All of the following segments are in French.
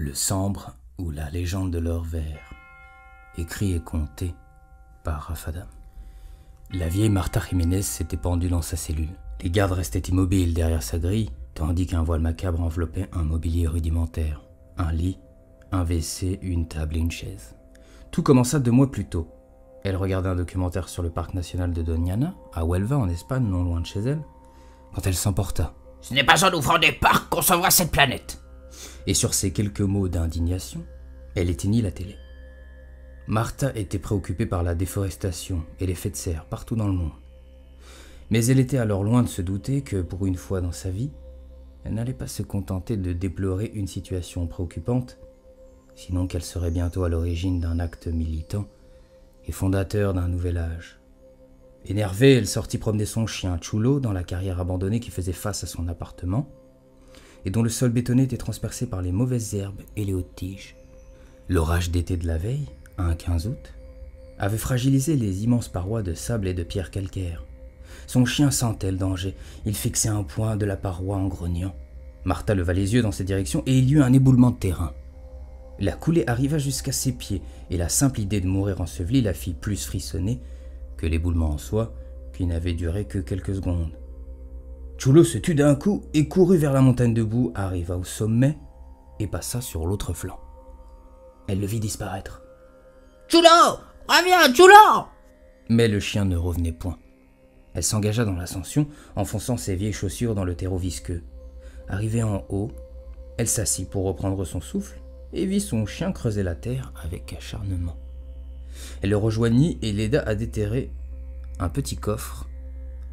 Le Sambre ou la légende de l'or vert, écrit et conté par Rafada. La vieille Martha Jiménez s'était pendue dans sa cellule. Les gardes restaient immobiles derrière sa grille, tandis qu'un voile macabre enveloppait un mobilier rudimentaire, un lit, un WC, une table et une chaise. Tout commença 2 mois plus tôt. Elle regardait un documentaire sur le parc national de Doñana, à Huelva en Espagne, non loin de chez elle, quand elle s'emporta. « Ce n'est pas en ouvrant des parcs qu'on sauvera cette planète !» Et sur ces quelques mots d'indignation, elle éteignit la télé. Martha était préoccupée par la déforestation et l'effet de serre partout dans le monde. Mais elle était alors loin de se douter que, pour une fois dans sa vie, elle n'allait pas se contenter de déplorer une situation préoccupante, sinon qu'elle serait bientôt à l'origine d'un acte militant et fondateur d'un nouvel âge. Énervée, elle sortit promener son chien Chulo dans la carrière abandonnée qui faisait face à son appartement, et dont le sol bétonné était transpercé par les mauvaises herbes et les hautes tiges. L'orage d'été de la veille, un 15 août, avait fragilisé les immenses parois de sable et de pierres calcaires. Son chien sentait le danger, il fixait un point de la paroi en grognant. Martha leva les yeux dans cette direction et il y eut un éboulement de terrain. La coulée arriva jusqu'à ses pieds, et la simple idée de mourir ensevelie la fit plus frissonner que l'éboulement en soi, qui n'avait duré que quelques secondes. Chulo se tut d'un coup et courut vers la montagne de boue, arriva au sommet et passa sur l'autre flanc. Elle le vit disparaître. « Chulo ! Reviens, Chulo ! » Mais le chien ne revenait point. Elle s'engagea dans l'ascension, enfonçant ses vieilles chaussures dans le terreau visqueux. Arrivée en haut, elle s'assit pour reprendre son souffle et vit son chien creuser la terre avec acharnement. Elle le rejoignit et l'aida à déterrer un petit coffre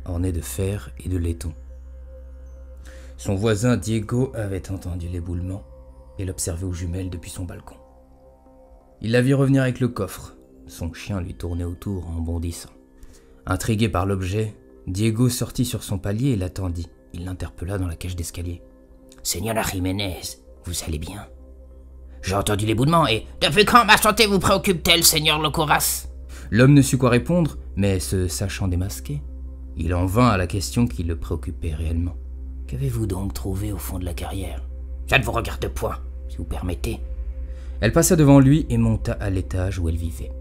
orné de fer et de laiton. Son voisin Diego avait entendu l'éboulement et l'observait aux jumelles depuis son balcon. Il la vit revenir avec le coffre, son chien lui tournait autour en bondissant. Intrigué par l'objet, Diego sortit sur son palier et l'attendit. Il l'interpella dans la cage d'escalier. « Señora Jiménez, vous allez bien? J'ai entendu l'éboulement et... Depuis quand ma santé vous préoccupe-t-elle, Señor Locuras ?» L'homme ne sut quoi répondre, mais se sachant démasqué, il en vint à la question qui le préoccupait réellement. « Qu'avez-vous donc trouvé au fond de la carrière ?»« Je ne vous regarde point, si vous permettez. » Elle passa devant lui et monta à l'étage où elle vivait.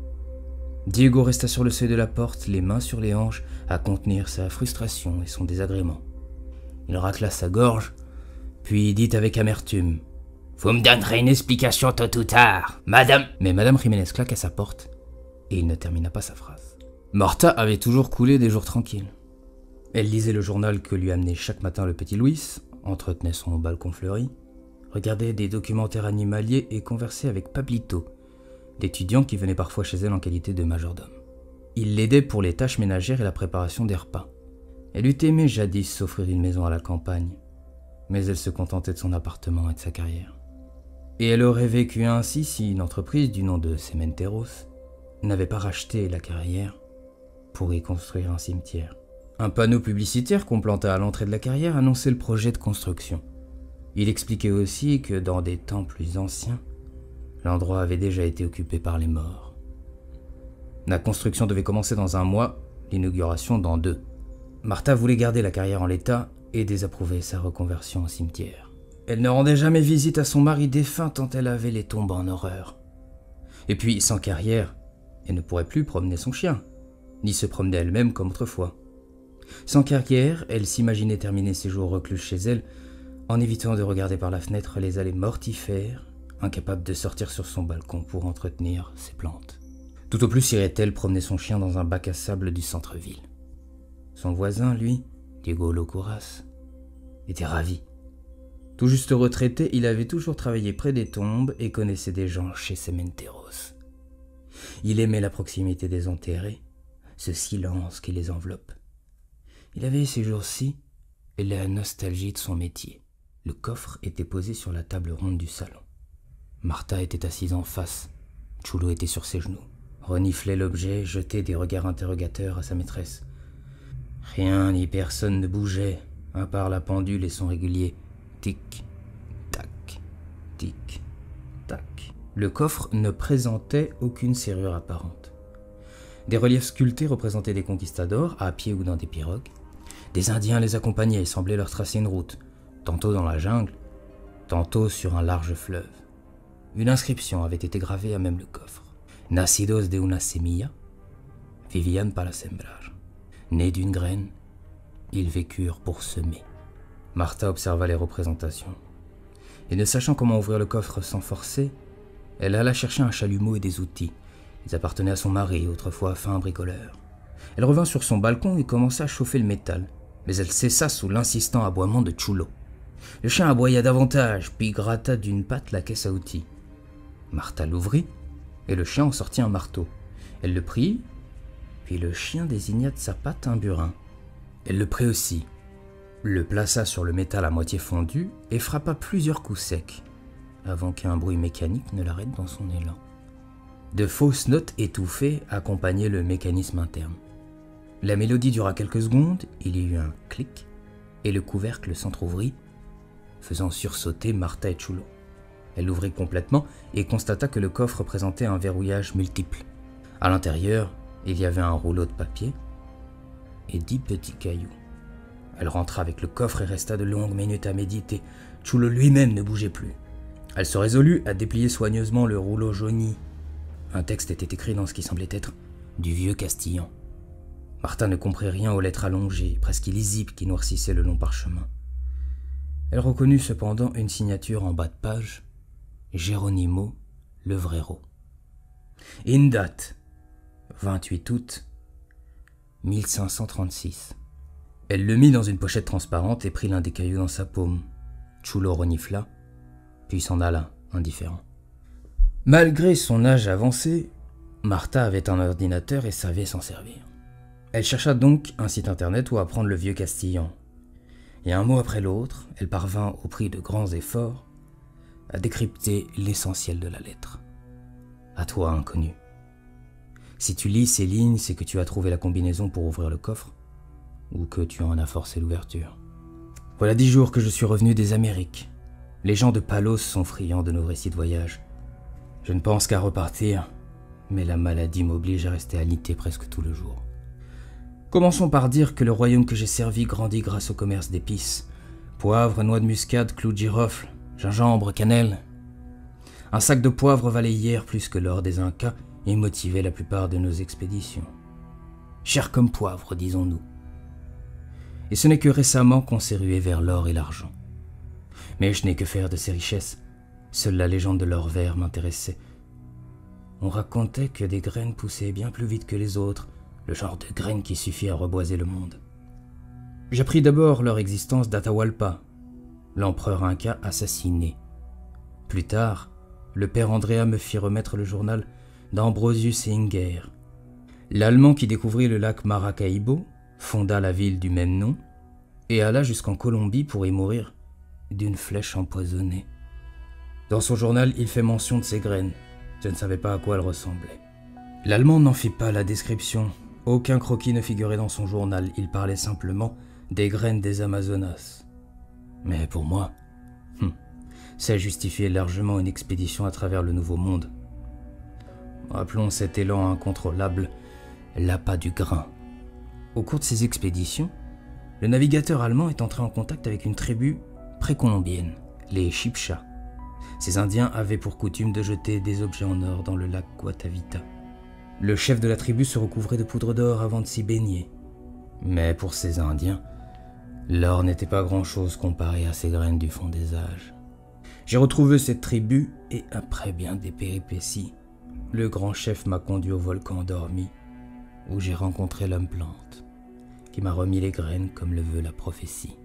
Diego resta sur le seuil de la porte, les mains sur les hanches, à contenir sa frustration et son désagrément. Il racla sa gorge, puis dit avec amertume « Vous me donnerez une explication tôt ou tard, madame !» Mais madame Jiménez claqua sa porte, et il ne termina pas sa phrase. Martha avait toujours coulé des jours tranquilles. Elle lisait le journal que lui amenait chaque matin le petit Louis, entretenait son balcon fleuri, regardait des documentaires animaliers et conversait avec Pablito, d'étudiants qui venaient parfois chez elle en qualité de majordome. Il l'aidait pour les tâches ménagères et la préparation des repas. Elle eût aimé jadis s'offrir une maison à la campagne, mais elle se contentait de son appartement et de sa carrière. Et elle aurait vécu ainsi si une entreprise du nom de Cementeros n'avait pas racheté la carrière pour y construire un cimetière. Un panneau publicitaire qu'on planta à l'entrée de la carrière annonçait le projet de construction. Il expliquait aussi que dans des temps plus anciens, l'endroit avait déjà été occupé par les morts. La construction devait commencer dans 1 mois, l'inauguration dans 2. Martha voulait garder la carrière en l'état et désapprouver sa reconversion au cimetière. Elle ne rendait jamais visite à son mari défunt tant elle avait les tombes en horreur. Et puis, sans carrière, elle ne pourrait plus promener son chien, ni se promener elle-même comme autrefois. Sans carrière, elle s'imaginait terminer ses jours reclus chez elle, en évitant de regarder par la fenêtre les allées mortifères, incapable de sortir sur son balcon pour entretenir ses plantes. Tout au plus irait-elle promener son chien dans un bac à sable du centre-ville. Son voisin, lui, Diego Locuras, était ravi. Tout juste retraité, il avait toujours travaillé près des tombes et connaissait des gens chez Cementeros. Il aimait la proximité des enterrés, ce silence qui les enveloppe. Il avait ces jours-ci la nostalgie de son métier. Le coffre était posé sur la table ronde du salon. Martha était assise en face. Chulo était sur ses genoux, reniflait l'objet, jetait des regards interrogateurs à sa maîtresse. Rien ni personne ne bougeait, à part la pendule et son régulier. Tic, tac, tic, tac. Le coffre ne présentait aucune serrure apparente. Des reliefs sculptés représentaient des conquistadors, à pied ou dans des pirogues. Des Indiens les accompagnaient et semblaient leur tracer une route, tantôt dans la jungle, tantôt sur un large fleuve. une inscription avait été gravée à même le coffre. « Nacidos de una semilla, vivían para sembrar. » Nés d'une graine, ils vécurent pour semer. Martha observa les représentations. Et ne sachant comment ouvrir le coffre sans forcer, elle alla chercher un chalumeau et des outils. Ils appartenaient à son mari, autrefois fin bricoleur. Elle revint sur son balcon et commença à chauffer le métal, mais elle cessa sous l'insistant aboiement de Chulo. Le chien aboya davantage, puis gratta d'une patte la caisse à outils. Martha l'ouvrit, et le chien en sortit un marteau. Elle le prit, puis le chien désigna de sa patte un burin. Elle le prit aussi, le plaça sur le métal à moitié fondu et frappa plusieurs coups secs, avant qu'un bruit mécanique ne l'arrête dans son élan. De fausses notes étouffées accompagnaient le mécanisme interne. La mélodie dura quelques secondes, il y eut un clic, et le couvercle s'entr'ouvrit, faisant sursauter Martha et Chulo. Elle l'ouvrit complètement et constata que le coffre présentait un verrouillage multiple. À l'intérieur, il y avait un rouleau de papier et 10 petits cailloux. Elle rentra avec le coffre et resta de longues minutes à méditer. Chulo lui-même ne bougeait plus. Elle se résolut à déplier soigneusement le rouleau jauni. Un texte était écrit dans ce qui semblait être du vieux castillan. Martha ne comprit rien aux lettres allongées, presque illisibles, qui noircissaient le long parchemin. Elle reconnut cependant une signature en bas de page, Geronimo Levrero. Et une date, 28 août 1536. Elle le mit dans une pochette transparente et prit l'un des cailloux dans sa paume. Chulo renifla, puis s'en alla, indifférent. Malgré son âge avancé, Martha avait un ordinateur et savait s'en servir. Elle chercha donc un site internet où apprendre le vieux castillan. Et un mot après l'autre, elle parvint, au prix de grands efforts, à décrypter l'essentiel de la lettre. À toi, inconnu. Si tu lis ces lignes, c'est que tu as trouvé la combinaison pour ouvrir le coffre, ou que tu en as forcé l'ouverture. Voilà 10 jours que je suis revenu des Amériques. Les gens de Palos sont friands de nos récits de voyage. Je ne pense qu'à repartir, mais la maladie m'oblige à rester alité presque tout le jour. Commençons par dire que le royaume que j'ai servi grandit grâce au commerce d'épices. Poivre, noix de muscade, clous de girofle, gingembre, cannelle. Un sac de poivre valait hier plus que l'or des Incas et motivait la plupart de nos expéditions. Cher comme poivre, disons-nous. Et ce n'est que récemment qu'on s'est rué vers l'or et l'argent. Mais je n'ai que faire de ces richesses. Seule la légende de l'or vert m'intéressait. On racontait que des graines poussaient bien plus vite que les autres, le genre de graines qui suffit à reboiser le monde. J'appris d'abord leur existence d'Atahualpa, l'empereur inca assassiné. Plus tard, le père Andrea me fit remettre le journal d'Ambrosius Inger, l'Allemand qui découvrit le lac Maracaibo, fonda la ville du même nom et alla jusqu'en Colombie pour y mourir d'une flèche empoisonnée. Dans son journal, il fait mention de ses graines. Je ne savais pas à quoi elles ressemblaient. L'Allemand n'en fit pas la description. Aucun croquis ne figurait dans son journal. Il parlait simplement des graines des Amazonas. Mais pour moi, ça justifiait largement une expédition à travers le Nouveau Monde. Rappelons cet élan incontrôlable, l'appât du grain. Au cours de ces expéditions, le navigateur allemand est entré en contact avec une tribu précolombienne, les Chibchas. Ces Indiens avaient pour coutume de jeter des objets en or dans le lac Guatavita. Le chef de la tribu se recouvrait de poudre d'or avant de s'y baigner. Mais pour ces Indiens, l'or n'était pas grand-chose comparé à ces graines du fond des âges. J'ai retrouvé cette tribu et après bien des péripéties, le grand chef m'a conduit au volcan endormi, où j'ai rencontré l'homme plante, qui m'a remis les graines comme le veut la prophétie.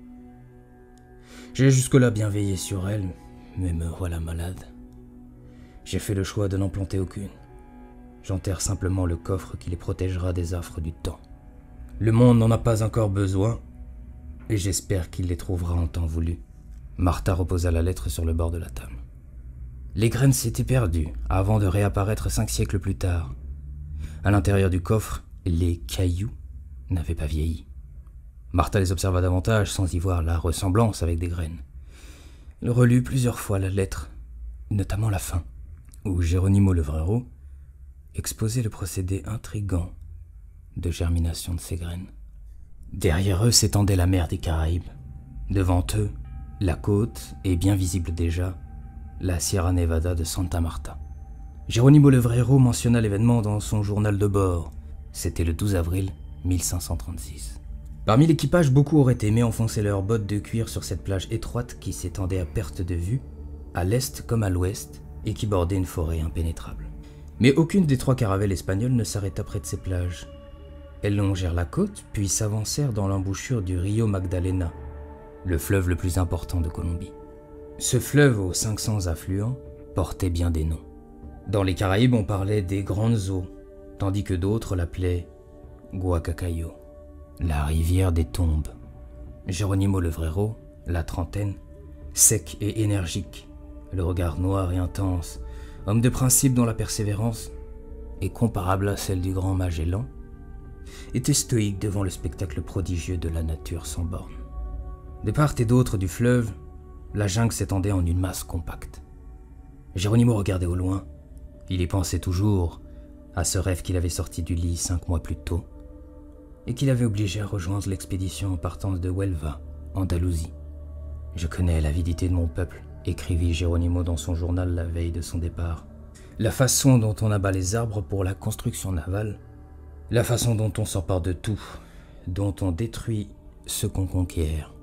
J'ai jusque-là bien veillé sur elle, mais me voilà malade. J'ai fait le choix de n'en planter aucune. J'enterre simplement le coffre qui les protégera des affres du temps. Le monde n'en a pas encore besoin, et j'espère qu'il les trouvera en temps voulu. Martha reposa la lettre sur le bord de la table. Les graines s'étaient perdues, avant de réapparaître 5 siècles plus tard. À l'intérieur du coffre, les cailloux n'avaient pas vieilli. Martha les observa davantage sans y voir la ressemblance avec des graines. Elle relut plusieurs fois la lettre, notamment la fin, où Geronimo Levrero exposait le procédé intrigant de germination de ses graines. Derrière eux s'étendait la mer des Caraïbes. Devant eux, la côte, et bien visible déjà, la Sierra Nevada de Santa Marta. Geronimo Levreiro mentionna l'événement dans son journal de bord. C'était le 12 avril 1536. Parmi l'équipage, beaucoup auraient aimé enfoncer leurs bottes de cuir sur cette plage étroite qui s'étendait à perte de vue, à l'est comme à l'ouest, et qui bordait une forêt impénétrable. Mais aucune des trois caravelles espagnoles ne s'arrêta près de ces plages. Elles longèrent la côte, puis s'avancèrent dans l'embouchure du Rio Magdalena, le fleuve le plus important de Colombie. Ce fleuve aux 500 affluents portait bien des noms. Dans les Caraïbes, on parlait des grandes eaux, tandis que d'autres l'appelaient Guacacayo, la rivière des tombes. Geronimo Levreiro, la trentaine, sec et énergique, le regard noir et intense, homme de principe dont la persévérance est comparable à celle du grand Magellan, était stoïque devant le spectacle prodigieux de la nature sans borne. De part et d'autre du fleuve, la jungle s'étendait en une masse compacte. Geronimo regardait au loin, il y pensait toujours à ce rêve qu'il avait sorti du lit 5 mois plus tôt et qu'il avait obligé à rejoindre l'expédition en partance de Huelva, Andalousie. « Je connais l'avidité de mon peuple », écrivit Geronimo dans son journal la veille de son départ. « La façon dont on abat les arbres pour la construction navale, la façon dont on s'empare de tout, dont on détruit ce qu'on conquiert.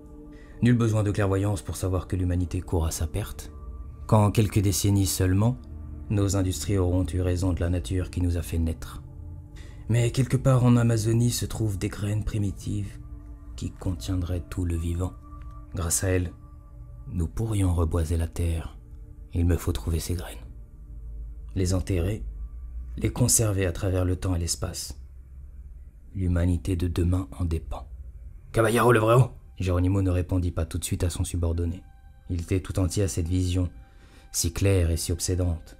Nul besoin de clairvoyance pour savoir que l'humanité court à sa perte. Qu'en quelques décennies seulement, nos industries auront eu raison de la nature qui nous a fait naître. Mais quelque part en Amazonie se trouvent des graines primitives qui contiendraient tout le vivant. Grâce à elles, nous pourrions reboiser la terre. Il me faut trouver ces graines, les enterrer, les conserver à travers le temps et l'espace. L'humanité de demain en dépend. » Caballero Levreiro ! Geronimo ne répondit pas tout de suite à son subordonné. Il était tout entier à cette vision, si claire et si obsédante.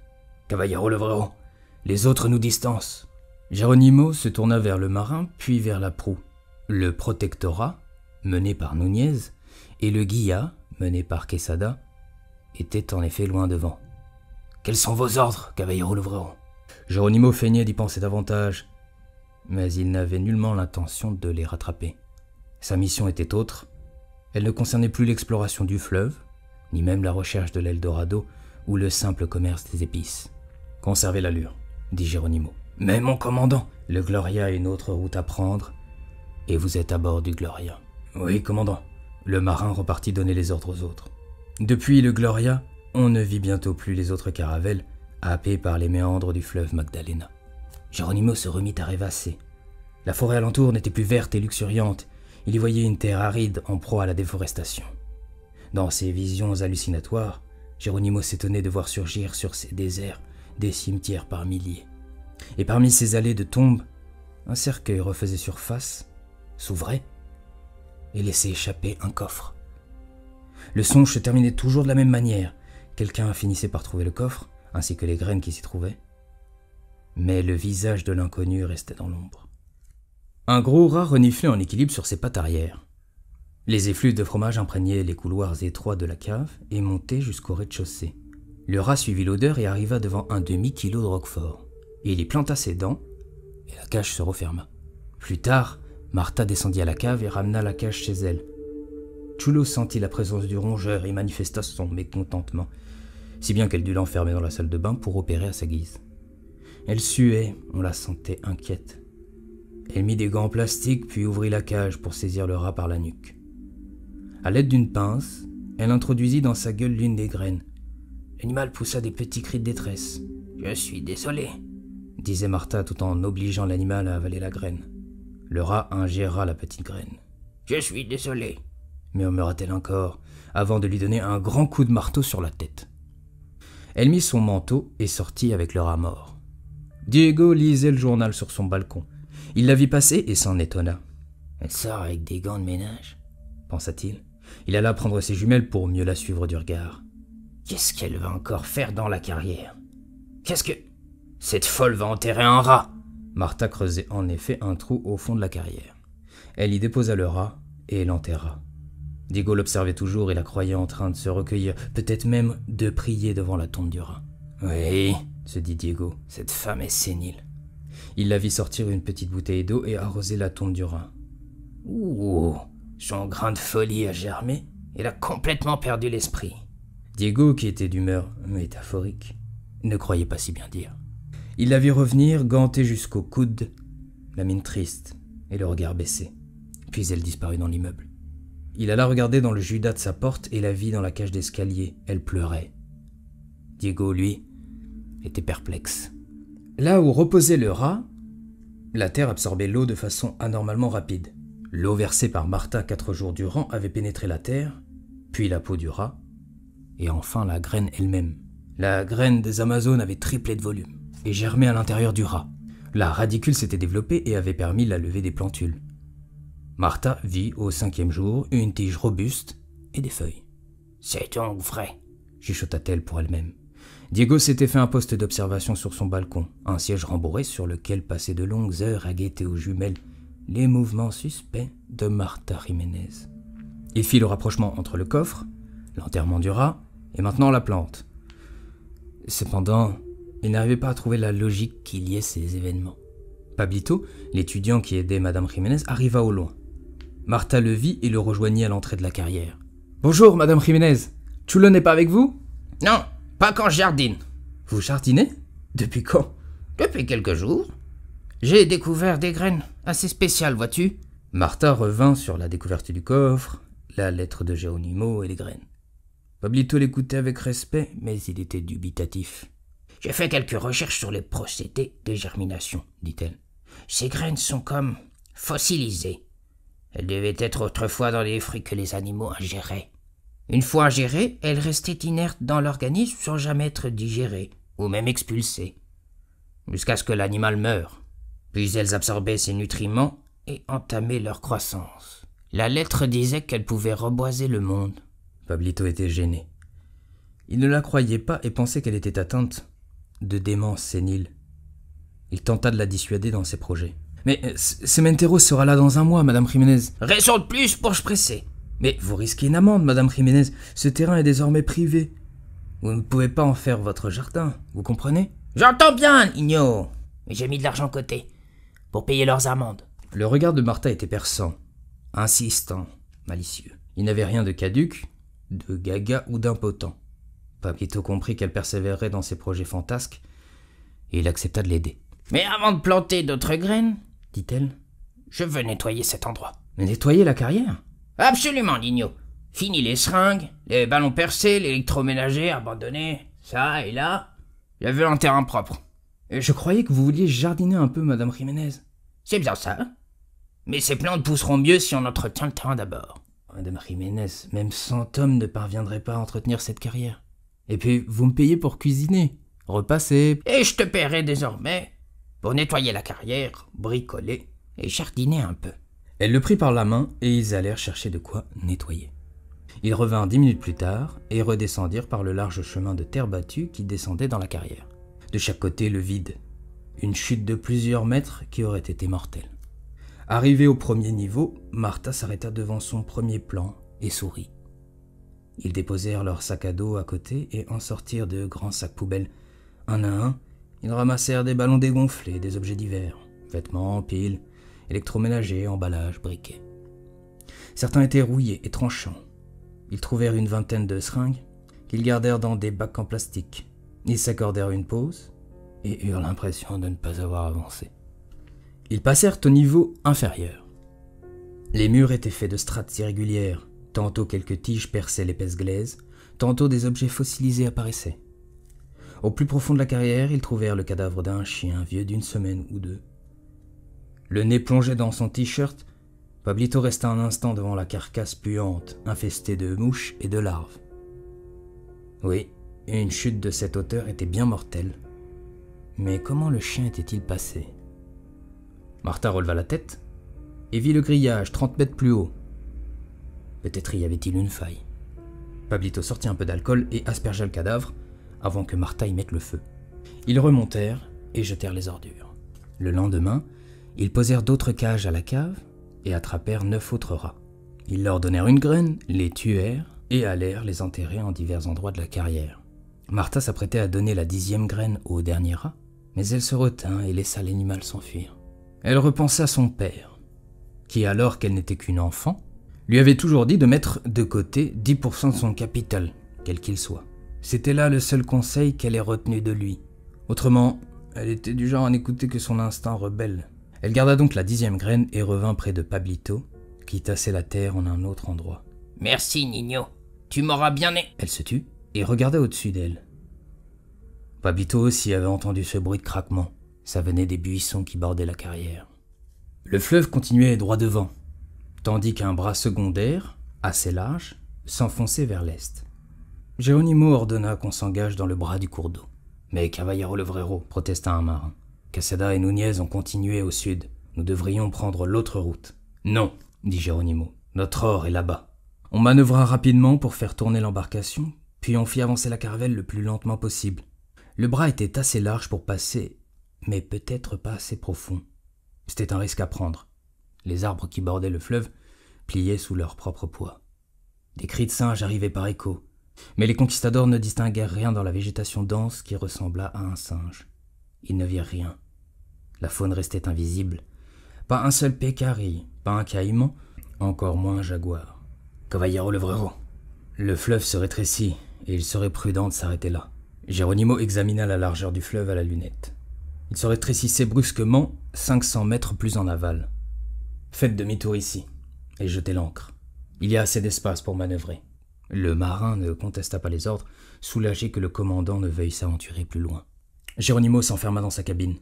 Caballero Levreiro, les autres nous distancent. Geronimo se tourna vers le marin, puis vers la proue. Le protectorat, mené par Nunez, et le guilla, mené par Quesada, étaient en effet loin devant. Quels sont vos ordres, Caballero Levreiro ? Geronimo feignait d'y penser davantage, mais il n'avait nullement l'intention de les rattraper. Sa mission était autre, elle ne concernait plus l'exploration du fleuve, ni même la recherche de l'Eldorado ou le simple commerce des épices. « Conservez l'allure », dit Geronimo. « Mais mon commandant !»« Le Gloria a une autre route à prendre, et vous êtes à bord du Gloria. »« Oui, commandant !» Le marin repartit donner les ordres aux autres. Depuis le Gloria, on ne vit bientôt plus les autres caravelles, happé par les méandres du fleuve Magdalena. Geronimo se remit à rêvasser. La forêt alentour n'était plus verte et luxuriante, il y voyait une terre aride en proie à la déforestation. Dans ses visions hallucinatoires, Geronimo s'étonnait de voir surgir sur ces déserts des cimetières par milliers. Et parmi ces allées de tombes, un cercueil refaisait surface, s'ouvrait et laissait échapper un coffre. Le songe se terminait toujours de la même manière. Quelqu'un finissait par trouver le coffre, ainsi que les graines qui s'y trouvaient, mais le visage de l'inconnu restait dans l'ombre. Un gros rat reniflait en équilibre sur ses pattes arrière. Les effluves de fromage imprégnaient les couloirs étroits de la cave et montaient jusqu'au rez-de-chaussée. Le rat suivit l'odeur et arriva devant un demi-kilo de roquefort. Il y planta ses dents et la cage se referma. Plus tard, Martha descendit à la cave et ramena la cage chez elle. Chulo sentit la présence du rongeur et manifesta son mécontentement, si bien qu'elle dut l'enfermer dans la salle de bain pour opérer à sa guise. Elle suait, on la sentait inquiète. Elle mit des gants plastiques puis ouvrit la cage pour saisir le rat par la nuque. À l'aide d'une pince, elle introduisit dans sa gueule l'une des graines. L'animal poussa des petits cris de détresse. « Je suis désolé », disait Martha tout en obligeant l'animal à avaler la graine. Le rat ingéra la petite graine. « Je suis désolé », murmura-t-elle encore, avant de lui donner un grand coup de marteau sur la tête. Elle mit son manteau et sortit avec le rat mort. Diego lisait le journal sur son balcon. Il la vit passer et s'en étonna. « Elle sort avec des gants de ménage », pensa-t-il. Il alla prendre ses jumelles pour mieux la suivre du regard. « Qu'est-ce qu'elle va encore faire dans la carrière ? Qu'est-ce que... Cette folle va enterrer un rat !» Martha creusait en effet un trou au fond de la carrière. Elle y déposa le rat et l'enterra. Diego l'observait toujours et la croyait en train de se recueillir, peut-être même de prier devant la tombe du rat. « Oui, » se dit Diego, « cette femme est sénile. » Il la vit sortir une petite bouteille d'eau et arroser la tombe du rat. « Ouh, son grain de folie a germé, elle a complètement perdu l'esprit. Diego, qui était d'humeur métaphorique, ne croyait pas si bien dire. Il la vit revenir, gantée jusqu'au coude, la mine triste et le regard baissé. Puis elle disparut dans l'immeuble. Il alla regarder dans le judas de sa porte et la vit dans la cage d'escalier. Elle pleurait. Diego, lui, était perplexe. Là où reposait le rat, la terre absorbait l'eau de façon anormalement rapide. L'eau versée par Martha 4 jours durant avait pénétré la terre, puis la peau du rat, et enfin la graine elle-même. La graine des Amazones avait triplé de volume et germé à l'intérieur du rat. La radicule s'était développée et avait permis la levée des plantules. Martha vit au 5e jour une tige robuste et des feuilles. « C'est donc vrai !» chuchota-t-elle pour elle-même. Diego s'était fait un poste d'observation sur son balcon, un siège rembourré sur lequel passait de longues heures à guetter aux jumelles les mouvements suspects de Martha Jiménez. Il fit le rapprochement entre le coffre, l'enterrement du rat et maintenant la plante. Cependant, il n'arrivait pas à trouver la logique qui liait ces événements. Pablito, l'étudiant qui aidait Madame Jiménez, arriva au loin. Martha le vit et le rejoignit à l'entrée de la carrière. « Bonjour, Madame Jiménez. Chulo n'est pas avec vous ?»« Non, pas quand je jardine. » »« Vous jardinez ? Depuis quand ? » ?»« Depuis quelques jours. J'ai découvert des graines assez spéciales, vois-tu. » Martha revint sur la découverte du coffre, la lettre de Geronimo et les graines. Pablito l'écoutait avec respect, mais il était dubitatif. « J'ai fait quelques recherches sur les procédés de germination, » dit-elle. « Ces graines sont comme fossilisées. Elles devaient être autrefois dans les fruits que les animaux ingéraient. Une fois ingérées, elles restaient inertes dans l'organisme sans jamais être digérées ou même expulsées, jusqu'à ce que l'animal meure. Puis elles absorbaient ses nutriments et entamaient leur croissance. La lettre disait qu'elles pouvaient reboiser le monde. » Pablito était gêné. Il ne la croyait pas et pensait qu'elle était atteinte de démence sénile. Il tenta de la dissuader dans ses projets. « Mais Cementeros sera là dans 1 mois, Madame Jiménez. »« Raison de plus pour se presser. »« Mais vous risquez une amende, Madame Jiménez. Ce terrain est désormais privé. Vous ne pouvez pas en faire votre jardin, vous comprenez ?»« J'entends bien, Igno. Mais j'ai mis de l'argent de côté pour payer leurs amendes. » Le regard de Martha était perçant, insistant, malicieux. Il n'avait rien de caduc, de gaga ou d'impotent. Pablito comprit qu'elle persévérait dans ses projets fantasques et il accepta de l'aider. « Mais avant de planter d'autres graines, dit-elle, je veux nettoyer cet endroit. »« Mais nettoyer la carrière ?»« Absolument, Ligno. Fini les seringues, les ballons percés, l'électroménager abandonné, ça et là. Je veux un terrain propre. » »« Je croyais que vous vouliez jardiner un peu, Madame Jiménez. »« C'est bien ça. Mais ces plantes pousseront mieux si on entretient le terrain d'abord. » »« Madame Jiménez, même 100 hommes ne parviendraient pas à entretenir cette carrière. » Et puis, vous me payez pour cuisiner, repasser... Et je te paierai désormais pour nettoyer la carrière, bricoler et jardiner un peu. Elle le prit par la main et ils allèrent chercher de quoi nettoyer. Ils revinrent 10 minutes plus tard et redescendirent par le large chemin de terre battue qui descendait dans la carrière. De chaque côté, le vide. Une chute de plusieurs mètres qui aurait été mortelle. Arrivée au 1er niveau, Martha s'arrêta devant son 1er plan et sourit. Ils déposèrent leurs sacs à dos à côté et en sortirent de grands sacs poubelles. Un à un, ils ramassèrent des ballons dégonflés, des objets divers, vêtements, piles, électroménagers, emballages, briquets. Certains étaient rouillés et tranchants. Ils trouvèrent une vingtaine de seringues qu'ils gardèrent dans des bacs en plastique. Ils s'accordèrent une pause et eurent l'impression de ne pas avoir avancé. Ils passèrent au niveau inférieur. Les murs étaient faits de strates irrégulières. Tantôt quelques tiges perçaient l'épaisse glaise, tantôt des objets fossilisés apparaissaient. Au plus profond de la carrière, ils trouvèrent le cadavre d'un chien vieux d'1 semaine ou 2. Le nez plongé dans son t-shirt, Pablito resta un instant devant la carcasse puante, infestée de mouches et de larves. Oui, une chute de cette hauteur était bien mortelle. Mais comment le chien était-il passé? Martha releva la tête et vit le grillage 30 mètres plus haut. Peut-être y avait-il une faille. Pablito sortit un peu d'alcool et aspergea le cadavre avant que Martha y mette le feu. Ils remontèrent et jetèrent les ordures. Le lendemain, ils posèrent d'autres cages à la cave et attrapèrent 9 autres rats. Ils leur donnèrent une graine, les tuèrent et allèrent les enterrer en divers endroits de la carrière. Martha s'apprêtait à donner la 10e graine au dernier rat, mais elle se retint et laissa l'animal s'enfuir. Elle repensa à son père, qui alors qu'elle n'était qu'une enfant, lui avait toujours dit de mettre de côté 10% de son capital, quel qu'il soit. C'était là le seul conseil qu'elle ait retenu de lui. Autrement, elle était du genre à n'écouter que son instinct rebelle. Elle garda donc la 10e graine et revint près de Pablito, qui tassait la terre en un autre endroit. « Merci, Nino. Tu m'auras bien aidé. » Elle se tut et regarda au-dessus d'elle. Pablito aussi avait entendu ce bruit de craquement. Ça venait des buissons qui bordaient la carrière. Le fleuve continuait droit devant, tandis qu'un bras secondaire, assez large, s'enfonçait vers l'est. Geronimo ordonna qu'on s'engage dans le bras du cours d'eau. Mais Cavallero Levrero, protesta un marin. Quesada et Nunez ont continué au sud. Nous devrions prendre l'autre route. Non, dit Geronimo. Notre or est là-bas. On manœuvra rapidement pour faire tourner l'embarcation, puis on fit avancer la caravelle le plus lentement possible. Le bras était assez large pour passer, mais peut-être pas assez profond. C'était un risque à prendre. Les arbres qui bordaient le fleuve pliaient sous leur propre poids. Des cris de singes arrivaient par écho, mais les conquistadors ne distinguèrent rien dans la végétation dense qui ressembla à un singe. Ils ne virent rien. La faune restait invisible. Pas un seul pécari, pas un caïman, encore moins un jaguar. « Cavallero Levrero !» Le fleuve se rétrécit, et il serait prudent de s'arrêter là. Geronimo examina la largeur du fleuve à la lunette. Il se rétrécissait brusquement, 500 mètres plus en aval. « Faites demi-tour ici, et jetez l'ancre. Il y a assez d'espace pour manœuvrer. » Le marin ne contesta pas les ordres, soulagé que le commandant ne veuille s'aventurer plus loin. Geronimo s'enferma dans sa cabine.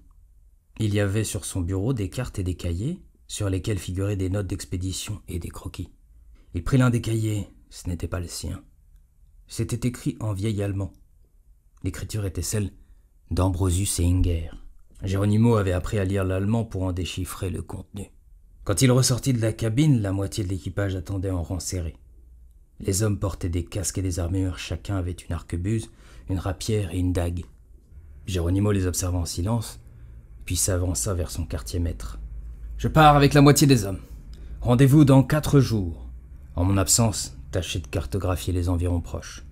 Il y avait sur son bureau des cartes et des cahiers, sur lesquels figuraient des notes d'expédition et des croquis. Il prit l'un des cahiers, ce n'était pas le sien. C'était écrit en vieil allemand. L'écriture était celle d'Ambrosius et Inger. Geronimo avait appris à lire l'allemand pour en déchiffrer le contenu. Quand il ressortit de la cabine, la moitié de l'équipage attendait en rang serré. Les hommes portaient des casques et des armures, chacun avait une arquebuse, une rapière et une dague. Geronimo les observa en silence, puis s'avança vers son quartier-maître. « Je pars avec la moitié des hommes. Rendez-vous dans 4 jours. En mon absence, tâchez de cartographier les environs proches. »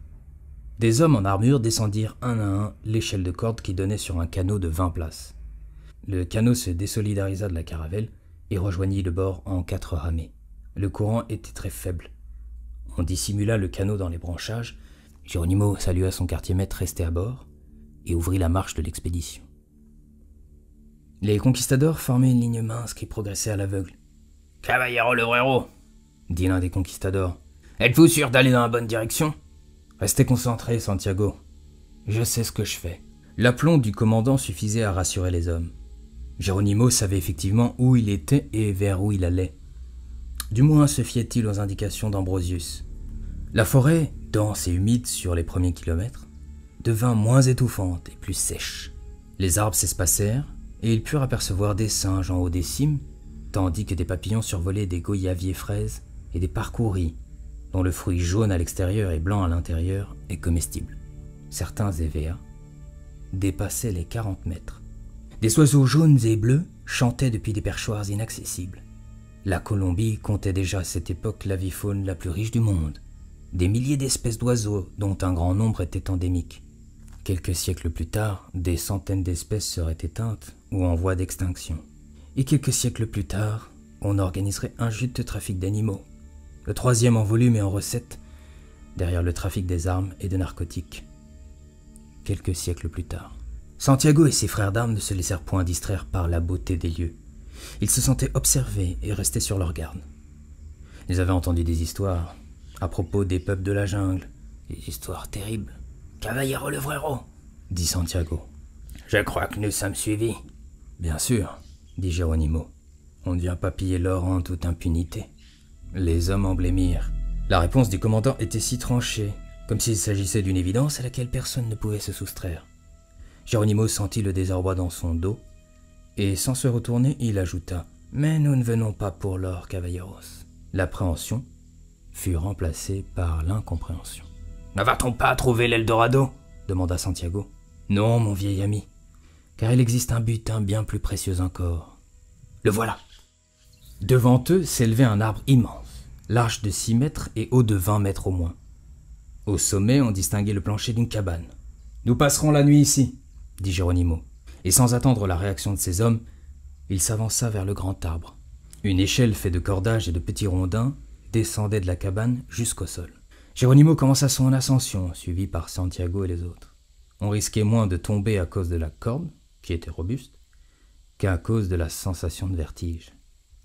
Des hommes en armure descendirent un à un l'échelle de corde qui donnait sur un canot de 20 places. Le canot se désolidariza de la caravelle et rejoignit le bord en 4 ramées. Le courant était très faible. On dissimula le canot dans les branchages. Geronimo salua son quartier-maître resté à bord et ouvrit la marche de l'expédition. Les conquistadors formaient une ligne mince qui progressait à l'aveugle. « Cavallero Levrero !» dit l'un des conquistadors. « Êtes-vous sûr d'aller dans la bonne direction ?»« Restez concentrés, Santiago. Je sais ce que je fais. » L'aplomb du commandant suffisait à rassurer les hommes. Geronimo savait effectivement où il était et vers où il allait. Du moins se fiait-il aux indications d'Ambrosius. La forêt, dense et humide sur les premiers kilomètres, devint moins étouffante et plus sèche. Les arbres s'espacèrent et ils purent apercevoir des singes en haut des cimes, tandis que des papillons survolaient des goyaviers fraises et des parcouris, dont le fruit jaune à l'extérieur et blanc à l'intérieur est comestible. Certains évéas dépassaient les 40 mètres. Des oiseaux jaunes et bleus chantaient depuis des perchoirs inaccessibles. La Colombie comptait déjà à cette époque l'avifaune la plus riche du monde. Des milliers d'espèces d'oiseaux, dont un grand nombre étaient endémiques. Quelques siècles plus tard, des centaines d'espèces seraient éteintes ou en voie d'extinction. Et quelques siècles plus tard, on organiserait un juteux trafic d'animaux, le 3e en volume et en recettes, derrière le trafic des armes et des narcotiques. Quelques siècles plus tard, Santiago et ses frères d'armes ne se laissèrent point distraire par la beauté des lieux. Ils se sentaient observés et restaient sur leur garde. Ils avaient entendu des histoires à propos des peuples de la jungle, des histoires terribles. « Cavallero Levrero !» dit Santiago. « Je crois que nous sommes suivis. »« Bien sûr, » dit Geronimo. « On ne vient pas piller l'or en toute impunité. » Les hommes en blêmirent. La réponse du commandant était si tranchée, comme s'il s'agissait d'une évidence à laquelle personne ne pouvait se soustraire. Geronimo sentit le désarroi dans son dos, et sans se retourner, il ajouta « Mais nous ne venons pas pour l'or, caballeros. » L'appréhension fut remplacée par l'incompréhension. « N'avons-nous pas trouvé l'Eldorado ?» demanda Santiago. « Non, mon vieil ami, car il existe un butin bien plus précieux encore. Le voilà !» Devant eux s'élevait un arbre immense, large de 6 mètres et haut de 20 mètres au moins. Au sommet, on distinguait le plancher d'une cabane. « Nous passerons la nuit ici !» dit Geronimo. Et sans attendre la réaction de ces hommes, il s'avança vers le grand arbre. Une échelle faite de cordages et de petits rondins descendait de la cabane jusqu'au sol. Geronimo commença son ascension, suivi par Santiago et les autres. On risquait moins de tomber à cause de la corde, qui était robuste, qu'à cause de la sensation de vertige.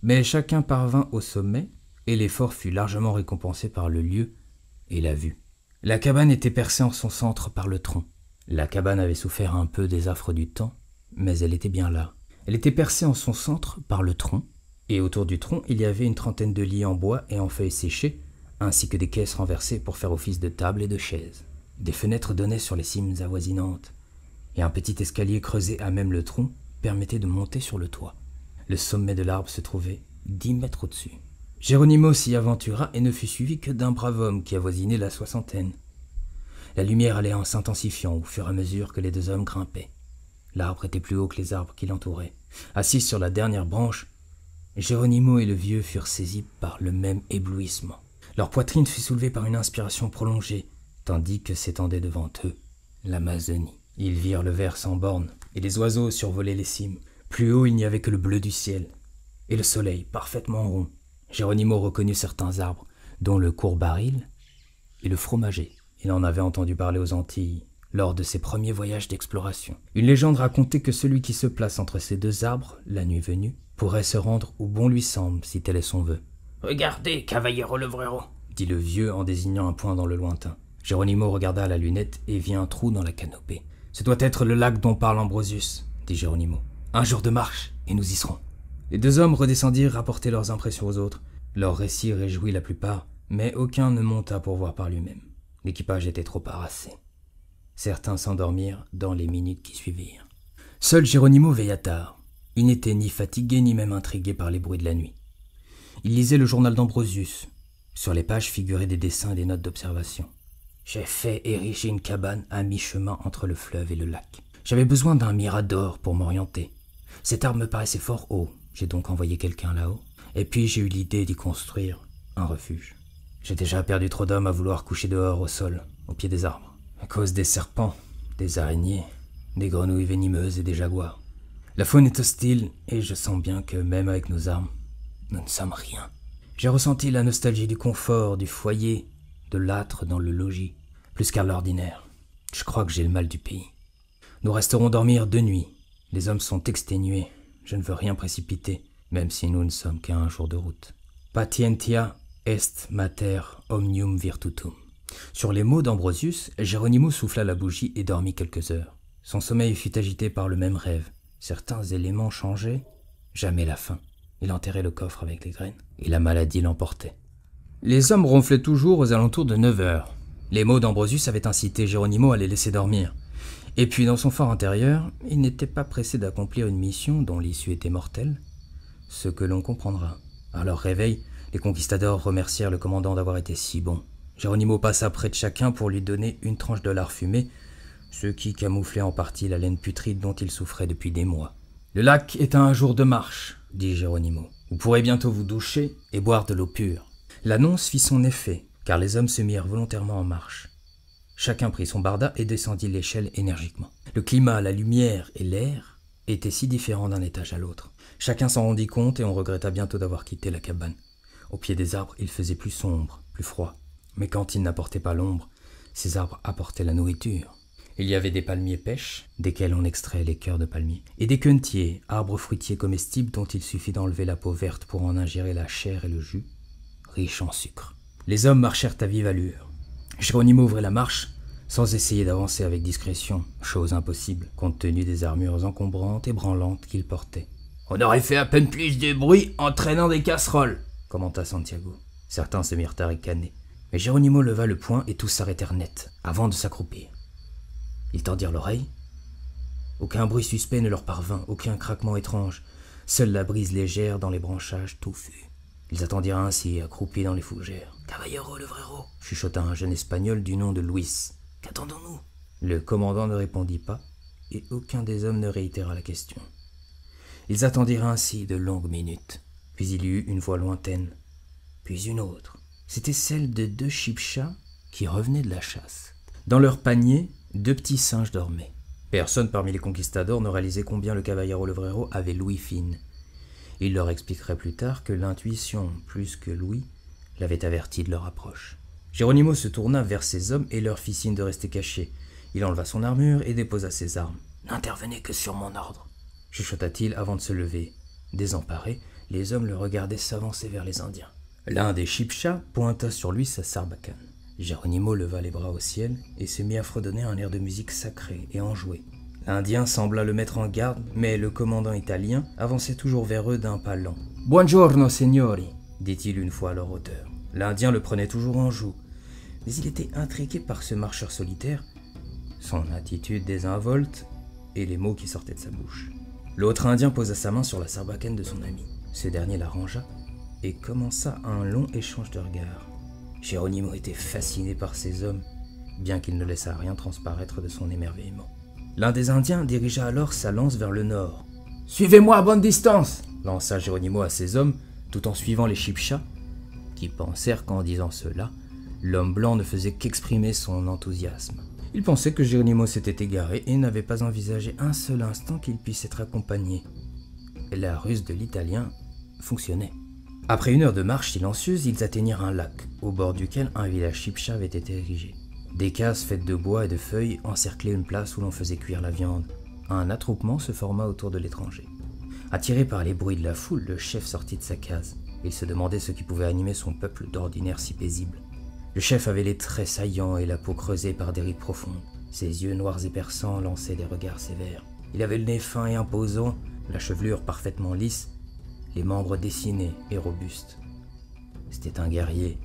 Mais chacun parvint au sommet, et l'effort fut largement récompensé par le lieu et la vue. La cabane était percée en son centre par le tronc. La cabane avait souffert un peu des affres du temps, mais elle était bien là. Elle était percée en son centre par le tronc, et autour du tronc, il y avait une trentaine de lits en bois et en feuilles séchées, ainsi que des caisses renversées pour faire office de table et de chaises. Des fenêtres donnaient sur les cimes avoisinantes, et un petit escalier creusé à même le tronc permettait de monter sur le toit. Le sommet de l'arbre se trouvait 10 mètres au-dessus. Geronimo s'y aventura et ne fut suivi que d'un brave homme qui avoisinait la soixantaine. La lumière allait en s'intensifiant au fur et à mesure que les deux hommes grimpaient. L'arbre était plus haut que les arbres qui l'entouraient. Assis sur la dernière branche, Geronimo et le vieux furent saisis par le même éblouissement. Leur poitrine fut soulevée par une inspiration prolongée, tandis que s'étendait devant eux l'Amazonie. Ils virent le vert sans bornes, et les oiseaux survolaient les cimes. Plus haut, il n'y avait que le bleu du ciel, et le soleil, parfaitement rond. Geronimo reconnut certains arbres, dont le courbaril et le fromager. Il en avait entendu parler aux Antilles, lors de ses premiers voyages d'exploration. Une légende racontait que celui qui se place entre ces deux arbres, la nuit venue, pourrait se rendre où bon lui semble, si tel est son vœu. « Regardez, Cavallero Levrero !» dit le vieux en désignant un point dans le lointain. Geronimo regarda à la lunette et vit un trou dans la canopée. « Ce doit être le lac dont parle Ambrosius, » dit Geronimo. « Un jour de marche, et nous y serons. » Les deux hommes redescendirent rapporter leurs impressions aux autres. Leur récit réjouit la plupart, mais aucun ne monta pour voir par lui-même. L'équipage était trop harassé. Certains s'endormirent dans les minutes qui suivirent. Seul Geronimo veilla tard. Il n'était ni fatigué ni même intrigué par les bruits de la nuit. Il lisait le journal d'Ambrosius. Sur les pages figuraient des dessins et des notes d'observation. « J'ai fait ériger une cabane à mi-chemin entre le fleuve et le lac. J'avais besoin d'un mirador pour m'orienter. Cet arbre me paraissait fort haut. J'ai donc envoyé quelqu'un là-haut. Et puis j'ai eu l'idée d'y construire un refuge. J'ai déjà perdu trop d'hommes à vouloir coucher dehors au sol, au pied des arbres, à cause des serpents, des araignées, des grenouilles venimeuses et des jaguars. La faune est hostile et je sens bien que même avec nos armes, nous ne sommes rien. J'ai ressenti la nostalgie du confort, du foyer, de l'âtre dans le logis, plus qu'à l'ordinaire. Je crois que j'ai le mal du pays. Nous resterons dormir 2 nuits. Les hommes sont exténués. Je ne veux rien précipiter, même si nous ne sommes qu'à un jour de route. Patientia est mater omnium virtutum. Sur les mots d'Ambrosius, Geronimo souffla la bougie et dormit quelques heures. Son sommeil fut agité par le même rêve. Certains éléments changeaient, jamais la faim. Il enterrait le coffre avec les graines, et la maladie l'emportait. Les hommes ronflaient toujours aux alentours de 9 heures. Les mots d'Ambrosius avaient incité Geronimo à les laisser dormir. Et puis, dans son fort intérieur, il n'était pas pressé d'accomplir une mission dont l'issue était mortelle, ce que l'on comprendra. À leur réveil, les conquistadors remercièrent le commandant d'avoir été si bon. Geronimo passa près de chacun pour lui donner une tranche de lard fumé, ce qui camouflait en partie la laine putride dont il souffrait depuis des mois. « Le lac est à 1 jour de marche, » dit Geronimo. « Vous pourrez bientôt vous doucher et boire de l'eau pure. » L'annonce fit son effet, car les hommes se mirent volontairement en marche. Chacun prit son barda et descendit l'échelle énergiquement. Le climat, la lumière et l'air étaient si différents d'un étage à l'autre. Chacun s'en rendit compte et on regretta bientôt d'avoir quitté la cabane. Au pied des arbres, il faisait plus sombre, plus froid. Mais quand il n'apportait pas l'ombre, ces arbres apportaient la nourriture. Il y avait des palmiers pêches, desquels on extrait les cœurs de palmiers, et des quenetiers, arbres fruitiers comestibles dont il suffit d'enlever la peau verte pour en ingérer la chair et le jus, riches en sucre. Les hommes marchèrent à vive allure. Geronimo ouvrait la marche, sans essayer d'avancer avec discrétion, chose impossible, compte tenu des armures encombrantes et branlantes qu'il portait. « On aurait fait à peine plus de bruit en traînant des casseroles !» commenta Santiago. Certains se mirent à ricaner, mais Geronimo leva le poing et tous s'arrêtèrent net, avant de s'accroupir. Ils tendirent l'oreille. Aucun bruit suspect ne leur parvint, aucun craquement étrange, seule la brise légère dans les branchages touffus. Ils attendirent ainsi, accroupis dans les fougères. « Cavallero Levrero !» chuchota un jeune espagnol du nom de Luis. « Qu'attendons-nous » Le commandant ne répondit pas, et aucun des hommes ne réitéra la question. Ils attendirent ainsi de longues minutes. Puis il y eut une voix lointaine, puis une autre. C'était celle de 2 chibchas qui revenaient de la chasse. Dans leur panier, 2 petits singes dormaient. Personne parmi les conquistadors ne réalisait combien le Cavallero Levrero avait l'ouïe fine. Il leur expliquerait plus tard que l'intuition, plus que l'ouïe, l'avait averti de leur approche. Geronimo se tourna vers ses hommes et leur fit signe de rester cachés. Il enleva son armure et déposa ses armes. « N'intervenez que sur mon ordre !» chuchota-t-il avant de se lever. Désemparés, les hommes le regardaient s'avancer vers les Indiens. L'un des Chibchas pointa sur lui sa sarbacane. Geronimo leva les bras au ciel et se mit à fredonner un air de musique sacrée et enjouée. L'Indien sembla le mettre en garde, mais le commandant italien avançait toujours vers eux d'un pas lent. « Buongiorno, signori !» dit-il une fois à leur hauteur. L'Indien le prenait toujours en joue, mais il était intrigué par ce marcheur solitaire, son attitude désinvolte et les mots qui sortaient de sa bouche. L'autre Indien posa sa main sur la sarbacane de son ami. Ce dernier la rangea et commença un long échange de regards. Geronimo était fasciné par ces hommes, bien qu'il ne laissa rien transparaître de son émerveillement. L'un des Indiens dirigea alors sa lance vers le nord. « Suivez-moi à bonne distance !» lança Geronimo à ses hommes, tout en suivant les Chibchas, qui pensèrent qu'en disant cela, l'homme blanc ne faisait qu'exprimer son enthousiasme. Il pensait que Geronimo s'était égaré et n'avait pas envisagé un seul instant qu'il puisse être accompagné. La ruse de l'Italien fonctionnait. Après une heure de marche silencieuse, ils atteignirent un lac, au bord duquel un village Chibcha avait été érigé. Des cases faites de bois et de feuilles encerclaient une place où l'on faisait cuire la viande. Un attroupement se forma autour de l'étranger. Attiré par les bruits de la foule, le chef sortit de sa case. Il se demandait ce qui pouvait animer son peuple d'ordinaire si paisible. Le chef avait les traits saillants et la peau creusée par des rides profondes. Ses yeux noirs et perçants lançaient des regards sévères. Il avait le nez fin et imposant, la chevelure parfaitement lisse, les membres dessinés et robustes. C'était un guerrier.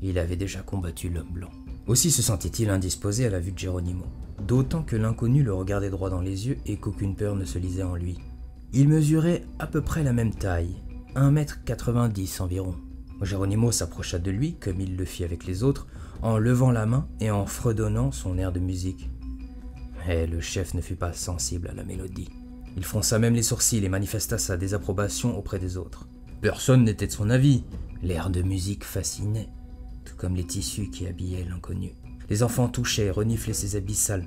Il avait déjà combattu l'homme blanc. Aussi se sentit-il indisposé à la vue de Geronimo, d'autant que l'inconnu le regardait droit dans les yeux et qu'aucune peur ne se lisait en lui. Il mesurait à peu près la même taille, 1,90 m environ. Geronimo s'approcha de lui, comme il le fit avec les autres, en levant la main et en fredonnant son air de musique. Mais le chef ne fut pas sensible à la mélodie. Il fronça même les sourcils et manifesta sa désapprobation auprès des autres. Personne n'était de son avis. L'air de musique fascinait, tout comme les tissus qui habillaient l'inconnu. Les enfants touchaient et reniflaient ses habits sales.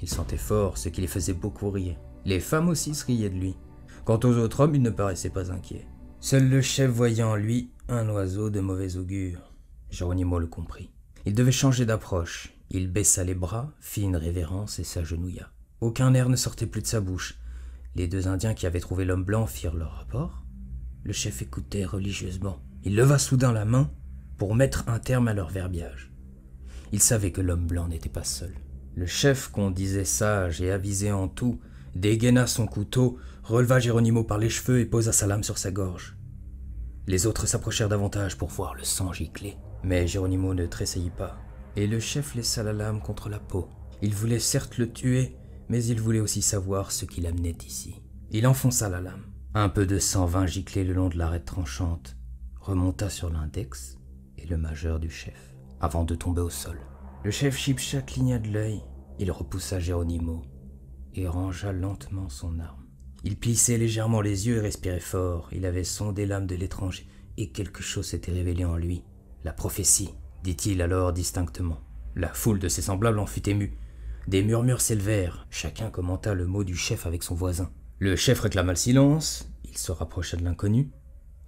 Ils sentaient fort, ce qui les faisait beaucoup rire. Les femmes aussi se riaient de lui. Quant aux autres hommes, ils ne paraissaient pas inquiets. Seul le chef voyait en lui un oiseau de mauvais augure. Geronimo le comprit. Il devait changer d'approche. Il baissa les bras, fit une révérence et s'agenouilla. Aucun air ne sortait plus de sa bouche. Les deux Indiens qui avaient trouvé l'homme blanc firent leur rapport. Le chef écoutait religieusement. Il leva soudain la main pour mettre un terme à leur verbiage. Il savait que l'homme blanc n'était pas seul. Le chef, qu'on disait sage et avisé en tout, dégaina son couteau, releva Geronimo par les cheveux et posa sa lame sur sa gorge. Les autres s'approchèrent davantage pour voir le sang gicler. Mais Geronimo ne tressaillit pas, et le chef laissa la lame contre la peau. Il voulait certes le tuer, mais il voulait aussi savoir ce qui l'amenait ici. Il enfonça la lame. Un peu de sang vint gicler le long de l'arête tranchante, remonta sur l'index et le majeur du chef, avant de tomber au sol. Le chef Chibcha cligna de l'œil. Il repoussa Geronimo et rangea lentement son arme. Il plissait légèrement les yeux et respirait fort. Il avait sondé l'âme de l'étranger et quelque chose s'était révélé en lui. « La prophétie », dit-il alors distinctement. La foule de ses semblables en fut émue. Des murmures s'élevèrent. Chacun commenta le mot du chef avec son voisin. Le chef réclama le silence. Il se rapprocha de l'inconnu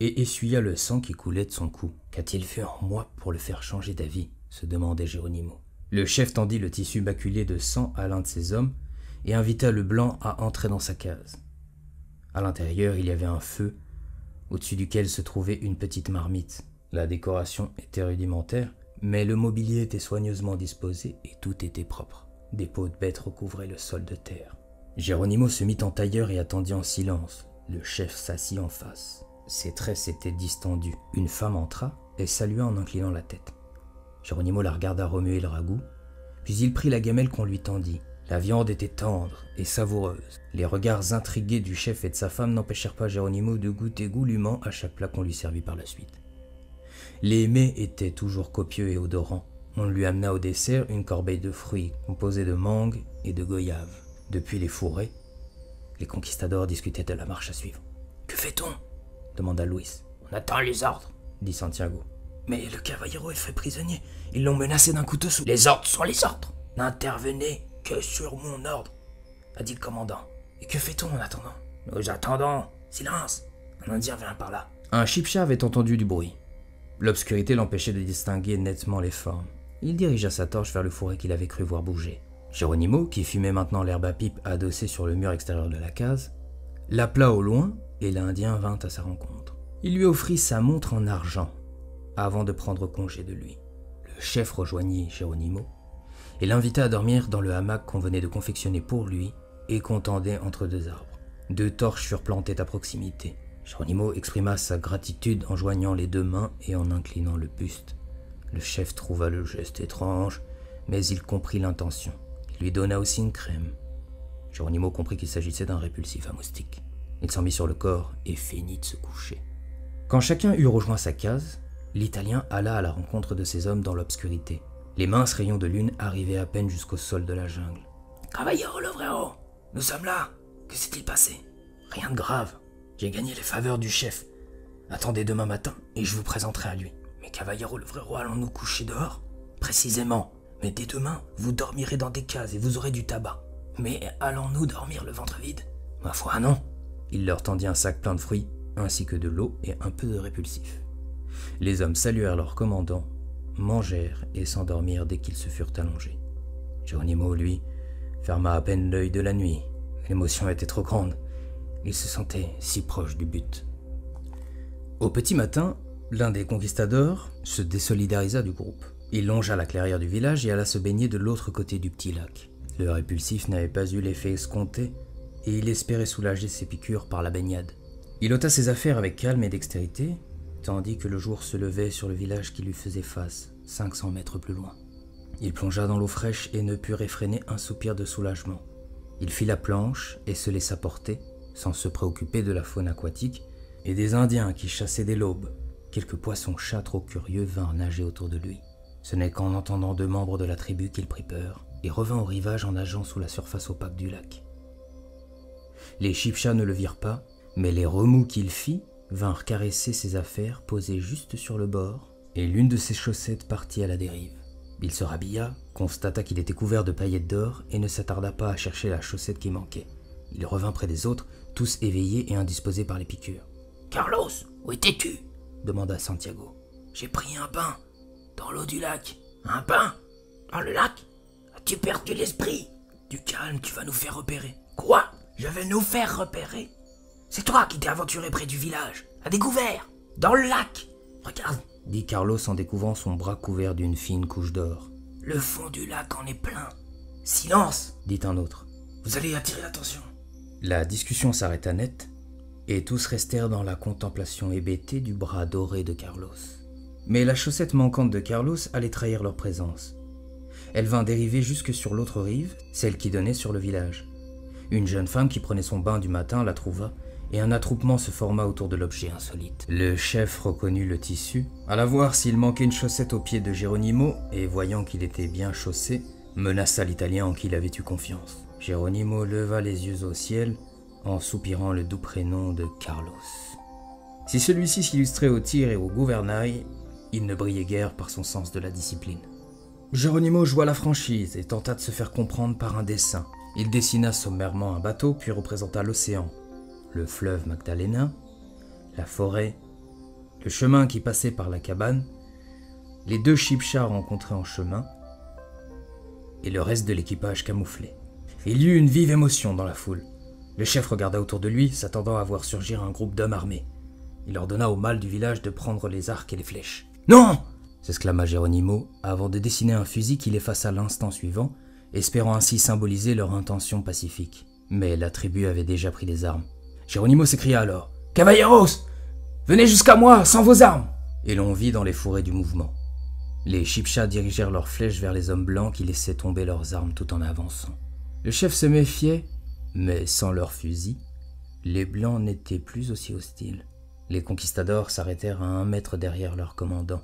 et essuya le sang qui coulait de son cou. « Qu'a-t-il fait en moi pour le faire changer d'avis ?» se demandait Geronimo. Le chef tendit le tissu maculé de sang à l'un de ses hommes et invita le blanc à entrer dans sa case. À l'intérieur, il y avait un feu, au-dessus duquel se trouvait une petite marmite. La décoration était rudimentaire, mais le mobilier était soigneusement disposé et tout était propre. Des peaux de bêtes recouvraient le sol de terre. Geronimo se mit en tailleur et attendit en silence. Le chef s'assit en face. Ses traits s'étaient distendus. Une femme entra et salua en inclinant la tête. Geronimo la regarda remuer le ragoût, puis il prit la gamelle qu'on lui tendit. La viande était tendre et savoureuse. Les regards intrigués du chef et de sa femme n'empêchèrent pas Geronimo de goûter goulûment à chaque plat qu'on lui servit par la suite. Les mets étaient toujours copieux et odorants. On lui amena au dessert une corbeille de fruits, composée de mangue et de goyave. Depuis les fourrés, les conquistadors discutaient de la marche à suivre. « Que fait-on » demanda Luis. « On attend les ordres » dit Santiago. « Mais le cavallero est fait prisonnier. Ils l'ont menacé d'un couteau sous... »« Les ordres sont les ordres. N'intervenez » que sur mon ordre, a dit le commandant. Et que fait-on en attendant? Nous attendons. Silence. Un Indien vient par là. Un Chibcha avait entendu du bruit. L'obscurité l'empêchait de distinguer nettement les formes. Il dirigea sa torche vers le fourré qu'il avait cru voir bouger. Geronimo, qui fumait maintenant l'herbe à pipe adossée sur le mur extérieur de la case, l'appela au loin et l'Indien vint à sa rencontre. Il lui offrit sa montre en argent avant de prendre congé de lui. Le chef rejoignit Geronimo et l'invita à dormir dans le hamac qu'on venait de confectionner pour lui et qu'on tendait entre deux arbres. Deux torches furent plantées à proximité. Geronimo exprima sa gratitude en joignant les deux mains et en inclinant le buste. Le chef trouva le geste étrange, mais il comprit l'intention. Il lui donna aussi une crème. Geronimo comprit qu'il s'agissait d'un répulsif à moustiques. Il s'en mit sur le corps et feignit de se coucher. Quand chacun eut rejoint sa case, l'Italien alla à la rencontre de ses hommes dans l'obscurité. Les minces rayons de lune arrivaient à peine jusqu'au sol de la jungle. « Cavallero Lovrero, nous sommes là. Que s'est-il passé ? » ?»« Rien de grave. J'ai gagné les faveurs du chef. Attendez demain matin et je vous présenterai à lui. » »« Mais Cavallero Lovrero, allons-nous coucher dehors ? » ?»« Précisément. Mais dès demain, vous dormirez dans des cases et vous aurez du tabac. » »« Mais allons-nous dormir le ventre vide ? » ?»« Ma foi, non. » Il leur tendit un sac plein de fruits, ainsi que de l'eau et un peu de répulsif. Les hommes saluèrent leur commandant, mangèrent et s'endormirent dès qu'ils se furent allongés. Geronimo, lui, ferma à peine l'œil de la nuit. L'émotion était trop grande. Il se sentait si proche du but. Au petit matin, l'un des conquistadors se désolidariza du groupe. Il longea la clairière du village et alla se baigner de l'autre côté du petit lac. Le répulsif n'avait pas eu l'effet escompté et il espérait soulager ses piqûres par la baignade. Il ôta ses affaires avec calme et dextérité, tandis que le jour se levait sur le village qui lui faisait face, 500 mètres plus loin. Il plongea dans l'eau fraîche et ne put réfréner un soupir de soulagement. Il fit la planche et se laissa porter, sans se préoccuper de la faune aquatique et des Indiens qui chassaient dès l'aube. Quelques poissons-chats trop curieux vinrent nager autour de lui. Ce n'est qu'en entendant deux membres de la tribu qu'il prit peur et revint au rivage en nageant sous la surface opaque du lac. Les Chibchas ne le virent pas, mais les remous qu'il fit vinrent caresser ses affaires posées juste sur le bord, et l'une de ses chaussettes partit à la dérive. Il se rhabilla, constata qu'il était couvert de paillettes d'or et ne s'attarda pas à chercher la chaussette qui manquait. Il revint près des autres, tous éveillés et indisposés par les piqûres. « Carlos, où étais-tu ? » demanda Santiago. « J'ai pris un bain, dans l'eau du lac. »« Un bain ? Dans le lac ? As-tu perdu l'esprit ? » ?»« Du calme, tu vas nous faire repérer. »« Quoi ? Je vais nous faire repérer ? » C'est toi qui t'es aventuré près du village, à découvert, dans le lac. Regarde, dit Carlos en découvrant son bras couvert d'une fine couche d'or. Le fond du lac en est plein. Silence, dit un autre. Vous allez attirer l'attention. La discussion s'arrêta net, et tous restèrent dans la contemplation hébétée du bras doré de Carlos. Mais la chaussette manquante de Carlos allait trahir leur présence. Elle vint dériver jusque sur l'autre rive, celle qui donnait sur le village. Une jeune femme qui prenait son bain du matin la trouva, et un attroupement se forma autour de l'objet insolite. Le chef reconnut le tissu, alla voir s'il manquait une chaussette au pied de Geronimo, et voyant qu'il était bien chaussé, menaça l'Italien en qui il avait eu confiance. Geronimo leva les yeux au ciel, en soupirant le doux prénom de Carlos. Si celui-ci s'illustrait au tir et au gouvernail, il ne brillait guère par son sens de la discipline. Geronimo joua la franchise et tenta de se faire comprendre par un dessin. Il dessina sommairement un bateau, puis représenta l'océan, le fleuve Magdalena, la forêt, le chemin qui passait par la cabane, les deux Chibchas rencontrés en chemin et le reste de l'équipage camouflé. Il y eut une vive émotion dans la foule. Le chef regarda autour de lui, s'attendant à voir surgir un groupe d'hommes armés. Il ordonna aux mâles du village de prendre les arcs et les flèches. « Non !» s'exclama Geronimo, avant de dessiner un fusil qu'il effaça l'instant suivant, espérant ainsi symboliser leur intention pacifique. Mais la tribu avait déjà pris les armes. Geronimo s'écria alors « Caballeros, venez jusqu'à moi, sans vos armes !» Et l'on vit dans les fourrés du mouvement. Les Chibchas dirigèrent leurs flèches vers les hommes blancs qui laissaient tomber leurs armes tout en avançant. Le chef se méfiait, mais sans leurs fusils, les blancs n'étaient plus aussi hostiles. Les conquistadors s'arrêtèrent à 1 mètre derrière leur commandant.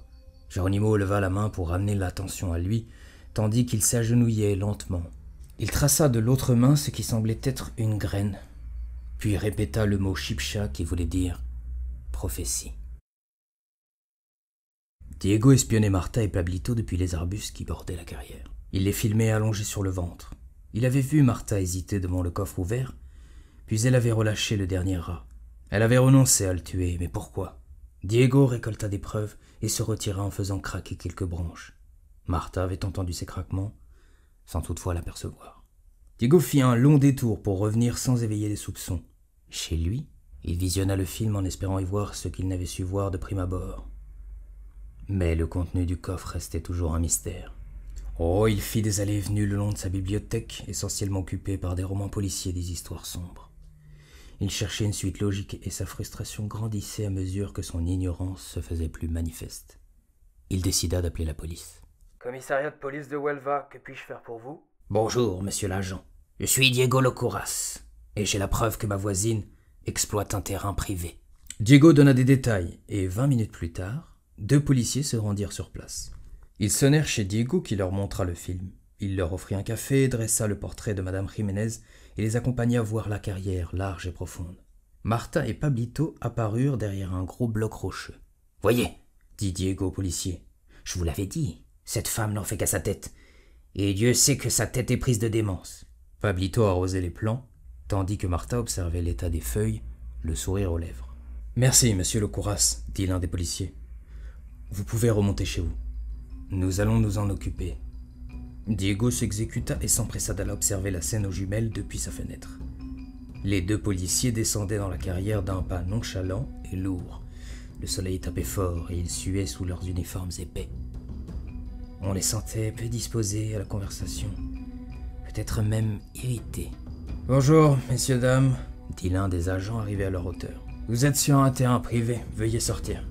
Geronimo leva la main pour ramener l'attention à lui, tandis qu'il s'agenouillait lentement. Il traça de l'autre main ce qui semblait être une graine, puis répéta le mot Chibcha qui voulait dire « prophétie ». Diego espionnait Martha et Pablito depuis les arbustes qui bordaient la carrière. Il les filmait allongés sur le ventre. Il avait vu Martha hésiter devant le coffre ouvert, puis elle avait relâché le dernier rat. Elle avait renoncé à le tuer, mais pourquoi ? Diego récolta des preuves et se retira en faisant craquer quelques branches. Martha avait entendu ces craquements, sans toutefois l'apercevoir. Diego fit un long détour pour revenir sans éveiller les soupçons. Chez lui, il visionna le film en espérant y voir ce qu'il n'avait su voir de prime abord. Mais le contenu du coffre restait toujours un mystère. Oh, il fit des allées et venues le long de sa bibliothèque, essentiellement occupée par des romans policiers et des histoires sombres. Il cherchait une suite logique et sa frustration grandissait à mesure que son ignorance se faisait plus manifeste. Il décida d'appeler la police. « Commissariat de police de Huelva, que puis-je faire pour vous ?»« Bonjour, monsieur l'agent. Je suis Diego Locuras, et j'ai la preuve que ma voisine exploite un terrain privé. » Diego donna des détails, et 20 minutes plus tard, 2 policiers se rendirent sur place. Ils sonnèrent chez Diego qui leur montra le film. Il leur offrit un café, dressa le portrait de Madame Jiménez et les accompagna voir la carrière large et profonde. Martha et Pablito apparurent derrière un gros bloc rocheux. « Voyez, dit Diego au policier, je vous l'avais dit, cette femme n'en fait qu'à sa tête, et Dieu sait que sa tête est prise de démence. » Pablito arrosait les plants, tandis que Martha observait l'état des feuilles, le sourire aux lèvres. « Merci, monsieur Locuras, dit l'un des policiers. Vous pouvez remonter chez vous. Nous allons nous en occuper. » Diego s'exécuta et s'empressa d'aller observer la scène aux jumelles depuis sa fenêtre. Les 2 policiers descendaient dans la carrière d'un pas nonchalant et lourd. Le soleil tapait fort et ils suaient sous leurs uniformes épais. On les sentait peu disposés à la conversation, peut-être même irrités. « Bonjour, messieurs, dames, » dit l'un des agents arrivé à leur hauteur. « Vous êtes sur un terrain privé, veuillez sortir. »«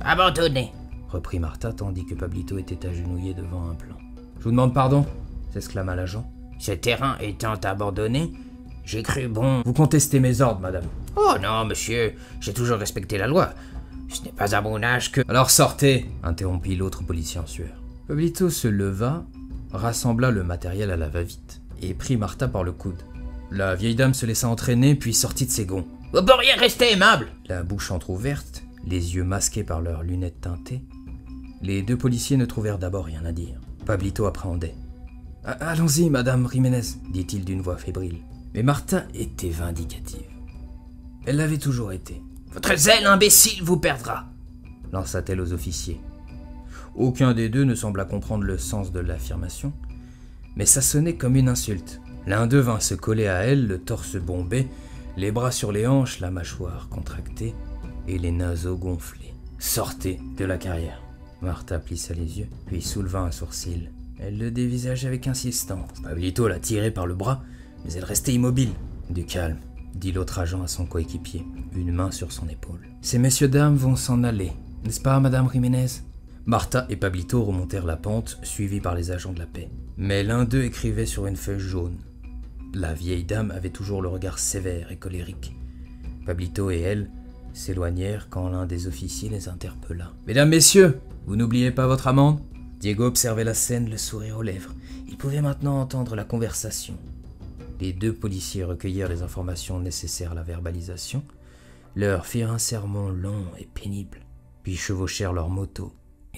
Abandonnez !» reprit Martha tandis que Pablito était agenouillé devant un plan. « Je vous demande pardon !» s'exclama l'agent. « Ce terrain étant abandonné, j'ai cru bon... » « Vous contestez mes ordres, madame. »« Oh non, monsieur, j'ai toujours respecté la loi. Ce n'est pas à mon âge que... » « Alors sortez !» interrompit l'autre policier en sueur. Pablito se leva, rassembla le matériel à la va-vite et prit Martha par le coude. La vieille dame se laissa entraîner puis sortit de ses gonds. « Vous pourriez rester aimable !» La bouche entrouverte, les yeux masqués par leurs lunettes teintées, les 2 policiers ne trouvèrent d'abord rien à dire. Pablito appréhendait. « Allons-y, madame Jiménez », dit-il d'une voix fébrile. Mais Martha était vindicative. Elle l'avait toujours été. « Votre zèle imbécile vous perdra », lança-t-elle aux officiers. Aucun des 2 ne sembla comprendre le sens de l'affirmation, mais ça sonnait comme une insulte. L'un d'eux vint se coller à elle, le torse bombé, les bras sur les hanches, la mâchoire contractée et les naseaux gonflés. « Sortez de la carrière !» Martha plissa les yeux, puis souleva un sourcil. Elle le dévisageait avec insistance. Pablito la tirait par le bras, mais elle restait immobile. « Du calme », dit l'autre agent à son coéquipier, une main sur son épaule. « Ces messieurs-dames vont s'en aller, n'est-ce pas, madame Jiménez ?» Martha et Pablito remontèrent la pente, suivis par les agents de la paix. Mais l'un d'eux écrivait sur une feuille jaune. La vieille dame avait toujours le regard sévère et colérique. Pablito et elle s'éloignèrent quand l'un des officiers les interpella. « Mesdames, messieurs, vous n'oubliez pas votre amende ?» Diego observait la scène, le sourire aux lèvres. Il pouvait maintenant entendre la conversation. Les 2 policiers recueillirent les informations nécessaires à la verbalisation, leur firent un sermon long et pénible, puis chevauchèrent leur moto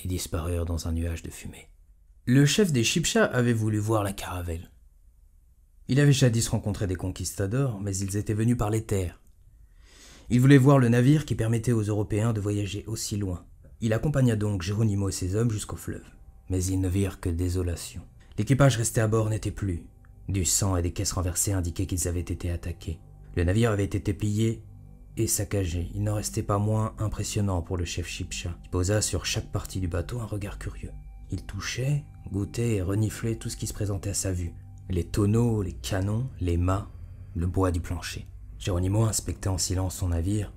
et disparurent dans un nuage de fumée. Le chef des Chibchas avait voulu voir la caravelle. Il avait jadis rencontré des conquistadors, mais ils étaient venus par les terres. Il voulait voir le navire qui permettait aux Européens de voyager aussi loin. Il accompagna donc Geronimo et ses hommes jusqu'au fleuve, mais ils ne virent que désolation. L'équipage resté à bord n'était plus. Du sang et des caisses renversées indiquaient qu'ils avaient été attaqués. Le navire avait été pillé et saccagé. Il n'en restait pas moins impressionnant pour le chef Chibcha, qui posa sur chaque partie du bateau un regard curieux. Il touchait, goûtait et reniflait tout ce qui se présentait à sa vue. Les tonneaux, les canons, les mâts, le bois du plancher. Geronimo inspectait en silence son navire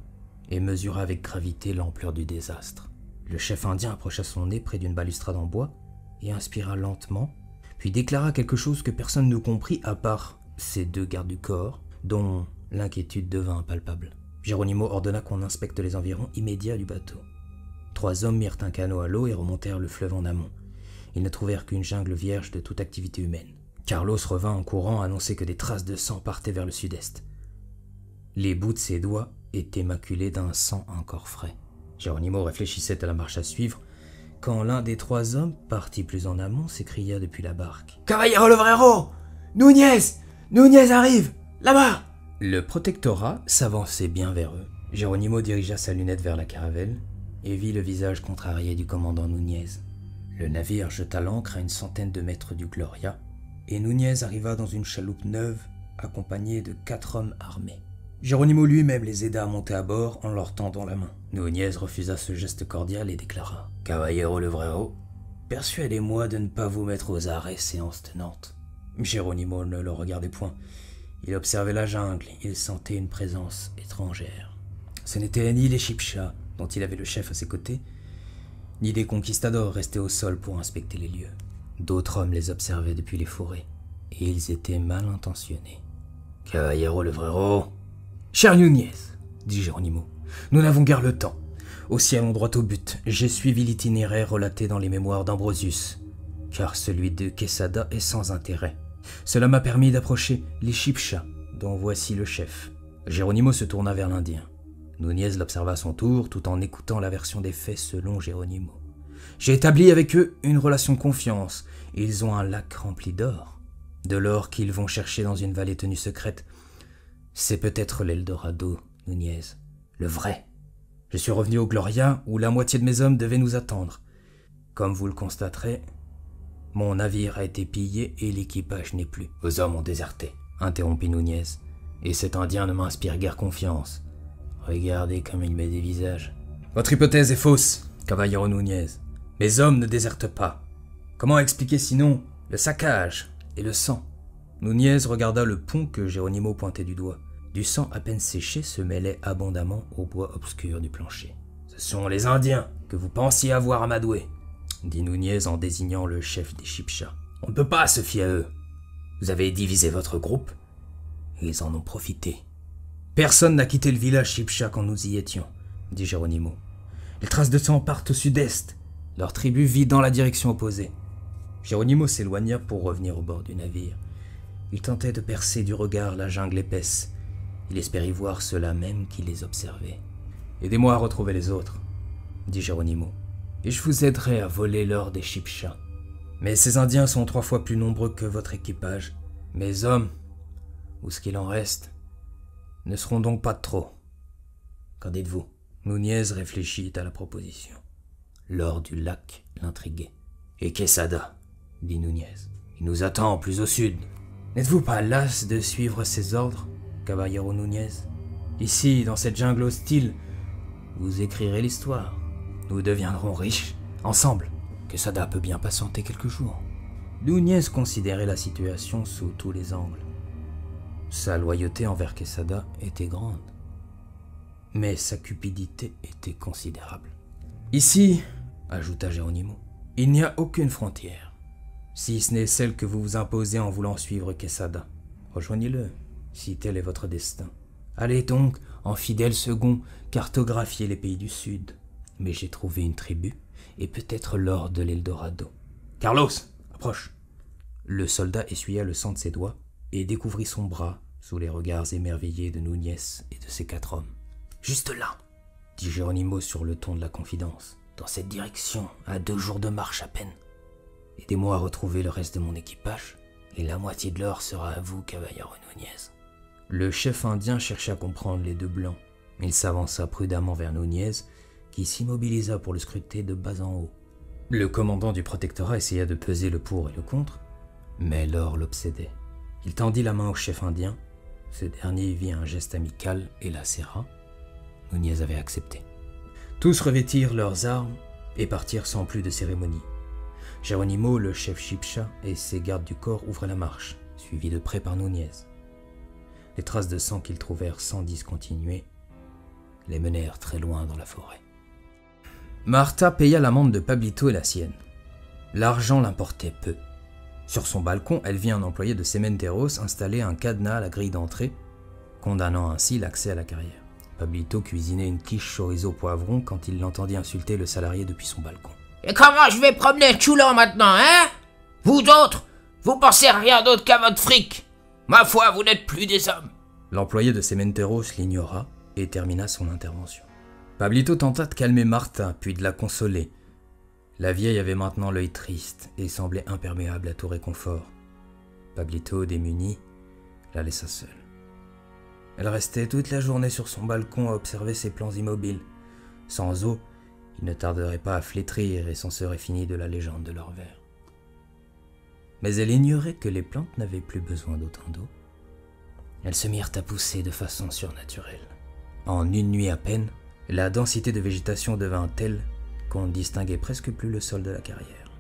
et mesura avec gravité l'ampleur du désastre. Le chef indien approcha son nez près d'une balustrade en bois et inspira lentement, puis déclara quelque chose que personne ne comprit à part ces 2 gardes du corps, dont l'inquiétude devint impalpable. Geronimo ordonna qu'on inspecte les environs immédiats du bateau. 3 hommes mirent un canot à l'eau et remontèrent le fleuve en amont. Ils ne trouvèrent qu'une jungle vierge de toute activité humaine. Carlos revint en courant annoncer que des traces de sang partaient vers le sud-est. Les bouts de ses doigts étaient maculés d'un sang encore frais. Geronimo réfléchissait à la marche à suivre, quand l'un des 3 hommes, parti plus en amont, s'écria depuis la barque. « Caballero Lovrero ! Núñez ! Núñez arrive ! Là-bas !» Le protectorat s'avançait bien vers eux. Geronimo dirigea sa lunette vers la caravelle, et vit le visage contrarié du commandant Nunez. Le navire jeta l'ancre à une centaine de mètres du Gloria, et Nunez arriva dans une chaloupe neuve, accompagné de 4 hommes armés. Geronimo lui-même les aida à monter à bord en leur tendant la main. Nunez refusa ce geste cordial et déclara « Caballero Levrero, persuadez-moi de ne pas vous mettre aux arrêts, séance tenante. » Geronimo ne le regardait point. Il observait la jungle, il sentait une présence étrangère. Ce n'étaient ni les Chibchas, dont il avait le chef à ses côtés, ni des conquistadors restés au sol pour inspecter les lieux. D'autres hommes les observaient depuis les forêts, et ils étaient mal intentionnés. « Caballero Levrero !» « Cher Nunez, » dit Geronimo, « nous n'avons guère le temps. Aussi allons droit au but. J'ai suivi l'itinéraire relaté dans les mémoires d'Ambrosius, car celui de Quesada est sans intérêt. Cela m'a permis d'approcher les Chibchas, dont voici le chef. » Geronimo se tourna vers l'Indien. Nunez l'observa à son tour, tout en écoutant la version des faits selon Geronimo. « J'ai établi avec eux une relation de confiance. Ils ont un lac rempli d'or, de l'or qu'ils vont chercher dans une vallée tenue secrète. C'est peut-être l'Eldorado, Nunez, le vrai. Je suis revenu au Gloria où la moitié de mes hommes devaient nous attendre. Comme vous le constaterez, mon navire a été pillé et l'équipage n'est plus. Vos hommes ont déserté, interrompit Nunez, et cet Indien ne m'inspire guère confiance. Regardez comme il met des visages. Votre hypothèse est fausse, Caballero Nunez. Mes hommes ne désertent pas. Comment expliquer sinon le saccage et le sang? Nunez regarda le pont que Geronimo pointait du doigt. Du sang à peine séché se mêlait abondamment au bois obscur du plancher. « Ce sont les Indiens que vous pensiez avoir amadoués, » dit Nunez en désignant le chef des Chibchas. « On ne peut pas se fier à eux. Vous avez divisé votre groupe, et ils en ont profité. »« Personne n'a quitté le village Chibcha quand nous y étions, » dit Geronimo. « Les traces de sang partent au sud-est. Leur tribu vit dans la direction opposée. » Geronimo s'éloigna pour revenir au bord du navire. Il tentait de percer du regard la jungle épaisse. Il espérait voir cela même qui les observait. « Aidez-moi à retrouver les autres, » dit Geronimo, « et je vous aiderai à voler l'or des Chibchas. Mais ces Indiens sont 3 fois plus nombreux que votre équipage. Mes hommes, ou ce qu'il en reste, ne seront donc pas de trop. » Qu'en dites-vous ? Nunez réfléchit à la proposition. L'or du lac l'intriguait. « Et Quesada, » dit Nunez. « Il nous attend plus au sud. » « N'êtes-vous pas las de suivre ses ordres, Caballero Nunez ? Ici, dans cette jungle hostile, vous écrirez l'histoire. Nous deviendrons riches, ensemble. Quesada peut bien patienter quelques jours. » Nunez considérait la situation sous tous les angles. Sa loyauté envers Quesada était grande, mais sa cupidité était considérable. « Ici, ajouta Geronimo, il n'y a aucune frontière. Si ce n'est celle que vous vous imposez en voulant suivre Quesada. Rejoignez-le, si tel est votre destin. Allez donc, en fidèle second, cartographier les pays du Sud. Mais j'ai trouvé une tribu, et peut-être l'or de l'Eldorado. Carlos, approche !» Le soldat essuya le sang de ses doigts et découvrit son bras sous les regards émerveillés de Nunez et de ses 4 hommes. « Juste là !» dit Geronimo sur le ton de la confidence. « Dans cette direction, à 2 jours de marche à peine. » Aidez-moi à retrouver le reste de mon équipage, et la moitié de l'or sera à vous, Caballero Nunez. » Le chef indien chercha à comprendre les 2 blancs. Il s'avança prudemment vers Nunez, qui s'immobilisa pour le scruter de bas en haut. Le commandant du protectorat essaya de peser le pour et le contre, mais l'or l'obsédait. Il tendit la main au chef indien. Ce dernier vit un geste amical et la serra. Nunez avait accepté. Tous revêtirent leurs armes et partirent sans plus de cérémonie. Geronimo, le chef Chibcha, et ses gardes du corps ouvraient la marche, suivis de près par Nunez. Les traces de sang qu'ils trouvèrent sans discontinuer les menèrent très loin dans la forêt. Martha paya l'amende de Pablito et la sienne. L'argent l'importait peu. Sur son balcon, elle vit un employé de Cementeros installer un cadenas à la grille d'entrée, condamnant ainsi l'accès à la carrière. Pablito cuisinait une quiche chorizo poivron quand il l'entendit insulter le salarié depuis son balcon. « Et comment je vais promener Chulan maintenant, hein? Vous d'autres, vous pensez à rien d'autre qu'à votre fric. Ma foi, vous n'êtes plus des hommes. » L'employé de Cementeros l'ignora et termina son intervention. Pablito tenta de calmer Martha, puis de la consoler. La vieille avait maintenant l'œil triste et semblait imperméable à tout réconfort. Pablito, démuni, la laissa seule. Elle restait toute la journée sur son balcon à observer ses plans immobiles. Sans eau, Ils ne tarderaient pas à flétrir et c'en serait fini de la légende de leur verre. Mais elle ignorait que les plantes n'avaient plus besoin d'autant d'eau. Elles se mirent à pousser de façon surnaturelle. En une nuit à peine, la densité de végétation devint telle qu'on ne distinguait presque plus le sol de la carrière.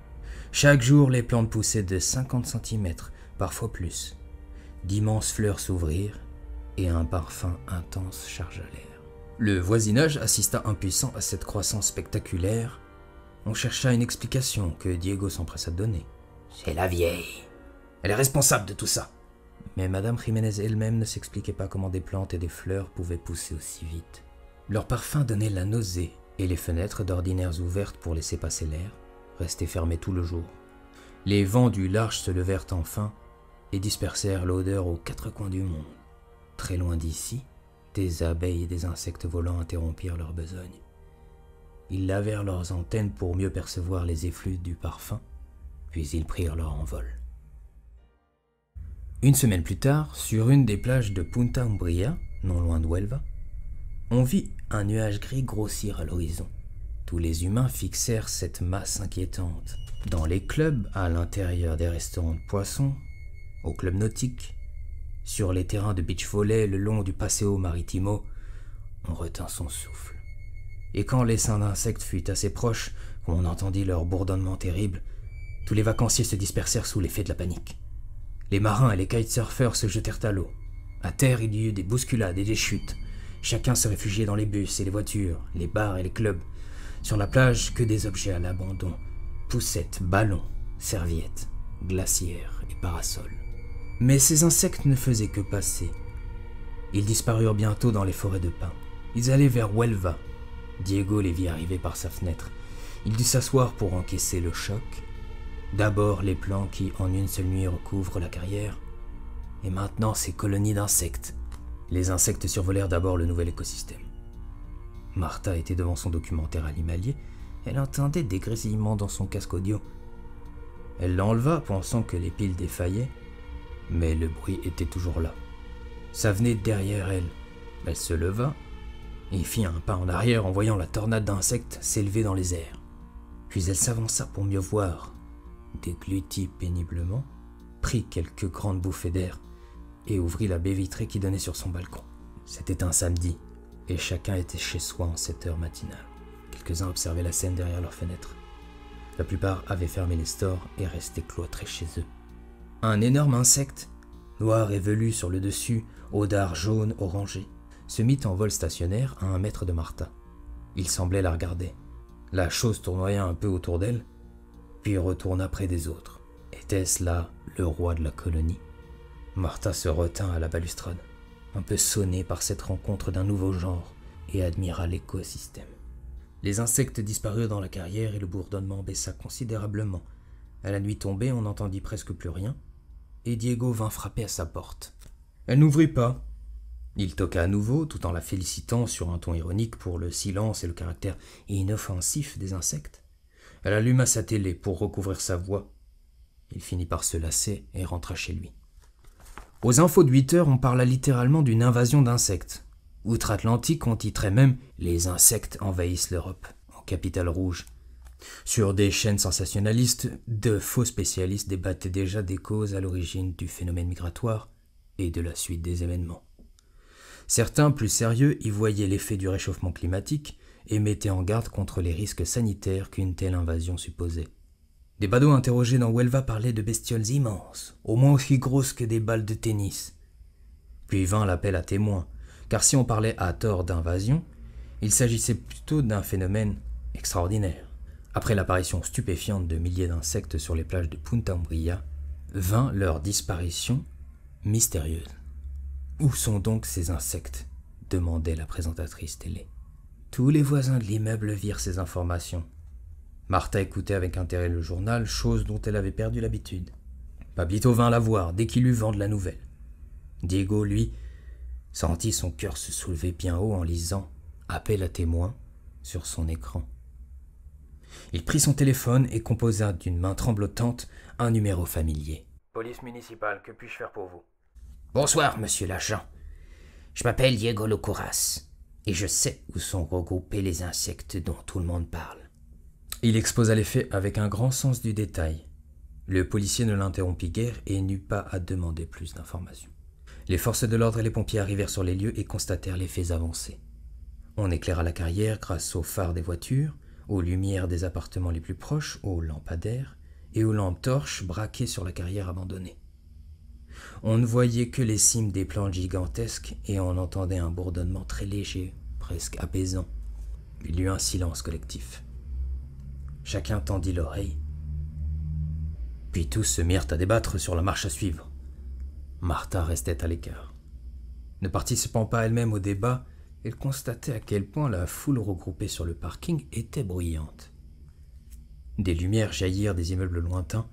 Chaque jour, les plantes poussaient de 50 cm, parfois plus. D'immenses fleurs s'ouvrirent et un parfum intense chargea l'air. Le voisinage assista impuissant à cette croissance spectaculaire. On chercha une explication que Diego s'empressa de donner. C'est la vieille. Elle est responsable de tout ça. Mais Madame Jiménez elle-même ne s'expliquait pas comment des plantes et des fleurs pouvaient pousser aussi vite. Leur parfum donnait la nausée, et les fenêtres, d'ordinaire ouvertes pour laisser passer l'air, restaient fermées tout le jour. Les vents du large se levèrent enfin et dispersèrent l'odeur aux quatre coins du monde. Très loin d'ici, des abeilles et des insectes volants interrompirent leur besogne. Ils lavèrent leurs antennes pour mieux percevoir les effluves du parfum, puis ils prirent leur envol. Une semaine plus tard, sur une des plages de Punta Umbria, non loin d'Huelva, on vit un nuage gris grossir à l'horizon. Tous les humains fixèrent cette masse inquiétante. Dans les clubs, à l'intérieur des restaurants de poissons, au club nautique, sur les terrains de beach volley le long du Paseo Marítimo, on retint son souffle. Et quand l'essaim d'insectes fut assez proche, qu'on entendit leur bourdonnement terrible, tous les vacanciers se dispersèrent sous l'effet de la panique. Les marins et les kitesurfers se jetèrent à l'eau. À terre, il y eut des bousculades et des chutes. Chacun se réfugiait dans les bus et les voitures, les bars et les clubs. Sur la plage, que des objets à l'abandon. Poussettes, ballons, serviettes, glacières et parasols. Mais ces insectes ne faisaient que passer. Ils disparurent bientôt dans les forêts de pins. Ils allaient vers Huelva. Diego les vit arriver par sa fenêtre. Il dut s'asseoir pour encaisser le choc. D'abord les plants qui, en une seule nuit, recouvrent la carrière, et maintenant ces colonies d'insectes. Les insectes survolèrent d'abord le nouvel écosystème. Martha était devant son documentaire animalier. Elle entendait des grésillements dans son casque audio. Elle l'enleva, pensant que les piles défaillaient. Mais le bruit était toujours là. Ça venait derrière elle. Elle se leva et fit un pas en arrière en voyant la tornade d'insectes s'élever dans les airs. Puis elle s'avança pour mieux voir, déglutit péniblement, prit quelques grandes bouffées d'air et ouvrit la baie vitrée qui donnait sur son balcon. C'était un samedi et chacun était chez soi en cette heure matinale. Quelques-uns observaient la scène derrière leurs fenêtres. La plupart avaient fermé les stores et restaient cloîtrés chez eux. Un énorme insecte, noir et velu sur le dessus, aux dards jaunes orangés, se mit en vol stationnaire à 1 mètre de Martha. Il semblait la regarder. La chose tournoya un peu autour d'elle, puis retourna près des autres. Était-ce là le roi de la colonie? Martha se retint à la balustrade, un peu sonnée par cette rencontre d'un nouveau genre, et admira l'écosystème. Les insectes disparurent dans la carrière et le bourdonnement baissa considérablement. À la nuit tombée, on n'entendit presque plus rien. Et Diego vint frapper à sa porte. Elle n'ouvrit pas. Il toqua à nouveau, tout en la félicitant sur un ton ironique pour le silence et le caractère inoffensif des insectes. Elle alluma sa télé pour recouvrir sa voix. Il finit par se lasser et rentra chez lui. Aux infos de 8 h, on parla littéralement d'une invasion d'insectes. Outre-Atlantique, on titrait même « Les insectes envahissent l'Europe » en capitale rouge. Sur des chaînes sensationnalistes, de faux spécialistes débattaient déjà des causes à l'origine du phénomène migratoire et de la suite des événements. Certains, plus sérieux, y voyaient l'effet du réchauffement climatique et mettaient en garde contre les risques sanitaires qu'une telle invasion supposait. Des badauds interrogés dans Huelva parlaient de bestioles immenses, au moins aussi grosses que des balles de tennis. Puis vint l'appel à témoins, car si on parlait à tort d'invasion, il s'agissait plutôt d'un phénomène extraordinaire. Après l'apparition stupéfiante de milliers d'insectes sur les plages de Punta Umbria, vint leur disparition mystérieuse. « Où sont donc ces insectes ?» demandait la présentatrice télé. Tous les voisins de l'immeuble virent ces informations. Martha écoutait avec intérêt le journal, chose dont elle avait perdu l'habitude. Pablito vint la voir dès qu'il eut vent de la nouvelle. Diego, lui, sentit son cœur se soulever bien haut en lisant « Appel à témoins » sur son écran. Il prit son téléphone et composa d'une main tremblotante un numéro familier. « Police municipale, que puis-je faire pour vous ?»« Bonsoir, monsieur l'agent. Je m'appelle Diego Locuras. et je sais où sont regroupés les insectes dont tout le monde parle. » Il exposa les faits avec un grand sens du détail. Le policier ne l'interrompit guère et n'eut pas à demander plus d'informations. Les forces de l'ordre et les pompiers arrivèrent sur les lieux et constatèrent les faits avancés. On éclaira la carrière grâce aux phares des voitures, aux lumières des appartements les plus proches, aux lampadaires et aux lampes torches braquées sur la carrière abandonnée. On ne voyait que les cimes des plantes gigantesques et on entendait un bourdonnement très léger, presque apaisant. Il y eut un silence collectif. Chacun tendit l'oreille. Puis tous se mirent à débattre sur la marche à suivre. Martha restait à l'écart. Ne participant pas elle-même au débat, elle constatait à quel point la foule regroupée sur le parking était bruyante. Des lumières jaillirent des immeubles lointains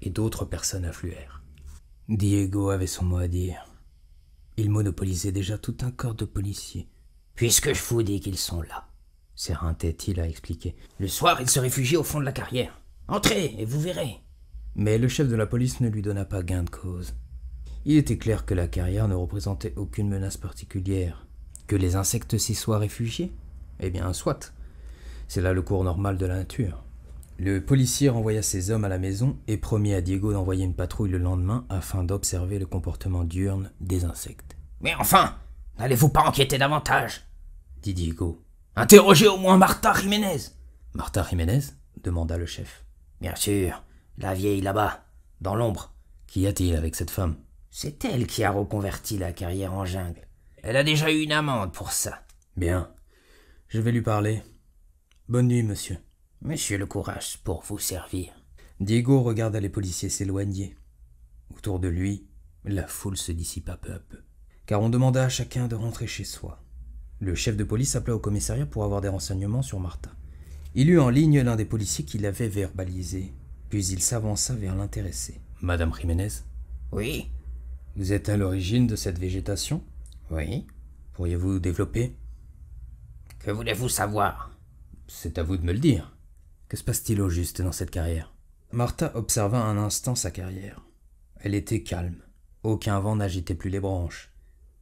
et d'autres personnes affluèrent. Diego avait son mot à dire. Il monopolisait déjà tout un corps de policiers. « Puisque je vous dis qu'ils sont là, » s'éreintait-il à expliquer. « Le soir, ils se réfugient au fond de la carrière. Entrez et vous verrez. » Mais le chef de la police ne lui donna pas gain de cause. Il était clair que la carrière ne représentait aucune menace particulière. Que les insectes s'y soient réfugiés ? Eh bien, soit. C'est là le cours normal de la nature. Le policier renvoya ses hommes à la maison et promit à Diego d'envoyer une patrouille le lendemain afin d'observer le comportement diurne des insectes. « Mais enfin, n'allez-vous pas enquêter davantage ?» dit Diego. « Interrogez au moins Martha Jiménez !»« Martha Jiménez ?» demanda le chef. « Bien sûr, la vieille là-bas, dans l'ombre. »« Qu'y a-t-il avec cette femme ?»« C'est elle qui a reconverti la carrière en jungle. » Elle a déjà eu une amende pour ça. »« Bien, je vais lui parler. Bonne nuit, monsieur. »« Monsieur le courage pour vous servir. » Diego regarda les policiers s'éloigner. Autour de lui, la foule se dissipa peu à peu, car on demanda à chacun de rentrer chez soi. Le chef de police appela au commissariat pour avoir des renseignements sur Martha. Il eut en ligne l'un des policiers qui l'avait verbalisé, puis il s'avança vers l'intéressé. « Madame Jiménez ? » « Oui. » « Vous êtes à l'origine de cette végétation ? » « Oui. » « Pourriez-vous développer ? » « Que voulez-vous savoir ? » « C'est à vous de me le dire. Que se passe-t-il au juste dans cette carrière ? » Martha observa un instant sa carrière. Elle était calme. Aucun vent n'agitait plus les branches.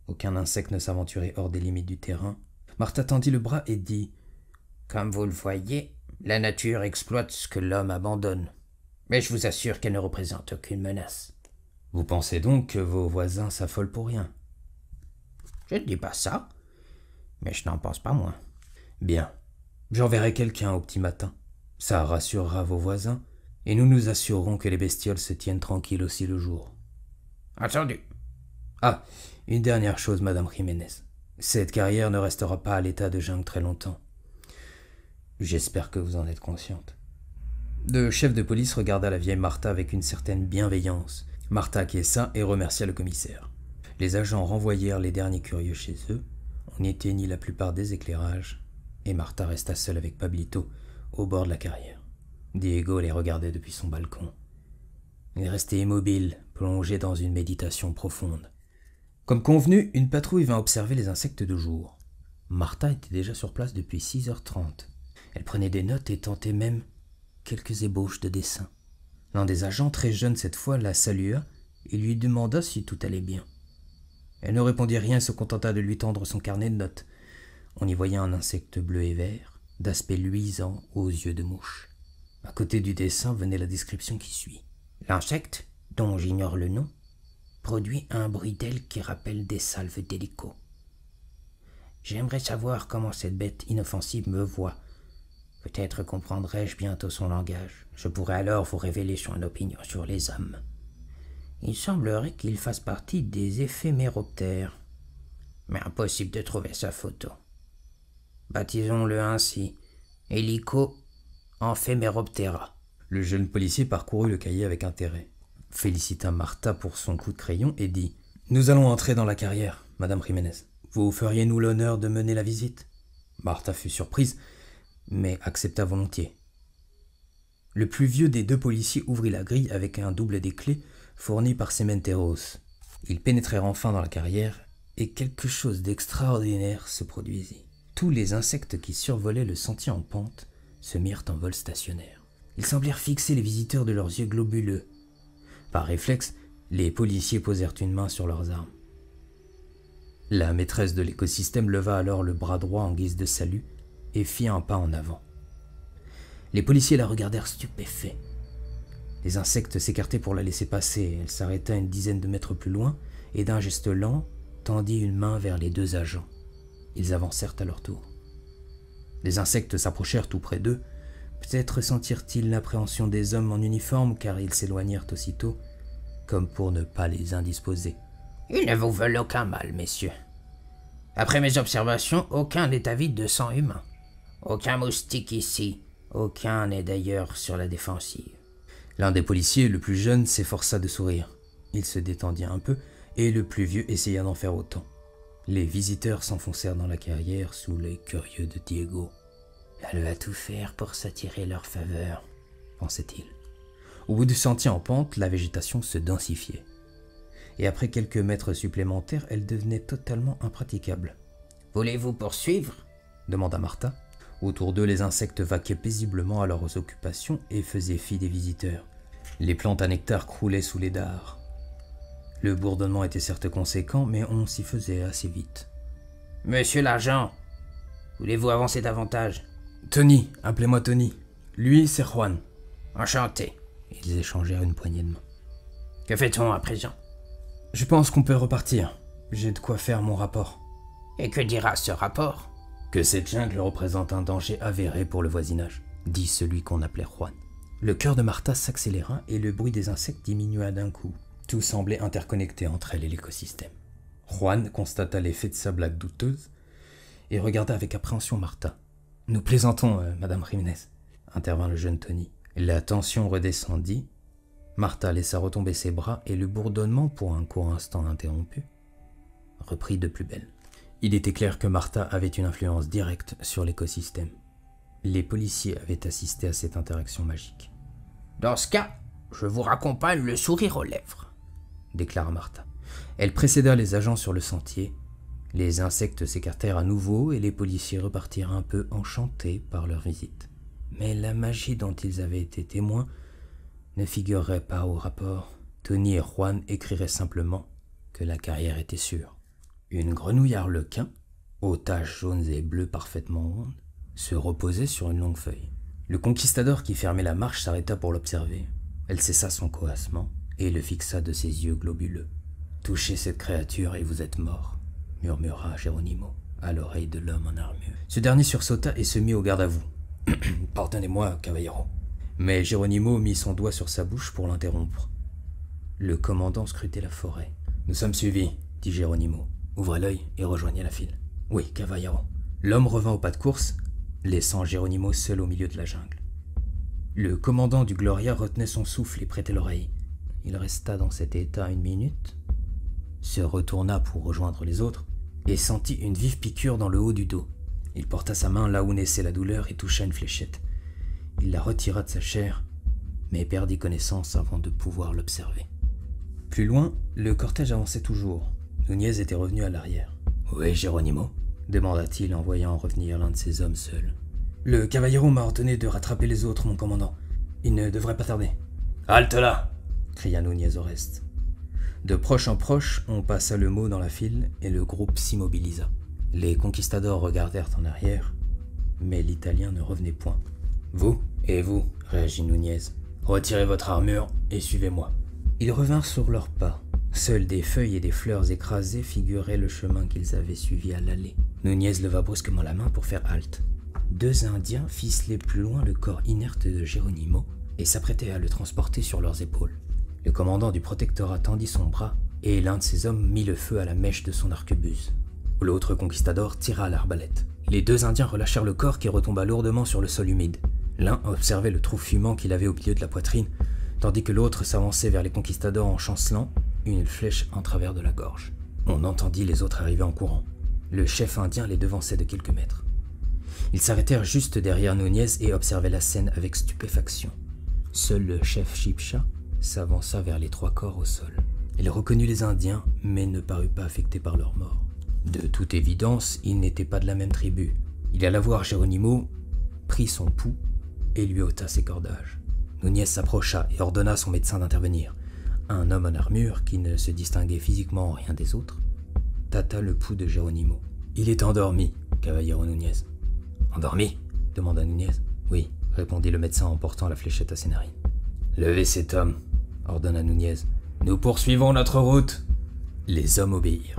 Aucun insecte ne s'aventurait hors des limites du terrain. Martha tendit le bras et dit : « Comme vous le voyez, la nature exploite ce que l'homme abandonne. Mais je vous assure qu'elle ne représente aucune menace. » « Vous pensez donc que vos voisins s'affolent pour rien ? » « Je ne dis pas ça, mais je n'en pense pas moins. » « Bien, j'enverrai quelqu'un au petit matin. Ça rassurera vos voisins, et nous nous assurerons que les bestioles se tiennent tranquilles aussi le jour. » « Entendu. » « Ah, une dernière chose, Madame Jiménez. Cette carrière ne restera pas à l'état de jungle très longtemps. J'espère que vous en êtes consciente. » Le chef de police regarda la vieille Martha avec une certaine bienveillance. Martha acquiesça et remercia le commissaire. Les agents renvoyèrent les derniers curieux chez eux, on éteignit la plupart des éclairages, et Martha resta seule avec Pablito, au bord de la carrière. Diego les regardait depuis son balcon. Il restait immobile, plongé dans une méditation profonde. Comme convenu, une patrouille vint observer les insectes de jour. Martha était déjà sur place depuis 6h30. Elle prenait des notes et tentait même quelques ébauches de dessins. L'un des agents, très jeune cette fois, la salua et lui demanda si tout allait bien. Elle ne répondit rien et se contenta de lui tendre son carnet de notes. On y voyait un insecte bleu et vert, d'aspect luisant aux yeux de mouche. À côté du dessin venait la description qui suit. « L'insecte, dont j'ignore le nom, produit un bruit d'aile qui rappelle des salves d'hélico. J'aimerais savoir comment cette bête inoffensive me voit. Peut-être comprendrai-je bientôt son langage. Je pourrai alors vous révéler son opinion sur les hommes. » Il semblerait qu'il fasse partie des éphéméroptères, mais impossible de trouver sa photo. Baptisons-le ainsi, Helico Amphéméroptera. » Le jeune policier parcourut le cahier avec intérêt, félicita Martha pour son coup de crayon et dit : « Nous allons entrer dans la carrière, Madame Jiménez. Vous feriez-nous l'honneur de mener la visite ? » Martha fut surprise, mais accepta volontiers. Le plus vieux des deux policiers ouvrit la grille avec un double des clés fourni par Cementeros. Ils pénétrèrent enfin dans la carrière et quelque chose d'extraordinaire se produisit. Tous les insectes qui survolaient le sentier en pente se mirent en vol stationnaire. Ils semblèrent fixer les visiteurs de leurs yeux globuleux. Par réflexe, les policiers posèrent une main sur leurs armes. La maîtresse de l'écosystème leva alors le bras droit en guise de salut et fit un pas en avant. Les policiers la regardèrent stupéfaits. Les insectes s'écartaient pour la laisser passer. Elle s'arrêta une dizaine de mètres plus loin et d'un geste lent tendit une main vers les deux agents. Ils avancèrent à leur tour. Les insectes s'approchèrent tout près d'eux. Peut-être ressentirent-ils l'appréhension des hommes en uniforme, car ils s'éloignèrent aussitôt, comme pour ne pas les indisposer. « Ils ne vous veulent aucun mal, messieurs. Après mes observations, aucun n'est avide de sang humain. Aucun moustique ici. Aucun n'est d'ailleurs sur la défensive. » L'un des policiers, le plus jeune, s'efforça de sourire. Il se détendit un peu, et le plus vieux essaya d'en faire autant. Les visiteurs s'enfoncèrent dans la carrière sous l'œil curieux de Diego. « Elle va tout faire pour s'attirer leur faveur, » pensait-il. Au bout du sentier en pente, la végétation se densifiait. Et après quelques mètres supplémentaires, elle devenait totalement impraticable. « Voulez-vous poursuivre ?» demanda Martha. Autour d'eux, les insectes vaquaient paisiblement à leurs occupations et faisaient fi des visiteurs. Les plantes à nectar croulaient sous les dards. Le bourdonnement était certes conséquent, mais on s'y faisait assez vite. « Monsieur l'agent, voulez-vous avancer davantage ?» « Tony, appelez-moi Tony. Lui, c'est Juan. »« Enchanté. » Ils échangèrent une poignée de main. « Que fait-on à présent ?»« Je pense qu'on peut repartir. J'ai de quoi faire mon rapport. »« Et que dira ce rapport ?»« Que cette jungle représente un danger avéré pour le voisinage, » dit celui qu'on appelait Juan. Le cœur de Martha s'accéléra et le bruit des insectes diminua d'un coup. Tout semblait interconnecté entre elle et l'écosystème. Juan constata l'effet de sa blague douteuse et regarda avec appréhension Martha. « Nous plaisantons, Madame Jiménez, » intervint le jeune Tony. La tension redescendit, Martha laissa retomber ses bras et le bourdonnement, pour un court instant interrompu, reprit de plus belle. Il était clair que Martha avait une influence directe sur l'écosystème. Les policiers avaient assisté à cette interaction magique. « Dans ce cas, je vous raccompagne le sourire aux lèvres, » déclara Martha. Elle précéda les agents sur le sentier. Les insectes s'écartèrent à nouveau et les policiers repartirent un peu enchantés par leur visite. Mais la magie dont ils avaient été témoins ne figurerait pas au rapport. Tony et Juan écriraient simplement que la carrière était sûre. Une grenouille arlequin, aux taches jaunes et bleues parfaitement rondes, se reposait sur une longue feuille. Le conquistador qui fermait la marche s'arrêta pour l'observer. Elle cessa son coassement et le fixa de ses yeux globuleux. « Touchez cette créature et vous êtes mort », murmura Geronimo à l'oreille de l'homme en armure. Ce dernier sursauta et se mit au garde à vous. « Pardonnez-moi, Caballero. » Mais Geronimo mit son doigt sur sa bouche pour l'interrompre. Le commandant scrutait la forêt. « Nous sommes suivis, » dit Geronimo. « Ouvrez l'œil et rejoignez la file. »« Oui, Caballero. » L'homme revint au pas de course, laissant Geronimo seul au milieu de la jungle. Le commandant du Gloria retenait son souffle et prêtait l'oreille. Il resta dans cet état une minute, se retourna pour rejoindre les autres, et sentit une vive piqûre dans le haut du dos. Il porta sa main là où naissait la douleur et toucha une fléchette. Il la retira de sa chair, mais perdit connaissance avant de pouvoir l'observer. Plus loin, le cortège avançait toujours. Nunez était revenu à l'arrière. « Oui, Geronimo ?» demanda-t-il en voyant revenir l'un de ses hommes seuls. « Le Caballero m'a ordonné de rattraper les autres, mon commandant. Il ne devrait pas tarder. »« Halte là !» cria Nunez au reste. De proche en proche, on passa le mot dans la file et le groupe s'immobilisa. Les conquistadors regardèrent en arrière, mais l'Italien ne revenait point. « Vous et vous » réagit Nunez. « Retirez votre armure et suivez-moi. » Ils revinrent sur leurs pas. Seules des feuilles et des fleurs écrasées figuraient le chemin qu'ils avaient suivi à l'allée. Nunez leva brusquement la main pour faire halte. Deux Indiens ficelaient plus loin le corps inerte de Geronimo et s'apprêtaient à le transporter sur leurs épaules. Le commandant du protectorat tendit son bras et l'un de ses hommes mit le feu à la mèche de son arquebuse. L'autre conquistador tira à l'arbalète. Les deux Indiens relâchèrent le corps qui retomba lourdement sur le sol humide. L'un observait le trou fumant qu'il avait au milieu de la poitrine, tandis que l'autre s'avançait vers les conquistadors en chancelant, une flèche en travers de la gorge. On entendit les autres arriver en courant. Le chef indien les devançait de quelques mètres. Ils s'arrêtèrent juste derrière Nunez et observaient la scène avec stupéfaction. Seul le chef Chipcha s'avança vers les trois corps au sol. Il reconnut les Indiens, mais ne parut pas affecté par leur mort. De toute évidence, ils n'étaient pas de la même tribu. Il alla voir Geronimo, prit son pouls et lui ôta ses cordages. Nunez s'approcha et ordonna à son médecin d'intervenir. Un homme en armure, qui ne se distinguait physiquement en rien des autres, tâta le pouls de Geronimo. « Il est endormi, Cavallero Nunez. »« Endormi ?» demanda Nunez. « Oui, » répondit le médecin en portant la fléchette à ses narines. « Levez cet homme, » ordonna Nunez. « Nous poursuivons notre route. » Les hommes obéirent.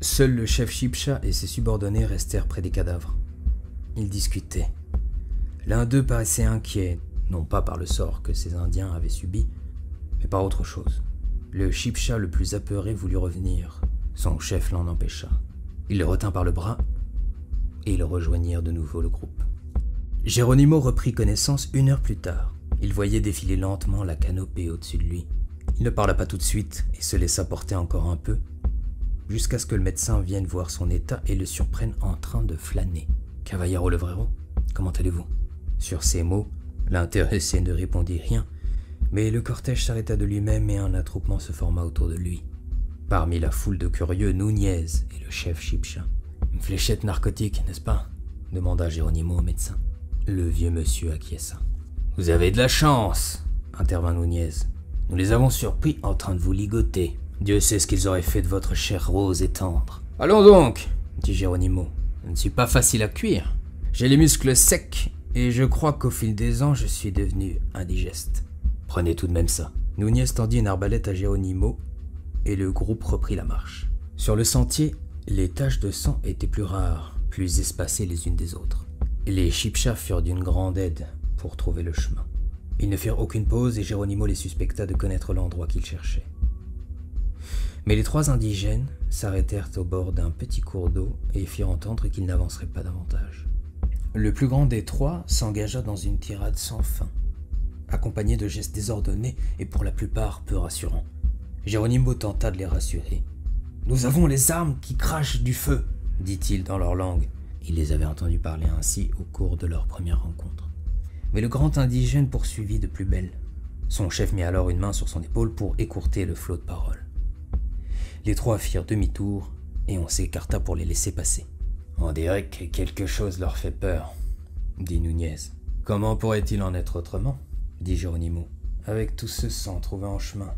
Seul le chef Chipcha et ses subordonnés restèrent près des cadavres. Ils discutaient. L'un d'eux paraissait inquiet, non pas par le sort que ces Indiens avaient subi, mais par autre chose. Le Chipcha le plus apeuré voulut revenir. Son chef l'en empêcha. Il le retint par le bras et ils rejoignirent de nouveau le groupe. Geronimo reprit connaissance 1 heure plus tard. Il voyait défiler lentement la canopée au-dessus de lui. Il ne parla pas tout de suite et se laissa porter encore un peu, jusqu'à ce que le médecin vienne voir son état et le surprenne en train de flâner. « Cavallero Levrero, comment allez-vous » Sur ces mots, l'intéressé ne répondit rien, mais le cortège s'arrêta de lui-même et un attroupement se forma autour de lui. Parmi la foule de curieux, Nunez et le chef Chipcha. « Une fléchette narcotique, n'est-ce pas ?» demanda Geronimo au médecin. Le vieux monsieur acquiesça. « Vous avez de la chance !» intervint Nunez. « Nous les avons surpris en train de vous ligoter. Dieu sait ce qu'ils auraient fait de votre chair rose et tendre. »« Allons donc !» dit Geronimo. « Je ne suis pas facile à cuire. J'ai les muscles secs et je crois qu'au fil des ans, je suis devenu indigeste. »« Prenez tout de même ça. » Nunez tendit une arbalète à Geronimo et le groupe reprit la marche. Sur le sentier, les taches de sang étaient plus rares, plus espacées les unes des autres. Les Chipchas furent d'une grande aide pour trouver le chemin. Ils ne firent aucune pause et Geronimo les suspecta de connaître l'endroit qu'ils cherchaient. Mais les trois indigènes s'arrêtèrent au bord d'un petit cours d'eau et firent entendre qu'ils n'avanceraient pas davantage. Le plus grand des trois s'engagea dans une tirade sans fin, accompagné de gestes désordonnés et pour la plupart peu rassurants. Geronimo tenta de les rassurer. « Nous avons les armes qui crachent du feu !» dit-il dans leur langue. Il les avait entendus parler ainsi au cours de leur première rencontre. Mais le grand indigène poursuivit de plus belle. Son chef mit alors une main sur son épaule pour écourter le flot de paroles. Les trois firent demi-tour et on s'écarta pour les laisser passer. « On dirait que quelque chose leur fait peur, » dit Nunez. « Comment pourrait-il en être autrement ?» dit Geronimo. « Avec tout ce sang trouvé en chemin.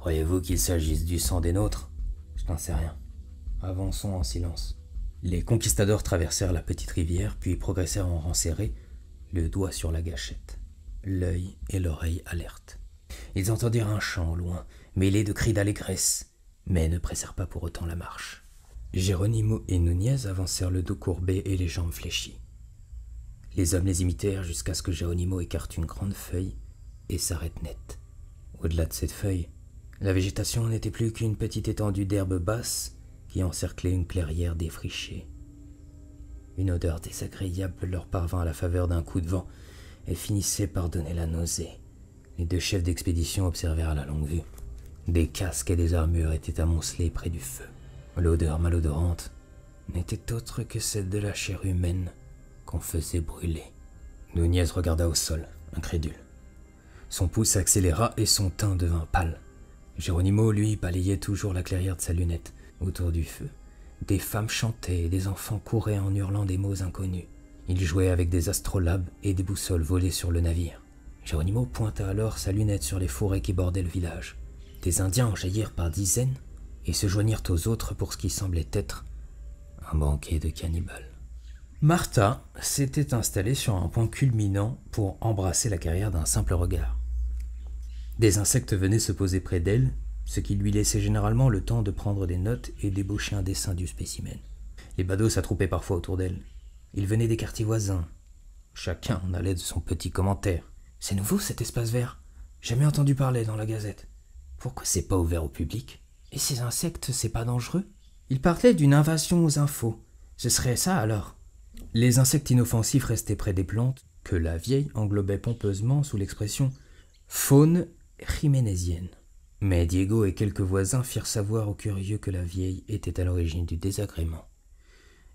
Croyez-vous qu'il s'agisse du sang des nôtres ? Je n'en sais rien. Avançons en silence. » Les conquistadors traversèrent la petite rivière, puis progressèrent en rang serré, le doigt sur la gâchette, l'œil et l'oreille alertes. Ils entendirent un chant au loin, mêlé de cris d'allégresse, mais ne pressèrent pas pour autant la marche. Geronimo et Nunez avancèrent le dos courbé et les jambes fléchies. Les hommes les imitèrent jusqu'à ce que Geronimo écarte une grande feuille et s'arrête net. Au-delà de cette feuille, la végétation n'était plus qu'une petite étendue d'herbe basse qui encerclait une clairière défrichée. Une odeur désagréable leur parvint à la faveur d'un coup de vent et finissait par donner la nausée. Les deux chefs d'expédition observèrent à la longue vue. Des casques et des armures étaient amoncelés près du feu. L'odeur malodorante n'était autre que celle de la chair humaine qu'on faisait brûler. Nunez regarda au sol, incrédule. Son pouls s'accéléra et son teint devint pâle. Geronimo, lui, balayait toujours la clairière de sa lunette. Autour du feu, des femmes chantaient et des enfants couraient en hurlant des mots inconnus. Ils jouaient avec des astrolabes et des boussoles volées sur le navire. Geronimo pointa alors sa lunette sur les forêts qui bordaient le village. Des Indiens en jaillirent par dizaines et se joignirent aux autres pour ce qui semblait être un banquet de cannibales. Martha s'était installée sur un point culminant pour embrasser la carrière d'un simple regard. Des insectes venaient se poser près d'elle, ce qui lui laissait généralement le temps de prendre des notes et d'ébaucher un dessin du spécimen. Les badauds s'attroupaient parfois autour d'elle. Ils venaient des quartiers voisins. Chacun en allait de son petit commentaire. « C'est nouveau cet espace vert. Jamais entendu parler dans la gazette. Pourquoi c'est pas ouvert au public? Et ces insectes, c'est pas dangereux ?» Ils parlaient d'une invasion aux infos. Ce serait ça alors. Les insectes inoffensifs restaient près des plantes que la vieille englobait pompeusement sous l'expression « faune jiménézienne ». Mais Diego et quelques voisins firent savoir aux curieux que la vieille était à l'origine du désagrément.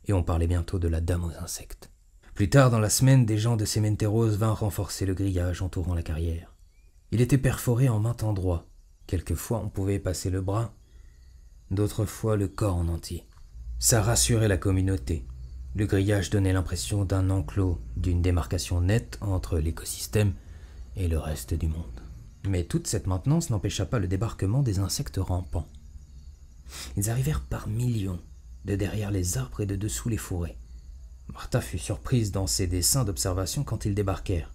Et on parlait bientôt de la dame aux insectes. Plus tard dans la semaine, des gens de Cementeros vinrent renforcer le grillage entourant la carrière. Il était perforé en maint endroit. Quelquefois, on pouvait passer le bras, d'autres fois le corps en entier. Ça rassurait la communauté. Le grillage donnait l'impression d'un enclos, d'une démarcation nette entre l'écosystème et le reste du monde. Mais toute cette maintenance n'empêcha pas le débarquement des insectes rampants. Ils arrivèrent par millions, de derrière les arbres et de dessous les fourrés. Martha fut surprise dans ses dessins d'observation quand ils débarquèrent.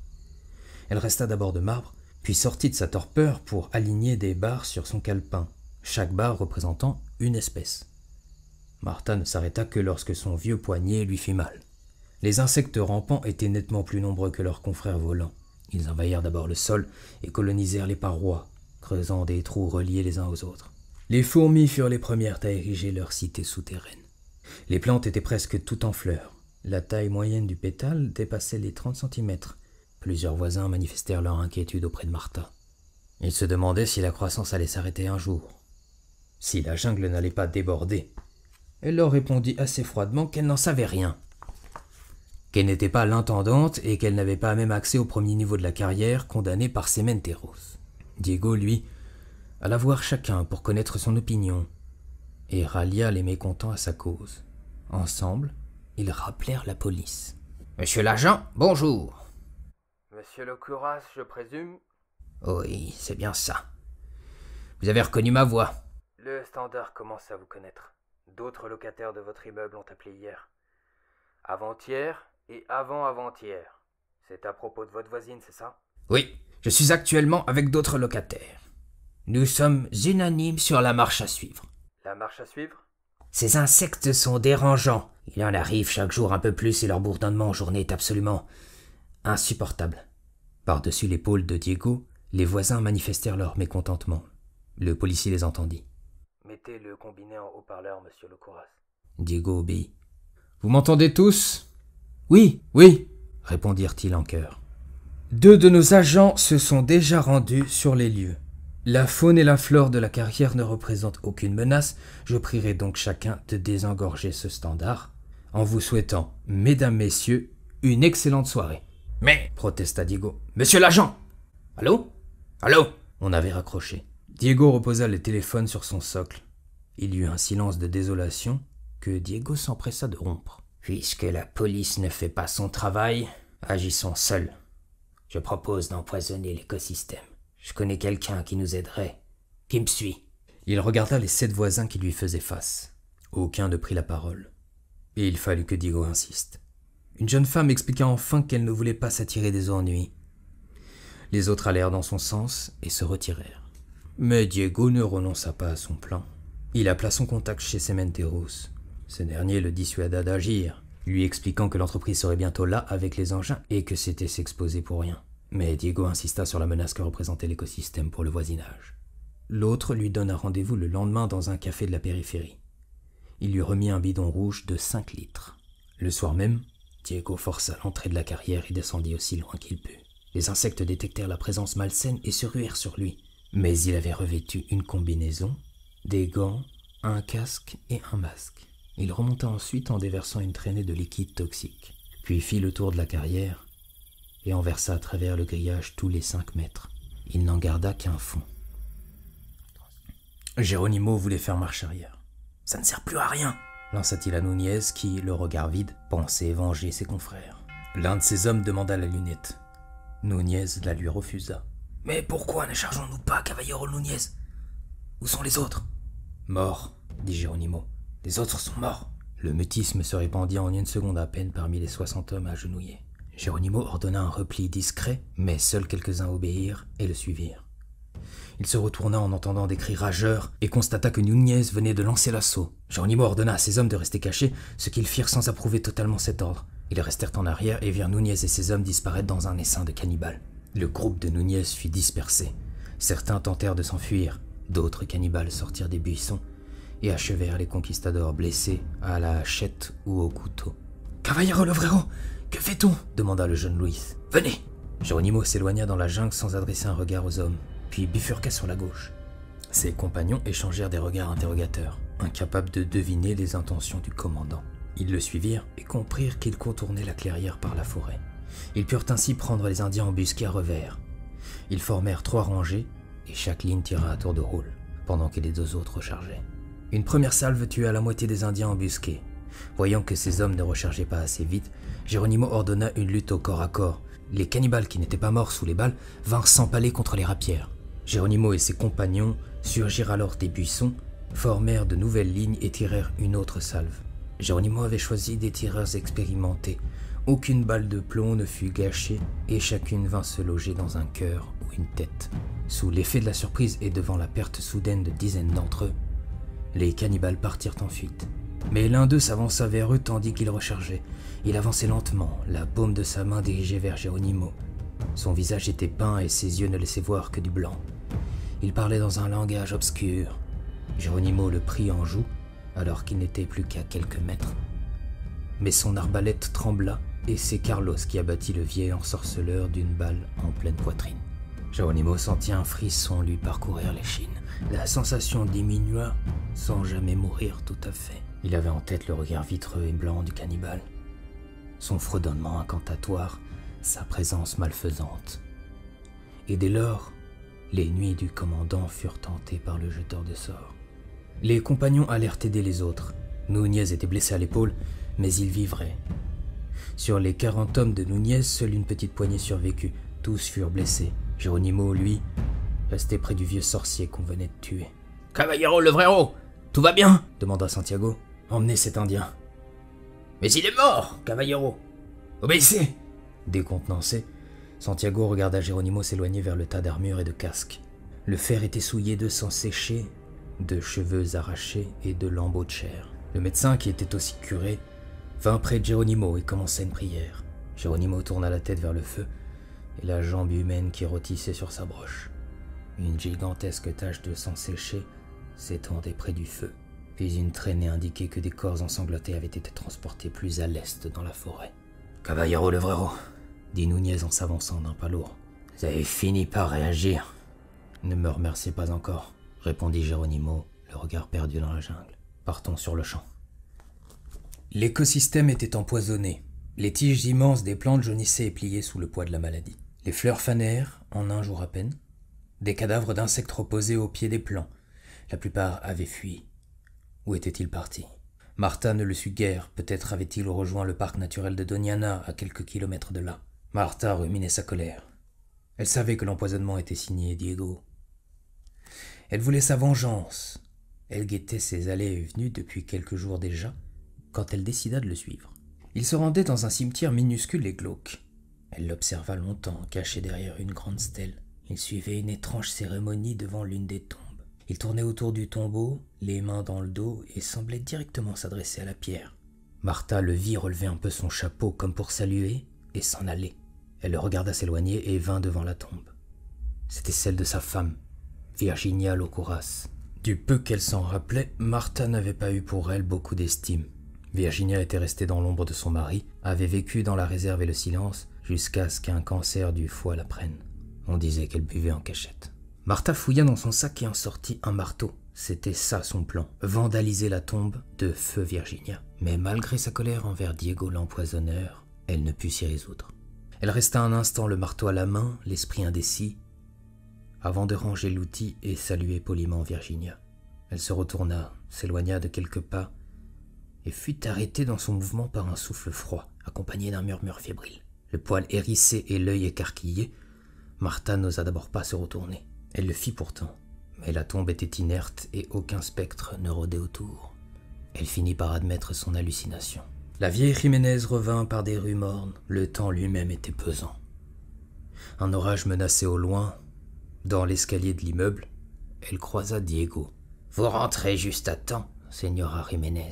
Elle resta d'abord de marbre, puis sortit de sa torpeur pour aligner des barres sur son calepin, chaque barre représentant une espèce. Martha ne s'arrêta que lorsque son vieux poignet lui fit mal. Les insectes rampants étaient nettement plus nombreux que leurs confrères volants. Ils envahirent d'abord le sol et colonisèrent les parois, creusant des trous reliés les uns aux autres. Les fourmis furent les premières à ériger leur cité souterraine. Les plantes étaient presque toutes en fleurs. La taille moyenne du pétale dépassait les 30 cm. Plusieurs voisins manifestèrent leur inquiétude auprès de Martha. Ils se demandaient si la croissance allait s'arrêter un jour, si la jungle n'allait pas déborder. Elle leur répondit assez froidement qu'elle n'en savait rien, qu'elle n'était pas l'intendante et qu'elle n'avait pas même accès au premier niveau de la carrière condamnée par Sementeros. Diego, lui, alla voir chacun pour connaître son opinion et rallia les mécontents à sa cause. Ensemble, ils rappelèrent la police. « Monsieur l'agent, bonjour !»« Monsieur Locuras, je présume ?»« Oui, c'est bien ça. Vous avez reconnu ma voix. » »« Le standard commence à vous connaître. D'autres locataires de votre immeuble ont appelé hier. Avant-hier et avant-avant-hier. C'est à propos de votre voisine, c'est ça ?»« Oui, je suis actuellement avec d'autres locataires. » Nous sommes unanimes sur la marche à suivre. La marche à suivre ? Ces insectes sont dérangeants. Il en arrive chaque jour un peu plus et leur bourdonnement en journée est absolument insupportable. Par-dessus l'épaule de Diego, les voisins manifestèrent leur mécontentement. Le policier les entendit. « Mettez le combiné en haut-parleur, monsieur Locuras. » Diego obéit. « Vous m'entendez tous ? » ?»« Oui, oui !» répondirent-ils en chœur. Deux de nos agents se sont déjà rendus sur les lieux. La faune et la flore de la carrière ne représentent aucune menace, je prierai donc chacun de désengorger ce standard, en vous souhaitant, mesdames, messieurs, une excellente soirée. « Mais » protesta Diego. « Monsieur l'agent !»« Allô ? Allô ?» On avait raccroché. Diego reposa le téléphone sur son socle. Il y eut un silence de désolation que Diego s'empressa de rompre. « Puisque la police ne fait pas son travail, agissons seuls. Je propose d'empoisonner l'écosystème. » Je connais quelqu'un qui nous aiderait. Qui me suit ? » Il regarda les 7 voisins qui lui faisaient face. Aucun ne prit la parole. Et il fallut que Diego insiste. Une jeune femme expliqua enfin qu'elle ne voulait pas s'attirer des ennuis. Les autres allèrent dans son sens et se retirèrent. Mais Diego ne renonça pas à son plan. Il appela son contact chez Sementeros. Ce dernier le dissuada d'agir, lui expliquant que l'entreprise serait bientôt là avec les engins et que c'était s'exposer pour rien. Mais Diego insista sur la menace que représentait l'écosystème pour le voisinage. L'autre lui donna rendez-vous le lendemain dans un café de la périphérie. Il lui remit un bidon rouge de 5 litres. Le soir même, Diego força l'entrée de la carrière et descendit aussi loin qu'il put. Les insectes détectèrent la présence malsaine et se ruèrent sur lui. Mais il avait revêtu une combinaison, des gants, un casque et un masque. Il remonta ensuite en déversant une traînée de liquide toxique, puis fit le tour de la carrière et en versa à travers le grillage tous les 5 mètres. Il n'en garda qu'un fond. Geronimo voulait faire marche arrière. « Ça ne sert plus à rien !» lança-t-il à Nunez qui, le regard vide, pensait venger ses confrères. L'un de ses hommes demanda la lunette. Nunez la lui refusa. « Mais pourquoi ne chargeons-nous pas, Cavallero Nunez? Où sont les autres ?»« Morts !» dit Geronimo. « Les autres sont morts !» Le mutisme se répandit en une seconde à peine parmi les 60 hommes agenouillés. Geronimo ordonna un repli discret, mais seuls quelques-uns obéirent et le suivirent. Il se retourna en entendant des cris rageurs et constata que Nunez venait de lancer l'assaut. Geronimo ordonna à ses hommes de rester cachés, ce qu'ils firent sans approuver totalement cet ordre. Ils restèrent en arrière et virent Nunez et ses hommes disparaître dans un essaim de cannibales. Le groupe de Nunez fut dispersé. Certains tentèrent de s'enfuir, d'autres cannibales sortirent des buissons et achevèrent les conquistadors blessés à la hachette ou au couteau. « Cavallero Lovrero ! Que fait-on ? » demanda le jeune Luis. « Venez !» Geronimo s'éloigna dans la jungle sans adresser un regard aux hommes, puis bifurqua sur la gauche. Ses compagnons échangèrent des regards interrogateurs, incapables de deviner les intentions du commandant. Ils le suivirent et comprirent qu'il contournait la clairière par la forêt. Ils purent ainsi prendre les Indiens embusqués à revers. Ils formèrent 3 rangées et chaque ligne tira à tour de rôle, pendant que les 2 autres rechargeaient. Une première salve tua la moitié des Indiens embusqués. Voyant que ces hommes ne rechargeaient pas assez vite, Geronimo ordonna une lutte au corps à corps. Les cannibales qui n'étaient pas morts sous les balles vinrent s'empaler contre les rapières. Geronimo et ses compagnons surgirent alors des buissons formèrent de nouvelles lignes et tirèrent une autre salve. Geronimo avait choisi des tireurs expérimentés. Aucune balle de plomb ne fut gâchée et chacune vint se loger dans un cœur ou une tête. Sous l'effet de la surprise et devant la perte soudaine de dizaines d'entre eux, les cannibales partirent en fuite. Mais l'un d'eux s'avança vers eux tandis qu'il rechargeait. Il avançait lentement, la paume de sa main dirigée vers Geronimo. Son visage était peint et ses yeux ne laissaient voir que du blanc. Il parlait dans un langage obscur. Geronimo le prit en joue alors qu'il n'était plus qu'à quelques mètres. Mais son arbalète trembla et c'est Carlos qui abattit le vieil ensorceleur d'une balle en pleine poitrine. Geronimo sentit un frisson lui parcourir l'échine. La sensation diminua sans jamais mourir tout à fait. Il avait en tête le regard vitreux et blanc du cannibale, son fredonnement incantatoire, sa présence malfaisante. Et dès lors, les nuits du commandant furent tentées par le jeteur de sorts. Les compagnons allèrent aider les autres. Núñez était blessé à l'épaule, mais il vivrait. Sur les 40 hommes de Núñez, seule une petite poignée survécut. Tous furent blessés. Geronimo, lui, restait près du vieux sorcier qu'on venait de tuer. « Caballero Levrero, tout va bien ?» demanda Santiago. « Emmenez cet Indien. »« Mais il est mort, Caballero. Obéissez !» Décontenancé, Santiago regarda Geronimo s'éloigner vers le tas d'armures et de casques. Le fer était souillé de sang séché, de cheveux arrachés et de lambeaux de chair. Le médecin, qui était aussi curé, vint près de Geronimo et commença une prière. Geronimo tourna la tête vers le feu et la jambe humaine qui rôtissait sur sa broche. Une gigantesque tache de sang séché s'étendait près du feu, puis une traînée indiquait que des corps ensanglantés avaient été transportés plus à l'est dans la forêt. « Caballero Levrero, » dit Núñez en s'avançant d'un pas lourd. « Vous avez fini par réagir. »« Ne me remerciez pas encore, » répondit Geronimo, le regard perdu dans la jungle. « Partons sur le champ. » L'écosystème était empoisonné. Les tiges immenses des plantes jaunissaient et pliaient sous le poids de la maladie. Les fleurs fanèrent, en un jour à peine. Des cadavres d'insectes reposaient au pied des plants. La plupart avaient fui. Où étaient-ils partis ? Martha ne le sut guère, peut-être avait-il rejoint le parc naturel de Doñana, à quelques kilomètres de là. Martha ruminait sa colère. Elle savait que l'empoisonnement était signé Diego. Elle voulait sa vengeance. Elle guettait ses allées et venues depuis quelques jours déjà, quand elle décida de le suivre. Il se rendait dans un cimetière minuscule et glauque. Elle l'observa longtemps, caché derrière une grande stèle. Il suivait une étrange cérémonie devant l'une des tombes. Il tournait autour du tombeau, les mains dans le dos, et semblait directement s'adresser à la pierre. Martha le vit relever un peu son chapeau comme pour saluer et s'en aller. Elle le regarda s'éloigner et vint devant la tombe. C'était celle de sa femme, Virginia Locuras. Du peu qu'elle s'en rappelait, Martha n'avait pas eu pour elle beaucoup d'estime. Virginia était restée dans l'ombre de son mari, avait vécu dans la réserve et le silence, jusqu'à ce qu'un cancer du foie la prenne. On disait qu'elle buvait en cachette. Martha fouilla dans son sac et en sortit un marteau. C'était ça son plan, vandaliser la tombe de feu Virginia. Mais malgré sa colère envers Diego l'empoisonneur, elle ne put s'y résoudre. Elle resta un instant le marteau à la main, l'esprit indécis, avant de ranger l'outil et saluer poliment Virginia. Elle se retourna, s'éloigna de quelques pas et fut arrêtée dans son mouvement par un souffle froid, accompagné d'un murmure fébrile. Le poil hérissé et l'œil écarquillé, Martha n'osa d'abord pas se retourner. Elle le fit pourtant, mais la tombe était inerte et aucun spectre ne rôdait autour. Elle finit par admettre son hallucination. La vieille Jiménez revint par des rues mornes, le temps lui-même était pesant. Un orage menaçait au loin. Dans l'escalier de l'immeuble, elle croisa Diego. « Vous rentrez juste à temps, señora Jiménez.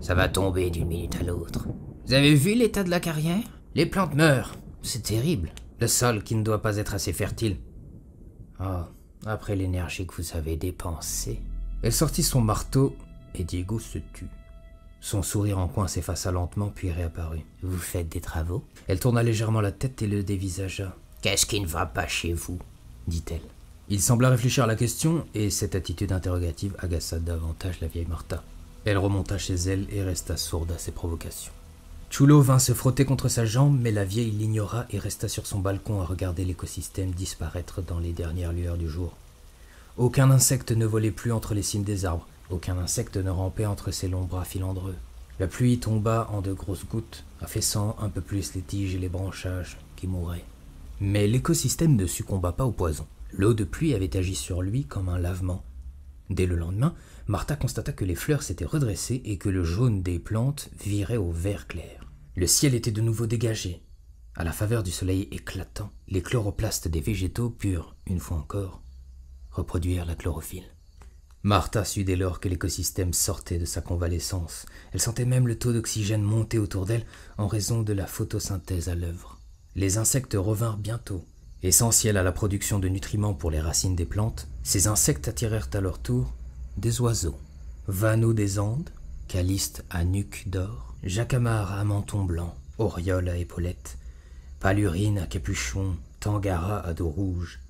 Ça va tomber d'une minute à l'autre. Vous avez vu l'état de la carrière ? Les plantes meurent, c'est terrible. Le sol qui ne doit pas être assez fertile. Ah. » Après l'énergie que vous avez dépensée. » Elle sortit son marteau et Diego se tut. Son sourire en coin s'effaça lentement puis réapparut. « Vous faites des travaux ?» Elle tourna légèrement la tête et le dévisagea. « Qu'est-ce qui ne va pas chez vous ?» dit-elle. Il sembla réfléchir à la question et cette attitude interrogative agaça davantage la vieille Martha. Elle remonta chez elle et resta sourde à ses provocations. Chulo vint se frotter contre sa jambe, mais la vieille l'ignora et resta sur son balcon à regarder l'écosystème disparaître dans les dernières lueurs du jour. Aucun insecte ne volait plus entre les cimes des arbres, aucun insecte ne rampait entre ses longs bras filandreux. La pluie tomba en de grosses gouttes, affaissant un peu plus les tiges et les branchages qui mouraient. Mais l'écosystème ne succomba pas au poison. L'eau de pluie avait agi sur lui comme un lavement, Dès le lendemain, Martha constata que les fleurs s'étaient redressées et que le jaune des plantes virait au vert clair. Le ciel était de nouveau dégagé. À la faveur du soleil éclatant, les chloroplastes des végétaux purent, une fois encore, reproduire la chlorophylle. Martha sut dès lors que l'écosystème sortait de sa convalescence. Elle sentait même le taux d'oxygène monter autour d'elle en raison de la photosynthèse à l'œuvre. Les insectes revinrent bientôt. Essentiels à la production de nutriments pour les racines des plantes, ces insectes attirèrent à leur tour des oiseaux. Vanneaux des Andes, caliste à nuque d'or, jacamar à menton blanc, oriole à épaulette, palurine à capuchon, tangara à dos rouge,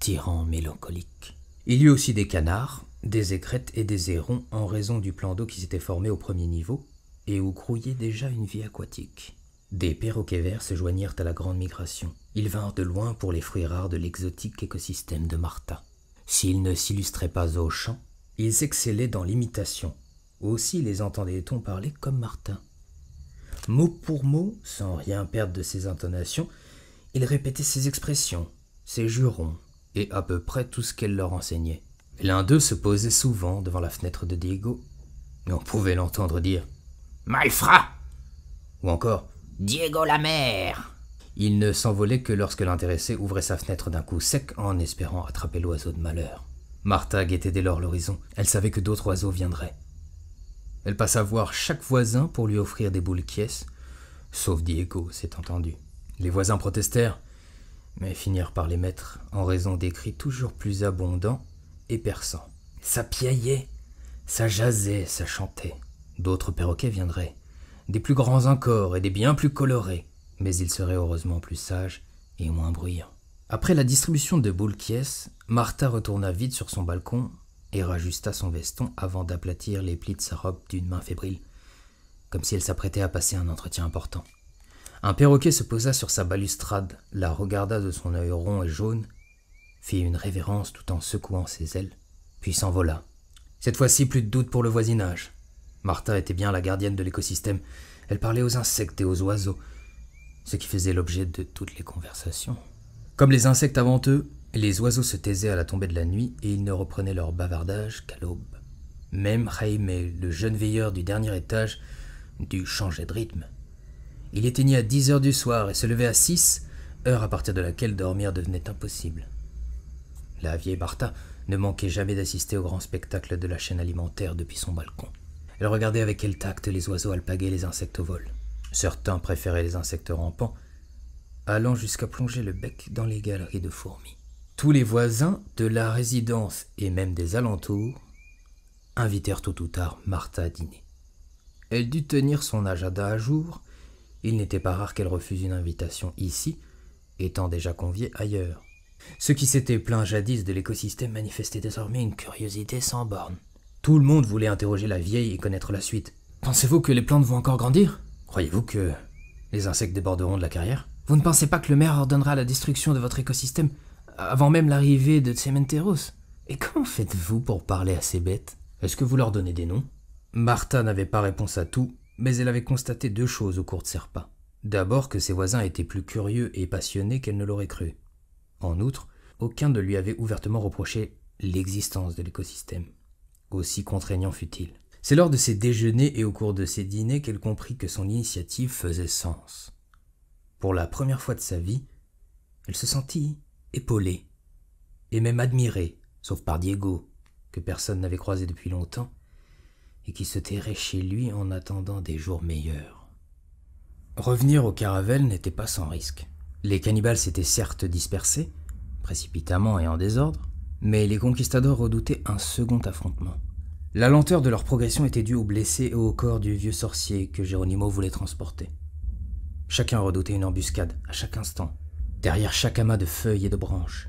tyran mélancolique. Il y eut aussi des canards, des écrêtes et des hérons en raison du plan d'eau qui s'était formé au premier niveau et où grouillait déjà une vie aquatique. Des perroquets verts se joignirent à la grande migration. Ils vinrent de loin pour les fruits rares de l'exotique écosystème de Martha. S'ils ne s'illustraient pas au chant, ils excellaient dans l'imitation. Aussi les entendait-on parler comme Martha. Mot pour mot, sans rien perdre de ses intonations, ils répétaient ses expressions, ses jurons, et à peu près tout ce qu'elle leur enseignait. L'un d'eux se posait souvent devant la fenêtre de Diego, et on pouvait l'entendre dire « Malfrat !» ou encore « Diego la mer !» Il ne s'envolait que lorsque l'intéressé ouvrait sa fenêtre d'un coup sec en espérant attraper l'oiseau de malheur. Martha guettait dès lors l'horizon, elle savait que d'autres oiseaux viendraient. Elle passa voir chaque voisin pour lui offrir des boules quies, sauf Diego, c'est entendu. Les voisins protestèrent, mais finirent par les mettre en raison des cris toujours plus abondants et perçants. Ça piaillait, ça jasait, ça chantait. D'autres perroquets viendraient, des plus grands encore et des bien plus colorés, mais ils seraient heureusement plus sages et moins bruyants. Après la distribution de boules quies, Martha retourna vite sur son balcon et rajusta son veston avant d'aplatir les plis de sa robe d'une main fébrile, comme si elle s'apprêtait à passer un entretien important. Un perroquet se posa sur sa balustrade, la regarda de son œil rond et jaune, fit une révérence tout en secouant ses ailes, puis s'envola. Cette fois-ci, plus de doute pour le voisinage. Martha était bien la gardienne de l'écosystème. Elle parlait aux insectes et aux oiseaux, ce qui faisait l'objet de toutes les conversations. Comme les insectes avant eux, les oiseaux se taisaient à la tombée de la nuit et ils ne reprenaient leur bavardage qu'à l'aube. Même Jaime, le jeune veilleur du dernier étage, dut changer de rythme. Il éteignait à 10 h du soir et se levait à 6, heure à partir de laquelle dormir devenait impossible. La vieille Martha ne manquait jamais d'assister au grand spectacle de la chaîne alimentaire depuis son balcon. Elle regardait avec quel tact les oiseaux alpaguaient les insectes au vol. Certains préféraient les insectes rampants, allant jusqu'à plonger le bec dans les galeries de fourmis. Tous les voisins de la résidence et même des alentours invitèrent tôt ou tard Martha à dîner. Elle dut tenir son agenda à jour. Il n'était pas rare qu'elle refuse une invitation ici, étant déjà conviée ailleurs. Ceux qui s'étaient plaints jadis de l'écosystème manifestaient désormais une curiosité sans borne. Tout le monde voulait interroger la vieille et connaître la suite. « Pensez-vous que les plantes vont encore grandir ? Croyez-vous que les insectes déborderont de la carrière ? Vous ne pensez pas que le maire ordonnera la destruction de votre écosystème avant même l'arrivée de Cementeros ? Et comment faites-vous pour parler à ces bêtes ? Est-ce que vous leur donnez des noms ? » Martha n'avait pas réponse à tout, mais elle avait constaté deux choses au cours de ses repas. D'abord que ses voisins étaient plus curieux et passionnés qu'elle ne l'aurait cru. En outre, aucun ne lui avait ouvertement reproché l'existence de l'écosystème, aussi contraignant fut-il. C'est lors de ses déjeuners et au cours de ses dîners qu'elle comprit que son initiative faisait sens. Pour la première fois de sa vie, elle se sentit épaulée, et même admirée, sauf par Diego, que personne n'avait croisé depuis longtemps, et qui se terrait chez lui en attendant des jours meilleurs. Revenir au Caravelle n'était pas sans risque. Les cannibales s'étaient certes dispersés, précipitamment et en désordre, mais les conquistadors redoutaient un second affrontement. La lenteur de leur progression était due aux blessés et au corps du vieux sorcier que Geronimo voulait transporter. Chacun redoutait une embuscade, à chaque instant, derrière chaque amas de feuilles et de branches.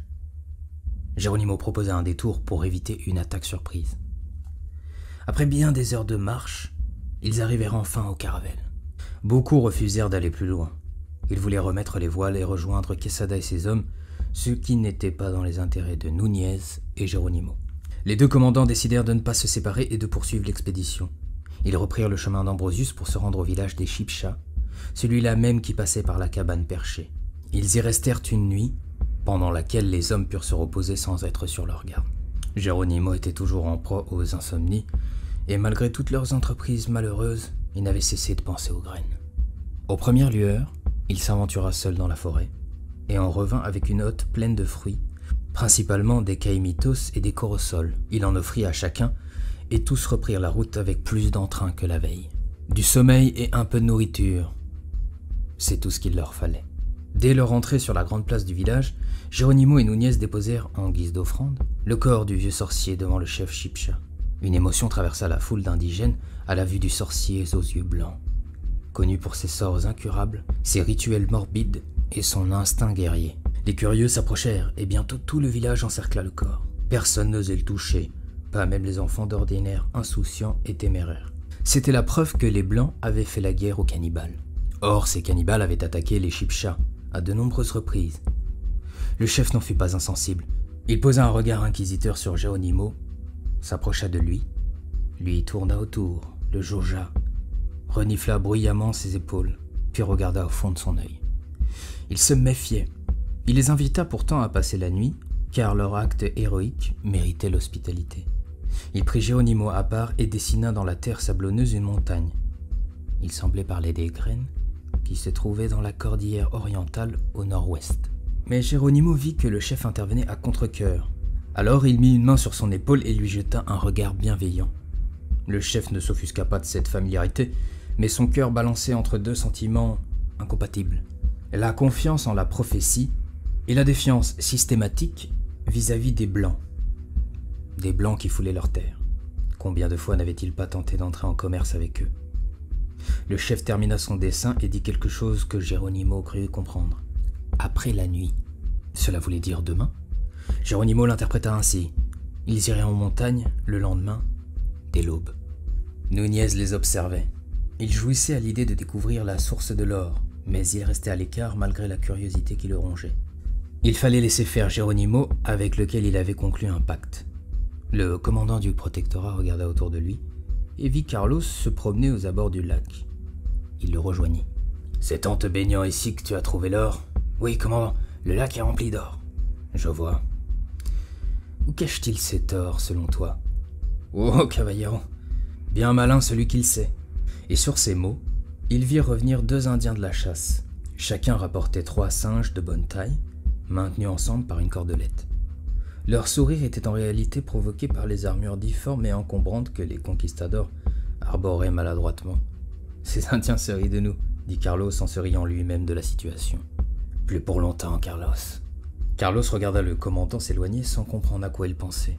Geronimo proposa un détour pour éviter une attaque surprise. Après bien des heures de marche, ils arrivèrent enfin au Caravelle. Beaucoup refusèrent d'aller plus loin. Ils voulaient remettre les voiles et rejoindre Quesada et ses hommes, ce qui n'était pas dans les intérêts de Núñez et Geronimo. Les deux commandants décidèrent de ne pas se séparer et de poursuivre l'expédition. Ils reprirent le chemin d'Ambrosius pour se rendre au village des Chibchas, celui-là même qui passait par la cabane perchée. Ils y restèrent une nuit, pendant laquelle les hommes purent se reposer sans être sur leur garde. Geronimo était toujours en proie aux insomnies, et malgré toutes leurs entreprises malheureuses, il n'avait cessé de penser aux graines. Aux premières lueurs, il s'aventura seul dans la forêt, et en revint avec une hotte pleine de fruits, principalement des caïmitos et des corosols. Il en offrit à chacun, et tous reprirent la route avec plus d'entrain que la veille. Du sommeil et un peu de nourriture, c'est tout ce qu'il leur fallait. Dès leur entrée sur la grande place du village, Geronimo et Nunez déposèrent, en guise d'offrande, le corps du vieux sorcier devant le chef Chipcha. Une émotion traversa la foule d'indigènes à la vue du sorcier aux yeux blancs. Connu pour ses sorts incurables, ses rituels morbides et son instinct guerrier. Les curieux s'approchèrent et bientôt tout le village encercla le corps. Personne n'osait le toucher, pas même les enfants d'ordinaire insouciants et téméraires. C'était la preuve que les Blancs avaient fait la guerre aux cannibales. Or, ces cannibales avaient attaqué les Chipchas à de nombreuses reprises. Le chef n'en fut pas insensible. Il posa un regard inquisiteur sur Geronimo, s'approcha de lui, lui tourna autour, le jaugea, renifla bruyamment ses épaules, puis regarda au fond de son œil. Il se méfiait. Il les invita pourtant à passer la nuit, car leur acte héroïque méritait l'hospitalité. Il prit Geronimo à part et dessina dans la terre sablonneuse une montagne. Il semblait parler des graines qui se trouvaient dans la cordillère orientale au nord-ouest. Mais Geronimo vit que le chef intervenait à contre-cœur. Alors il mit une main sur son épaule et lui jeta un regard bienveillant. Le chef ne s'offusqua pas de cette familiarité, mais son cœur balançait entre deux sentiments incompatibles. La confiance en la prophétie et la défiance systématique vis-à-vis des Blancs. Des Blancs qui foulaient leur terre. Combien de fois n'avait-il pas tenté d'entrer en commerce avec eux? Le chef termina son dessin et dit quelque chose que Geronimo crut comprendre. Après la nuit. Cela voulait dire demain? Geronimo l'interpréta ainsi. Ils iraient en montagne le lendemain, dès l'aube. Nunez les observait. Il jouissait à l'idée de découvrir la source de l'or, mais il restait à l'écart malgré la curiosité qui le rongeait. Il fallait laisser faire Geronimo, avec lequel il avait conclu un pacte. Le commandant du protectorat regarda autour de lui et vit Carlos se promener aux abords du lac. Il le rejoignit. « C'est en te baignant ici que tu as trouvé l'or ? » ?»« Oui, commandant, le lac est rempli d'or. »« Je vois. » Où cache-t-il cet or, selon toi? Oh, cavallero, bien malin celui qu'il sait. Et sur ces mots, il vit revenir deux Indiens de la chasse. Chacun rapportait 3 singes de bonne taille, maintenus ensemble par une cordelette. Leur sourire était en réalité provoqué par les armures difformes et encombrantes que les conquistadors arboraient maladroitement. « Ces Indiens se rient de nous », dit Carlos en se riant lui-même de la situation. « Plus pour longtemps, Carlos. » Carlos regarda le commandant s'éloigner sans comprendre à quoi il pensait.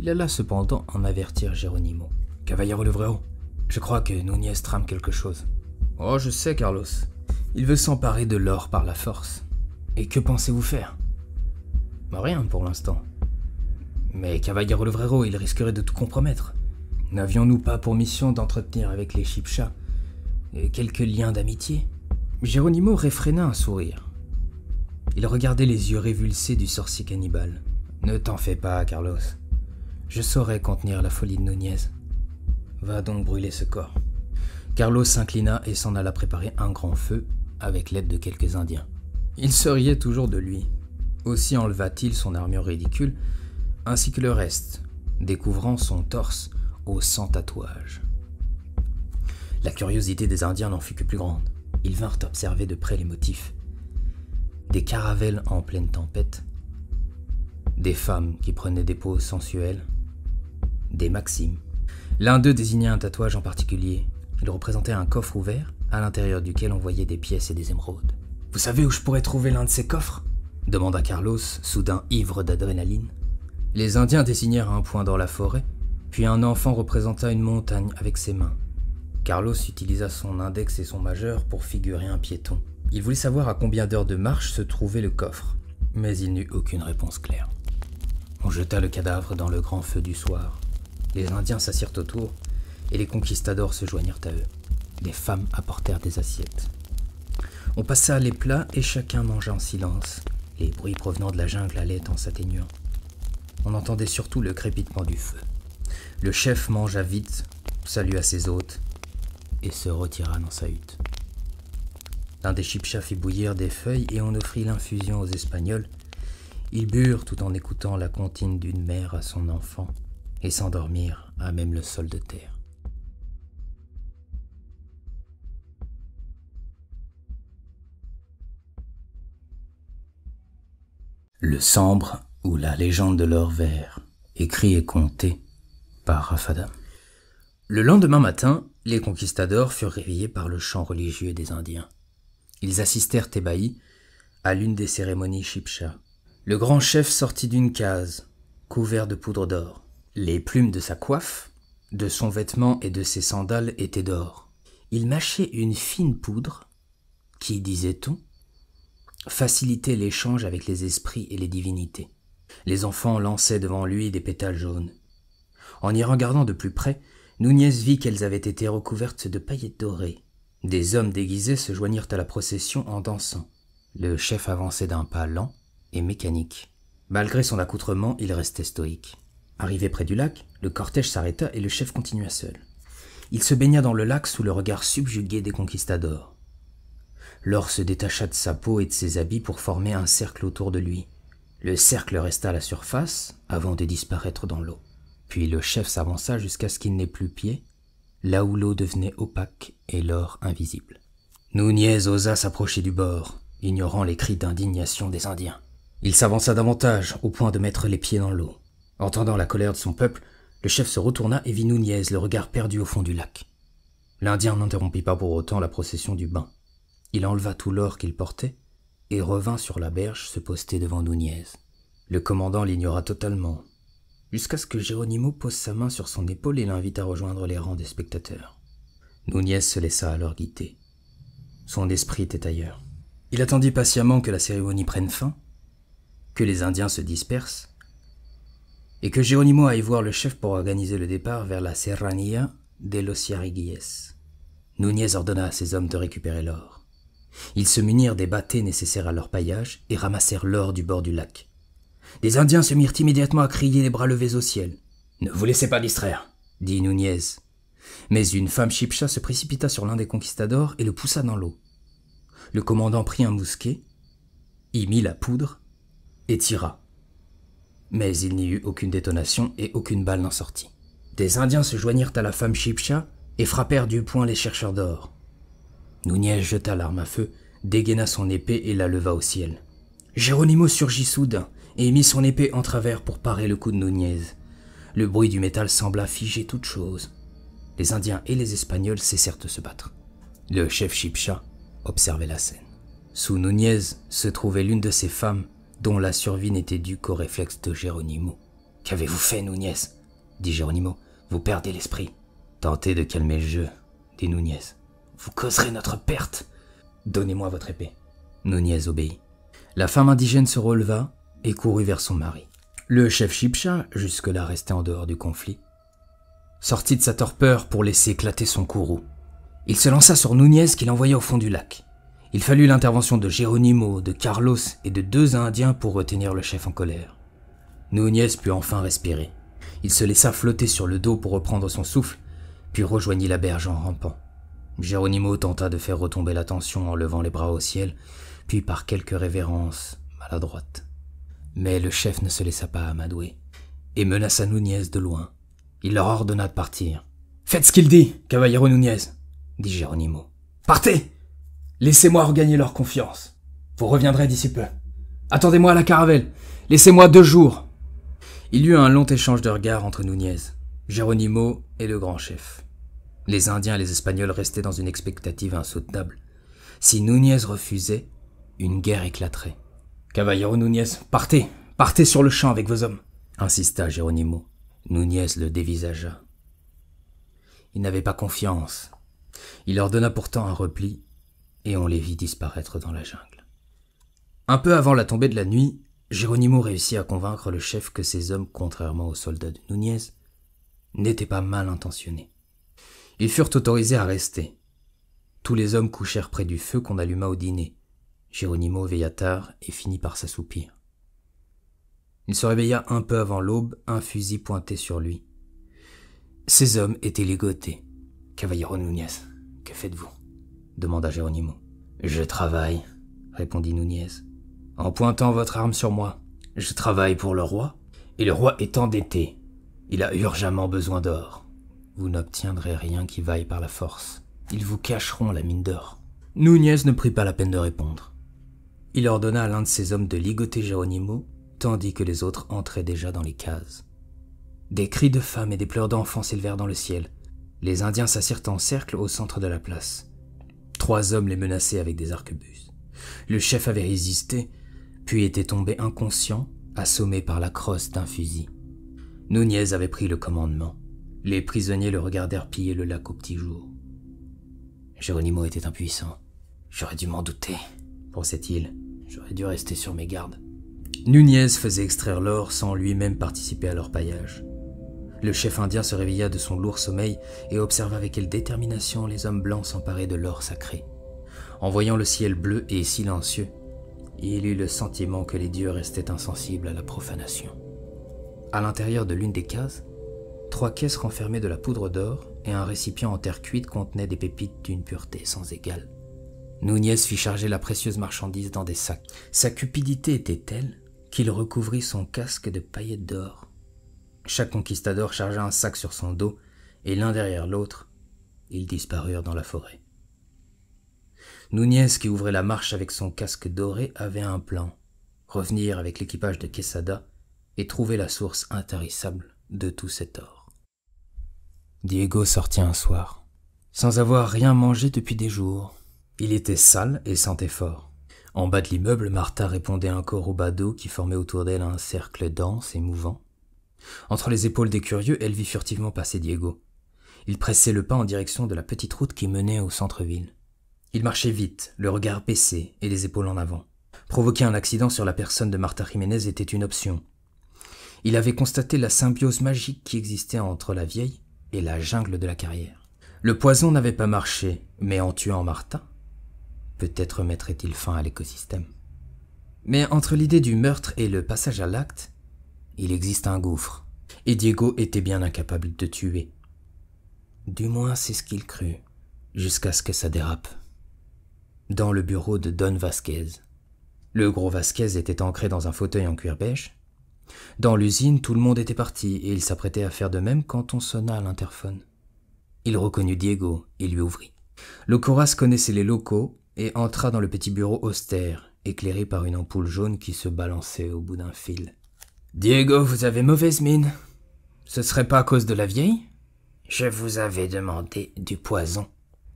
Il alla cependant en avertir Geronimo. « Cavallero Levrero, je crois que Nunez trame quelque chose. »« Oh, je sais, Carlos. Il veut s'emparer de l'or par la force. Et que pensez-vous faire ?»« Bah, rien pour l'instant. »« Mais Cavallero Levrero, il risquerait de tout compromettre. N'avions-nous pas pour mission d'entretenir avec les Chipchas quelques liens d'amitié ?» Geronimo réfréna un sourire. Il regardait les yeux révulsés du sorcier cannibale. « Ne t'en fais pas, Carlos. Je saurai contenir la folie de Nunez. Va donc brûler ce corps. » Carlos s'inclina et s'en alla préparer un grand feu avec l'aide de quelques Indiens. Il se riait toujours de lui. Aussi enleva-t-il son armure ridicule, ainsi que le reste, découvrant son torse aux 100 tatouages. La curiosité des Indiens n'en fut que plus grande. Ils vinrent observer de près les motifs. Des caravelles en pleine tempête, des femmes qui prenaient des poses sensuelles, des maximes. L'un d'eux désignait un tatouage en particulier. Il représentait un coffre ouvert, à l'intérieur duquel on voyait des pièces et des émeraudes. « Vous savez où je pourrais trouver l'un de ces coffres ?» demanda Carlos, soudain ivre d'adrénaline. Les Indiens désignèrent un point dans la forêt, puis un enfant représenta une montagne avec ses mains. Carlos utilisa son index et son majeur pour figurer un piéton. Il voulait savoir à combien d'heures de marche se trouvait le coffre, mais il n'eut aucune réponse claire. On jeta le cadavre dans le grand feu du soir. Les Indiens s'assirent autour, et les conquistadors se joignirent à eux. Des femmes apportèrent des assiettes. On passa les plats et chacun mangea en silence. Les bruits provenant de la jungle allaient en s'atténuant. On entendait surtout le crépitement du feu. Le chef mangea vite, salua ses hôtes, et se retira dans sa hutte. L'un des Chipchas fit bouillir des feuilles et on offrit l'infusion aux Espagnols Ils burent tout en écoutant la comptine d'une mère à son enfant et s'endormirent à même le sol de terre. Le Sambre ou la légende de l'or vert, écrit et conté par Rafadam. Le lendemain matin, les conquistadors furent réveillés par le chant religieux des Indiens. Ils assistèrent ébahis à l'une des cérémonies Chibcha. Le grand chef sortit d'une case, couvert de poudre d'or. Les plumes de sa coiffe, de son vêtement et de ses sandales étaient d'or. Il mâchait une fine poudre qui, disait-on, faciliter l'échange avec les esprits et les divinités. Les enfants lançaient devant lui des pétales jaunes. En y regardant de plus près, Nunez vit qu'elles avaient été recouvertes de paillettes dorées. Des hommes déguisés se joignirent à la procession en dansant. Le chef avançait d'un pas lent et mécanique. Malgré son accoutrement, il restait stoïque. Arrivé près du lac, le cortège s'arrêta et le chef continua seul. Il se baigna dans le lac sous le regard subjugué des conquistadors. L'or se détacha de sa peau et de ses habits pour former un cercle autour de lui. Le cercle resta à la surface avant de disparaître dans l'eau. Puis le chef s'avança jusqu'à ce qu'il n'ait plus pied, là où l'eau devenait opaque et l'or invisible. Nunez osa s'approcher du bord, ignorant les cris d'indignation des Indiens. Il s'avança davantage, au point de mettre les pieds dans l'eau. Entendant la colère de son peuple, le chef se retourna et vit Nunez, le regard perdu au fond du lac. L'Indien n'interrompit pas pour autant la procession du bain. Il enleva tout l'or qu'il portait et revint sur la berge se poster devant Nunez. Le commandant l'ignora totalement, jusqu'à ce que Geronimo pose sa main sur son épaule et l'invite à rejoindre les rangs des spectateurs. Nunez se laissa alors guider. Son esprit était ailleurs. Il attendit patiemment que la cérémonie prenne fin, que les Indiens se dispersent, et que Geronimo aille voir le chef pour organiser le départ vers la Serranía de los Yariguíes. Nunez ordonna à ses hommes de récupérer l'or. Ils se munirent des bâtés nécessaires à leur paillage et ramassèrent l'or du bord du lac. Des Indiens se mirent immédiatement à crier les bras levés au ciel. « Ne vous laissez pas distraire !» dit Nunez. Mais une femme chibcha se précipita sur l'un des conquistadors et le poussa dans l'eau. Le commandant prit un mousquet, y mit la poudre et tira. Mais il n'y eut aucune détonation et aucune balle n'en sortit. Des Indiens se joignirent à la femme chibcha et frappèrent du poing les chercheurs d'or. Nunez jeta l'arme à feu, dégaina son épée et la leva au ciel. Geronimo surgit soudain et mit son épée en travers pour parer le coup de Nunez. Le bruit du métal sembla figer toute chose. Les Indiens et les Espagnols cessèrent de se battre. Le chef chibcha observait la scène. Sous Nunez se trouvait l'une de ces femmes dont la survie n'était due qu'au réflexe de Geronimo. « Qu'avez-vous fait, Nunez ?» dit Geronimo. « Vous perdez l'esprit. »« Tentez de calmer le jeu, » dit Nunez. « Vous causerez notre perte. Donnez-moi votre épée. » Nunez obéit. La femme indigène se releva et courut vers son mari. Le chef chibcha, jusque-là resté en dehors du conflit, sortit de sa torpeur pour laisser éclater son courroux. Il se lança sur Nunez qui l'envoya au fond du lac. Il fallut l'intervention de Geronimo, de Carlos et de 2 Indiens pour retenir le chef en colère. Nunez put enfin respirer. Il se laissa flotter sur le dos pour reprendre son souffle, puis rejoignit la berge en rampant. Geronimo tenta de faire retomber la tension en levant les bras au ciel, puis par quelques révérences maladroites. Mais le chef ne se laissa pas amadouer et menaça Nunez de loin. Il leur ordonna de partir. « Faites ce qu'il dit, Cavallero Nunez !» dit Geronimo. « Partez! Laissez-moi regagner leur confiance. Vous reviendrez d'ici peu. Attendez-moi à la caravelle. Laissez-moi 2 jours. » Il y eut un long échange de regards entre Nunez, Geronimo et le grand chef. Les Indiens et les Espagnols restaient dans une expectative insoutenable. Si Nunez refusait, une guerre éclaterait. « Cavallero Nunez, partez! Partez sur le champ avec vos hommes !» insista Geronimo. Nunez le dévisagea. Il n'avait pas confiance. Il ordonna pourtant un repli et on les vit disparaître dans la jungle. Un peu avant la tombée de la nuit, Geronimo réussit à convaincre le chef que ses hommes, contrairement aux soldats de Nunez, n'étaient pas mal intentionnés. Ils furent autorisés à rester. Tous les hommes couchèrent près du feu qu'on alluma au dîner. Geronimo veilla tard et finit par s'assoupir. Il se réveilla un peu avant l'aube, un fusil pointé sur lui. Ces hommes étaient ligotés. « Cavallero Nunez, que faites-vous » demanda Geronimo. « Je travaille, » répondit Nunez. « En pointant votre arme sur moi, Je travaille pour le roi, et le roi est endetté. Il a urgemment besoin d'or. Vous n'obtiendrez rien qui vaille par la force. Ils vous cacheront la mine d'or. » Núñez ne prit pas la peine de répondre. Il ordonna à l'un de ses hommes de ligoter Geronimo, tandis que les autres entraient déjà dans les cases. Des cris de femmes et des pleurs d'enfants s'élevèrent dans le ciel. Les Indiens s'assirent en cercle au centre de la place. Trois hommes les menaçaient avec des arquebuses. Le chef avait résisté, puis était tombé inconscient, assommé par la crosse d'un fusil. Núñez avait pris le commandement. Les prisonniers le regardèrent piller le lac au petit jour. Geronimo était impuissant. « J'aurais dû m'en douter, » pensait-il. « J'aurais dû rester sur mes gardes. » Núñez faisait extraire l'or sans lui-même participer à leur paillage. Le chef indien se réveilla de son lourd sommeil et observa avec quelle détermination les hommes blancs s'emparaient de l'or sacré. En voyant le ciel bleu et silencieux, il eut le sentiment que les dieux restaient insensibles à la profanation. À l'intérieur de l'une des cases, trois caisses renfermaient de la poudre d'or et un récipient en terre cuite contenait des pépites d'une pureté sans égale. Núñez fit charger la précieuse marchandise dans des sacs. Sa cupidité était telle qu'il recouvrit son casque de paillettes d'or. Chaque conquistador chargea un sac sur son dos, et l'un derrière l'autre, ils disparurent dans la forêt. Núñez, qui ouvrait la marche avec son casque doré, avait un plan, revenir avec l'équipage de Quesada et trouver la source intarissable de tout cet or. Diego sortit un soir, sans avoir rien mangé depuis des jours. Il était sale et sentait fort. En bas de l'immeuble, Martha répondait encore aux badauds qui formaient autour d'elle un cercle dense et mouvant. Entre les épaules des curieux, elle vit furtivement passer Diego. Il pressait le pas en direction de la petite route qui menait au centre-ville. Il marchait vite, le regard baissé et les épaules en avant. Provoquer un accident sur la personne de Martha Jiménez était une option. Il avait constaté la symbiose magique qui existait entre la vieille et la jungle de la carrière. Le poison n'avait pas marché, mais en tuant Martha, peut-être mettrait-il fin à l'écosystème. Mais entre l'idée du meurtre et le passage à l'acte, il existe un gouffre, et Diego était bien incapable de tuer. Du moins, c'est ce qu'il crut, jusqu'à ce que ça dérape. Dans le bureau de Don Vasquez. Le gros Vasquez était ancré dans un fauteuil en cuir beige. Dans l'usine, tout le monde était parti, et il s'apprêtait à faire de même quand on sonna à l'interphone. Il reconnut Diego et lui ouvrit. L'Ocoras connaissait les locaux et entra dans le petit bureau austère, éclairé par une ampoule jaune qui se balançait au bout d'un fil. « Diego, vous avez mauvaise mine. Ce serait pas à cause de la vieille ? » ?»« Je vous avais demandé du poison. » »«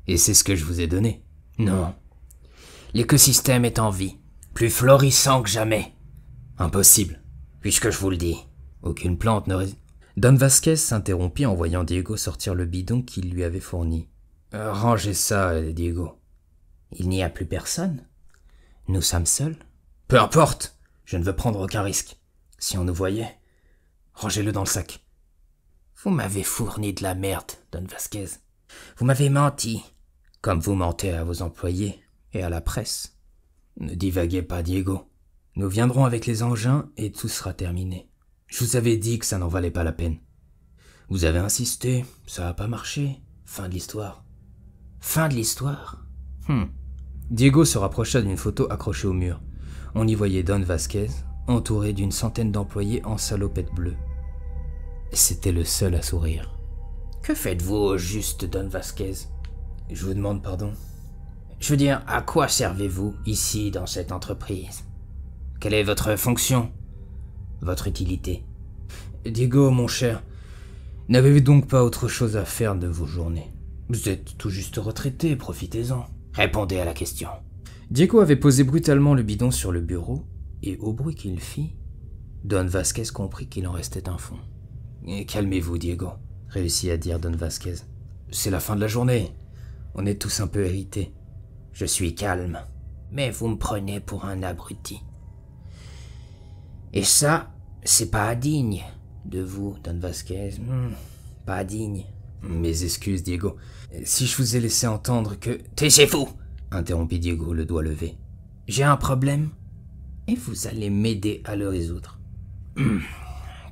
Et c'est ce que je vous ai donné. » »« Non. L'écosystème est en vie. Plus florissant que jamais. » »« Impossible. Puisque je vous le dis. » »« Aucune plante ne... » Don Vasquez s'interrompit en voyant Diego sortir le bidon qu'il lui avait fourni. « Rangez ça, Diego. »« Il n'y a plus personne. Nous sommes seuls. »« Peu importe. Je ne veux prendre aucun risque. » Si on nous voyait, rangez-le dans le sac. Vous m'avez fourni de la merde, Don Vasquez. Vous m'avez menti, comme vous mentez à vos employés et à la presse. Ne divaguez pas, Diego. Nous viendrons avec les engins et tout sera terminé. Je vous avais dit que ça n'en valait pas la peine. Vous avez insisté, ça n'a pas marché. Fin de l'histoire. Fin de l'histoire ? Diego se rapprocha d'une photo accrochée au mur. On y voyait Don Vasquez, entouré d'une centaine d'employés en salopette bleue. C'était le seul à sourire. « Que faites-vous au juste, Don Vasquez ?»« Je vous demande pardon. »« Je veux dire, à quoi servez-vous ici, dans cette entreprise ? Quelle est votre fonction ? Votre utilité ? » ?»« Diego, mon cher, n'avez-vous donc pas autre chose à faire de vos journées ? Vous êtes tout juste retraité, profitez-en. » »« Répondez à la question. » Diego avait posé brutalement le bidon sur le bureau, et au bruit qu'il fit, Don Vasquez comprit qu'il en restait un fond. « Calmez-vous, Diego, » réussit à dire Don Vasquez. « C'est la fin de la journée. On est tous un peu irrités. »« Je suis calme, mais vous me prenez pour un abruti. » »« Et ça, c'est pas indigne de vous, Don Vasquez. Pas indigne. » »« Mes excuses, Diego. Si je vous ai laissé entendre que... »« Taisez-vous » interrompit Diego, le doigt levé. « J'ai un problème ? » Et vous allez m'aider à le résoudre.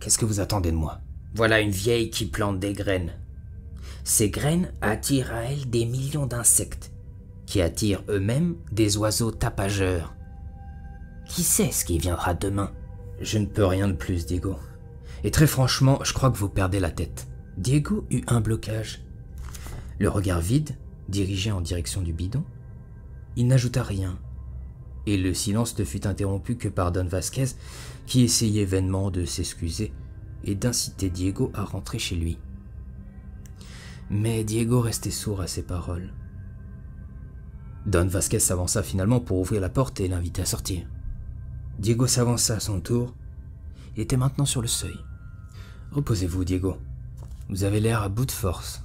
Qu'est-ce que vous attendez de moi ? Voilà une vieille qui plante des graines. Ces graines attirent à elle des millions d'insectes, qui attirent eux-mêmes des oiseaux tapageurs. Qui sait ce qui viendra demain ? Je ne peux rien de plus, Diego. Et très franchement, je crois que vous perdez la tête. Diego eut un blocage. Le regard vide, dirigé en direction du bidon, il n'ajouta rien. Et le silence ne fut interrompu que par Don Vasquez, qui essayait vainement de s'excuser et d'inciter Diego à rentrer chez lui. Mais Diego restait sourd à ses paroles. Don Vasquez s'avança finalement pour ouvrir la porte et l'inviter à sortir. Diego s'avança à son tour, et était maintenant sur le seuil. « Reposez-vous, Diego. Vous avez l'air à bout de force. »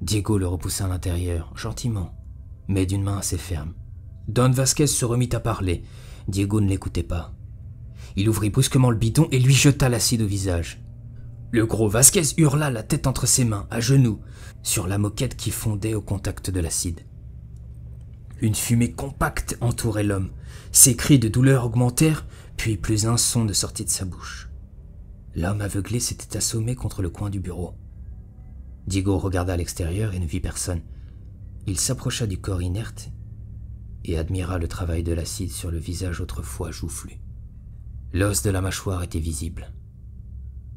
Diego le repoussa à l'intérieur, gentiment, mais d'une main assez ferme. Don Vasquez se remit à parler. Diego ne l'écoutait pas. Il ouvrit brusquement le bidon et lui jeta l'acide au visage. Le gros Vasquez hurla, la tête entre ses mains, à genoux, sur la moquette qui fondait au contact de l'acide. Une fumée compacte entourait l'homme. Ses cris de douleur augmentèrent, puis plus un son ne sortit de sa bouche. L'homme aveuglé s'était assommé contre le coin du bureau. Diego regarda à l'extérieur et ne vit personne. Il s'approcha du corps inerte et admira le travail de l'acide sur le visage autrefois joufflu. L'os de la mâchoire était visible.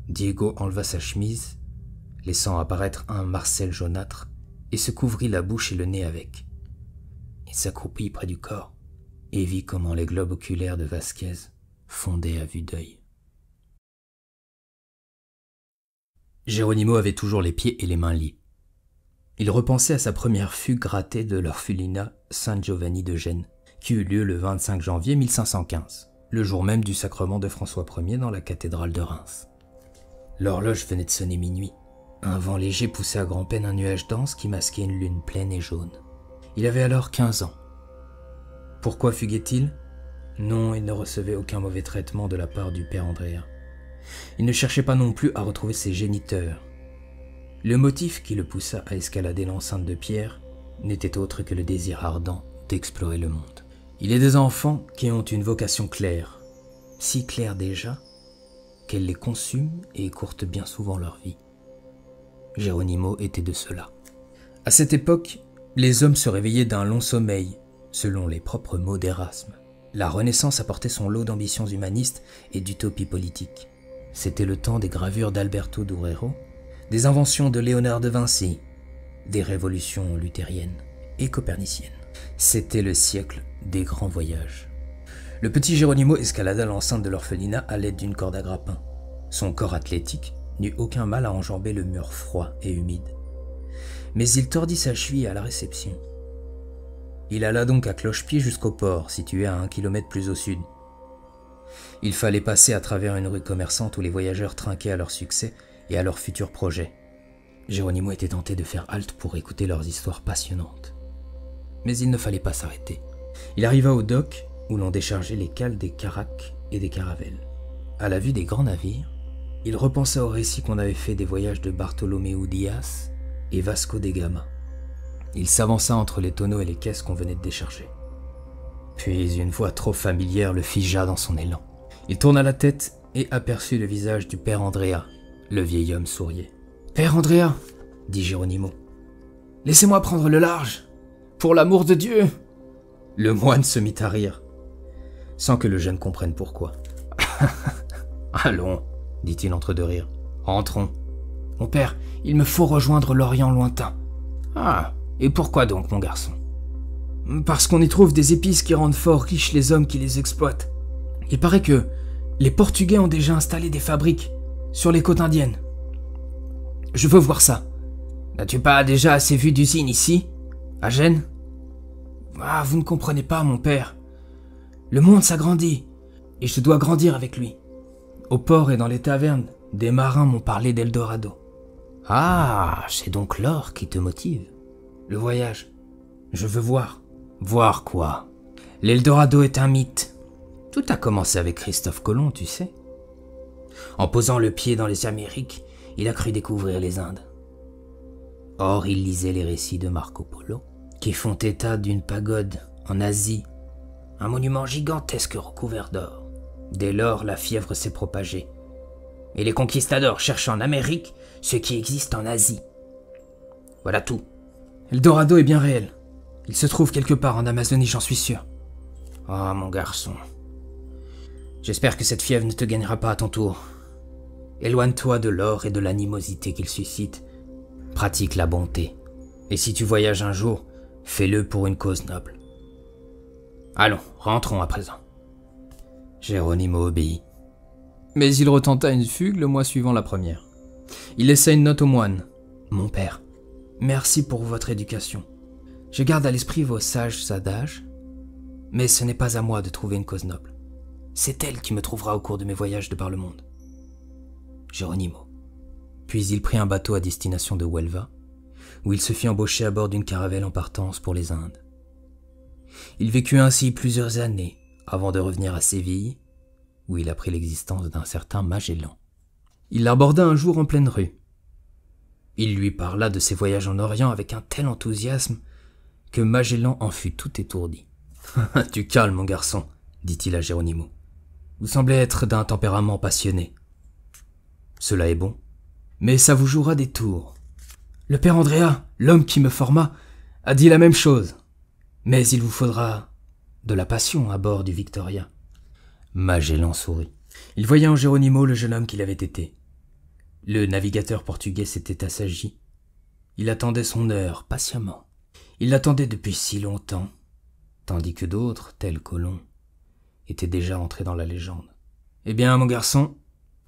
Diego enleva sa chemise, laissant apparaître un marcel jaunâtre, et se couvrit la bouche et le nez avec. Il s'accroupit près du corps et vit comment les globes oculaires de Vasquez fondaient à vue d'œil. Geronimo avait toujours les pieds et les mains liés. Il repensait à sa première fugue ratée de l'orphelinat San Giovanni de Gênes, qui eut lieu le 25 janvier 1515, le jour même du sacrement de François Ier dans la cathédrale de Reims. L'horloge venait de sonner minuit. Un vent léger poussait à grand-peine un nuage dense qui masquait une lune pleine et jaune. Il avait alors 15 ans. Pourquoi fuguait-il? Non, il ne recevait aucun mauvais traitement de la part du père Andrea. Il ne cherchait pas non plus à retrouver ses géniteurs. Le motif qui le poussa à escalader l'enceinte de pierre n'était autre que le désir ardent d'explorer le monde. Il est des enfants qui ont une vocation claire, si claire déjà, qu'elle les consume et écourte bien souvent leur vie. Geronimo était de ceux-là. À cette époque, les hommes se réveillaient d'un long sommeil, selon les propres mots d'Erasme. La Renaissance apportait son lot d'ambitions humanistes et d'utopies politiques. C'était le temps des gravures d'Alberto Durero, des inventions de Léonard de Vinci, des révolutions luthériennes et coperniciennes. C'était le siècle des grands voyages. Le petit Geronimo escalada l'enceinte de l'orphelinat à l'aide d'une corde à grappin. Son corps athlétique n'eut aucun mal à enjamber le mur froid et humide. Mais il tordit sa cheville à la réception. Il alla donc à cloche-pied jusqu'au port, situé à 1 kilomètre plus au sud. Il fallait passer à travers une rue commerçante où les voyageurs trinquaient à leur succès et à leurs futurs projets. Geronimo était tenté de faire halte pour écouter leurs histoires passionnantes. Mais il ne fallait pas s'arrêter. Il arriva au dock où l'on déchargeait les cales des caracs et des caravelles. À la vue des grands navires, il repensa au récit qu'on avait fait des voyages de Bartolomeu Diaz et Vasco de Gama. Il s'avança entre les tonneaux et les caisses qu'on venait de décharger. Puis une voix trop familière le figea dans son élan. Il tourna la tête et aperçut le visage du père Andrea. Le vieil homme souriait. « Père Andrea !» dit Geronimo. « Laissez-moi prendre le large! Pour l'amour de Dieu !» Le moine se mit à rire, sans que le jeune comprenne pourquoi. « Allons !» dit-il entre deux rires. « Rentrons !»« Mon père, il me faut rejoindre l'Orient lointain. »« Ah, et pourquoi donc, mon garçon ?»« Parce qu'on y trouve des épices qui rendent fort riches les hommes qui les exploitent. Il paraît que les Portugais ont déjà installé des fabriques sur les côtes indiennes. Je veux voir ça. N'as-tu pas déjà assez vu d'usines ici, à Gênes? Ah, vous ne comprenez pas, mon père. Le monde s'agrandit, et je dois grandir avec lui. Au port et dans les tavernes, des marins m'ont parlé d'Eldorado. Ah, c'est donc l'or qui te motive. Le voyage. Je veux voir. Voir quoi? L'Eldorado est un mythe. Tout a commencé avec Christophe Colomb, tu sais. En posant le pied dans les Amériques, il a cru découvrir les Indes. Or, il lisait les récits de Marco Polo, qui font état d'une pagode en Asie, un monument gigantesque recouvert d'or. Dès lors, la fièvre s'est propagée, et les conquistadors cherchent en Amérique ce qui existe en Asie. Voilà tout. Eldorado est bien réel. Il se trouve quelque part en Amazonie, j'en suis sûr. Oh, mon garçon. J'espère que cette fièvre ne te gagnera pas à ton tour. Éloigne-toi de l'or et de l'animosité qu'il suscite. Pratique la bonté. Et si tu voyages un jour, fais-le pour une cause noble. Allons, rentrons à présent. Geronimo obéit. Mais il retenta une fugue le mois suivant la première. Il laissa une note au moine. « Mon père, merci pour votre éducation. Je garde à l'esprit vos sages adages, mais ce n'est pas à moi de trouver une cause noble. C'est elle qui me trouvera au cours de mes voyages de par le monde. » Geronimo. Puis il prit un bateau à destination de Huelva, où il se fit embaucher à bord d'une caravelle en partance pour les Indes. Il vécut ainsi plusieurs années avant de revenir à Séville, où il apprit l'existence d'un certain Magellan. Il l'aborda un jour en pleine rue. Il lui parla de ses voyages en Orient avec un tel enthousiasme que Magellan en fut tout étourdi. « Tu calmes, mon garçon, » dit-il à Geronimo. « Vous semblez être d'un tempérament passionné. Cela est bon, mais ça vous jouera des tours. Le père Andrea, l'homme qui me forma, a dit la même chose. Mais il vous faudra de la passion à bord du Victoria. » Magellan sourit. Il voyait en Geronimo le jeune homme qu'il avait été. Le navigateur portugais s'était assagi. Il attendait son heure patiemment. Il l'attendait depuis si longtemps, tandis que d'autres, tels Colomb, étaient déjà entrés dans la légende. « Eh bien, mon garçon, »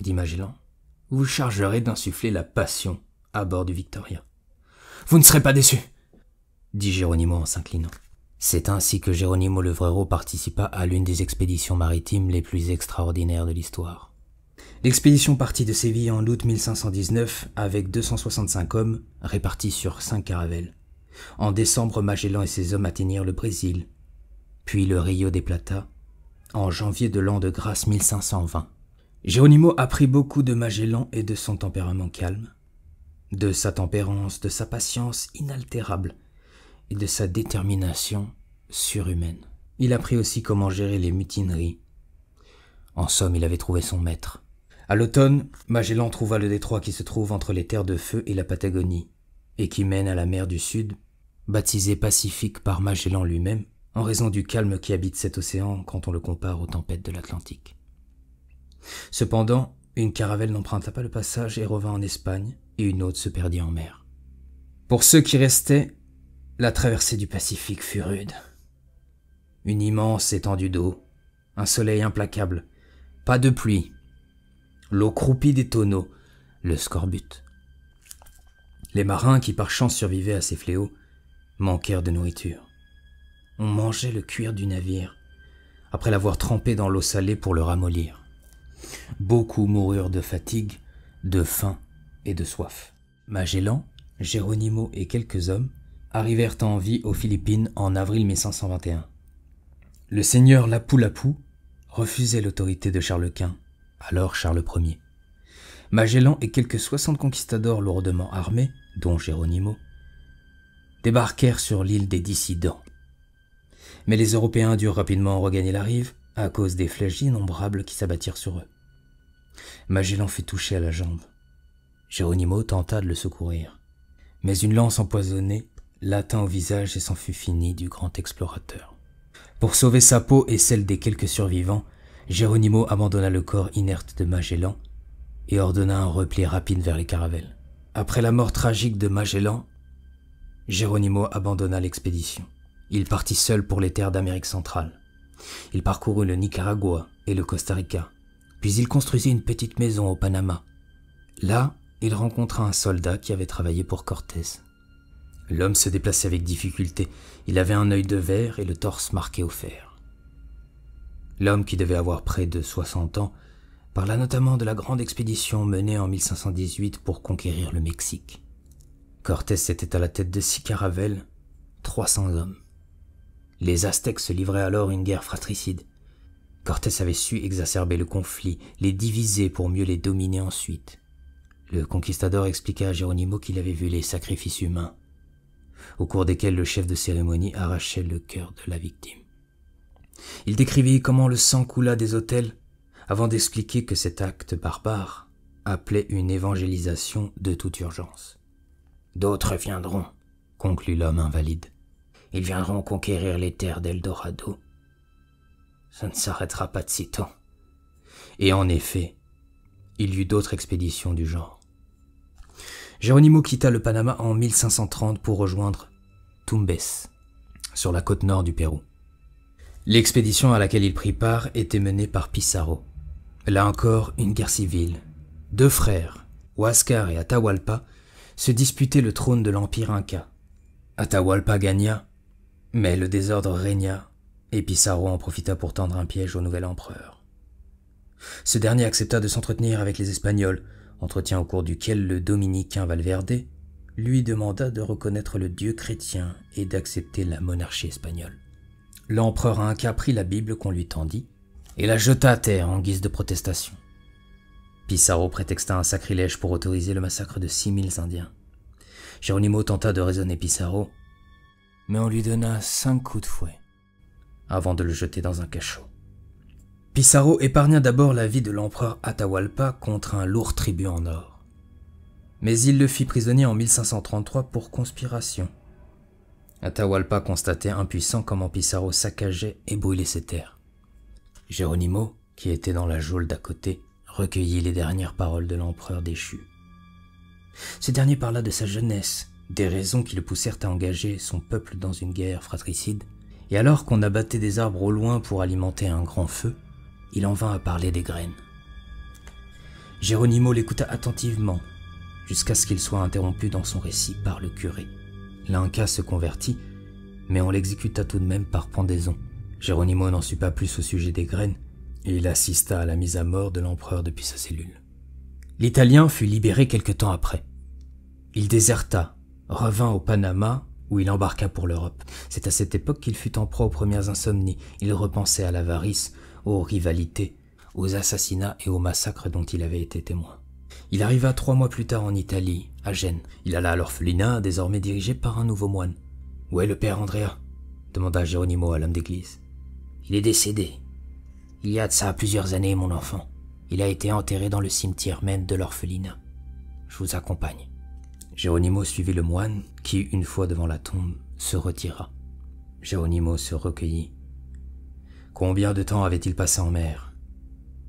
dit Magellan, « vous chargerez d'insuffler la passion à bord du Victoria. »« Vous ne serez pas déçu, » dit Geronimo en s'inclinant. C'est ainsi que Geronimo Levreiro participa à l'une des expéditions maritimes les plus extraordinaires de l'histoire. L'expédition partit de Séville en août 1519 avec 265 hommes répartis sur 5 caravelles. En décembre, Magellan et ses hommes atteignirent le Brésil, puis le Rio de Plata, en janvier de l'an de grâce 1520. Geronimo apprit beaucoup de Magellan et de son tempérament calme, de sa tempérance, de sa patience inaltérable, et de sa détermination surhumaine. Il apprit aussi comment gérer les mutineries. En somme, il avait trouvé son maître. À l'automne, Magellan trouva le détroit qui se trouve entre les terres de feu et la Patagonie, et qui mène à la mer du Sud, baptisée Pacifique par Magellan lui-même, en raison du calme qui habite cet océan quand on le compare aux tempêtes de l'Atlantique. Cependant, une caravelle n'emprunta pas le passage et revint en Espagne, et une autre se perdit en mer. Pour ceux qui restaient, la traversée du Pacifique fut rude. Une immense étendue d'eau, un soleil implacable, pas de pluie, l'eau croupie des tonneaux, le scorbut. Les marins qui par chance survivaient à ces fléaux manquèrent de nourriture. On mangeait le cuir du navire, après l'avoir trempé dans l'eau salée pour le ramollir. Beaucoup moururent de fatigue, de faim et de soif. Magellan, Geronimo et quelques hommes arrivèrent en vie aux Philippines en avril 1521. Le seigneur Lapu-Lapu refusait l'autorité de Charles Quint, alors Charles Ier. Magellan et quelques 60 conquistadors lourdement armés, dont Geronimo, débarquèrent sur l'île des Dissidents. Mais les Européens durent rapidement regagner la rive à cause des flèches innombrables qui s'abattirent sur eux. Magellan fut touché à la jambe. Geronimo tenta de le secourir, mais une lance empoisonnée l'atteint au visage et s'en fut fini du grand explorateur. Pour sauver sa peau et celle des quelques survivants, Geronimo abandonna le corps inerte de Magellan et ordonna un repli rapide vers les caravelles. Après la mort tragique de Magellan, Geronimo abandonna l'expédition. Il partit seul pour les terres d'Amérique centrale. Il parcourut le Nicaragua et le Costa Rica, puis il construisit une petite maison au Panama. Là, il rencontra un soldat qui avait travaillé pour Cortés. L'homme se déplaçait avec difficulté. Il avait un œil de verre et le torse marqué au fer. L'homme, qui devait avoir près de 60 ans, parla notamment de la grande expédition menée en 1518 pour conquérir le Mexique. Cortés était à la tête de 6 caravelles, 300 hommes. Les Aztèques se livraient alors une guerre fratricide. Cortés avait su exacerber le conflit, les diviser pour mieux les dominer ensuite. Le conquistador expliqua à Geronimo qu'il avait vu les sacrifices humains, au cours desquels le chef de cérémonie arrachait le cœur de la victime. Il décrivit comment le sang coula des autels, avant d'expliquer que cet acte barbare appelait une évangélisation de toute urgence. « D'autres viendront, » conclut l'homme invalide. « Ils viendront conquérir les terres d'Eldorado. Ça ne s'arrêtera pas de sitôt. Et en effet, il y eut d'autres expéditions du genre. Geronimo quitta le Panama en 1530 pour rejoindre Tumbes, sur la côte nord du Pérou. L'expédition à laquelle il prit part était menée par Pizarro. Là encore, une guerre civile. Deux frères, Huáscar et Atahualpa, se disputaient le trône de l'Empire Inca. Atahualpa gagna, mais le désordre régna, et Pizarro en profita pour tendre un piège au nouvel empereur. Ce dernier accepta de s'entretenir avec les Espagnols, entretien au cours duquel le dominicain Valverde lui demanda de reconnaître le Dieu chrétien et d'accepter la monarchie espagnole. L'empereur Inca prit la Bible qu'on lui tendit et la jeta à terre en guise de protestation. Pizarro prétexta un sacrilège pour autoriser le massacre de 6000 Indiens. Geronimo tenta de raisonner Pizarro, mais on lui donna 5 coups de fouet avant de le jeter dans un cachot. Pizarro épargna d'abord la vie de l'empereur Atahualpa contre un lourd tribut en or. Mais il le fit prisonnier en 1533 pour conspiration. Atahualpa constatait impuissant comment Pizarro saccageait et brûlait ses terres. Geronimo, qui était dans la geôle d'à côté, recueillit les dernières paroles de l'empereur déchu. Ce dernier parla de sa jeunesse, des raisons qui le poussèrent à engager son peuple dans une guerre fratricide, et alors qu'on abattait des arbres au loin pour alimenter un grand feu, il en vint à parler des graines. Geronimo l'écouta attentivement, jusqu'à ce qu'il soit interrompu dans son récit par le curé. L'Inca se convertit, mais on l'exécuta tout de même par pendaison. Geronimo n'en sut pas plus au sujet des graines, et il assista à la mise à mort de l'empereur depuis sa cellule. L'Italien fut libéré quelque temps après. Il déserta, revint au Panama, où il embarqua pour l'Europe. C'est à cette époque qu'il fut en proie aux premières insomnies. Il repensait à l'avarice, aux rivalités, aux assassinats et aux massacres dont il avait été témoin. Il arriva 3 mois plus tard en Italie, à Gênes. Il alla à l'orphelinat, désormais dirigé par un nouveau moine. « Où est le père Andrea ?» demanda Geronimo à l'homme d'église. « Il est décédé. Il y a de ça plusieurs années, mon enfant. Il a été enterré dans le cimetière même de l'orphelinat. Je vous accompagne. » Geronimo suivit le moine qui, une fois devant la tombe, se retira. Geronimo se recueillit. Combien de temps avait-il passé en mer?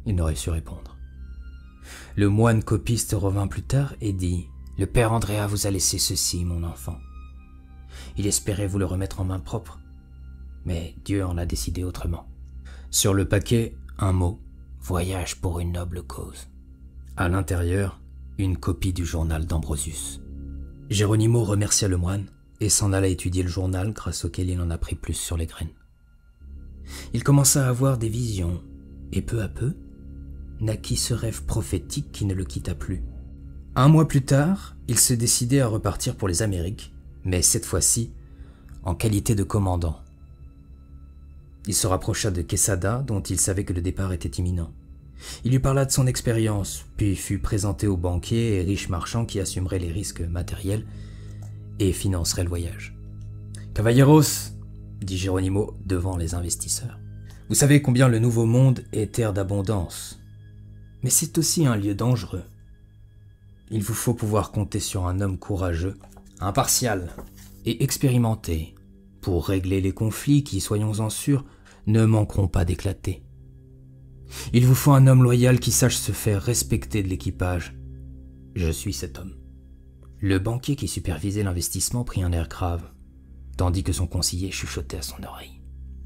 Il n'aurait su répondre. Le moine copiste revint plus tard et dit « Le père Andrea vous a laissé ceci, mon enfant. Il espérait vous le remettre en main propre, mais Dieu en a décidé autrement. Sur le paquet, un mot « Voyage pour une noble cause ». À l'intérieur, une copie du journal d'Ambrosius. Geronimo remercia le moine et s'en alla étudier le journal grâce auquel il en apprit plus sur les graines. Il commença à avoir des visions et peu à peu naquit ce rêve prophétique qui ne le quitta plus. 1 mois plus tard, il se décidait à repartir pour les Amériques, mais cette fois-ci en qualité de commandant. Il se rapprocha de Quesada dont il savait que le départ était imminent. Il lui parla de son expérience, puis fut présenté aux banquiers et riches marchands qui assumeraient les risques matériels et financeraient le voyage. « Cavalleros » dit Geronimo devant les investisseurs. « Vous savez combien le Nouveau Monde est terre d'abondance, mais c'est aussi un lieu dangereux. Il vous faut pouvoir compter sur un homme courageux, impartial et expérimenté pour régler les conflits qui, soyons-en sûrs, ne manqueront pas d'éclater. Il vous faut un homme loyal qui sache se faire respecter de l'équipage. Je suis cet homme. » Le banquier qui supervisait l'investissement prit un air grave, tandis que son conseiller chuchotait à son oreille.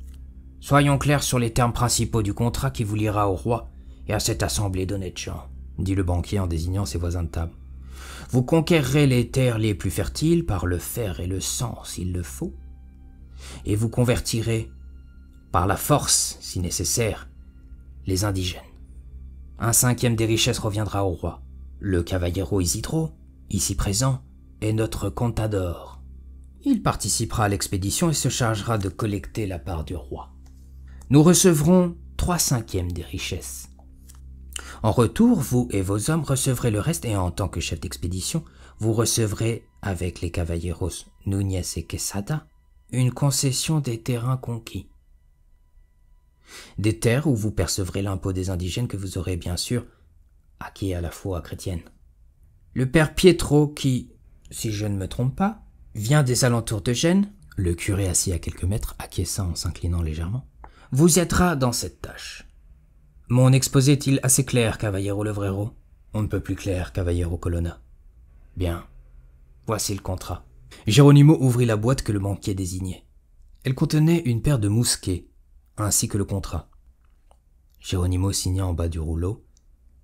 « Soyons clairs sur les termes principaux du contrat qui vous liera au roi et à cette assemblée d'honnêtes gens, » dit le banquier en désignant ses voisins de table. « Vous conquérirez les terres les plus fertiles par le fer et le sang s'il le faut, et vous convertirez, par la force si nécessaire, les indigènes. 1/5 des richesses reviendra au roi. Le cavallero Isidro, ici présent, est notre contador. Il participera à l'expédition et se chargera de collecter la part du roi. Nous recevrons 3/5 des richesses. En retour, vous et vos hommes recevrez le reste et en tant que chef d'expédition, vous recevrez, avec les cavalleros Núñez et Quesada, une concession des terrains conquis. Des terres où vous percevrez l'impôt des indigènes que vous aurez bien sûr acquis à la foi chrétienne. Le père Pietro qui, si je ne me trompe pas, vient des alentours de Gênes, le curé assis à quelques mètres acquiesça en s'inclinant légèrement, vous aidera dans cette tâche. Mon exposé est-il assez clair, Cavallero Levrero? On ne peut plus clair, Cavallero Colonna. Bien. Voici le contrat. Geronimo ouvrit la boîte que le banquier désignait. Elle contenait une paire de mousquets, ainsi que le contrat. Geronimo signa en bas du rouleau,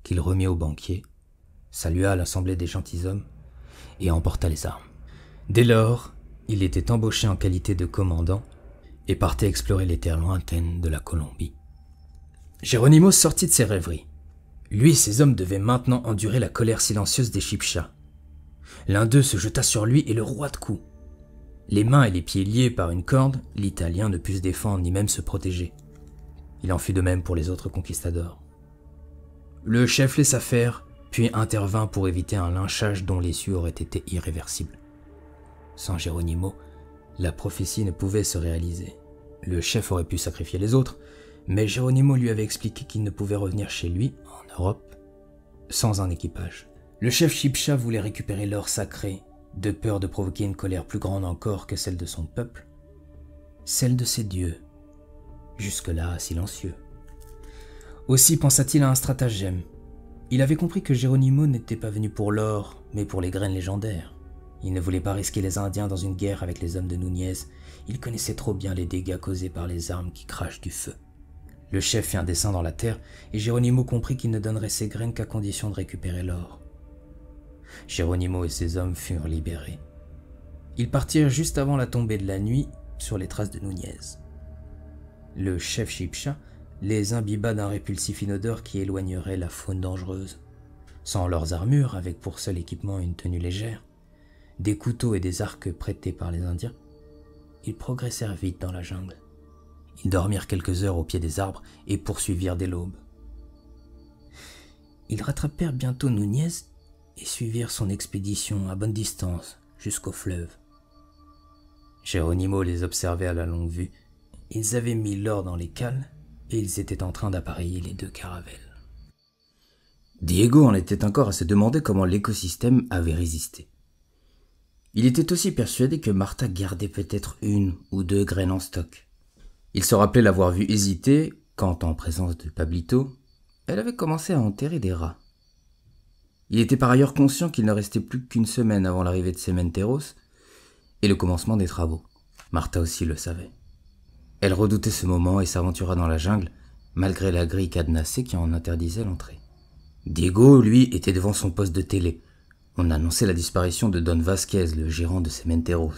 qu'il remit au banquier, salua l'assemblée des gentilshommes et emporta les armes. Dès lors, il était embauché en qualité de commandant et partait explorer les terres lointaines de la Colombie. Geronimo sortit de ses rêveries. Lui et ses hommes devaient maintenant endurer la colère silencieuse des Chibchas. L'un d'eux se jeta sur lui et le roua de coups. Les mains et les pieds liés par une corde, l'Italien ne put se défendre ni même se protéger. Il en fut de même pour les autres conquistadors. Le chef laissa faire, puis intervint pour éviter un lynchage dont l'issue aurait été irréversible. Sans Geronimo, la prophétie ne pouvait se réaliser. Le chef aurait pu sacrifier les autres, mais Geronimo lui avait expliqué qu'il ne pouvait revenir chez lui, en Europe, sans un équipage. Le chef Chibcha voulait récupérer l'or sacré, de peur de provoquer une colère plus grande encore que celle de son peuple, celle de ses dieux, jusque-là silencieux. Aussi pensa-t-il à un stratagème. Il avait compris que Geronimo n'était pas venu pour l'or, mais pour les graines légendaires. Il ne voulait pas risquer les Indiens dans une guerre avec les hommes de Nunez. Il connaissait trop bien les dégâts causés par les armes qui crachent du feu. Le chef fit un dessin dans la terre, et Geronimo comprit qu'il ne donnerait ses graines qu'à condition de récupérer l'or. Geronimo et ses hommes furent libérés. Ils partirent juste avant la tombée de la nuit sur les traces de Nunez. Le chef Chibcha les imbiba d'un répulsif inodore qui éloignerait la faune dangereuse. Sans leurs armures, avec pour seul équipement une tenue légère, des couteaux et des arcs prêtés par les Indiens, ils progressèrent vite dans la jungle. Ils dormirent quelques heures au pied des arbres et poursuivirent dès l'aube. Ils rattrapèrent bientôt Nunez et suivirent son expédition à bonne distance jusqu'au fleuve. Geronimo les observait à la longue vue. Ils avaient mis l'or dans les cales et ils étaient en train d'appareiller les deux caravelles. Diego en était encore à se demander comment l'écosystème avait résisté. Il était aussi persuadé que Martha gardait peut-être une ou deux graines en stock. Il se rappelait l'avoir vue hésiter quand, en présence de Pablito, elle avait commencé à enterrer des rats. Il était par ailleurs conscient qu'il ne restait plus qu'une semaine avant l'arrivée de Sementeros et le commencement des travaux. Martha aussi le savait. Elle redoutait ce moment et s'aventura dans la jungle, malgré la grille cadenassée qui en interdisait l'entrée. Diego, lui, était devant son poste de télé. On annonçait la disparition de Don Vasquez, le gérant de Sementeros.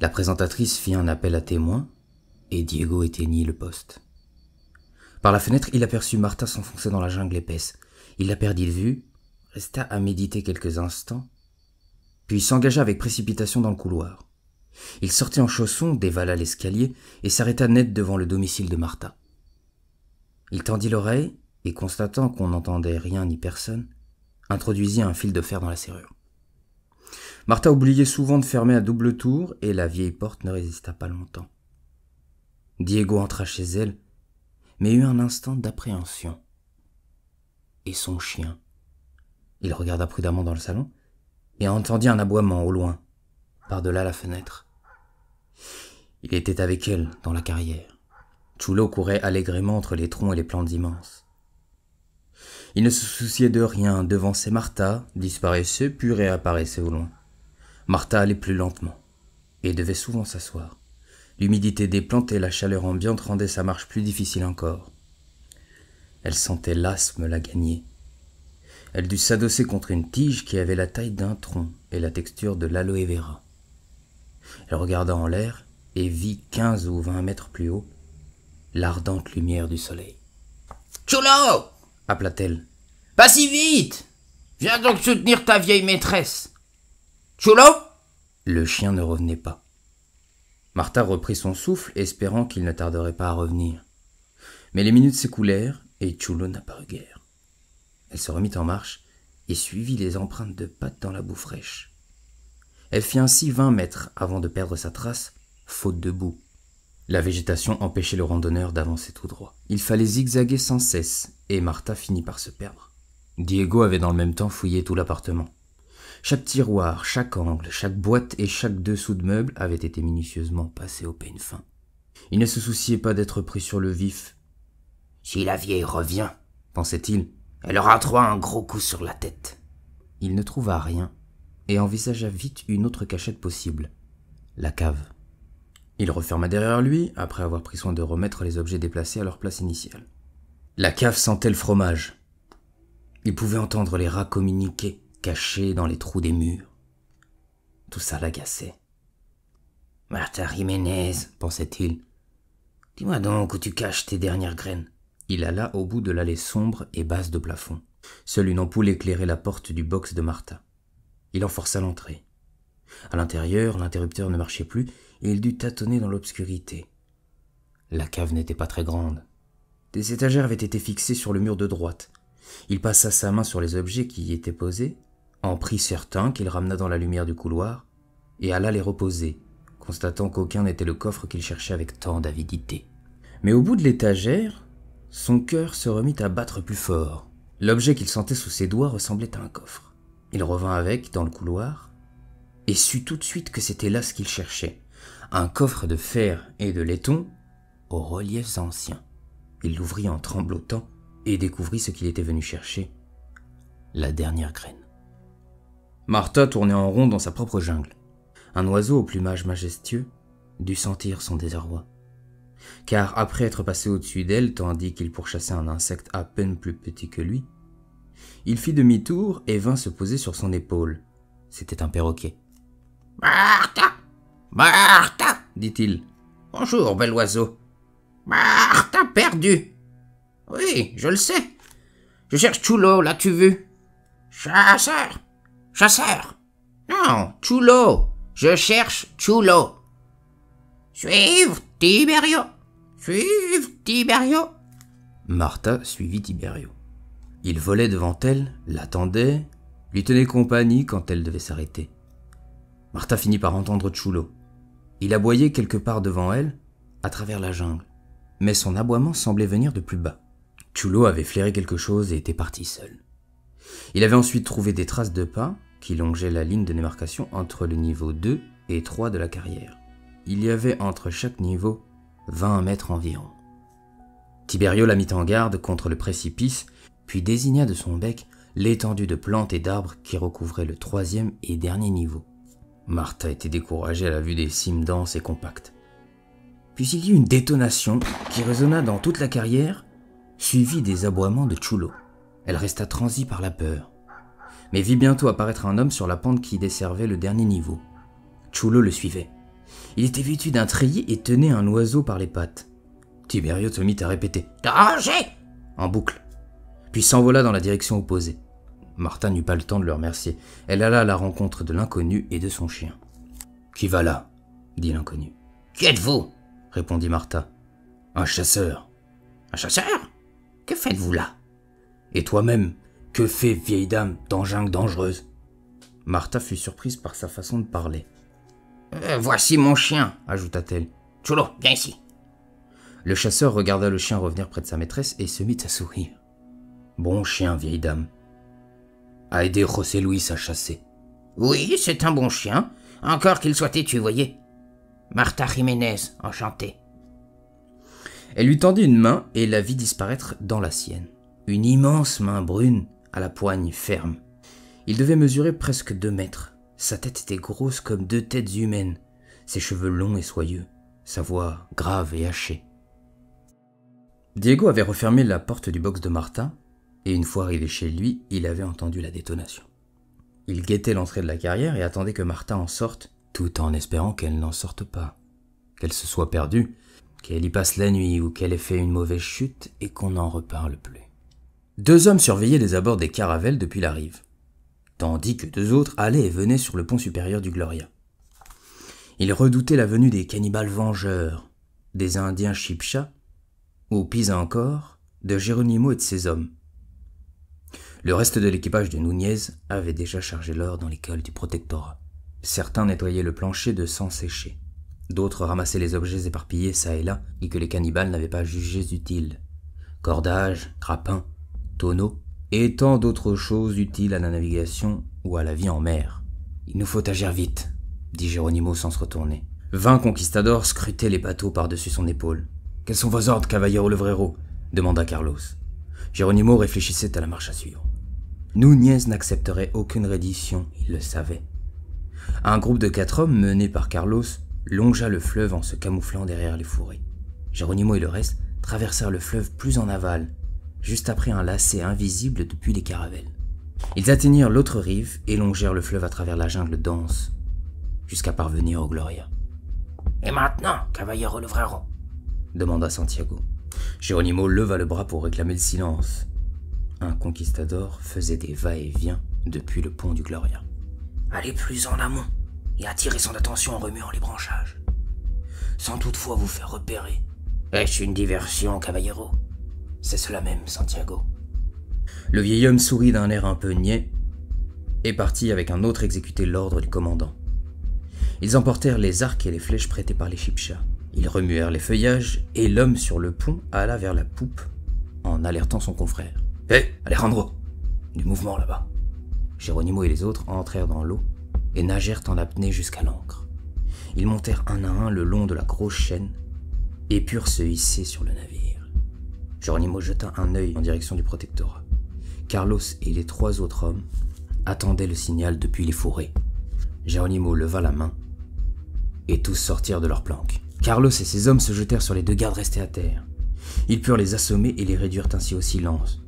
La présentatrice fit un appel à témoins, et Diego éteignit le poste. Par la fenêtre, il aperçut Martha s'enfoncer dans la jungle épaisse. Il la perdit de vue, resta à méditer quelques instants, puis s'engagea avec précipitation dans le couloir. Il sortit en chaussons, dévala l'escalier et s'arrêta net devant le domicile de Martha. Il tendit l'oreille et, constatant qu'on n'entendait rien ni personne, introduisit un fil de fer dans la serrure. Martha oubliait souvent de fermer à double tour et la vieille porte ne résista pas longtemps. Diego entra chez elle, mais eut un instant d'appréhension. Et son chien. Il regarda prudemment dans le salon et entendit un aboiement au loin, par-delà la fenêtre. Il était avec elle dans la carrière. Chulo courait allégrément entre les troncs et les plantes immenses. Il ne se souciait de rien, devançait Martha, disparaissait puis réapparaissait au loin. Martha allait plus lentement et devait souvent s'asseoir. L'humidité des plantes et la chaleur ambiante rendaient sa marche plus difficile encore. Elle sentait l'asthme la gagner. Elle dut s'adosser contre une tige qui avait la taille d'un tronc et la texture de l'aloe vera. Elle regarda en l'air et vit 15 ou 20 mètres plus haut l'ardente lumière du soleil. « Chulo !» appela-t-elle. « Pas si vite! Viens donc soutenir ta vieille maîtresse. Chulo !» Le chien ne revenait pas. Martha reprit son souffle, espérant qu'il ne tarderait pas à revenir. Mais les minutes s'écoulèrent et Chulo n'apparut guère. Elle se remit en marche et suivit les empreintes de pattes dans la boue fraîche. Elle fit ainsi 20 mètres avant de perdre sa trace, faute de boue. La végétation empêchait le randonneur d'avancer tout droit. Il fallait zigzaguer sans cesse, et Martha finit par se perdre. Diego avait dans le même temps fouillé tout l'appartement. Chaque tiroir, chaque angle, chaque boîte et chaque dessous de meuble avait été minutieusement passé au peigne fin. Il ne se souciait pas d'être pris sur le vif. Si la vieille revient, pensait-il, elle aura droit à un gros coup sur la tête. Il ne trouva rien et envisagea vite une autre cachette possible, la cave. Il referma derrière lui, après avoir pris soin de remettre les objets déplacés à leur place initiale. La cave sentait le fromage. Il pouvait entendre les rats communiquer, cachés dans les trous des murs. Tout ça l'agaçait. « Martha Jiménez, » pensait-il, « dis-moi donc où tu caches tes dernières graines. » Il alla au bout de l'allée sombre et basse de plafond. Seule une ampoule éclairait la porte du box de Martha. Il en força l'entrée. À l'intérieur, l'interrupteur ne marchait plus et il dut tâtonner dans l'obscurité. La cave n'était pas très grande. Des étagères avaient été fixées sur le mur de droite. Il passa sa main sur les objets qui y étaient posés, en prit certains qu'il ramena dans la lumière du couloir et alla les reposer, constatant qu'aucun n'était le coffre qu'il cherchait avec tant d'avidité. Mais au bout de l'étagère, son cœur se remit à battre plus fort. L'objet qu'il sentait sous ses doigts ressemblait à un coffre. Il revint avec dans le couloir et sut tout de suite que c'était là ce qu'il cherchait, un coffre de fer et de laiton aux reliefs anciens. Il l'ouvrit en tremblotant et découvrit ce qu'il était venu chercher, la dernière graine. Martha tournait en rond dans sa propre jungle. Un oiseau au plumage majestueux dut sentir son désarroi, car après être passé au-dessus d'elle tandis qu'il pourchassait un insecte à peine plus petit que lui, il fit demi-tour et vint se poser sur son épaule. C'était un perroquet. « Martha ! Martha ! » dit-il. « Bonjour, bel oiseau. Martha perdue. Oui, je le sais. Je cherche Chulo, l'as-tu vu? Chasseur! Chasseur! Non, Chulo! Je cherche Chulo! Suivre Tiberio! Suivre Tiberio! » Martha suivit Tiberio. Il volait devant elle, l'attendait, lui tenait compagnie quand elle devait s'arrêter. Martha finit par entendre Chulo. Il aboyait quelque part devant elle, à travers la jungle, mais son aboiement semblait venir de plus bas. Chulo avait flairé quelque chose et était parti seul. Il avait ensuite trouvé des traces de pas qui longeaient la ligne de démarcation entre le niveau 2 et 3 de la carrière. Il y avait entre chaque niveau 20 mètres environ. Tiberio la mit en garde contre le précipice, puis désigna de son bec l'étendue de plantes et d'arbres qui recouvraient le troisième et dernier niveau. Martha était découragée à la vue des cimes denses et compactes. Puis il y eut une détonation qui résonna dans toute la carrière, suivi des aboiements de Chulo. Elle resta transie par la peur, mais vit bientôt apparaître un homme sur la pente qui desservait le dernier niveau. Chulo le suivait. Il était vêtu d'un treillis et tenait un oiseau par les pattes. Tiberio se mit à répéter « Danger !» en boucle, puis s'envola dans la direction opposée. Martha n'eut pas le temps de le remercier. Elle alla à la rencontre de l'inconnu et de son chien. « Qui va là ?» dit l'inconnu. « Qui êtes-vous » répondit Martha. « Un chasseur. »« Un chasseur ? Que faites-vous là ? » Et toi-même, que fait vieille dame dans jungle dangereuse? Martha fut surprise par sa façon de parler. Voici mon chien, ajouta-t-elle. Chulo, viens ici. Le chasseur regarda le chien revenir près de sa maîtresse et se mit à sourire. Bon chien, vieille dame. A aidé José Luis à chasser. Oui, c'est un bon chien, encore qu'il soit têtu, voyez. Martha Jiménez, enchantée. Elle lui tendit une main et la vit disparaître dans la sienne. Une immense main brune à la poigne ferme. Il devait mesurer presque 2 mètres. Sa tête était grosse comme 2 têtes humaines, ses cheveux longs et soyeux, sa voix grave et hachée. Diego avait refermé la porte du box de Martha, et une fois arrivé chez lui, il avait entendu la détonation. Il guettait l'entrée de la carrière et attendait que Martha en sorte, tout en espérant qu'elle n'en sorte pas, qu'elle se soit perdue, qu'elle y passe la nuit ou qu'elle ait fait une mauvaise chute et qu'on n'en reparle plus. 2 hommes surveillaient les abords des caravelles depuis la rive, tandis que 2 autres allaient et venaient sur le pont supérieur du Gloria. Ils redoutaient la venue des cannibales vengeurs, des Indiens Chibchas, ou pis encore, de Geronimo et de ses hommes. Le reste de l'équipage de Nunez avait déjà chargé l'or dans les cols du protectorat. Certains nettoyaient le plancher de sang séché. D'autres ramassaient les objets éparpillés çà et là et que les cannibales n'avaient pas jugés utiles. Cordages, grappins, tonneaux et tant d'autres choses utiles à la navigation ou à la vie en mer. « Il nous faut agir vite », dit Geronimo sans se retourner. 20 conquistadors scrutaient les bateaux par-dessus son épaule. « Quels sont vos ordres, Cavallero Levrero ? demanda Carlos. Geronimo réfléchissait à la marche à suivre. Núñez n'accepterait aucune reddition, il le savait. Un groupe de 4 hommes mené par Carlos longea le fleuve en se camouflant derrière les fourrés. Geronimo et le reste traversèrent le fleuve plus en aval, juste après un lacet invisible depuis les caravelles. Ils atteignirent l'autre rive et longèrent le fleuve à travers la jungle dense, jusqu'à parvenir au Gloria. « Et maintenant, Caballero Lovraro ?» demanda Santiago. Geronimo leva le bras pour réclamer le silence. Un conquistador faisait des va-et-vient depuis le pont du Gloria. « Allez plus en amont et attirez son attention en remuant les branchages. Sans toutefois vous faire repérer. Est-ce une diversion, Caballero ?» C'est cela même, Santiago. Le vieil homme sourit d'un air un peu niais et partit avec un autre exécuter l'ordre du commandant. Ils emportèrent les arcs et les flèches prêtées par les Chibchas. Ils remuèrent les feuillages et l'homme sur le pont alla vers la poupe en alertant son confrère. « Hé, Alejandro ! Du mouvement là-bas !» Geronimo et les autres entrèrent dans l'eau et nagèrent en apnée jusqu'à l'ancre. Ils montèrent un à un le long de la grosse chaîne et purent se hisser sur le navire. Geronimo jeta un œil en direction du protectorat. Carlos et les 3 autres hommes attendaient le signal depuis les fourrés. Geronimo leva la main et tous sortirent de leur planque. Carlos et ses hommes se jetèrent sur les 2 gardes restés à terre. Ils purent les assommer et les réduire ainsi au silence.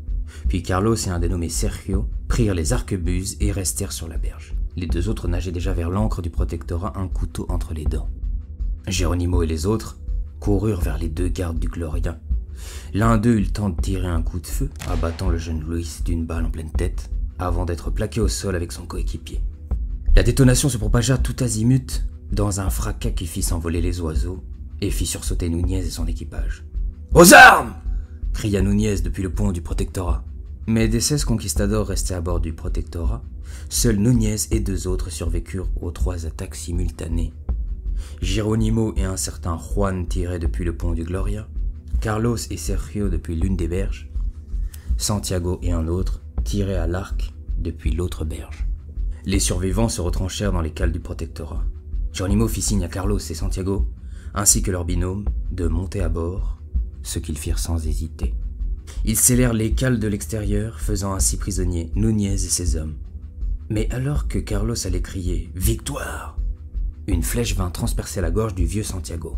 Puis Carlos et un dénommé Sergio prirent les arquebuses et restèrent sur la berge. Les 2 autres nageaient déjà vers l'ancre du protectorat, un couteau entre les dents. Geronimo et les autres coururent vers les 2 gardes du Gloria. L'un d'eux eut le temps de tirer un coup de feu, abattant le jeune Luis d'une balle en pleine tête, avant d'être plaqué au sol avec son coéquipier. La détonation se propagea tout azimut dans un fracas qui fit s'envoler les oiseaux et fit sursauter Núñez et son équipage. « Aux armes !» cria Núñez depuis le pont du protectorat. Mais des 16 conquistadors restés à bord du protectorat, seuls Núñez et 2 autres survécurent aux 3 attaques simultanées. Geronimo et un certain Juan tiraient depuis le pont du Gloria, Carlos et Sergio depuis l'une des berges, Santiago et un autre tiraient à l'arc depuis l'autre berge. Les survivants se retranchèrent dans les cales du protectorat. Geronimo fit signe à Carlos et Santiago, ainsi que leur binôme, de monter à bord, ce qu'ils firent sans hésiter. Ils scellèrent les cales de l'extérieur, faisant ainsi prisonniers Núñez et ses hommes. Mais alors que Carlos allait crier « Victoire !», une flèche vint transpercer la gorge du vieux Santiago.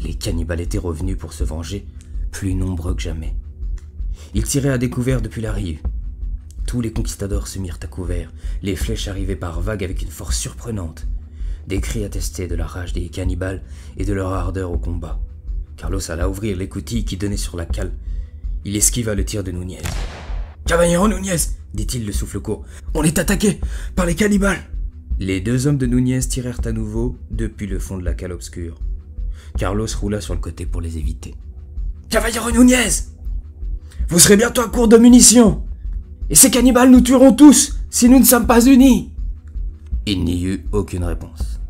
Les cannibales étaient revenus pour se venger, plus nombreux que jamais. Ils tiraient à découvert depuis la rive. Tous les conquistadors se mirent à couvert, les flèches arrivaient par vagues avec une force surprenante. Des cris attestaient de la rage des cannibales et de leur ardeur au combat. Carlos alla ouvrir l'écoutille qui donnait sur la cale. Il esquiva le tir de Núñez. « Caballero Núñez !» dit-il le souffle court. « On est attaqué par les cannibales !» Les 2 hommes de Núñez tirèrent à nouveau depuis le fond de la cale obscure. Carlos roula sur le côté pour les éviter. « Caballero Núñez ! Vous serez bientôt à court de munitions ! Et ces cannibales nous tueront tous si nous ne sommes pas unis !» Il n'y eut aucune réponse.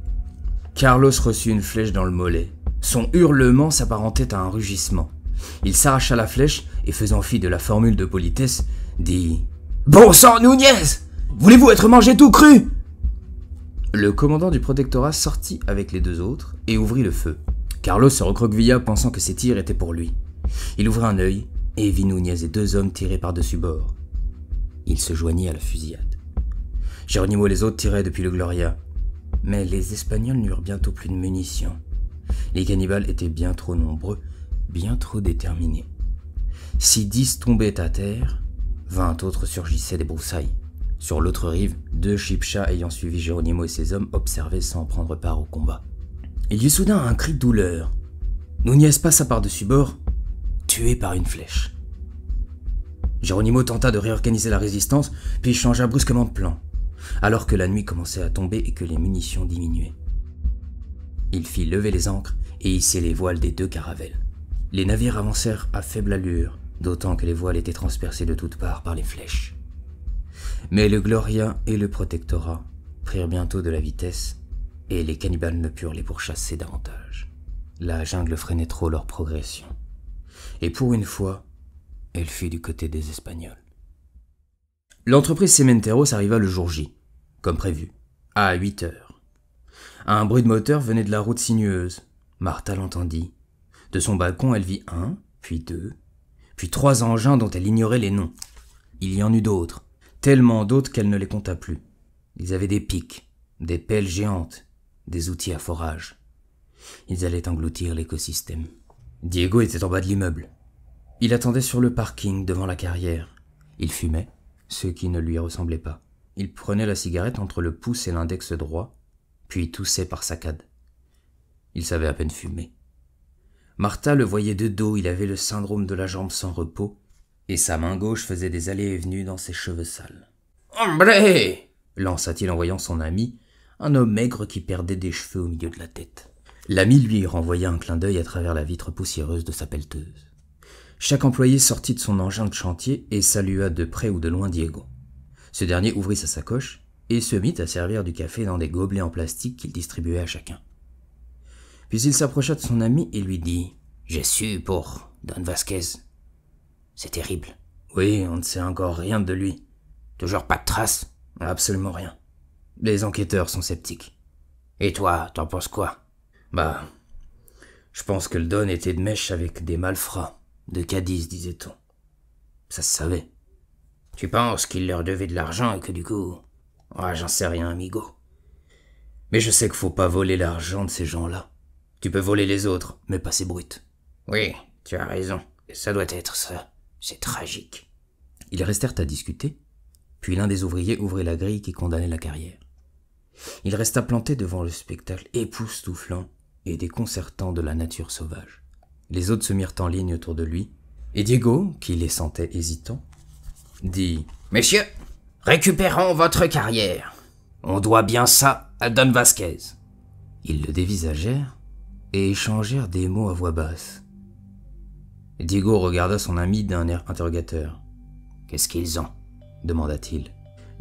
Carlos reçut une flèche dans le mollet. Son hurlement s'apparentait à un rugissement. Il s'arracha la flèche et, faisant fi de la formule de politesse, dit « Bon sang, Núñez ! Voulez-vous être mangé tout cru ?» Le commandant du protectorat sortit avec les 2 autres et ouvrit le feu. Carlos se recroquevilla pensant que ses tirs étaient pour lui. Il ouvrit un œil et vit Núñez et 2 hommes tirer par-dessus bord. Il se joignit à la fusillade. Geronimo et les autres tiraient depuis le Gloria. Mais les Espagnols n'eurent bientôt plus de munitions. Les cannibales étaient bien trop nombreux, bien trop déterminés. Si 10 tombaient à terre, 20 autres surgissaient des broussailles. Sur l'autre rive, 2 Chibchas ayant suivi Geronimo et ses hommes observaient sans prendre part au combat. Il y eut soudain un cri de douleur. Núñez passa par-dessus bord, tué par une flèche. Geronimo tenta de réorganiser la résistance, puis changea brusquement de plan, alors que la nuit commençait à tomber et que les munitions diminuaient. Il fit lever les ancres et hisser les voiles des 2 caravelles. Les navires avancèrent à faible allure, d'autant que les voiles étaient transpercées de toutes parts par les flèches. Mais le Gloria et le Protectorat prirent bientôt de la vitesse et les cannibales ne purent les pourchasser davantage. La jungle freinait trop leur progression. Et pour une fois, elle fut du côté des Espagnols. L'entreprise Cementeros arriva le jour J, comme prévu, à 8 heures. Un bruit de moteur venait de la route sinueuse. Martha l'entendit. De son balcon, elle vit 1, puis 2, puis 3 engins dont elle ignorait les noms. Il y en eut d'autres, tellement d'autres qu'elle ne les compta plus. Ils avaient des pics, des pelles géantes, des outils à forage. Ils allaient engloutir l'écosystème. Diego était en bas de l'immeuble. Il attendait sur le parking devant la carrière. Il fumait, ce qui ne lui ressemblait pas. Il prenait la cigarette entre le pouce et l'index droit, puis toussait par saccades. Il savait à peine fumer. Martha le voyait de dos, il avait le syndrome de la jambe sans repos, et sa main gauche faisait des allées et venues dans ses cheveux sales. « Hombre !» lança-t-il en voyant son ami, un homme maigre qui perdait des cheveux au milieu de la tête. L'ami lui renvoya un clin d'œil à travers la vitre poussiéreuse de sa pelleteuse. Chaque employé sortit de son engin de chantier et salua de près ou de loin Diego. Ce dernier ouvrit sa sacoche et se mit à servir du café dans des gobelets en plastique qu'il distribuait à chacun. Puis il s'approcha de son ami et lui dit « J'ai su pour Don Vasquez. C'est terrible. »« Oui, on ne sait encore rien de lui. »« Toujours pas de traces. » »« Absolument rien. Les enquêteurs sont sceptiques. »« Et toi, t'en penses quoi ?» Bah, je pense que le Don était de mèche avec des malfrats, de Cadiz, disait-on. Ça se savait. Tu penses qu'il leur devait de l'argent et que du coup... Ah, j'en sais rien, amigo. Mais je sais qu'il faut pas voler l'argent de ces gens-là. Tu peux voler les autres, mais pas ces brutes. Oui, tu as raison. Ça doit être ça. C'est tragique. Ils restèrent à discuter, puis l'un des ouvriers ouvrit la grille qui condamnait la carrière. Il resta planté devant le spectacle époustouflant et déconcertant de la nature sauvage. Les autres se mirent en ligne autour de lui, et Diego, qui les sentait hésitants, dit « Messieurs, récupérons votre carrière. On doit bien ça à Don Vasquez. » Ils le dévisagèrent et échangèrent des mots à voix basse. Diego regarda son ami d'un air interrogateur. « Qu'est-ce qu'ils ont ?» demanda-t-il.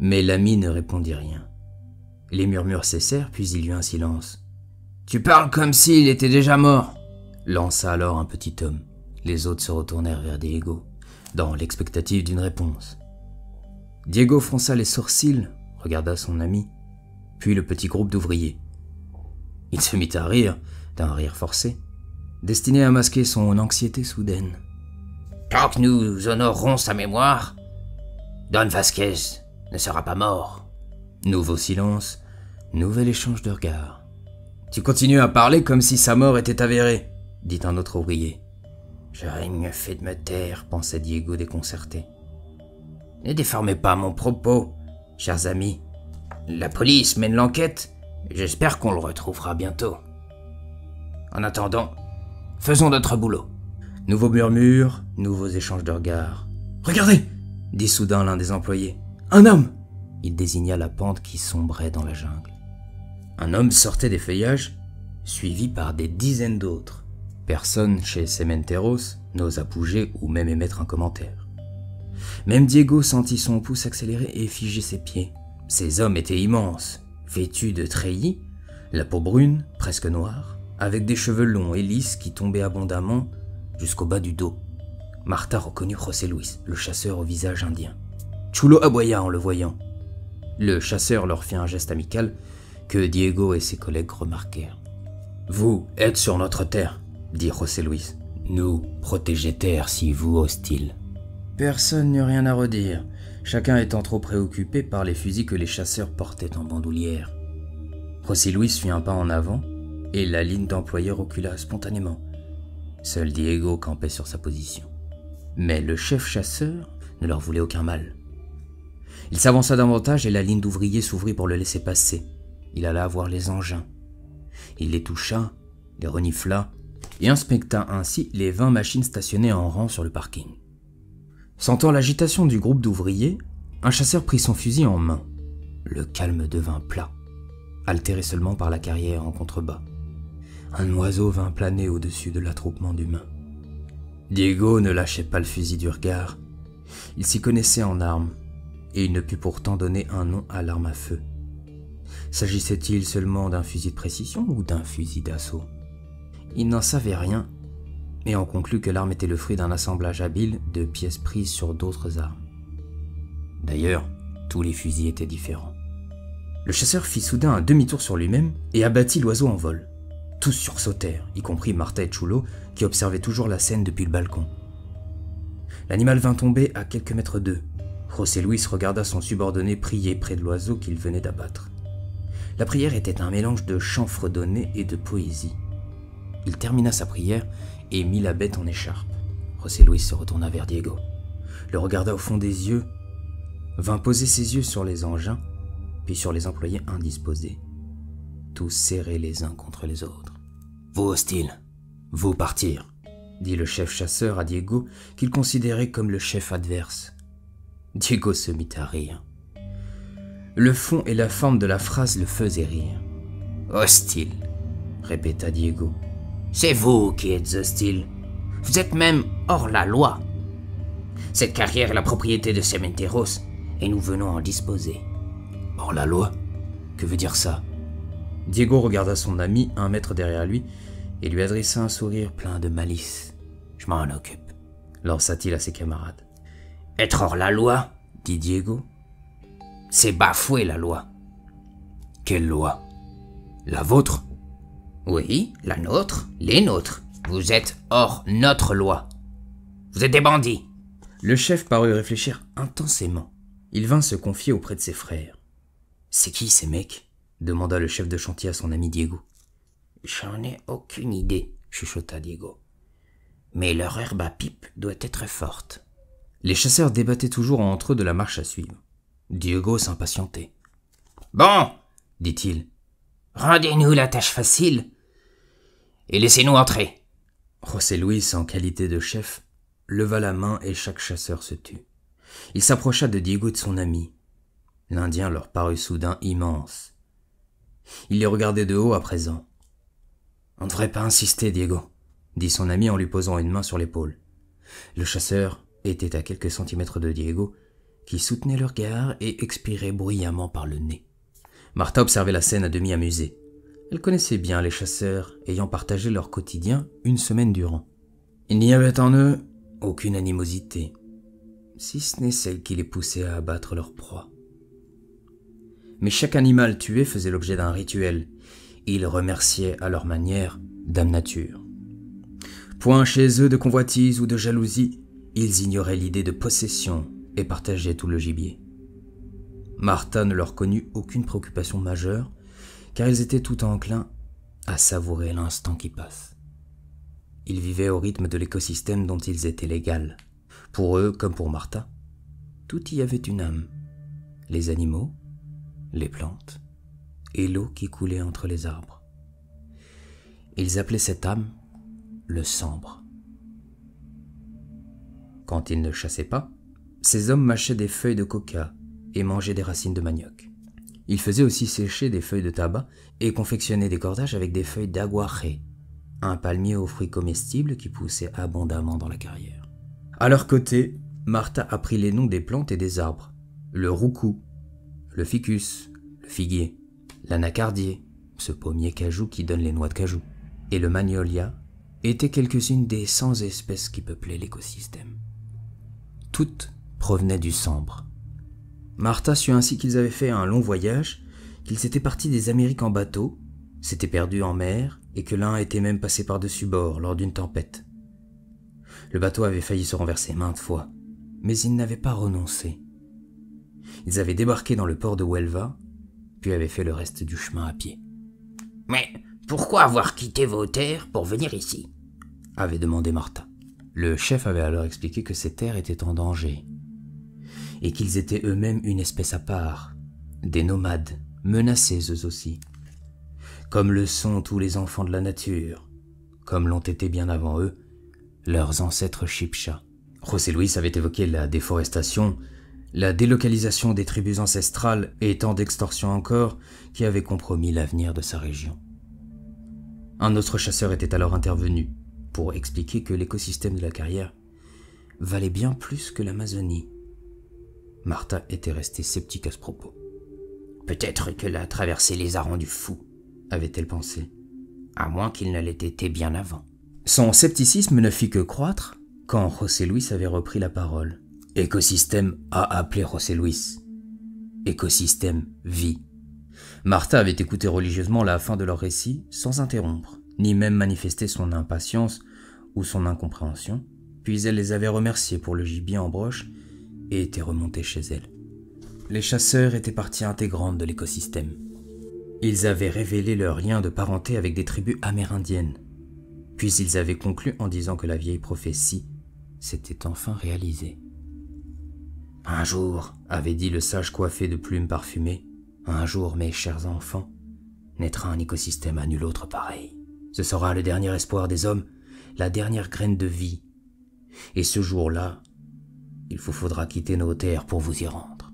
Mais l'ami ne répondit rien. Les murmures cessèrent, puis il y eut un silence. « Tu parles comme s'il était déjà mort !» lança alors un petit homme. Les autres se retournèrent vers Diego, dans l'expectative d'une réponse. Diego fronça les sourcils, regarda son ami, puis le petit groupe d'ouvriers. Il se mit à rire, d'un rire forcé, destiné à masquer son anxiété soudaine. « Tant que nous honorerons sa mémoire, Don Vasquez ne sera pas mort. » Nouveau silence. Nouvel échange de regards. « Tu continues à parler comme si sa mort était avérée, » dit un autre ouvrier. « J'aurais mieux fait de me taire, » pensait Diego déconcerté. « Ne déformez pas mon propos, chers amis. La police mène l'enquête, j'espère qu'on le retrouvera bientôt. En attendant, faisons notre boulot. » Nouveaux murmures, nouveaux échanges de regards. « Regardez !» dit soudain l'un des employés. « Un homme !» Il désigna la pente qui sombrait dans la jungle. Un homme sortait des feuillages, suivi par des dizaines d'autres. Personne chez Cementeros n'osa bouger ou même émettre un commentaire. Même Diego sentit son pouls accélérer et figer ses pieds. Ces hommes étaient immenses, vêtus de treillis, la peau brune, presque noire, avec des cheveux longs et lisses qui tombaient abondamment jusqu'au bas du dos. Martha reconnut José Luis, le chasseur au visage indien. Chulo aboya en le voyant. Le chasseur leur fit un geste amical que Diego et ses collègues remarquèrent. « Vous êtes sur notre terre, » dit José Luis. « Nous, protégez terre si vous hostiles. » Personne n'eut rien à redire, chacun étant trop préoccupé par les fusils que les chasseurs portaient en bandoulière. José Luis fit un pas en avant et la ligne d'employés recula spontanément. Seul Diego campait sur sa position. Mais le chef chasseur ne leur voulait aucun mal. Il s'avança davantage et la ligne d'ouvriers s'ouvrit pour le laisser passer. Il alla voir les engins. Il les toucha, les renifla et inspecta ainsi les 20 machines stationnées en rang sur le parking. Sentant l'agitation du groupe d'ouvriers, un chasseur prit son fusil en main. Le calme devint plat, altéré seulement par la carrière en contrebas. Un oiseau vint planer au-dessus de l'attroupement d'humains. Diego ne lâchait pas le fusil du regard. Il s'y connaissait en armes, et il ne put pourtant donner un nom à l'arme à feu. S'agissait-il seulement d'un fusil de précision ou d'un fusil d'assaut? Il n'en savait rien, et en conclut que l'arme était le fruit d'un assemblage habile de pièces prises sur d'autres armes. D'ailleurs, tous les fusils étaient différents. Le chasseur fit soudain un demi-tour sur lui-même et abattit l'oiseau en vol. Tous sursautèrent, y compris Martha et Chulo, qui observaient toujours la scène depuis le balcon. L'animal vint tomber à quelques mètres d'eux. José Luis regarda son subordonné prier près de l'oiseau qu'il venait d'abattre. La prière était un mélange de chants fredonnés et de poésie. Il termina sa prière et mit la bête en écharpe. José Luis se retourna vers Diego, le regarda au fond des yeux, vint poser ses yeux sur les engins, puis sur les employés indisposés, tous serrés les uns contre les autres. « Vous hostiles, vous partir !» dit le chef chasseur à Diego, qu'il considérait comme le chef adverse. Diego se mit à rire. Le fond et la forme de la phrase le faisaient rire. « Hostile !» répéta Diego. « C'est vous qui êtes hostile. Vous êtes même hors la loi. Cette carrière est la propriété de Cementeros, et nous venons en disposer. » « Hors la loi ? Que veut dire ça ?» Diego regarda son ami, un mètre derrière lui, et lui adressa un sourire plein de malice. « Je m'en occupe, » lança-t-il à ses camarades. « Être hors la loi, » dit Diego, « c'est bafouer la loi. »« Quelle loi ? La vôtre ? » ?»« Oui, la nôtre, les nôtres. Vous êtes hors notre loi. Vous êtes des bandits. » Le chef parut réfléchir intensément. Il vint se confier auprès de ses frères. « C'est qui ces mecs ?» demanda le chef de chantier à son ami Diego. « J'en ai aucune idée, » chuchota Diego. « Mais leur herbe à pipe doit être forte. » Les chasseurs débattaient toujours entre eux de la marche à suivre. Diego s'impatientait. « Bon, » dit-il, « rendez-nous la tâche facile et laissez-nous entrer. » José Luis, en qualité de chef, leva la main et chaque chasseur se tut. Il s'approcha de Diego et de son ami. L'Indien leur parut soudain immense. Il les regardait de haut à présent. « On ne devrait pas insister, Diego, » dit son ami en lui posant une main sur l'épaule. Le chasseur était à quelques centimètres de Diego, qui soutenait le regard et expirait bruyamment par le nez. Martha observait la scène à demi amusée. Elle connaissait bien les chasseurs, ayant partagé leur quotidien une semaine durant. Il n'y avait en eux aucune animosité, si ce n'est celle qui les poussait à abattre leur proie. Mais chaque animal tué faisait l'objet d'un rituel. Ils remerciaient à leur manière Dame Nature. Point chez eux de convoitise ou de jalousie, ils ignoraient l'idée de possession et partageaient tout le gibier. Martha ne leur connut aucune préoccupation majeure, car ils étaient tout enclins à savourer l'instant qui passe. Ils vivaient au rythme de l'écosystème dont ils étaient légaux. Pour eux, comme pour Martha, tout y avait une âme. Les animaux, les plantes et l'eau qui coulait entre les arbres. Ils appelaient cette âme le sambre. Quand ils ne chassaient pas, ces hommes mâchaient des feuilles de coca et mangeaient des racines de manioc. Ils faisaient aussi sécher des feuilles de tabac et confectionnaient des cordages avec des feuilles d'aguaré, un palmier aux fruits comestibles qui poussait abondamment dans la carrière. À leur côté, Martha apprit les noms des plantes et des arbres, le roucou, le ficus, le figuier, l'anacardier, ce pommier cajou qui donne les noix de cajou, et le magnolia étaient quelques-unes des 100 espèces qui peuplaient l'écosystème. Toutes provenaient du sambre. Martha sut ainsi qu'ils avaient fait un long voyage, qu'ils étaient partis des Amériques en bateau, s'étaient perdus en mer, et que l'un était même passé par-dessus bord lors d'une tempête. Le bateau avait failli se renverser maintes fois, mais ils n'avaient pas renoncé. Ils avaient débarqué dans le port de Huelva, puis avaient fait le reste du chemin à pied. « Mais pourquoi avoir quitté vos terres pour venir ici ?» avait demandé Martha. Le chef avait alors expliqué que ces terres étaient en danger, et qu'ils étaient eux-mêmes une espèce à part, des nomades, menacés eux aussi, comme le sont tous les enfants de la nature, comme l'ont été bien avant eux, leurs ancêtres chipchas. José Luis avait évoqué la déforestation, la délocalisation des tribus ancestrales et tant d'extorsions encore qui avaient compromis l'avenir de sa région. Un autre chasseur était alors intervenu pour expliquer que l'écosystème de la carrière valait bien plus que l'Amazonie. Martha était restée sceptique à ce propos. « Peut-être que la traversée les a rendus fous, » avait-elle pensé, « à moins qu'ils ne l'aient été bien avant. » Son scepticisme ne fit que croître quand José Luis avait repris la parole. Écosystème a appelé José Luis. Écosystème vie. Martha avait écouté religieusement la fin de leur récit sans interrompre, ni même manifester son impatience ou son incompréhension, puis elle les avait remerciés pour le gibier en broche et était remontée chez elle. Les chasseurs étaient partie intégrante de l'écosystème. Ils avaient révélé leur lien de parenté avec des tribus amérindiennes, puis ils avaient conclu en disant que la vieille prophétie s'était enfin réalisée. « Un jour, » avait dit le sage coiffé de plumes parfumées, « un jour, mes chers enfants, naîtra un écosystème à nul autre pareil. Ce sera le dernier espoir des hommes, la dernière graine de vie. Et ce jour-là, il vous faudra quitter nos terres pour vous y rendre.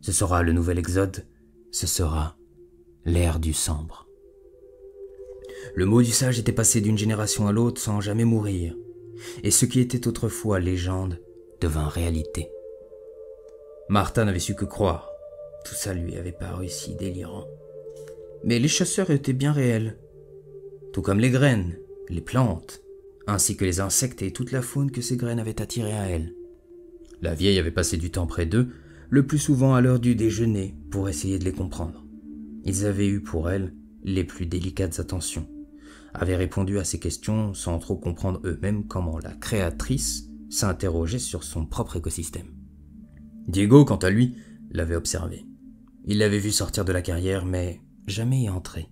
Ce sera le nouvel exode, ce sera l'ère du sambre. » Le mot du sage était passé d'une génération à l'autre sans jamais mourir, et ce qui était autrefois légende devint réalité. Martha n'avait su que croire. Tout ça lui avait paru si délirant. Mais les chasseurs étaient bien réels. Tout comme les graines, les plantes, ainsi que les insectes et toute la faune que ces graines avaient attirée à elle. La vieille avait passé du temps près d'eux, le plus souvent à l'heure du déjeuner, pour essayer de les comprendre. Ils avaient eu pour elle les plus délicates attentions, avaient répondu à ses questions sans trop comprendre eux-mêmes comment la créatrice s'interrogeait sur son propre écosystème. Diego, quant à lui, l'avait observé. Il l'avait vu sortir de la carrière, mais jamais y entrer.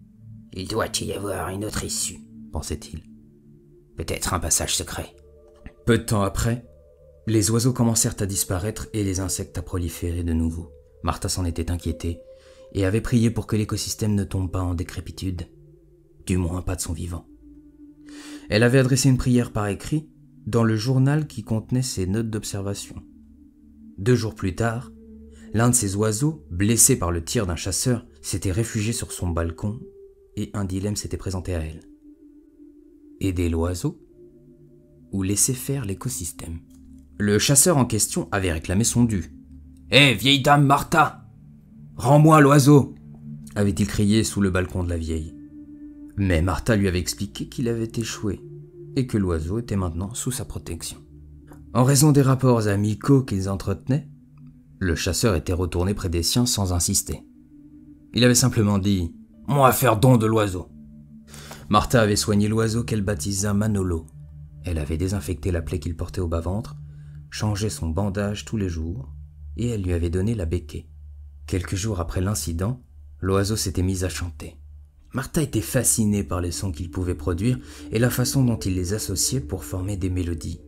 « Il doit y avoir une autre issue, » pensait-il. « Peut-être un passage secret. » Peu de temps après, les oiseaux commencèrent à disparaître et les insectes à proliférer de nouveau. Martha s'en était inquiétée et avait prié pour que l'écosystème ne tombe pas en décrépitude, du moins pas de son vivant. Elle avait adressé une prière par écrit dans le journal qui contenait ses notes d'observation. 2 jours plus tard, l'un de ces oiseaux, blessé par le tir d'un chasseur, s'était réfugié sur son balcon et un dilemme s'était présenté à elle. Aider l'oiseau ou laisser faire l'écosystème. Le chasseur en question avait réclamé son dû. « Hé, vieille dame Martha, rends-moi l'oiseau !» avait-il crié sous le balcon de la vieille. Mais Martha lui avait expliqué qu'il avait échoué et que l'oiseau était maintenant sous sa protection. En raison des rapports amicaux qu'ils entretenaient, le chasseur était retourné près des siens sans insister. Il avait simplement dit « Moi, faire don de l'oiseau !» Martha avait soigné l'oiseau qu'elle baptisa Manolo. Elle avait désinfecté la plaie qu'il portait au bas-ventre, changé son bandage tous les jours, et elle lui avait donné la béquée. Quelques jours après l'incident, l'oiseau s'était mis à chanter. Martha était fascinée par les sons qu'il pouvait produire et la façon dont il les associait pour former des mélodies.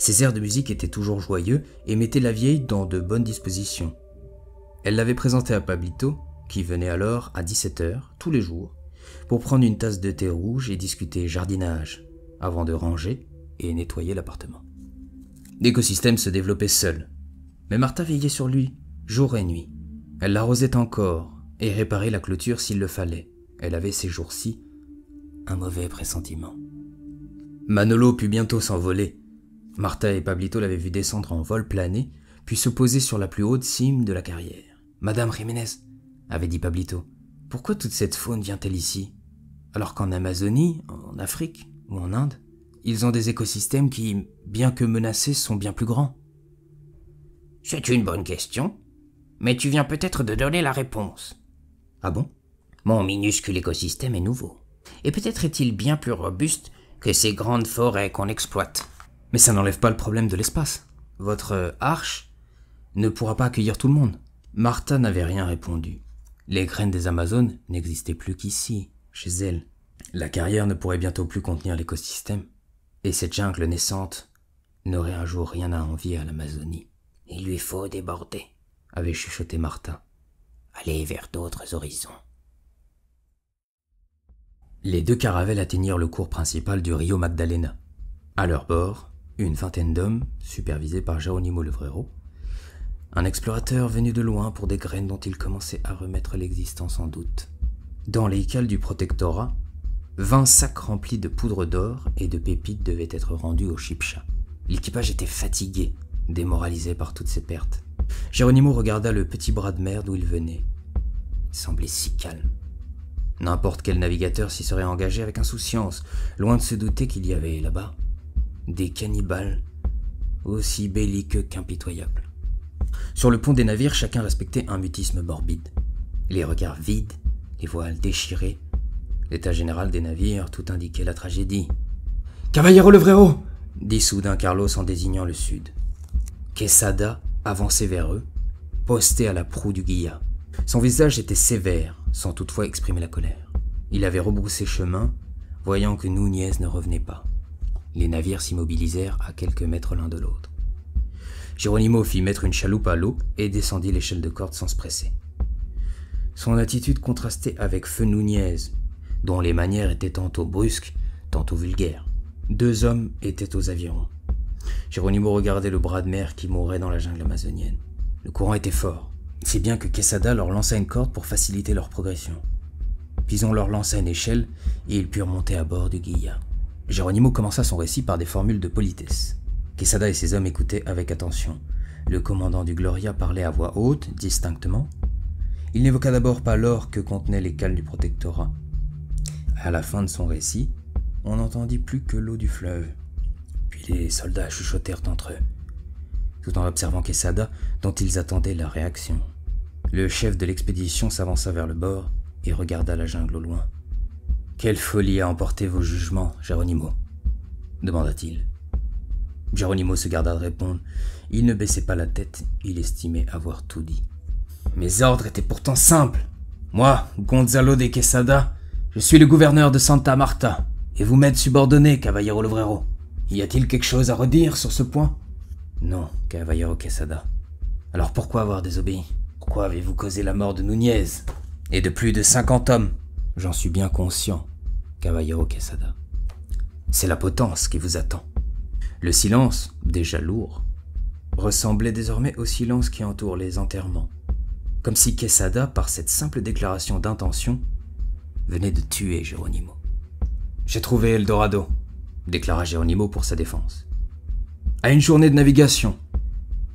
Ses airs de musique étaient toujours joyeux et mettaient la vieille dans de bonnes dispositions. Elle l'avait présenté à Pablito, qui venait alors à 17 h, tous les jours, pour prendre une tasse de thé rouge et discuter jardinage, avant de ranger et nettoyer l'appartement. L'écosystème se développait seul, mais Martha veillait sur lui, jour et nuit. Elle l'arrosait encore et réparait la clôture s'il le fallait. Elle avait ces jours-ci un mauvais pressentiment. Manolo put bientôt s'envoler. Martha et Pablito l'avaient vu descendre en vol plané, puis se poser sur la plus haute cime de la carrière. « Madame Jiménez, » avait dit Pablito, « pourquoi toute cette faune vient-elle ici, alors qu'en Amazonie, en Afrique ou en Inde, ils ont des écosystèmes qui, bien que menacés, sont bien plus grands ?»« C'est une bonne question, mais tu viens peut-être de donner la réponse. »« Ah bon ? » ?»« Mon minuscule écosystème est nouveau, et peut-être est-il bien plus robuste que ces grandes forêts qu'on exploite. » « Mais ça n'enlève pas le problème de l'espace. Votre arche ne pourra pas accueillir tout le monde. » Martha n'avait rien répondu. Les graines des Amazones n'existaient plus qu'ici, chez elle. La carrière ne pourrait bientôt plus contenir l'écosystème. Et cette jungle naissante n'aurait un jour rien à envier à l'Amazonie. « Il lui faut déborder, » avait chuchoté Martha. « Aller vers d'autres horizons. » Les deux caravelles atteignirent le cours principal du Rio Magdalena. À leur bord, une vingtaine d'hommes, supervisés par Geronimo Lovrero, un explorateur venu de loin pour des graines dont il commençait à remettre l'existence en doute. Dans les cales du protectorat, 20 sacs remplis de poudre d'or et de pépites devaient être rendus au Chibcha. L'équipage était fatigué, démoralisé par toutes ces pertes. Geronimo regarda le petit bras de mer d'où il venait. Il semblait si calme. N'importe quel navigateur s'y serait engagé avec insouciance, loin de se douter qu'il y avait là-bas des cannibales aussi belliqueux qu'impitoyables. Sur le pont des navires, chacun respectait un mutisme morbide. Les regards vides, les voiles déchirées, l'état général des navires, tout indiquait la tragédie. « Cavallero Lovrero ! dit soudain Carlos en désignant le sud. Quesada avançait vers eux, posté à la proue du Guilla. Son visage était sévère, sans toutefois exprimer la colère. Il avait rebroussé chemin, voyant que Núñez ne revenait pas. Les navires s'immobilisèrent à quelques mètres l'un de l'autre. Geronimo fit mettre une chaloupe à l'eau et descendit l'échelle de corde sans se presser. Son attitude contrastait avec Feu Núñez, dont les manières étaient tantôt brusques, tantôt vulgaires. Deux hommes étaient aux avirons. Geronimo regardait le bras de mer qui mourait dans la jungle amazonienne. Le courant était fort, si bien que Quesada leur lança une corde pour faciliter leur progression. Puis on leur lança une échelle et ils purent monter à bord du Guilla. Geronimo commença son récit par des formules de politesse. Quesada et ses hommes écoutaient avec attention. Le commandant du Gloria parlait à voix haute, distinctement. Il n'évoqua d'abord pas l'or que contenaient les cales du protectorat. À la fin de son récit, on n'entendit plus que l'eau du fleuve. Puis les soldats chuchotèrent entre eux, tout en observant Quesada, dont ils attendaient la réaction. Le chef de l'expédition s'avança vers le bord et regarda la jungle au loin. « Quelle folie a emporté vos jugements, Geronimo ?» demanda-t-il. Geronimo se garda de répondre. Il ne baissait pas la tête, il estimait avoir tout dit. « Mes ordres étaient pourtant simples. Moi, Gonzalo de Quesada, je suis le gouverneur de Santa Marta, et vous m'êtes subordonné, Caballero Lovrero. Y a-t-il quelque chose à redire sur ce point ? » ?»« Non, Caballero Quesada. Alors pourquoi avoir désobéi ? Pourquoi avez-vous causé la mort de Núñez et de plus de 50 hommes ? » ?»« J'en suis bien conscient, Caballero Quesada. C'est la potence qui vous attend. » Le silence, déjà lourd, ressemblait désormais au silence qui entoure les enterrements, comme si Quesada, par cette simple déclaration d'intention, venait de tuer Geronimo. « J'ai trouvé Eldorado », déclara Geronimo pour sa défense. « À une journée de navigation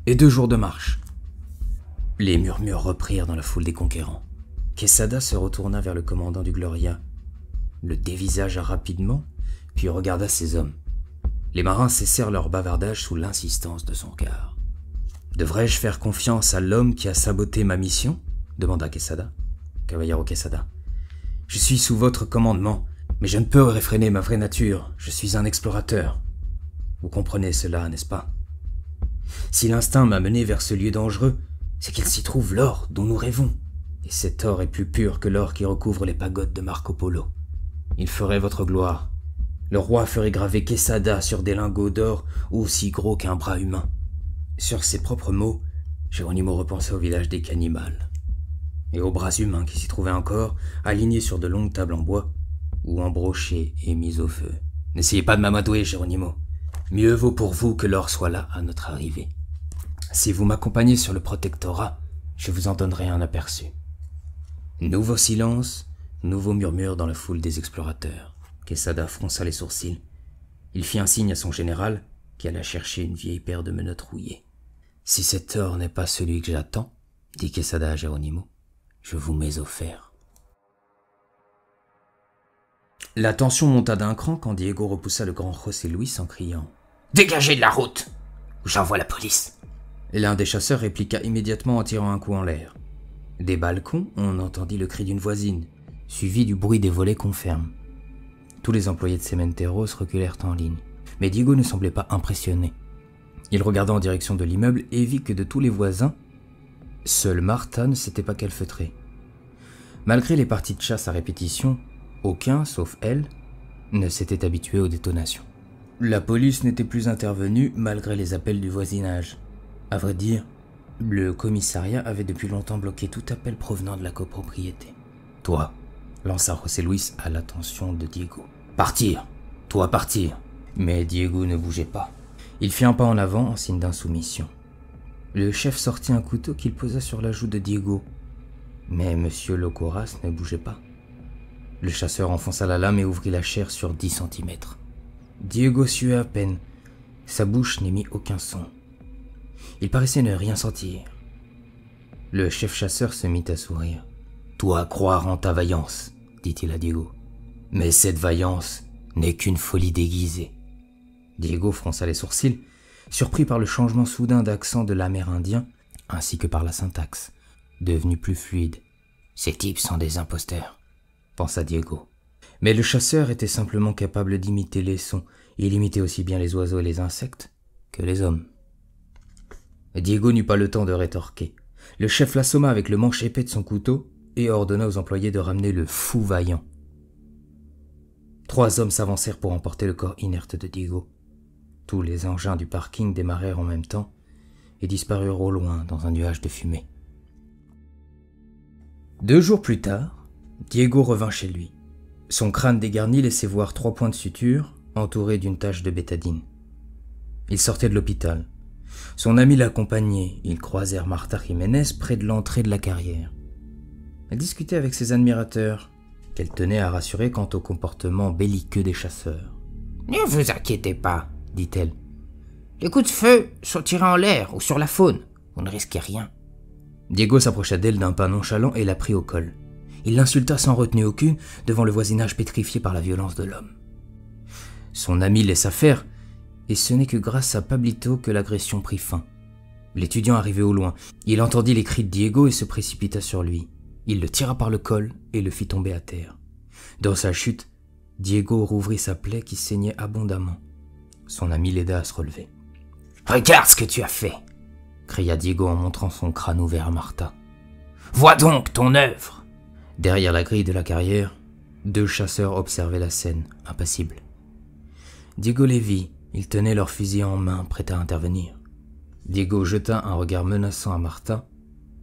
et 2 jours de marche. » Les murmures reprirent dans la foule des conquérants. Quesada se retourna vers le commandant du Gloria, le dévisagea rapidement, puis regarda ses hommes. Les marins cessèrent leur bavardage sous l'insistance de son regard. « Devrais-je faire confiance à l'homme qui a saboté ma mission ?» demanda Quesada. « Caballero Quesada, je suis sous votre commandement, mais je ne peux réfréner ma vraie nature. Je suis un explorateur. Vous comprenez cela, n'est-ce pas? Si l'instinct m'a mené vers ce lieu dangereux, c'est qu'il s'y trouve l'or dont nous rêvons. Et cet or est plus pur que l'or qui recouvre les pagodes de Marco Polo. Il ferait votre gloire. Le roi ferait graver Quesada sur des lingots d'or aussi gros qu'un bras humain. » Sur ses propres mots, Geronimo repensa au village des cannibales et aux bras humains qui s'y trouvaient encore, alignés sur de longues tables en bois ou embrochés et mis au feu. « N'essayez pas de m'amadouer, Geronimo. Mieux vaut pour vous que l'or soit là à notre arrivée. Si vous m'accompagnez sur le protectorat, je vous en donnerai un aperçu. » Nouveau silence, nouveau murmure dans la foule des explorateurs. Quesada fronça les sourcils. Il fit un signe à son général qui alla chercher une vieille paire de menottes rouillées. « Si cet or n'est pas celui que j'attends, » dit Quesada à Geronimo, « je vous mets offert. » La tension monta d'un cran quand Diego repoussa le grand José Luis en criant « Dégagez de la route ou j'envoie la police !» L'un des chasseurs répliqua immédiatement en tirant un coup en l'air. Des balcons, on entendit le cri d'une voisine, suivi du bruit des volets qu'on ferme. Tous les employés de Cementeros reculèrent en ligne, mais Diego ne semblait pas impressionné. Il regarda en direction de l'immeuble et vit que de tous les voisins, seule Martha ne s'était pas calfeutrée. Malgré les parties de chasse à répétition, aucun, sauf elle, ne s'était habitué aux détonations. La police n'était plus intervenue malgré les appels du voisinage. À vrai dire, le commissariat avait depuis longtemps bloqué tout appel provenant de la copropriété. « Toi !» lança José Luis à l'attention de Diego. « Partir ! Toi, partir !» Mais Diego ne bougeait pas. Il fit un pas en avant en signe d'insoumission. Le chef sortit un couteau qu'il posa sur la joue de Diego. Mais Monsieur Locoras ne bougeait pas. Le chasseur enfonça la lame et ouvrit la chair sur 10 centimètres. Diego suait à peine. Sa bouche n'émit aucun son. Il paraissait ne rien sentir. Le chef chasseur se mit à sourire. « Toi, croire en ta vaillance !» dit-il à Diego. « Mais cette vaillance n'est qu'une folie déguisée. » Diego fronça les sourcils, surpris par le changement soudain d'accent de l'Amérindien, ainsi que par la syntaxe, devenue plus fluide. « Ces types sont des imposteurs, » pensa Diego. Mais le chasseur était simplement capable d'imiter les sons. Il imitait aussi bien les oiseaux et les insectes que les hommes. Diego n'eut pas le temps de rétorquer. Le chef l'assomma avec le manche épais de son couteau et ordonna aux employés de ramener le fou vaillant. Trois hommes s'avancèrent pour emporter le corps inerte de Diego. Tous les engins du parking démarrèrent en même temps et disparurent au loin dans un nuage de fumée. 2 jours plus tard, Diego revint chez lui. Son crâne dégarni laissait voir 3 points de suture entourés d'une tache de bétadine. Il sortait de l'hôpital. Son ami l'accompagnait. Ils croisèrent Marta Jiménez près de l'entrée de la carrière. Elle discutait avec ses admirateurs, qu'elle tenait à rassurer quant au comportement belliqueux des chasseurs. « Ne vous inquiétez pas, » dit-elle. « Les coups de feu sont tirés en l'air ou sur la faune. Vous ne risquez rien. » Diego s'approcha d'elle d'un pas nonchalant et la prit au col. Il l'insulta sans retenue aucune devant le voisinage pétrifié par la violence de l'homme. Son ami laissa faire, et ce n'est que grâce à Pablito que l'agression prit fin. L'étudiant arrivait au loin. Il entendit les cris de Diego et se précipita sur lui. Il le tira par le col et le fit tomber à terre. Dans sa chute, Diego rouvrit sa plaie qui saignait abondamment. Son ami l'aida à se relever. « Regarde ce que tu as fait !» cria Diego en montrant son crâne ouvert à Marta. « Vois donc ton œuvre !» Derrière la grille de la carrière, 2 chasseurs observaient la scène, impassibles. Diego les vit. Ils tenaient leurs fusils en main, prêts à intervenir. Diego jeta un regard menaçant à Marta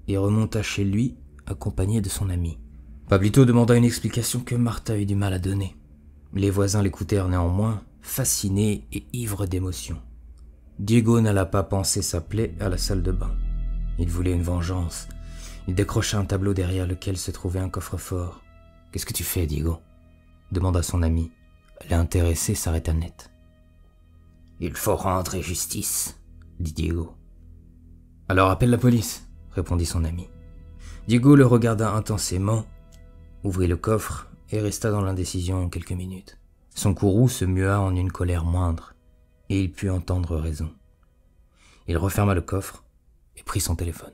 et remonta chez lui, accompagné de son ami. Pablito demanda une explication que Marta eut du mal à donner. Les voisins l'écoutèrent néanmoins, fascinés et ivres d'émotion. Diego n'alla pas panser sa plaie à la salle de bain. Il voulait une vengeance. Il décrocha un tableau derrière lequel se trouvait un coffre-fort. « Qu'est-ce que tu fais, Diego ?» demanda son ami. L'intéressé s'arrêta net. « Il faut rendre justice, » dit Diego. « Alors appelle la police, » répondit son ami. Diego le regarda intensément, ouvrit le coffre et resta dans l'indécision quelques minutes. Son courroux se mua en une colère moindre, et il put entendre raison. Il referma le coffre et prit son téléphone.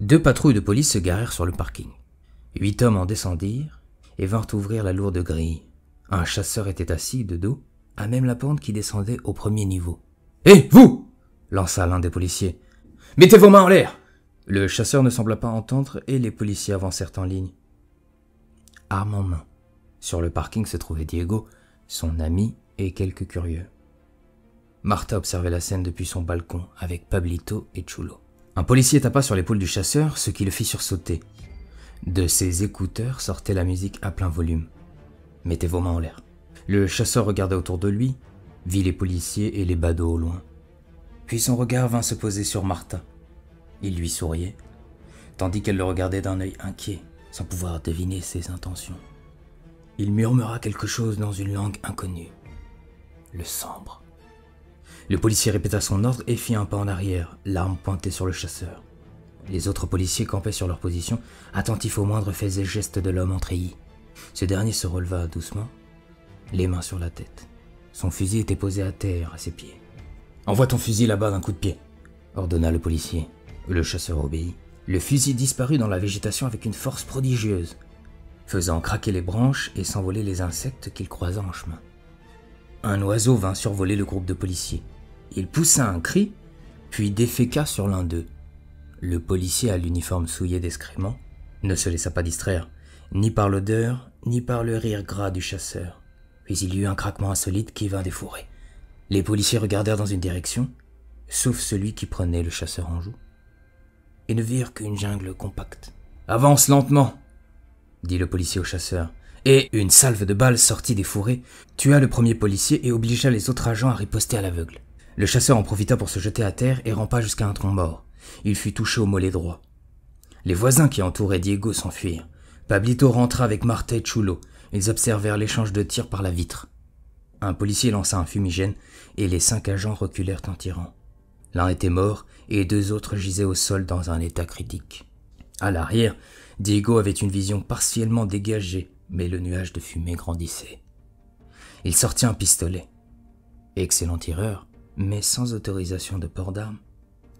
2 patrouilles de police se garèrent sur le parking. 8 hommes en descendirent et vinrent ouvrir la lourde grille. Un chasseur était assis de dos, à même la pente qui descendait au premier niveau. « Hé, vous !» lança l'un des policiers. « Mettez vos mains en l'air !» Le chasseur ne sembla pas entendre et les policiers avancèrent en ligne. Arme en main, sur le parking se trouvaient Diego, son ami et quelques curieux. Marta observait la scène depuis son balcon avec Pablito et Chulo. Un policier tapa sur l'épaule du chasseur, ce qui le fit sursauter. De ses écouteurs sortait la musique à plein volume. « Mettez vos mains en l'air !» Le chasseur regarda autour de lui, vit les policiers et les badauds au loin. Puis son regard vint se poser sur Marta. Il lui souriait, tandis qu'elle le regardait d'un œil inquiet, sans pouvoir deviner ses intentions. Il murmura quelque chose dans une langue inconnue. Le sambre. Le policier répéta son ordre et fit un pas en arrière, l'arme pointée sur le chasseur. Les autres policiers campaient sur leur position, attentifs aux moindres faits et gestes de l'homme en treillis. Ce dernier se releva doucement, les mains sur la tête. Son fusil était posé à terre, à ses pieds. « Envoie ton fusil là-bas d'un coup de pied !» ordonna le policier. Le chasseur obéit. Le fusil disparut dans la végétation avec une force prodigieuse, faisant craquer les branches et s'envoler les insectes qu'il croisa en chemin. Un oiseau vint survoler le groupe de policiers. Il poussa un cri, puis déféqua sur l'un d'eux. Le policier à l'uniforme souillé d'excréments ne se laissa pas distraire, ni par l'odeur, ni par le rire gras du chasseur. Puis il y eut un craquement insolite qui vint des fourrés. Les policiers regardèrent dans une direction, sauf celui qui prenait le chasseur en joue, et ne virent qu'une jungle compacte. « Avance lentement !» dit le policier au chasseur, et une salve de balles sortit des fourrés, tua le premier policier et obligea les autres agents à riposter à l'aveugle. Le chasseur en profita pour se jeter à terre et rampa jusqu'à un tronc mort. Il fut touché au mollet droit. Les voisins qui entouraient Diego s'enfuirent. Pablito rentra avec Marta et Chulo. Ils observèrent l'échange de tirs par la vitre. Un policier lança un fumigène et les 5 agents reculèrent en tirant. L'un était mort et 2 autres gisaient au sol dans un état critique. À l'arrière, Diego avait une vision partiellement dégagée, mais le nuage de fumée grandissait. Il sortit un pistolet. Excellent tireur, mais sans autorisation de port d'armes,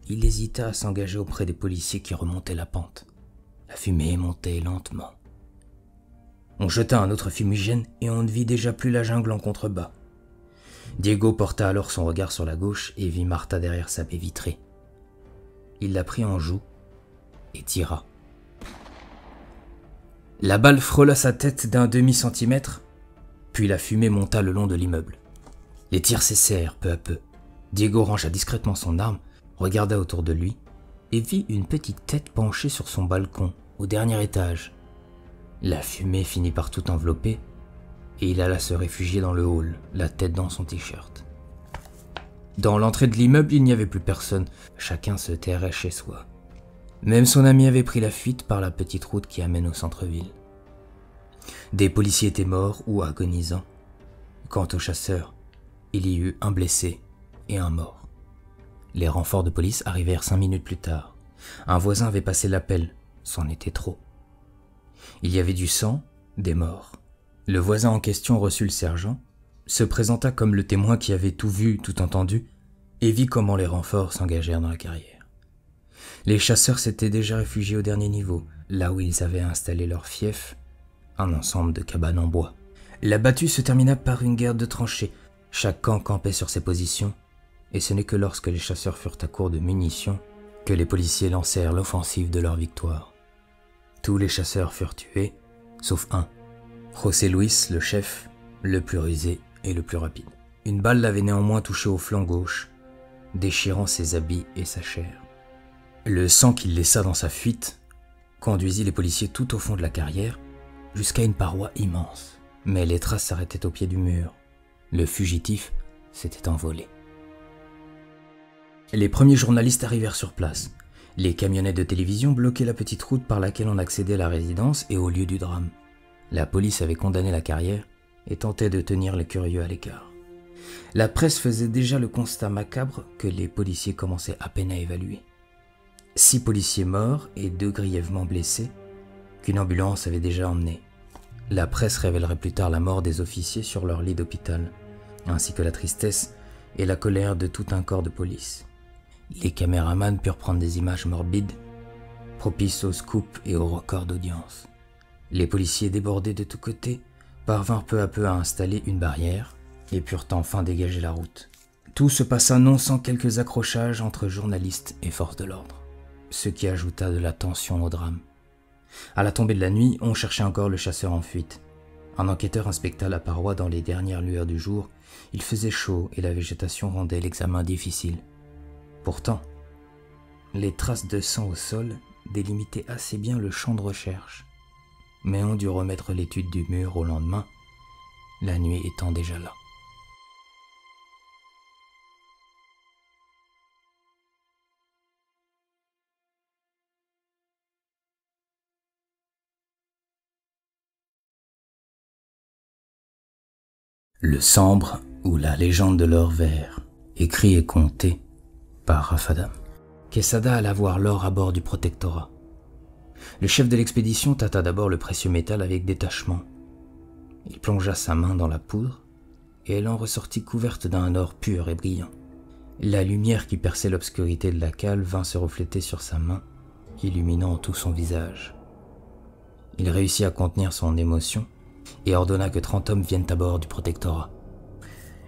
il hésita à s'engager auprès des policiers qui remontaient la pente. La fumée montait lentement. On jeta un autre fumigène et on ne vit déjà plus la jungle en contrebas. Diego porta alors son regard sur la gauche et vit Martha derrière sa baie vitrée. Il la prit en joue et tira. La balle frôla sa tête d'un demi-centimètre, puis la fumée monta le long de l'immeuble. Les tirs cessèrent peu à peu. Diego rangea discrètement son arme, regarda autour de lui et vit une petite tête penchée sur son balcon, au dernier étage. La fumée finit par tout envelopper et il alla se réfugier dans le hall, la tête dans son t-shirt. Dans l'entrée de l'immeuble, il n'y avait plus personne, chacun se terrait chez soi. Même son ami avait pris la fuite par la petite route qui amène au centre-ville. Des policiers étaient morts ou agonisants. Quant aux chasseurs, il y eut un blessé et un mort. Les renforts de police arrivèrent 5 minutes plus tard. Un voisin avait passé l'appel, c'en était trop. Il y avait du sang, des morts. Le voisin en question reçut le sergent, se présenta comme le témoin qui avait tout vu, tout entendu, et vit comment les renforts s'engagèrent dans la carrière. Les chasseurs s'étaient déjà réfugiés au dernier niveau, là où ils avaient installé leur fief, un ensemble de cabanes en bois. La battue se termina par une guerre de tranchées, chaque camp campait sur ses positions, et ce n'est que lorsque les chasseurs furent à court de munitions que les policiers lancèrent l'offensive de leur victoire. Tous les chasseurs furent tués, sauf un. José Luis, le chef, le plus rusé et le plus rapide. Une balle l'avait néanmoins touché au flanc gauche, déchirant ses habits et sa chair. Le sang qu'il laissa dans sa fuite conduisit les policiers tout au fond de la carrière, jusqu'à une paroi immense. Mais les traces s'arrêtaient au pied du mur. Le fugitif s'était envolé. Les premiers journalistes arrivèrent sur place. Les camionnettes de télévision bloquaient la petite route par laquelle on accédait à la résidence et au lieu du drame. La police avait condamné la carrière et tentait de tenir les curieux à l'écart. La presse faisait déjà le constat macabre que les policiers commençaient à peine à évaluer. 6 policiers morts et 2 grièvement blessés, qu'une ambulance avait déjà emmenés. La presse révélerait plus tard la mort des officiers sur leur lit d'hôpital, ainsi que la tristesse et la colère de tout un corps de police. Les caméramans purent prendre des images morbides, propices aux scoops et aux records d'audience. Les policiers débordés de tous côtés parvinrent peu à peu à installer une barrière et purent enfin dégager la route. Tout se passa non sans quelques accrochages entre journalistes et forces de l'ordre, ce qui ajouta de la tension au drame. À la tombée de la nuit, on cherchait encore le chasseur en fuite. Un enquêteur inspecta la paroi dans les dernières lueurs du jour. Il faisait chaud et la végétation rendait l'examen difficile. Pourtant, les traces de sang au sol délimitaient assez bien le champ de recherche. Mais on dut remettre l'étude du mur au lendemain, la nuit étant déjà là. Le Sambre ou la légende de l'or vert, écrit et conté par Rafadam. Quesada alla voir l'or à bord du protectorat. Le chef de l'expédition tâta d'abord le précieux métal avec détachement. Il plongea sa main dans la poudre et elle en ressortit couverte d'un or pur et brillant. La lumière qui perçait l'obscurité de la cale vint se refléter sur sa main, illuminant tout son visage. Il réussit à contenir son émotion et ordonna que 30 hommes viennent à bord du protectorat.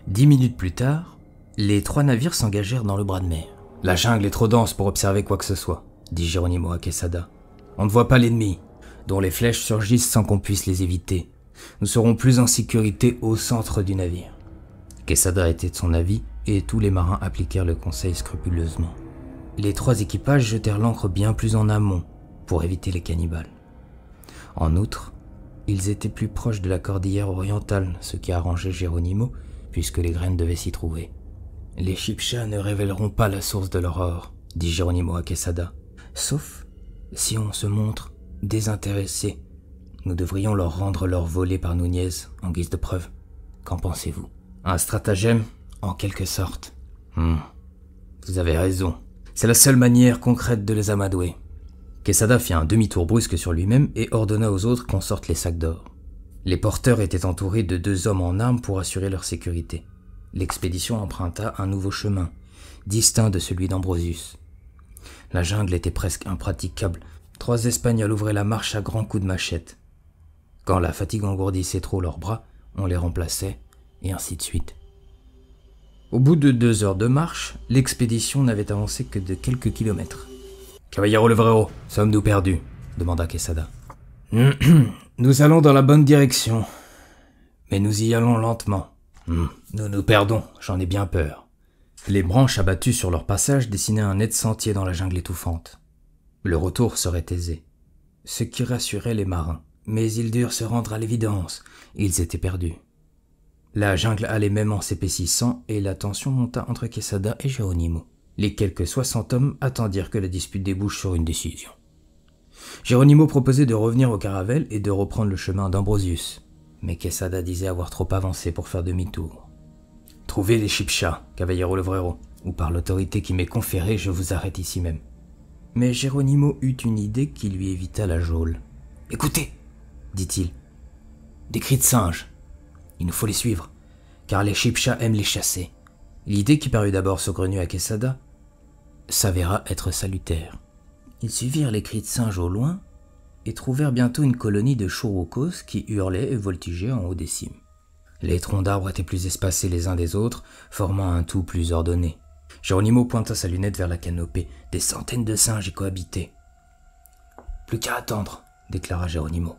10 minutes plus tard, les 3 navires s'engagèrent dans le bras de mer. « La jungle est trop dense pour observer quoi que ce soit », dit Geronimo à Quesada. « On ne voit pas l'ennemi, dont les flèches surgissent sans qu'on puisse les éviter. Nous serons plus en sécurité au centre du navire. » Quesada était de son avis et tous les marins appliquèrent le conseil scrupuleusement. Les 3 équipages jetèrent l'ancre bien plus en amont pour éviter les cannibales. En outre, ils étaient plus proches de la cordillère orientale, ce qui arrangeait Geronimo puisque les graines devaient s'y trouver. « Les Chibchas ne révéleront pas la source de leur or, » dit Geronimo à Quesada, « sauf si on se montre désintéressé, nous devrions leur rendre leur volée par Nunez en guise de preuve. Qu'en pensez-vous? Un stratagème, en quelque sorte. Vous avez raison. C'est la seule manière concrète de les amadouer. » Quesada fit un demi-tour brusque sur lui-même et ordonna aux autres qu'on sorte les sacs d'or. Les porteurs étaient entourés de 2 hommes en armes pour assurer leur sécurité. L'expédition emprunta un nouveau chemin, distinct de celui d'Ambrosius. La jungle était presque impraticable. 3 Espagnols ouvraient la marche à grands coups de machette. Quand la fatigue engourdissait trop leurs bras, on les remplaçait, et ainsi de suite. Au bout de 2 heures de marche, l'expédition n'avait avancé que de quelques kilomètres. « Caballero Levero, sommes-nous perdus ?» demanda Quesada. « Nous allons dans la bonne direction, mais nous y allons lentement. Nous nous perdons, j'en ai bien peur. » Les branches abattues sur leur passage dessinaient un net sentier dans la jungle étouffante. Le retour serait aisé, ce qui rassurait les marins. Mais ils durent se rendre à l'évidence, ils étaient perdus. La jungle allait même en s'épaississant et la tension monta entre Quesada et Geronimo. Les quelques 60 hommes attendirent que la dispute débouche sur une décision. Geronimo proposait de revenir au Caravelle et de reprendre le chemin d'Ambrosius, mais Quesada disait avoir trop avancé pour faire demi-tour. « Trouvez les Chipchas, Caballero Levero, ou par l'autorité qui m'est conférée, je vous arrête ici même. » Mais Geronimo eut une idée qui lui évita la geôle. « Écoutez !» dit-il. « Des cris de singes. Il nous faut les suivre, car les Chipchas aiment les chasser. » L'idée qui parut d'abord saugrenue à Quesada s'avéra être salutaire. Ils suivirent les cris de singes au loin et trouvèrent bientôt une colonie de chourokos qui hurlaient et voltigeaient en haut des cimes. Les troncs d'arbres étaient plus espacés les uns des autres, formant un tout plus ordonné. Geronimo pointa sa lunette vers la canopée. Des centaines de singes y cohabitaient. « Plus qu'à attendre », déclara Geronimo.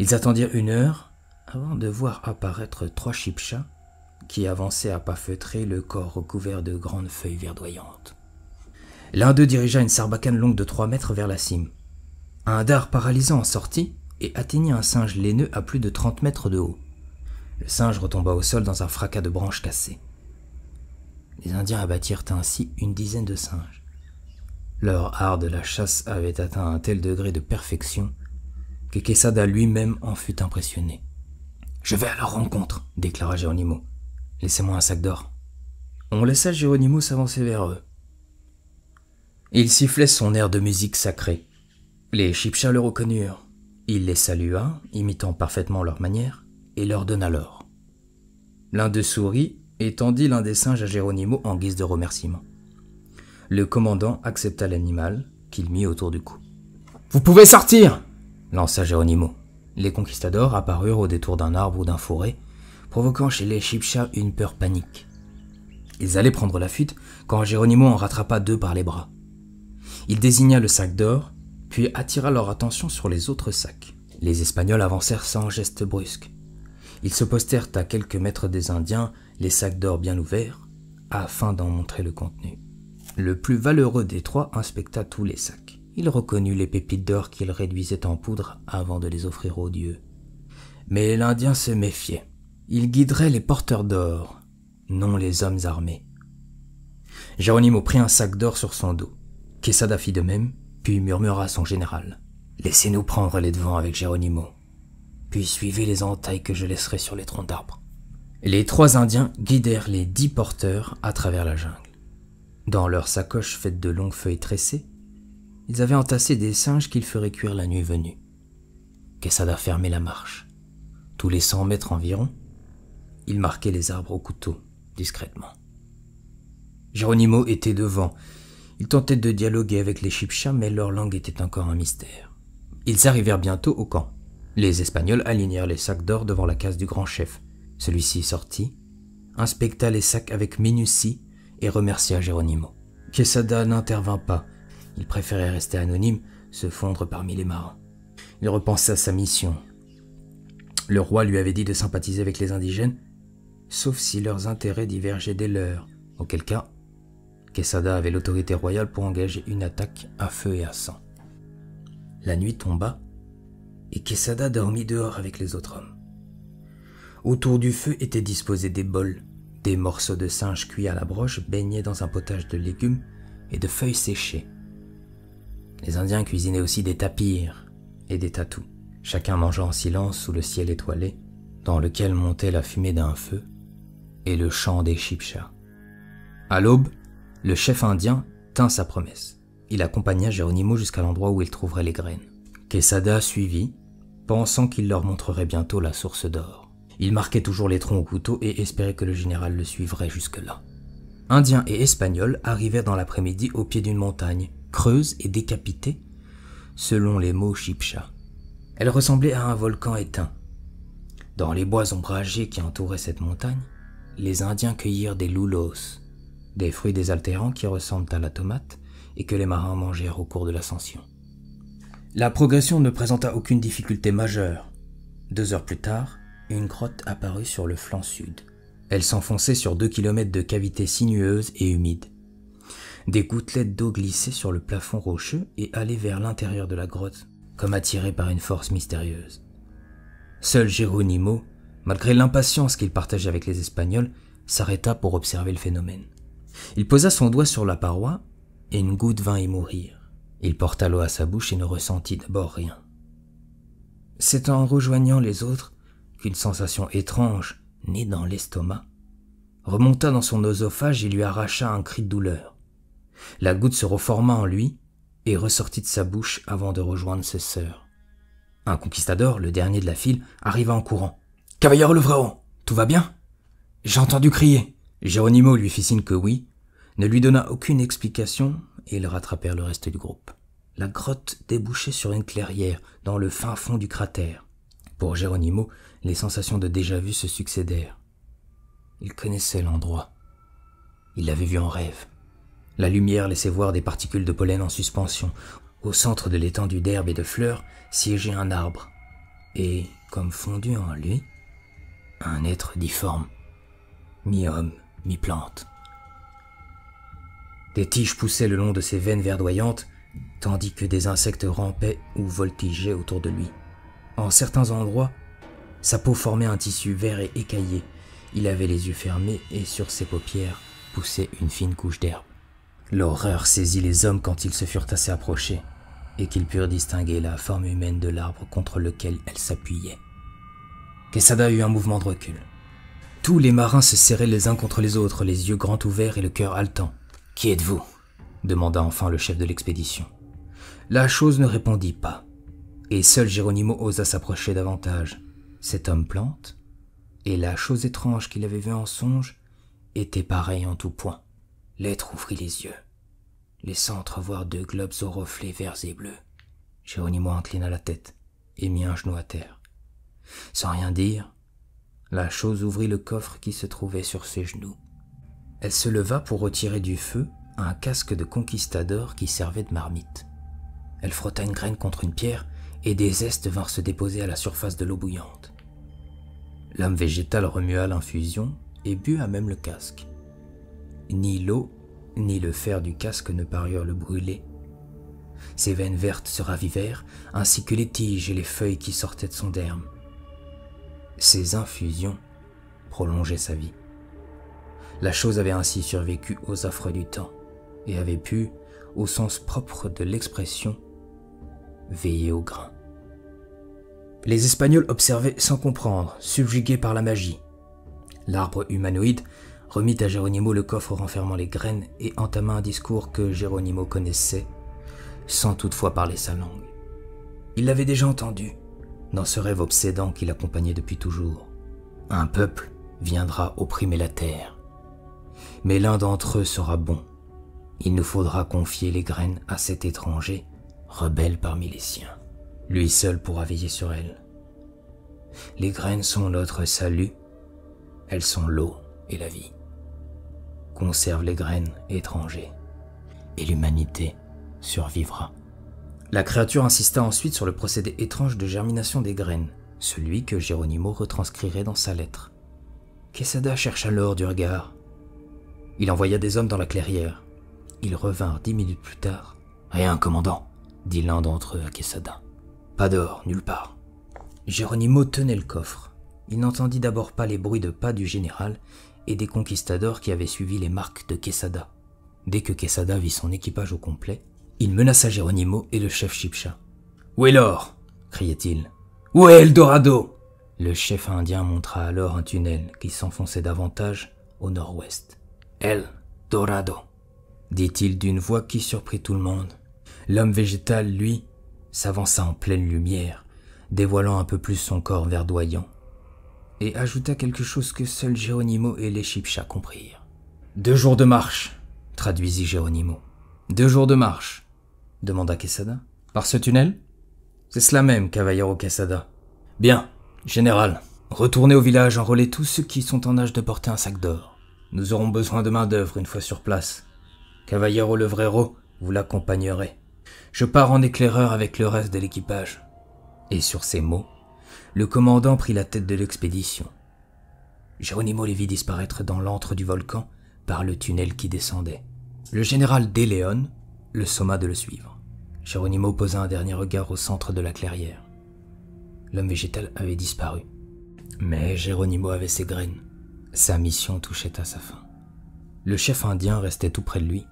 Ils attendirent 1 heure avant de voir apparaître 3 Chipchas qui avançaient à pas feutrés, le corps recouvert de grandes feuilles verdoyantes. L'un d'eux dirigea une sarbacane longue de 3 mètres vers la cime. Un dard paralysant en sortit et atteignit un singe laineux à plus de 30 mètres de haut. Le singe retomba au sol dans un fracas de branches cassées. Les Indiens abattirent ainsi une dizaine de singes. Leur art de la chasse avait atteint un tel degré de perfection que Quesada lui-même en fut impressionné. « Je vais à leur rencontre !» déclara Geronimo. « Laissez-moi un sac d'or. » On laissa Geronimo s'avancer vers eux. Il sifflait son air de musique sacrée. Les Chipchas le reconnurent. Il les salua, imitant parfaitement leur manière, et leur donna l'or. L'un d'eux sourit et tendit l'un des singes à Geronimo en guise de remerciement. Le commandant accepta l'animal qu'il mit autour du cou. « Vous pouvez sortir !» lança Geronimo. Les conquistadors apparurent au détour d'un arbre ou d'un fourré, provoquant chez les Chipchas une peur panique. Ils allaient prendre la fuite quand Geronimo en rattrapa 2 par les bras. Il désigna le sac d'or, puis attira leur attention sur les autres sacs. Les Espagnols avancèrent sans geste brusque. Ils se postèrent à quelques mètres des Indiens, les sacs d'or bien ouverts, afin d'en montrer le contenu. Le plus valeureux des 3 inspecta tous les sacs. Il reconnut les pépites d'or qu'il réduisait en poudre avant de les offrir aux dieux. Mais l'Indien se méfiait. Il guiderait les porteurs d'or, non les hommes armés. Geronimo prit un sac d'or sur son dos. Quesada fit de même, puis murmura à son général. « Laissez-nous prendre les devants avec Geronimo, puis suivez les entailles que je laisserai sur les troncs d'arbres. » Les 3 Indiens guidèrent les 10 porteurs à travers la jungle. Dans leurs sacoches faites de longues feuilles tressées, ils avaient entassé des singes qu'ils feraient cuire la nuit venue. Quesada fermait la marche. Tous les 100 mètres environ, il marquait les arbres au couteau, discrètement. Geronimo était devant. Il tentait de dialoguer avec les Chipchas, mais leur langue était encore un mystère. Ils arrivèrent bientôt au camp. Les Espagnols alignèrent les sacs d'or devant la case du grand chef. Celui-ci sortit, inspecta les sacs avec minutie et remercia Geronimo. Quesada n'intervint pas. Il préférait rester anonyme, se fondre parmi les marins. Il repensa à sa mission. Le roi lui avait dit de sympathiser avec les indigènes, sauf si leurs intérêts divergeaient des leurs, auquel cas, Quesada avait l'autorité royale pour engager une attaque à feu et à sang. La nuit tomba, et Quesada dormit dehors avec les autres hommes. Autour du feu étaient disposés des bols, des morceaux de singe cuits à la broche baignés dans un potage de légumes et de feuilles séchées. Les Indiens cuisinaient aussi des tapirs et des tatous, chacun mangeant en silence sous le ciel étoilé, dans lequel montait la fumée d'un feu et le chant des Chipchas. À l'aube, le chef indien tint sa promesse. Il accompagna Geronimo jusqu'à l'endroit où il trouverait les graines. Quesada suivit, pensant qu'il leur montrerait bientôt la source d'or. Il marquait toujours les troncs au couteau et espérait que le général le suivrait jusque-là. Indiens et Espagnols arrivèrent dans l'après-midi au pied d'une montagne, creuse et décapitée, selon les mots Chipcha. Elle ressemblait à un volcan éteint. Dans les bois ombragés qui entouraient cette montagne, les Indiens cueillirent des lulos, des fruits désaltérants qui ressemblent à la tomate et que les marins mangèrent au cours de l'ascension. La progression ne présenta aucune difficulté majeure. 2 heures plus tard, une grotte apparut sur le flanc sud. Elle s'enfonçait sur 2 kilomètres de cavités sinueuses et humides. Des gouttelettes d'eau glissaient sur le plafond rocheux et allaient vers l'intérieur de la grotte, comme attirées par une force mystérieuse. Seul Geronimo, malgré l'impatience qu'il partageait avec les Espagnols, s'arrêta pour observer le phénomène. Il posa son doigt sur la paroi et une goutte vint y mourir. Il porta l'eau à sa bouche et ne ressentit d'abord rien. C'est en rejoignant les autres qu'une sensation étrange, née dans l'estomac, remonta dans son oesophage et lui arracha un cri de douleur. La goutte se reforma en lui et ressortit de sa bouche avant de rejoindre ses sœurs. Un conquistador, le dernier de la file, arriva en courant. « Cavallero le Frero, tout va bien ? J'ai entendu crier !» Geronimo lui fit signe que oui, ne lui donna aucune explication et ils rattrapèrent le reste du groupe. La grotte débouchait sur une clairière dans le fin fond du cratère. Pour Geronimo, les sensations de déjà-vu se succédèrent. Il connaissait l'endroit. Il l'avait vu en rêve. La lumière laissait voir des particules de pollen en suspension. Au centre de l'étendue d'herbes et de fleurs siégeait un arbre. Et, comme fondu en lui, un être difforme, mi-homme, mi-plante. Des tiges poussaient le long de ses veines verdoyantes, tandis que des insectes rampaient ou voltigeaient autour de lui. En certains endroits, sa peau formait un tissu vert et écaillé. Il avait les yeux fermés et sur ses paupières poussait une fine couche d'herbe. L'horreur saisit les hommes quand ils se furent assez approchés et qu'ils purent distinguer la forme humaine de l'arbre contre lequel elle s'appuyait. Quesada eut un mouvement de recul. Tous les marins se serraient les uns contre les autres, les yeux grands ouverts et le cœur haletant. « Qui êtes-vous » demanda enfin le chef de l'expédition. La chose ne répondit pas, et seul Geronimo osa s'approcher davantage. Cet homme plante, et la chose étrange qu'il avait vue en songe, était pareille en tout point. L'être ouvrit les yeux, laissant entrevoir 2 globes aux reflets verts et bleus. Geronimo inclina la tête et mit un genou à terre. Sans rien dire, la chose ouvrit le coffre qui se trouvait sur ses genoux. Elle se leva pour retirer du feu un casque de conquistador qui servait de marmite. Elle frotta une graine contre une pierre et des zestes vinrent se déposer à la surface de l'eau bouillante. L'homme végétal remua l'infusion et but à même le casque. Ni l'eau, ni le fer du casque ne parurent le brûler. Ses veines vertes se ravivèrent, ainsi que les tiges et les feuilles qui sortaient de son derme. Ces infusions prolongeaient sa vie. La chose avait ainsi survécu aux affres du temps, et avait pu, au sens propre de l'expression, veiller au grain. Les Espagnols observaient sans comprendre, subjugués par la magie. L'arbre humanoïde remit à Geronimo le coffre renfermant les graines et entama un discours que Geronimo connaissait, sans toutefois parler sa langue. Il l'avait déjà entendu, dans ce rêve obsédant qui l'accompagnait depuis toujours. Un peuple viendra opprimer la terre, mais l'un d'entre eux sera bon. Il nous faudra confier les graines à cet étranger, rebelle parmi les siens. Lui seul pourra veiller sur elles. Les graines sont notre salut, elles sont l'eau et la vie. Conserve les graines, étrangers, et l'humanité survivra. La créature insista ensuite sur le procédé étrange de germination des graines, celui que Geronimo retranscrirait dans sa lettre. Quesada chercha l'or du regard. Il envoya des hommes dans la clairière. Ils revinrent 10 minutes plus tard. « Rien, commandant !» dit l'un d'entre eux à Quesada. « Pas d'or, nulle part. » Geronimo tenait le coffre. Il n'entendit d'abord pas les bruits de pas du général et des conquistadors qui avaient suivi les marques de Quesada. Dès que Quesada vit son équipage au complet, il menaça Geronimo et le chef Chibcha. « Où est l'or » criait-il. « Où est Eldorado ?» Le chef indien montra alors un tunnel qui s'enfonçait davantage au nord-ouest. « Eldorado » dit-il d'une voix qui surprit tout le monde. L'homme végétal, lui, s'avança en pleine lumière, dévoilant un peu plus son corps verdoyant, et ajouta quelque chose que seuls Geronimo et les Chibchas comprirent. « 2 jours de marche !» traduisit Geronimo. « 2 jours de marche !» demanda Quesada. « Par ce tunnel ?» C'est cela même, Cavallero Quesada. Bien, général. Retournez au village, enrôlez tous ceux qui sont en âge de porter un sac d'or. Nous aurons besoin de main-d'œuvre une fois sur place. Cavallero Levrero, vous l'accompagnerez. Je pars en éclaireur avec le reste de l'équipage. » Et sur ces mots, le commandant prit la tête de l'expédition. Geronimo les vit disparaître dans l'antre du volcan par le tunnel qui descendait. Le général De Leon le somma de le suivre. Geronimo posa un dernier regard au centre de la clairière. L'homme végétal avait disparu. Mais Geronimo avait ses graines. Sa mission touchait à sa fin. Le chef indien restait tout près de lui,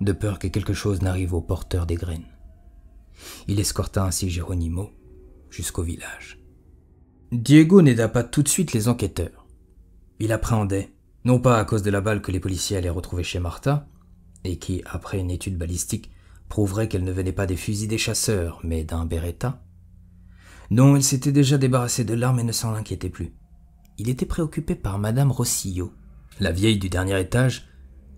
de peur que quelque chose n'arrive au porteur des graines. Il escorta ainsi Geronimo jusqu'au village. Diego n'aida pas tout de suite les enquêteurs. Il appréhendait, non pas à cause de la balle que les policiers allaient retrouver chez Martha, et qui, après une étude balistique, prouverait qu'elle ne venait pas des fusils des chasseurs, mais d'un Beretta. Non, il s'était déjà débarrassé de l'arme et ne s'en inquiétait plus. Il était préoccupé par Madame Rosillo, la vieille du dernier étage,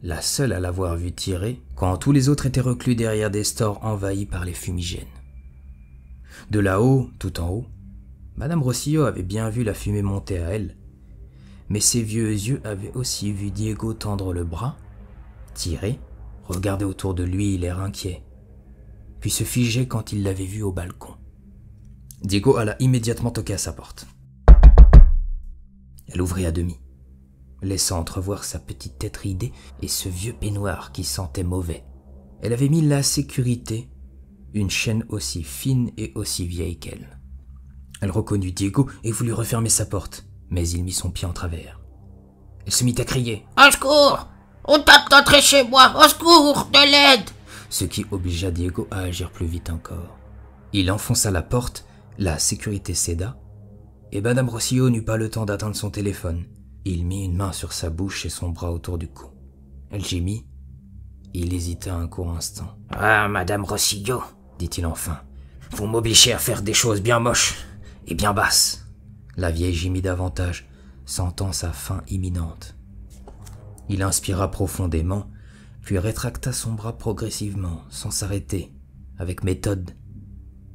la seule à l'avoir vue tirer, quand tous les autres étaient reclus derrière des stores envahis par les fumigènes. De là-haut, tout en haut, Madame Rosillo avait bien vu la fumée monter à elle, mais ses vieux yeux avaient aussi vu Diego tendre le bras, tirer, regarder autour de lui l'air inquiet, puis se figer quand il l'avait vu au balcon. Diego alla immédiatement toquer à sa porte. Elle ouvrit à demi, laissant entrevoir sa petite tête ridée et ce vieux peignoir qui sentait mauvais. Elle avait mis la sécurité, une chaîne aussi fine et aussi vieille qu'elle. Elle reconnut Diego et voulut refermer sa porte, mais il mit son pied en travers. Elle se mit à crier « Au secours ! On tente d'entrer chez moi ! Au secours ! De l'aide !» Ce qui obligea Diego à agir plus vite encore. Il enfonça la porte, la sécurité céda, et Madame Rosillo n'eut pas le temps d'atteindre son téléphone. Il mit une main sur sa bouche et son bras autour du cou. Elle gémit. Il hésita un court instant. « Ah, Madame Rosillo !» dit-il enfin. « Vous m'obligez à faire des choses bien moches et bien basses. » La vieille gémit davantage, sentant sa faim imminente. Il inspira profondément, puis rétracta son bras progressivement, sans s'arrêter, avec méthode,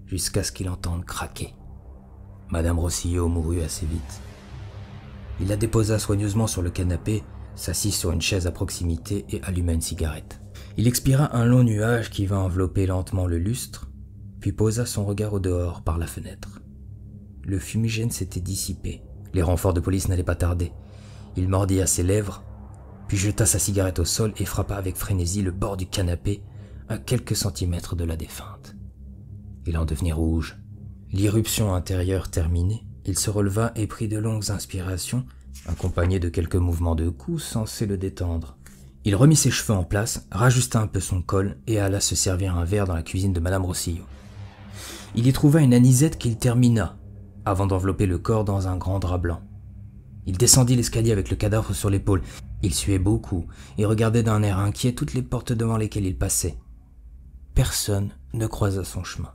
jusqu'à ce qu'il entende craquer. Madame Rosillo mourut assez vite. Il la déposa soigneusement sur le canapé, s'assit sur une chaise à proximité et alluma une cigarette. Il expira un long nuage qui vint envelopper lentement le lustre, puis posa son regard au dehors par la fenêtre. Le fumigène s'était dissipé. Les renforts de police n'allaient pas tarder. Il mordit à ses lèvres, puis jeta sa cigarette au sol et frappa avec frénésie le bord du canapé à quelques centimètres de la défunte. Il en devenait rouge. L'irruption intérieure terminée, il se releva et prit de longues inspirations, accompagnées de quelques mouvements de cou censés le détendre. Il remit ses cheveux en place, rajusta un peu son col et alla se servir un verre dans la cuisine de Madame Rosillo. Il y trouva une anisette qu'il termina, avant d'envelopper le corps dans un grand drap blanc. Il descendit l'escalier avec le cadavre sur l'épaule. Il suait beaucoup et regardait d'un air inquiet toutes les portes devant lesquelles il passait. Personne ne croisa son chemin.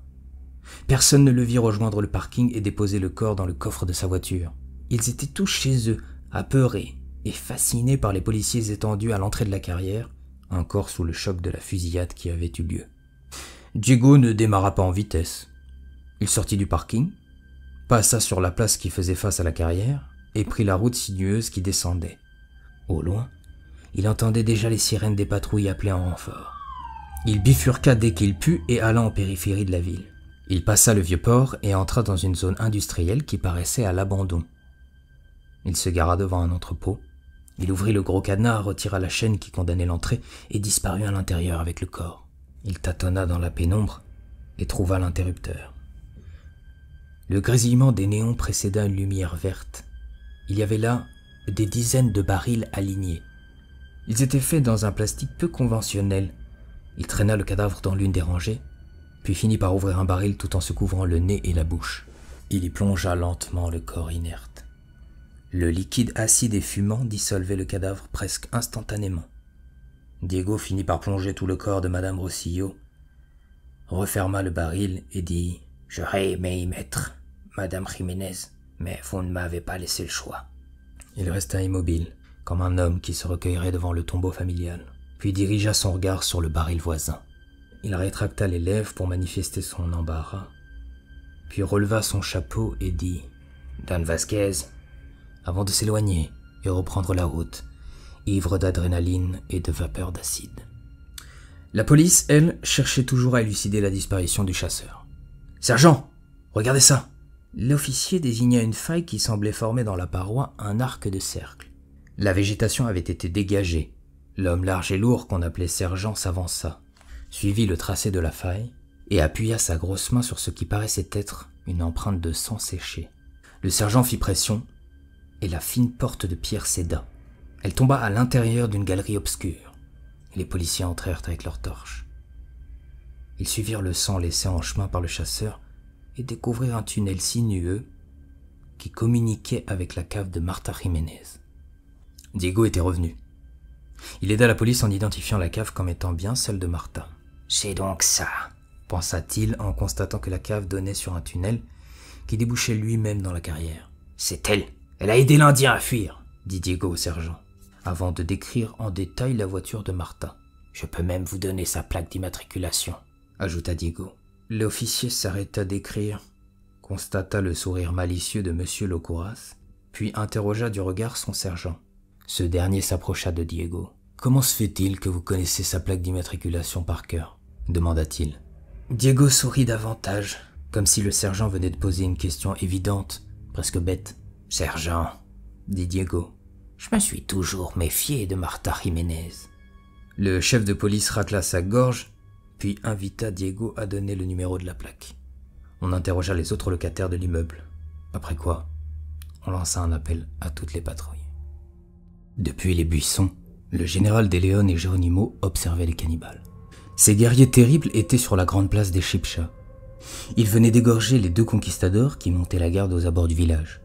Personne ne le vit rejoindre le parking et déposer le corps dans le coffre de sa voiture. Ils étaient tous chez eux, apeurés et fascinés par les policiers étendus à l'entrée de la carrière, encore sous le choc de la fusillade qui avait eu lieu. Diego ne démarra pas en vitesse. Il sortit du parking, passa sur la place qui faisait face à la carrière et prit la route sinueuse qui descendait. Au loin, il entendait déjà les sirènes des patrouilles appeler en renfort. Il bifurqua dès qu'il put et alla en périphérie de la ville. Il passa le vieux port et entra dans une zone industrielle qui paraissait à l'abandon. Il se gara devant un entrepôt. Il ouvrit le gros cadenas, retira la chaîne qui condamnait l'entrée et disparut à l'intérieur avec le corps. Il tâtonna dans la pénombre et trouva l'interrupteur. Le grésillement des néons précéda une lumière verte. Il y avait là des dizaines de barils alignés. Ils étaient faits dans un plastique peu conventionnel. Il traîna le cadavre dans l'une des rangées, puis finit par ouvrir un baril tout en se couvrant le nez et la bouche. Il y plongea lentement le corps inerte. Le liquide acide et fumant dissolvait le cadavre presque instantanément. Diego finit par plonger tout le corps de Madame Rosillo, referma le baril et dit « J'aurais aimé y mettre. » Madame Jiménez, mais vous ne m'avez pas laissé le choix. » Il resta immobile, comme un homme qui se recueillerait devant le tombeau familial, puis dirigea son regard sur le baril voisin. Il rétracta les lèvres pour manifester son embarras, puis releva son chapeau et dit « Don Vasquez », avant de s'éloigner et reprendre la route, ivre d'adrénaline et de vapeur d'acide. La police, elle, cherchait toujours à élucider la disparition du chasseur. « Sergent, regardez ça !» L'officier désigna une faille qui semblait former dans la paroi un arc de cercle. La végétation avait été dégagée. L'homme large et lourd qu'on appelait sergent s'avança, suivit le tracé de la faille et appuya sa grosse main sur ce qui paraissait être une empreinte de sang séché. Le sergent fit pression et la fine porte de pierre céda. Elle tomba à l'intérieur d'une galerie obscure. Les policiers entrèrent avec leurs torches. Ils suivirent le sang laissé en chemin par le chasseur et découvrirent un tunnel sinueux qui communiquait avec la cave de Marta Jiménez. Diego était revenu. Il aida la police en identifiant la cave comme étant bien celle de Marta. « C'est donc ça !» pensa-t-il en constatant que la cave donnait sur un tunnel qui débouchait lui-même dans la carrière. « C'est elle ! Elle a aidé l'Indien à fuir !» dit Diego au sergent, avant de décrire en détail la voiture de Marta. « Je peux même vous donner sa plaque d'immatriculation !» ajouta Diego. L'officier s'arrêta d'écrire, constata le sourire malicieux de Monsieur Locuras, puis interrogea du regard son sergent. Ce dernier s'approcha de Diego. « Comment se fait-il que vous connaissez sa plaque d'immatriculation par cœur ?» demanda-t-il. Diego sourit davantage, comme si le sergent venait de poser une question évidente, presque bête. « Sergent, » dit Diego, « je me suis toujours méfié de Marta Jiménez. » Le chef de police racla sa gorge, puis invita Diego à donner le numéro de la plaque. On interrogea les autres locataires de l'immeuble, après quoi on lança un appel à toutes les patrouilles. Depuis les buissons, le général De Leon et Geronimo observaient les cannibales. Ces guerriers terribles étaient sur la grande place des Chibchas. Ils venaient d'égorger les deux conquistadors qui montaient la garde aux abords du village.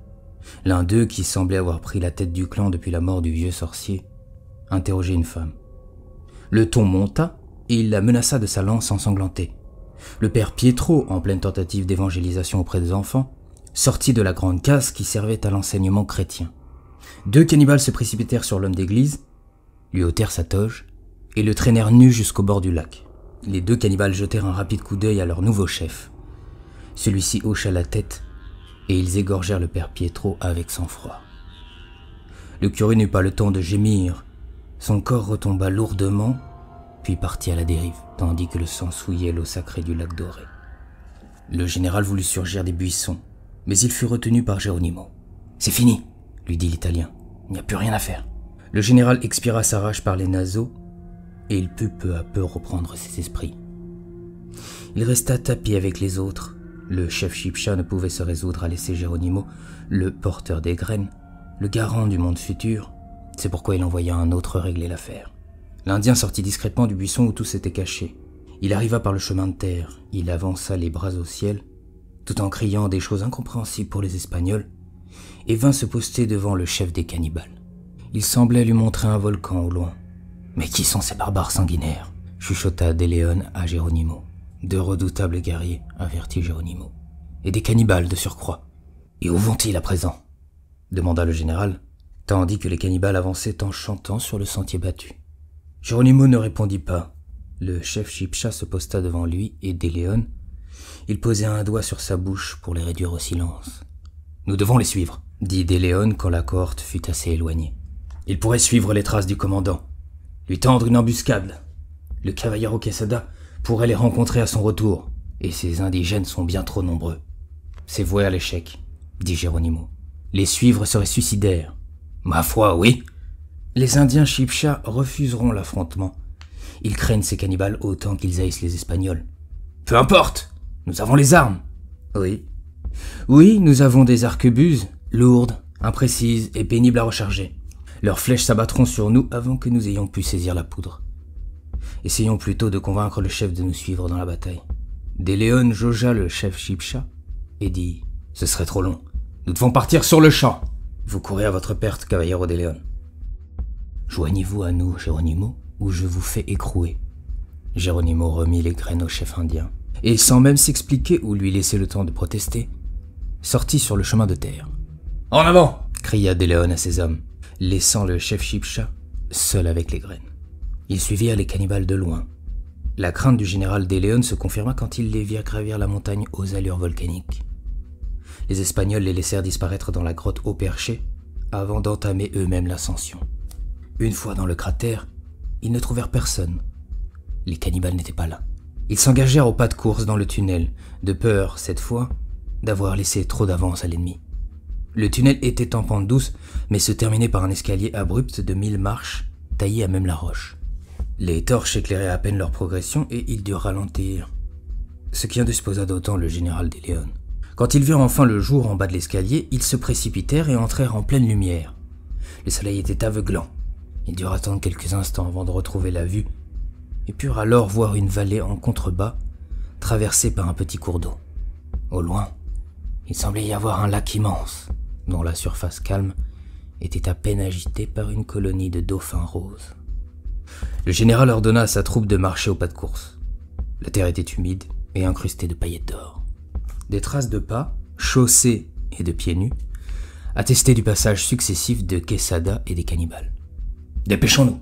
L'un d'eux, qui semblait avoir pris la tête du clan depuis la mort du vieux sorcier, interrogeait une femme. Le ton monta, et il la menaça de sa lance ensanglantée. Le père Pietro, en pleine tentative d'évangélisation auprès des enfants, sortit de la grande case qui servait à l'enseignement chrétien. Deux cannibales se précipitèrent sur l'homme d'église, lui ôtèrent sa toge et le traînèrent nu jusqu'au bord du lac. Les deux cannibales jetèrent un rapide coup d'œil à leur nouveau chef. Celui-ci hocha la tête et ils égorgèrent le père Pietro avec sang-froid. Le curé n'eut pas le temps de gémir. Son corps retomba lourdement puis partit à la dérive, tandis que le sang souillait l'eau sacrée du lac doré. Le général voulut surgir des buissons, mais il fut retenu par Geronimo. « C'est fini !» lui dit l'Italien. « Il n'y a plus rien à faire !» Le général expira sa rage par les naseaux, et il put peu à peu reprendre ses esprits. Il resta tapis avec les autres. Le chef Chibcha ne pouvait se résoudre à laisser Geronimo, le porteur des graines, le garant du monde futur. C'est pourquoi il envoya un autre régler l'affaire. L'Indien sortit discrètement du buisson où tout s'était caché. Il arriva par le chemin de terre, il avança les bras au ciel, tout en criant des choses incompréhensibles pour les Espagnols, et vint se poster devant le chef des cannibales. Il semblait lui montrer un volcan au loin. « Mais qui sont ces barbares sanguinaires ?» chuchota De Leon à Geronimo. Deux redoutables guerriers, avertit Geronimo. Et des cannibales de surcroît. « Et où vont-ils à présent ?» demanda le général, tandis que les cannibales avançaient en chantant sur le sentier battu. Geronimo ne répondit pas. Le chef Chibcha se posta devant lui et De Leon. Il posait un doigt sur sa bouche pour les réduire au silence. « Nous devons les suivre », dit De Leon quand la cohorte fut assez éloignée. « Ils pourraient suivre les traces du commandant, lui tendre une embuscade. Le cavalier Quesada pourrait les rencontrer à son retour, et ces indigènes sont bien trop nombreux. »« C'est voué à l'échec », dit Geronimo. « Les suivre serait suicidaire. »« Ma foi, oui !» Les Indiens Chibcha refuseront l'affrontement. Ils craignent ces cannibales autant qu'ils haïssent les Espagnols. « Peu importe, nous avons les armes !»« Oui. » »« Oui, nous avons des arquebuses, lourdes, imprécises et pénibles à recharger. Leurs flèches s'abattront sur nous avant que nous ayons pu saisir la poudre. Essayons plutôt de convaincre le chef de nous suivre dans la bataille. » De Leon jaugea le chef Chibcha et dit « Ce serait trop long. Nous devons partir sur le champ. Vous courez à votre perte, Caballero De Leon. » « Joignez-vous à nous, Geronimo, ou je vous fais écrouer. » Geronimo remit les graines au chef indien, et sans même s'expliquer ou lui laisser le temps de protester, sortit sur le chemin de terre. « En avant !» cria De Leon à ses hommes, laissant le chef Chibcha seul avec les graines. Ils suivirent les cannibales de loin. La crainte du général De Leon se confirma quand ils les virent gravir la montagne aux allures volcaniques. les Espagnols les laissèrent disparaître dans la grotte haut perchée avant d'entamer eux-mêmes l'ascension. Une fois dans le cratère, ils ne trouvèrent personne. Les cannibales n'étaient pas là. Ils s'engagèrent au pas de course dans le tunnel, de peur, cette fois, d'avoir laissé trop d'avance à l'ennemi. Le tunnel était en pente douce, mais se terminait par un escalier abrupt de 1000 marches, taillées à même la roche. Les torches éclairaient à peine leur progression et ils durent ralentir, ce qui indisposa d'autant le général de Leon. Quand ils virent enfin le jour en bas de l'escalier, ils se précipitèrent et entrèrent en pleine lumière. Le soleil était aveuglant. Ils durent attendre quelques instants avant de retrouver la vue, et purent alors voir une vallée en contrebas, traversée par un petit cours d'eau. Au loin, il semblait y avoir un lac immense, dont la surface calme était à peine agitée par une colonie de dauphins roses. Le général ordonna à sa troupe de marcher au pas de course. La terre était humide et incrustée de paillettes d'or. Des traces de pas, chaussées et de pieds nus, attestaient du passage successif de Quesada et des cannibales. « Dépêchons-nous »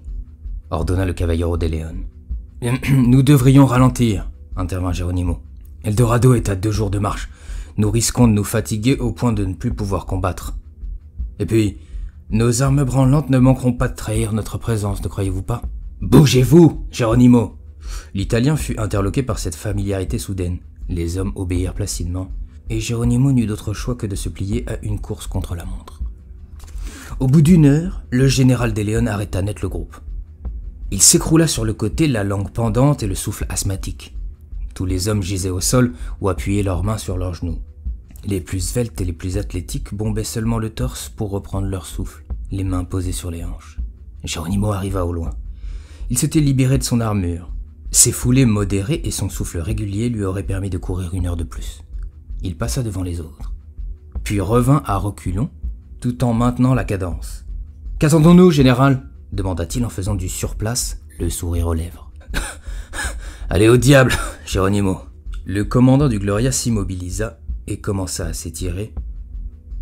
ordonna le cavallero de Leon. « Nous devrions ralentir » intervint Geronimo. « Eldorado est à 2 jours de marche. Nous risquons de nous fatiguer au point de ne plus pouvoir combattre. Et puis, nos armes branlantes ne manqueront pas de trahir notre présence, ne croyez-vous pas ?»« Bougez-vous, Geronimo !» L'Italien fut interloqué par cette familiarité soudaine. Les hommes obéirent placidement, et Geronimo n'eut d'autre choix que de se plier à une course contre la montre. Au bout d'1 heure, le général de Leon arrêta net le groupe. Il s'écroula sur le côté, la langue pendante et le souffle asthmatique. Tous les hommes gisaient au sol ou appuyaient leurs mains sur leurs genoux. Les plus sveltes et les plus athlétiques bombaient seulement le torse pour reprendre leur souffle, les mains posées sur les hanches. Geronimo arriva au loin. Il s'était libéré de son armure. Ses foulées modérées et son souffle régulier lui auraient permis de courir 1 heure de plus. Il passa devant les autres, puis revint à reculons, tout en maintenant la cadence. « Qu'attendons-nous, général ?» demanda-t-il en faisant du surplace, le sourire aux lèvres. « Allez au diable, Geronimo !» Le commandant du Gloria s'immobilisa et commença à s'étirer,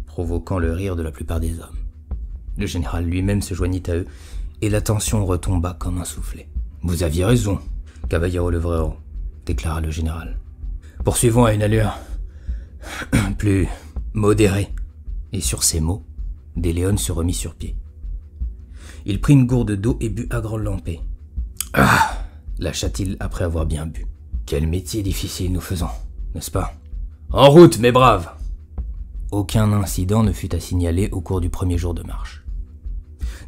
provoquant le rire de la plupart des hommes. Le général lui-même se joignit à eux, et la tension retomba comme un soufflet. « Vous aviez raison, cavallero Levrero !» déclara le général. « Poursuivons à une allure plus modérée. » Et sur ces mots, de Leon se remit sur pied. Il prit une gourde d'eau et but à grande lampée. « Ah !» lâcha-t-il après avoir bien bu. « Quel métier difficile nous faisons, n'est-ce pas ?»« En route, mes braves !» Aucun incident ne fut à signaler au cours du 1er jour de marche.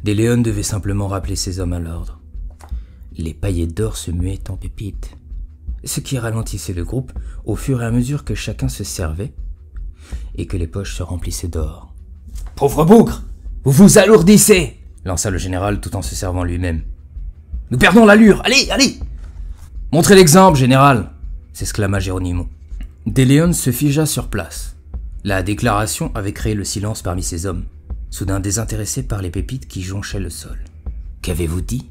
De Leon devait simplement rappeler ses hommes à l'ordre. Les paillettes d'or se muaient en pépites, ce qui ralentissait le groupe au fur et à mesure que chacun se servait et que les poches se remplissaient d'or. « Pauvre bougre, vous vous alourdissez !» lança le général tout en se servant lui-même. « Nous perdons l'allure, allez, allez !»« Montrez l'exemple, général !» s'exclama Geronimo. De Leon se figea sur place. La déclaration avait créé le silence parmi ses hommes, soudain désintéressés par les pépites qui jonchaient le sol. « Qu'avez-vous dit ?»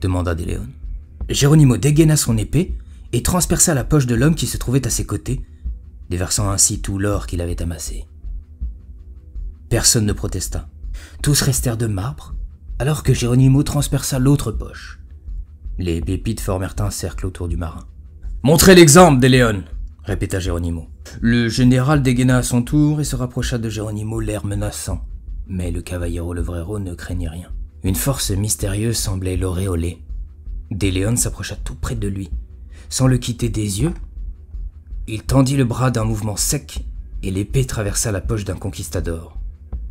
demanda De Leon. Geronimo dégaina son épée et transperça la poche de l'homme qui se trouvait à ses côtés, déversant ainsi tout l'or qu'il avait amassé. Personne ne protesta. Tous restèrent de marbre, alors que Geronimo transperça l'autre poche. Les pépites formèrent un cercle autour du marin. « Montrez l'exemple, de Leon !» répéta Geronimo. Le général dégaina à son tour et se rapprocha de Geronimo, l'air menaçant. Mais le cavallero Levrero ne craignit rien. Une force mystérieuse semblait l'auréoler. De Leon s'approcha tout près de lui. Sans le quitter des yeux, il tendit le bras d'un mouvement sec et l'épée traversa la poche d'un conquistador.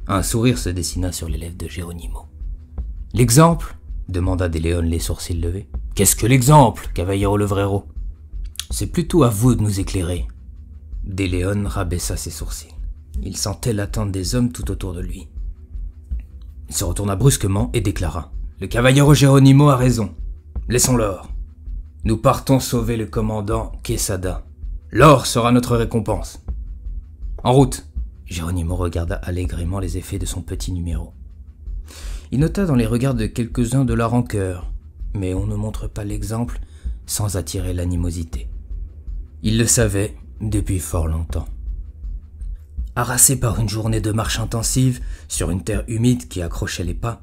Un sourire se dessina sur les lèvres de Geronimo. « L'exemple ?» demanda de Leon les sourcils levés. « Qu'est-ce que l'exemple, cavallero Levrero ?»« C'est plutôt à vous de nous éclairer. » De Leon rabaissa ses sourcils. Il sentait l'attente des hommes tout autour de lui. Il se retourna brusquement et déclara. « Le cavallero Geronimo a raison. Laissons l'or. Nous partons sauver le commandant Quesada. L'or sera notre récompense. En route !» Geronimo regarda allègrement les effets de son petit numéro. Il nota dans les regards de quelques-uns de la rancœur, mais on ne montre pas l'exemple sans attirer l'animosité. Il le savait depuis fort longtemps. Harassé par une journée de marche intensive sur une terre humide qui accrochait les pas,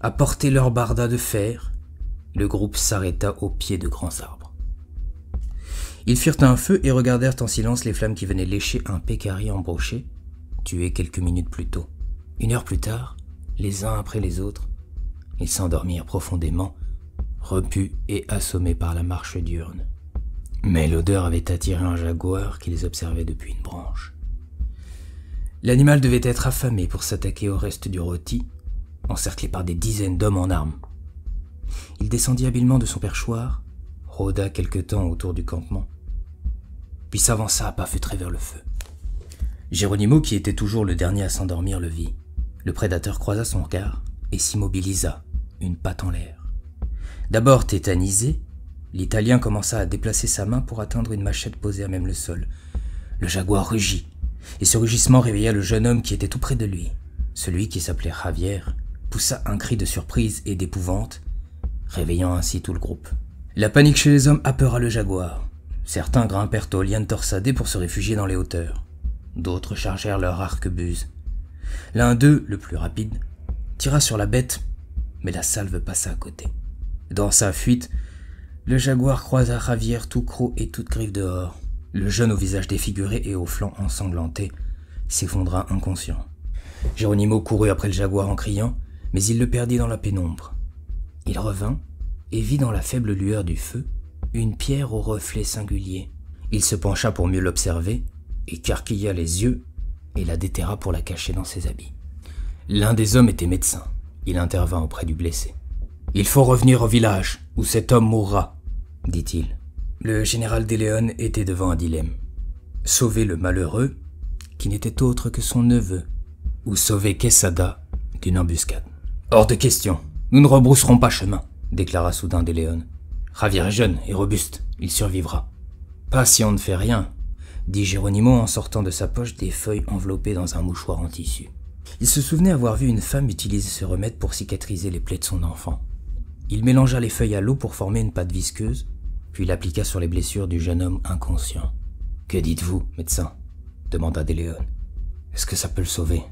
à porter leur barda de fer, le groupe s'arrêta au pied de grands arbres. Ils firent un feu et regardèrent en silence les flammes qui venaient lécher un pécari embroché, tué quelques minutes plus tôt. Une heure plus tard, les uns après les autres, ils s'endormirent profondément, repus et assommés par la marche diurne. Mais l'odeur avait attiré un jaguar qui les observait depuis une branche. L'animal devait être affamé pour s'attaquer au reste du rôti, encerclé par des dizaines d'hommes en armes. Il descendit habilement de son perchoir, rôda quelque temps autour du campement, puis s'avança à pas feutrés vers le feu. Geronimo, qui était toujours le dernier à s'endormir, le vit. Le prédateur croisa son regard et s'immobilisa, une patte en l'air. D'abord tétanisé, l'Italien commença à déplacer sa main pour atteindre une machette posée à même le sol. Le jaguar rugit, et ce rugissement réveilla le jeune homme qui était tout près de lui. Celui qui s'appelait Javier poussa un cri de surprise et d'épouvante, réveillant ainsi tout le groupe. La panique chez les hommes apeura le jaguar. Certains grimpèrent aux lianes torsadées pour se réfugier dans les hauteurs. D'autres chargèrent leur arquebuse. L'un d'eux, le plus rapide, tira sur la bête, mais la salve passa à côté. Dans sa fuite, le jaguar croisa Javier tout croc et toute griffe dehors. Le jeune au visage défiguré et aux flancs ensanglantés s'effondra inconscient. Geronimo courut après le jaguar en criant, mais il le perdit dans la pénombre. Il revint et vit dans la faible lueur du feu une pierre au reflet singulier. Il se pencha pour mieux l'observer, écarquilla les yeux et la déterra pour la cacher dans ses habits. L'un des hommes était médecin. Il intervint auprès du blessé. « Il faut revenir au village, où cet homme mourra, » dit-il. Le général de Leon était devant un dilemme. Sauver le malheureux, qui n'était autre que son neveu, ou sauver Quesada d'une embuscade. « Hors de question, nous ne rebrousserons pas chemin, » déclara soudain de Leon. « Javier est jeune et robuste, il survivra. »« Pas si on ne fait rien, » dit Geronimo en sortant de sa poche des feuilles enveloppées dans un mouchoir en tissu. Il se souvenait avoir vu une femme utiliser ce remède pour cicatriser les plaies de son enfant. Il mélangea les feuilles à l'eau pour former une pâte visqueuse, puis l'appliqua sur les blessures du jeune homme inconscient. « Que dites-vous, médecin ?» demanda de Leon. « Est-ce que ça peut le sauver ?»«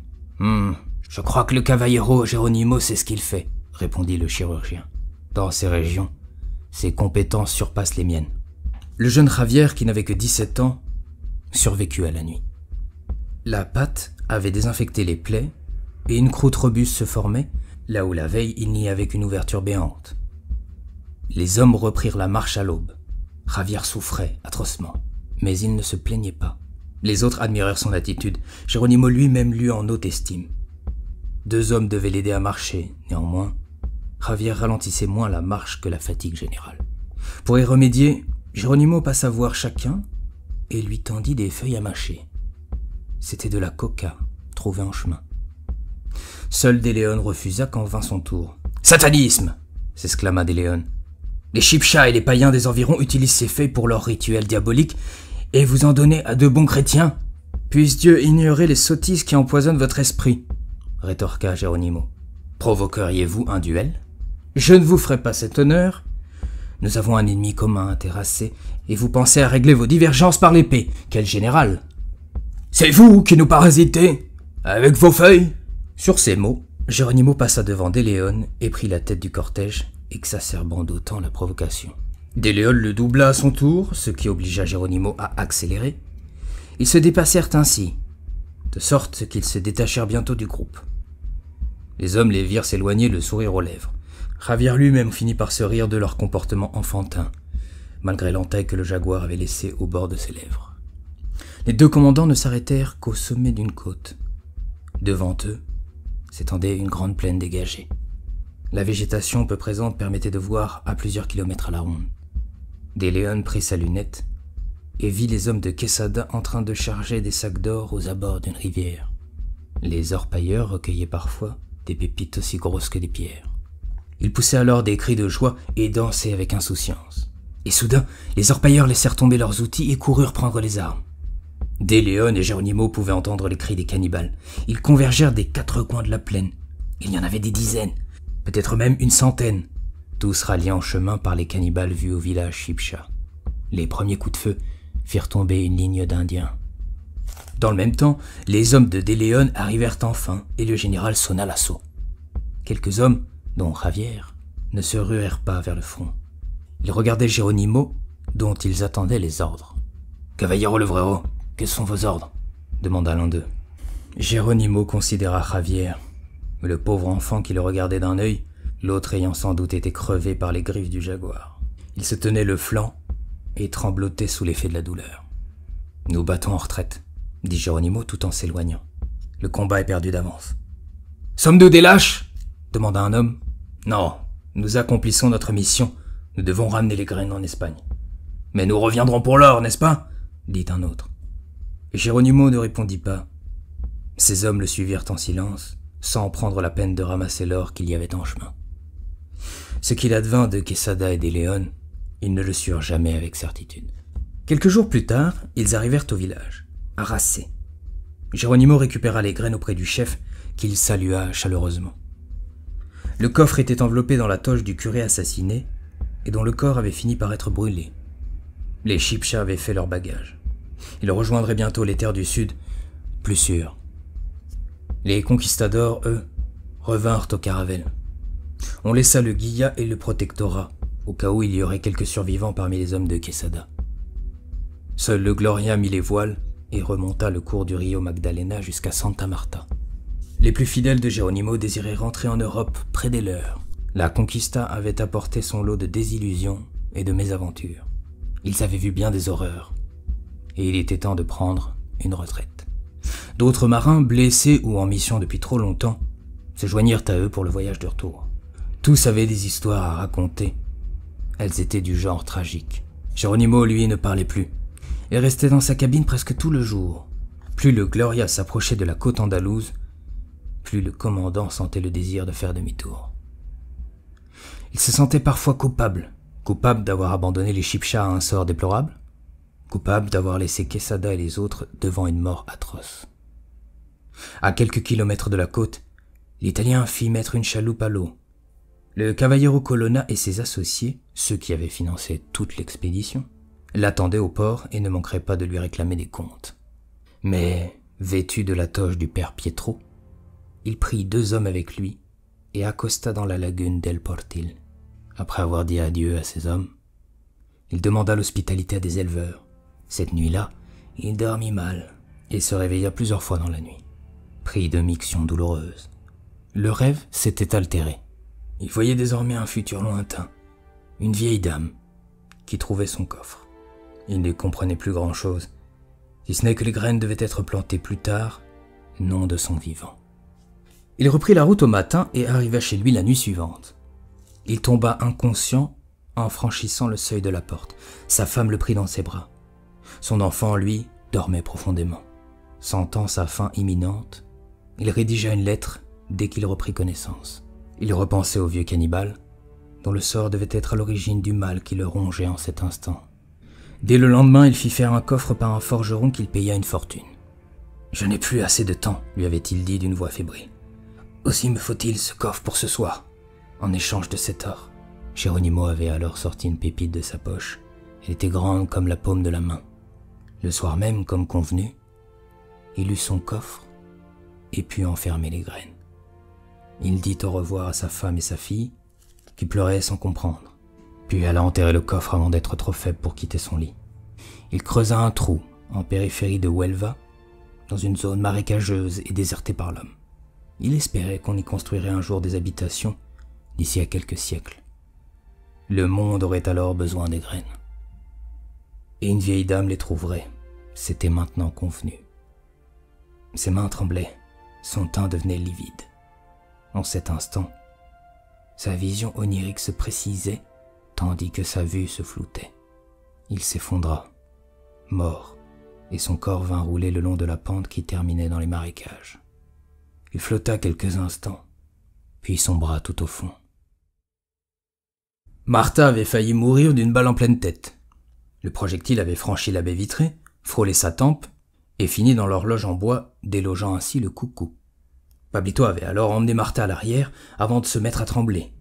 Je crois que le cavallero Geronimo sait ce qu'il fait, » répondit le chirurgien. « Dans ces régions, ses compétences surpassent les miennes. » Le jeune Javier, qui n'avait que 17 ans, survécut à la nuit. La pâte avait désinfecté les plaies, et une croûte robuste se formait, là où la veille il n'y avait qu'une ouverture béante. Les hommes reprirent la marche à l'aube. Javier souffrait atrocement, mais il ne se plaignait pas. Les autres admirèrent son attitude. Geronimo lui-même l'eut en haute estime. Deux hommes devaient l'aider à marcher. Néanmoins, Javier ralentissait moins la marche que la fatigue générale. Pour y remédier, Geronimo passa voir chacun et lui tendit des feuilles à mâcher. C'était de la coca trouvée en chemin. Seul de Leon refusa quand vint son tour. « Satanisme !» s'exclama de Leon. « Les chipchas et les païens des environs utilisent ces feuilles pour leurs rituels diaboliques et vous en donnez à de bons chrétiens. Puisse Dieu ignorer les sottises qui empoisonnent votre esprit !» rétorqua Geronimo. « Provoqueriez-vous un duel ? » ?»« Je ne vous ferai pas cet honneur. Nous avons un ennemi commun à terrasser et vous pensez à régler vos divergences par l'épée. Quel général !»« C'est vous qui nous parasitez avec vos feuilles !» Sur ces mots, Geronimo passa devant de Leon et prit la tête du cortège, exacerbant d'autant la provocation. De Leon le doubla à son tour, ce qui obligea Geronimo à accélérer. Ils se dépassèrent ainsi, de sorte qu'ils se détachèrent bientôt du groupe. Les hommes les virent s'éloigner, le sourire aux lèvres. Javier lui-même finit par se rire de leur comportement enfantin, malgré l'entaille que le jaguar avait laissée au bord de ses lèvres. Les deux commandants ne s'arrêtèrent qu'au sommet d'une côte. Devant eux, s'étendait une grande plaine dégagée. La végétation peu présente permettait de voir à plusieurs kilomètres à la ronde. De Leon prit sa lunette et vit les hommes de Quesada en train de charger des sacs d'or aux abords d'une rivière. Les orpailleurs recueillaient parfois des pépites aussi grosses que des pierres. Ils poussaient alors des cris de joie et dansaient avec insouciance. Et soudain, les orpailleurs laissèrent tomber leurs outils et coururent prendre les armes. De Leon et Geronimo pouvaient entendre les cris des cannibales. Ils convergèrent des quatre coins de la plaine. Il y en avait des dizaines, peut-être même une centaine, tous ralliés en chemin par les cannibales vus au village Chipcha. Les premiers coups de feu firent tomber une ligne d'Indiens. Dans le même temps, les hommes de Leon arrivèrent enfin et le général sonna l'assaut. Quelques hommes, dont Javier, ne se ruèrent pas vers le front. Ils regardaient Geronimo dont ils attendaient les ordres. « Cavallero Levrero, quels sont vos ordres ?» demanda l'un d'eux. Geronimo considéra Javier, mais le pauvre enfant qui le regardait d'un œil, l'autre ayant sans doute été crevé par les griffes du jaguar. Il se tenait le flanc et tremblotait sous l'effet de la douleur. « Nous battons en retraite, » dit Geronimo tout en s'éloignant. « Le combat est perdu d'avance. »« Sommes-nous des lâches ?» demanda un homme. « Non, nous accomplissons notre mission. Nous devons ramener les graines en Espagne. »« Mais nous reviendrons pour l'or, n'est-ce pas ?» dit un autre. Geronimo ne répondit pas. Ces hommes le suivirent en silence, sans prendre la peine de ramasser l'or qu'il y avait en chemin. Ce qu'il advint de Quesada et des Léon, ils ne le surent jamais avec certitude. Quelques jours plus tard, ils arrivèrent au village, à Racé. Geronimo récupéra les graines auprès du chef, qu'il salua chaleureusement. Le coffre était enveloppé dans la toche du curé assassiné, et dont le corps avait fini par être brûlé. Les Chibchas avaient fait leur bagage. Ils rejoindraient bientôt les terres du sud, plus sûres. Les conquistadors, eux, revinrent au Caravelle. On laissa le Guilla et le Protectorat, au cas où il y aurait quelques survivants parmi les hommes de Quesada. Seul le Gloria mit les voiles et remonta le cours du Rio Magdalena jusqu'à Santa Marta. Les plus fidèles de Geronimo désiraient rentrer en Europe près des leurs. La Conquista avait apporté son lot de désillusions et de mésaventures. Ils avaient vu bien des horreurs, et il était temps de prendre une retraite. D'autres marins, blessés ou en mission depuis trop longtemps, se joignirent à eux pour le voyage de retour. Tous avaient des histoires à raconter. Elles étaient du genre tragique. Geronimo, lui, ne parlait plus, et restait dans sa cabine presque tout le jour. Plus le Gloria s'approchait de la côte andalouse, plus le commandant sentait le désir de faire demi-tour. Il se sentait parfois coupable, coupable d'avoir abandonné les Chibchas à un sort déplorable, coupable d'avoir laissé Quesada et les autres devant une mort atroce. À quelques kilomètres de la côte, l'Italien fit mettre une chaloupe à l'eau. Le Cavallero Colonna et ses associés, ceux qui avaient financé toute l'expédition, l'attendaient au port et ne manqueraient pas de lui réclamer des comptes. Mais, vêtu de la toge du père Pietro, il prit deux hommes avec lui et accosta dans la lagune d'El Portil. Après avoir dit adieu à ses hommes, il demanda l'hospitalité à des éleveurs. Cette nuit-là, il dormit mal et se réveilla plusieurs fois dans la nuit, pris de mixions douloureuses. Le rêve s'était altéré. Il voyait désormais un futur lointain, une vieille dame qui trouvait son coffre. Il ne comprenait plus grand-chose, si ce n'est que les graines devaient être plantées plus tard, non de son vivant. Il reprit la route au matin et arriva chez lui la nuit suivante. Il tomba inconscient en franchissant le seuil de la porte. Sa femme le prit dans ses bras. Son enfant, lui, dormait profondément. Sentant sa faim imminente, il rédigea une lettre dès qu'il reprit connaissance. Il repensait au vieux cannibale, dont le sort devait être à l'origine du mal qui le rongeait en cet instant. Dès le lendemain, il fit faire un coffre par un forgeron qu'il paya une fortune. « Je n'ai plus assez de temps », lui avait-il dit d'une voix fébrile. « Aussi me faut-il ce coffre pour ce soir, en échange de cet or. » Geronimo avait alors sorti une pépite de sa poche. Elle était grande comme la paume de la main. Le soir même, comme convenu, il eut son coffre et put enfermer les graines. Il dit au revoir à sa femme et sa fille, qui pleuraient sans comprendre. Puis alla enterrer le coffre avant d'être trop faible pour quitter son lit. Il creusa un trou en périphérie de Huelva, dans une zone marécageuse et désertée par l'homme. Il espérait qu'on y construirait un jour des habitations d'ici à quelques siècles. Le monde aurait alors besoin des graines. Et une vieille dame les trouverait, c'était maintenant convenu. Ses mains tremblaient, son teint devenait livide. En cet instant, sa vision onirique se précisait, tandis que sa vue se floutait. Il s'effondra, mort, et son corps vint rouler le long de la pente qui terminait dans les marécages. Il flotta quelques instants, puis sombra tout au fond. Martha avait failli mourir d'une balle en pleine tête. Le projectile avait franchi la baie vitrée, frôlé sa tempe et fini dans l'horloge en bois, délogeant ainsi le coucou. Pablito avait alors emmené Martha à l'arrière avant de se mettre à trembler.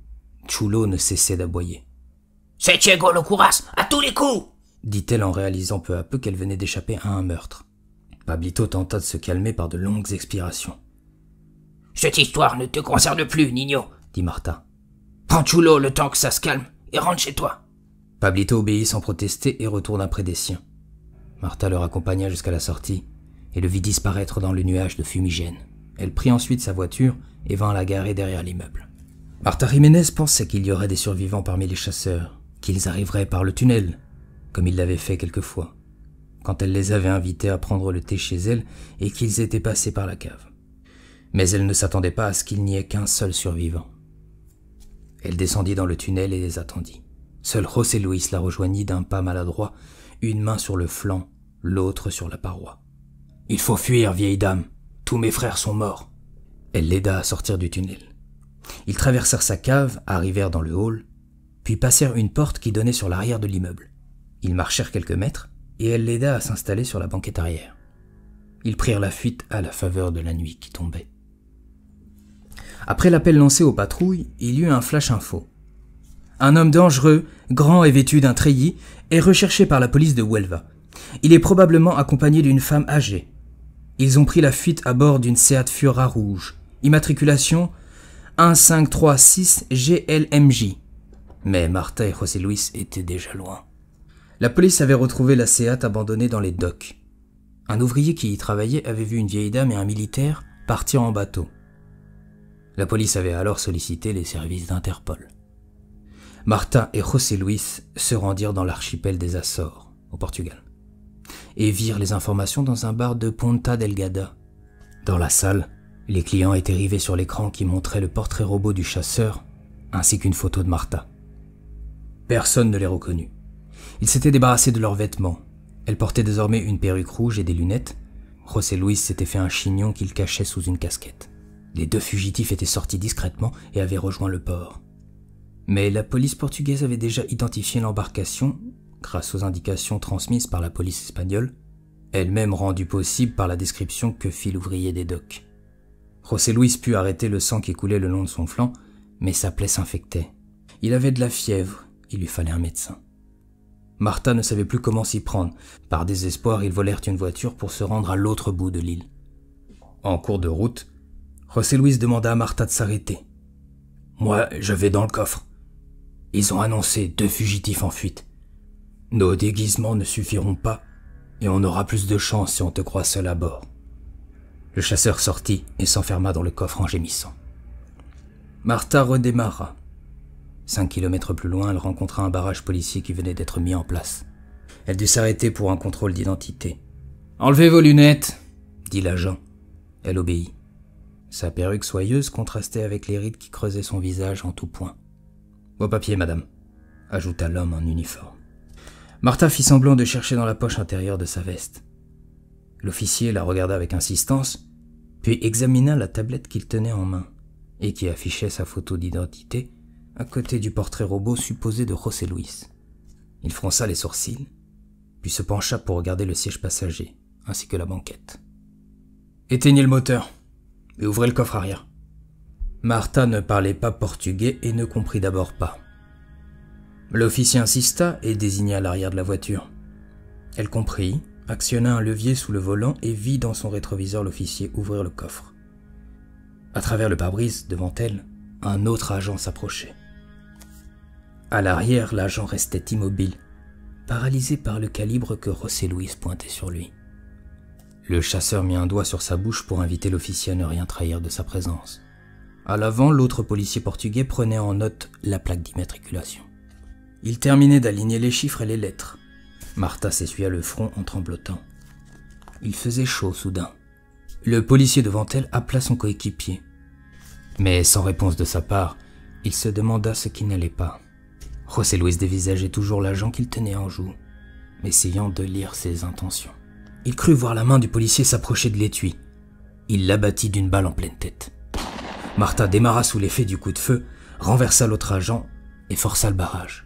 Chulo ne cessait d'aboyer. « C'est Diego Locuras, à tous les coups !» dit-elle en réalisant peu à peu qu'elle venait d'échapper à un meurtre. Pablito tenta de se calmer par de longues expirations. « Cette histoire ne te concerne plus, Nino, » dit Martha. « Prends Chulo le temps que ça se calme et rentre chez toi. » Pablito obéit sans protester et retourne après des siens. Martha le raccompagna jusqu'à la sortie et le vit disparaître dans le nuage de fumigène. Elle prit ensuite sa voiture et vint la garer derrière l'immeuble. Martha Jiménez pensait qu'il y aurait des survivants parmi les chasseurs, qu'ils arriveraient par le tunnel, comme ils l'avaient fait quelquefois, quand elle les avait invités à prendre le thé chez elle et qu'ils étaient passés par la cave. Mais elle ne s'attendait pas à ce qu'il n'y ait qu'un seul survivant. Elle descendit dans le tunnel et les attendit. Seul José Luis la rejoignit d'un pas maladroit, une main sur le flanc, l'autre sur la paroi. « Il faut fuir, vieille dame. Tous mes frères sont morts. » Elle l'aida à sortir du tunnel. Ils traversèrent sa cave, arrivèrent dans le hall, puis passèrent une porte qui donnait sur l'arrière de l'immeuble. Ils marchèrent quelques mètres et elle l'aida à s'installer sur la banquette arrière. Ils prirent la fuite à la faveur de la nuit qui tombait. Après l'appel lancé aux patrouilles, il y eut un flash info. Un homme dangereux, grand et vêtu d'un treillis, est recherché par la police de Huelva. Il est probablement accompagné d'une femme âgée. Ils ont pris la fuite à bord d'une Seat Fiora rouge, immatriculation 1536 GLMJ. Mais Martha et José Luis étaient déjà loin. La police avait retrouvé la Seat abandonnée dans les docks. Un ouvrier qui y travaillait avait vu une vieille dame et un militaire partir en bateau. La police avait alors sollicité les services d'Interpol. Martha et José Luis se rendirent dans l'archipel des Açores, au Portugal, et virent les informations dans un bar de Ponta Delgada. Dans la salle, les clients étaient rivés sur l'écran qui montrait le portrait robot du chasseur ainsi qu'une photo de Martha. Personne ne les reconnut. Ils s'étaient débarrassés de leurs vêtements. Elle portait désormais une perruque rouge et des lunettes. José Luis s'était fait un chignon qu'il cachait sous une casquette. Les deux fugitifs étaient sortis discrètement et avaient rejoint le port. Mais la police portugaise avait déjà identifié l'embarcation grâce aux indications transmises par la police espagnole, elle-même rendue possible par la description que fit l'ouvrier des docks. José Luis put arrêter le sang qui coulait le long de son flanc, mais sa plaie s'infectait. Il avait de la fièvre, il lui fallait un médecin. Martha ne savait plus comment s'y prendre. Par désespoir, ils volèrent une voiture pour se rendre à l'autre bout de l'île. En cours de route, José Luis demanda à Martha de s'arrêter. « Moi, je vais dans le coffre. Ils ont annoncé 2 fugitifs en fuite. Nos déguisements ne suffiront pas et on aura plus de chance si on te croit seul à bord. » Le chasseur sortit et s'enferma dans le coffre en gémissant. Martha redémarra. 5 kilomètres plus loin, elle rencontra un barrage policier qui venait d'être mis en place. Elle dut s'arrêter pour un contrôle d'identité. « Enlevez vos lunettes !» dit l'agent. Elle obéit. Sa perruque soyeuse contrastait avec les rides qui creusaient son visage en tout point. « Vos papiers, madame » ajouta l'homme en uniforme. Martha fit semblant de chercher dans la poche intérieure de sa veste. L'officier la regarda avec insistance, puis examina la tablette qu'il tenait en main et qui affichait sa photo d'identité à côté du portrait robot supposé de José Luis. Il fronça les sourcils, puis se pencha pour regarder le siège passager ainsi que la banquette. « Éteignez le moteur et ouvrez le coffre arrière. » Martha ne parlait pas portugais et ne comprit d'abord pas. L'officier insista et désigna l'arrière de la voiture. Elle comprit, actionna un levier sous le volant et vit dans son rétroviseur l'officier ouvrir le coffre. À travers le pare-brise, devant elle, un autre agent s'approchait. À l'arrière, l'agent restait immobile, paralysé par le calibre que José Luis pointait sur lui. Le chasseur mit un doigt sur sa bouche pour inviter l'officier à ne rien trahir de sa présence. À l'avant, l'autre policier portugais prenait en note la plaque d'immatriculation. Il terminait d'aligner les chiffres et les lettres. Martha s'essuya le front en tremblotant. Il faisait chaud soudain. Le policier devant elle appela son coéquipier. Mais sans réponse de sa part, il se demanda ce qui n'allait pas. José Luis dévisageait toujours l'agent qu'il tenait en joue, essayant de lire ses intentions. Il crut voir la main du policier s'approcher de l'étui. Il l'abattit d'une balle en pleine tête. Martha démarra sous l'effet du coup de feu, renversa l'autre agent et força le barrage.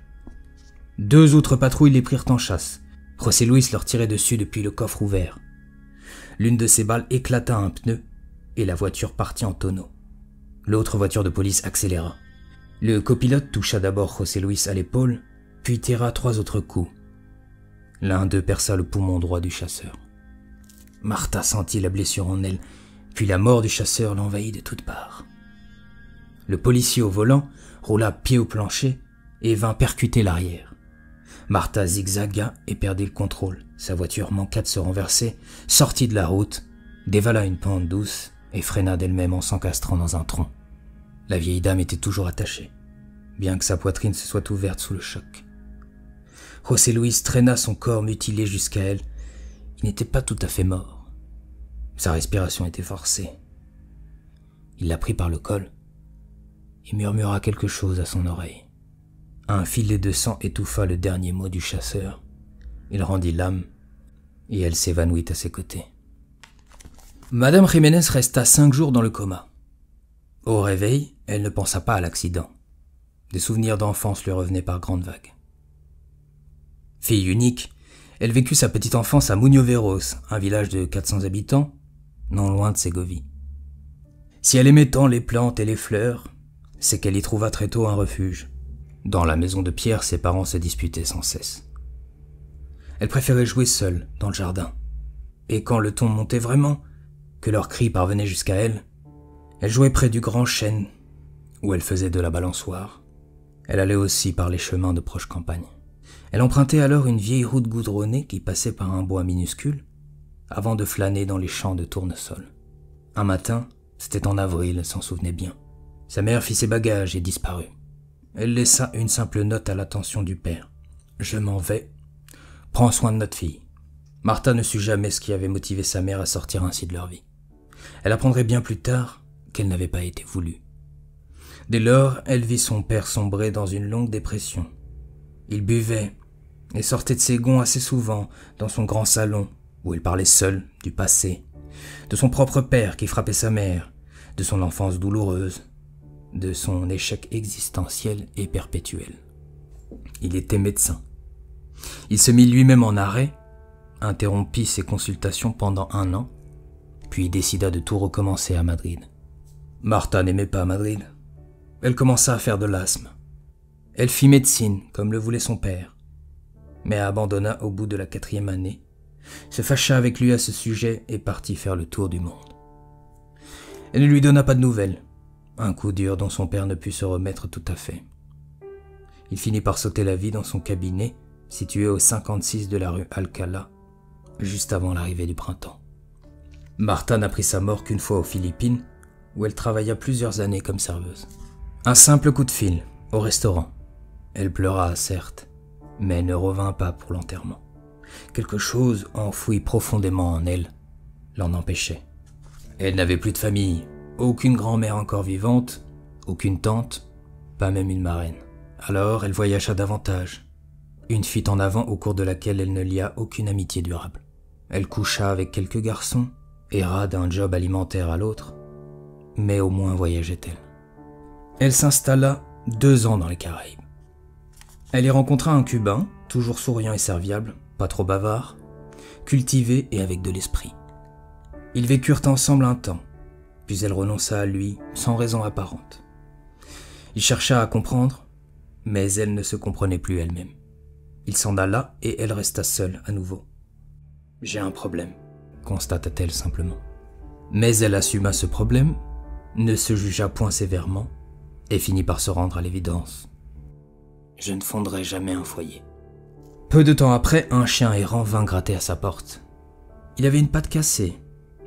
2 autres patrouilles les prirent en chasse. José Luis leur tirait dessus depuis le coffre ouvert. L'une de ses balles éclata un pneu et la voiture partit en tonneau. L'autre voiture de police accéléra. Le copilote toucha d'abord José Luis à l'épaule, puis tira 3 autres coups. L'un d'eux perça le poumon droit du chasseur. Martha sentit la blessure en elle, puis la mort du chasseur l'envahit de toutes parts. Le policier au volant roula pied au plancher et vint percuter l'arrière. Martha zigzaga et perdit le contrôle. Sa voiture manqua de se renverser, sortit de la route, dévala une pente douce et freina d'elle-même en s'encastrant dans un tronc. La vieille dame était toujours attachée, bien que sa poitrine se soit ouverte sous le choc. José Luis traîna son corps mutilé jusqu'à elle. Il n'était pas tout à fait mort. Sa respiration était forcée. Il la prit par le col et murmura quelque chose à son oreille. Un filet de sang étouffa le dernier mot du chasseur. Il rendit l'âme et elle s'évanouit à ses côtés. Madame Jiménez resta 5 jours dans le coma. Au réveil, elle ne pensa pas à l'accident. Des souvenirs d'enfance lui revenaient par grandes vagues. Fille unique, elle vécut sa petite enfance à Muñoveros, un village de 400 habitants, non loin de Ségovie. Si elle aimait tant les plantes et les fleurs, c'est qu'elle y trouva très tôt un refuge. Dans la maison de pierre, ses parents se disputaient sans cesse. Elle préférait jouer seule dans le jardin. Et quand le ton montait vraiment, que leurs cris parvenaient jusqu'à elle, elle jouait près du grand chêne, où elle faisait de la balançoire. Elle allait aussi par les chemins de proche campagne. Elle empruntait alors une vieille route goudronnée qui passait par un bois minuscule, avant de flâner dans les champs de tournesol. Un matin, c'était en avril, elle s'en souvenait bien. Sa mère fit ses bagages et disparut. Elle laissa une simple note à l'attention du père. « Je m'en vais. Prends soin de notre fille. » Martha ne sut jamais ce qui avait motivé sa mère à sortir ainsi de leur vie. Elle apprendrait bien plus tard qu'elle n'avait pas été voulue. Dès lors, elle vit son père sombrer dans une longue dépression. Il buvait et sortait de ses gonds assez souvent dans son grand salon où il parlait seul du passé, de son propre père qui frappait sa mère, de son enfance douloureuse, de son échec existentiel et perpétuel. Il était médecin. Il se mit lui-même en arrêt, interrompit ses consultations pendant 1 an, puis décida de tout recommencer à Madrid. Martha n'aimait pas Madrid. Elle commença à faire de l'asthme. Elle fit médecine, comme le voulait son père, mais abandonna au bout de la 4e année, se fâcha avec lui à ce sujet et partit faire le tour du monde. Elle ne lui donna pas de nouvelles, un coup dur dont son père ne put se remettre tout à fait. Il finit par sauter la vie dans son cabinet, situé au 56 de la rue Alcalá, juste avant l'arrivée du printemps. Martha n'apprit sa mort qu'une fois aux Philippines, où elle travailla plusieurs années comme serveuse. Un simple coup de fil, au restaurant. Elle pleura, certes, mais ne revint pas pour l'enterrement. Quelque chose enfoui profondément en elle l'en empêchait. Elle n'avait plus de famille, aucune grand-mère encore vivante, aucune tante, pas même une marraine. Alors elle voyagea davantage, une fuite en avant au cours de laquelle elle ne lia aucune amitié durable. Elle coucha avec quelques garçons, erra d'un job alimentaire à l'autre, mais au moins voyageait-elle. Elle s'installa 2 ans dans les Caraïbes. Elle y rencontra un Cubain, toujours souriant et serviable, pas trop bavard, cultivé et avec de l'esprit. Ils vécurent ensemble un temps, puis elle renonça à lui sans raison apparente. Il chercha à comprendre, mais elle ne se comprenait plus elle-même. Il s'en alla et elle resta seule à nouveau. « J'ai un problème », constata-t-elle simplement. Mais elle assuma ce problème, ne se jugea point sévèrement, et finit par se rendre à l'évidence. Je ne fonderai jamais un foyer. Peu de temps après, un chien errant vint gratter à sa porte. Il avait une patte cassée.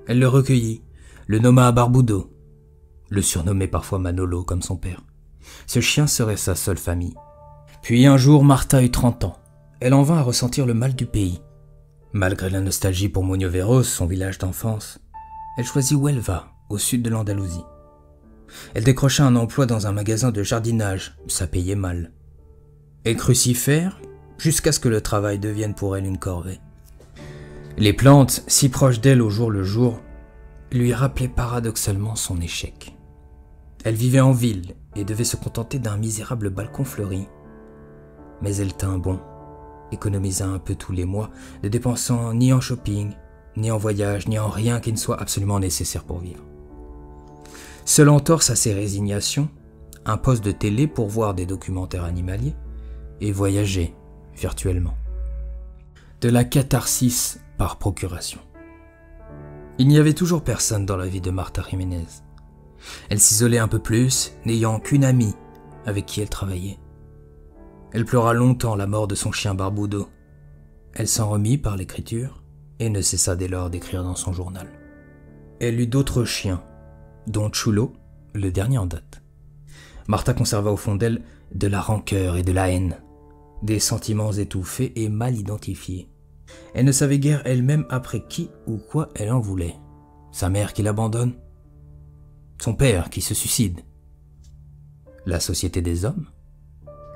Elle le recueillit, le nomma Barbudo, le surnommait parfois Manolo comme son père. Ce chien serait sa seule famille. Puis un jour, Martha eut 30 ans. Elle en vint à ressentir le mal du pays. Malgré la nostalgie pour Muñoveros, son village d'enfance, elle choisit Huelva, au sud de l'Andalousie. Elle décrocha un emploi dans un magasin de jardinage, ça payait mal. Elle crucifère jusqu'à ce que le travail devienne pour elle une corvée. Les plantes, si proches d'elle au jour le jour, lui rappelaient paradoxalement son échec. Elle vivait en ville et devait se contenter d'un misérable balcon fleuri. Mais elle tint bon, économisa un peu tous les mois, ne dépensant ni en shopping, ni en voyage, ni en rien qui ne soit absolument nécessaire pour vivre. Seule entorse à ses résignations, un poste de télé pour voir des documentaires animaliers et voyager virtuellement. De la catharsis par procuration. Il n'y avait toujours personne dans la vie de Martha Jiménez. Elle s'isolait un peu plus, n'ayant qu'une amie avec qui elle travaillait. Elle pleura longtemps la mort de son chien Barbudo. Elle s'en remit par l'écriture et ne cessa dès lors d'écrire dans son journal. Elle eut d'autres chiens, dont Chulo, le dernier en date. Martha conserva au fond d'elle de la rancœur et de la haine, des sentiments étouffés et mal identifiés. Elle ne savait guère elle-même après qui ou quoi elle en voulait. Sa mère qui l'abandonne, son père qui se suicide, la société des hommes,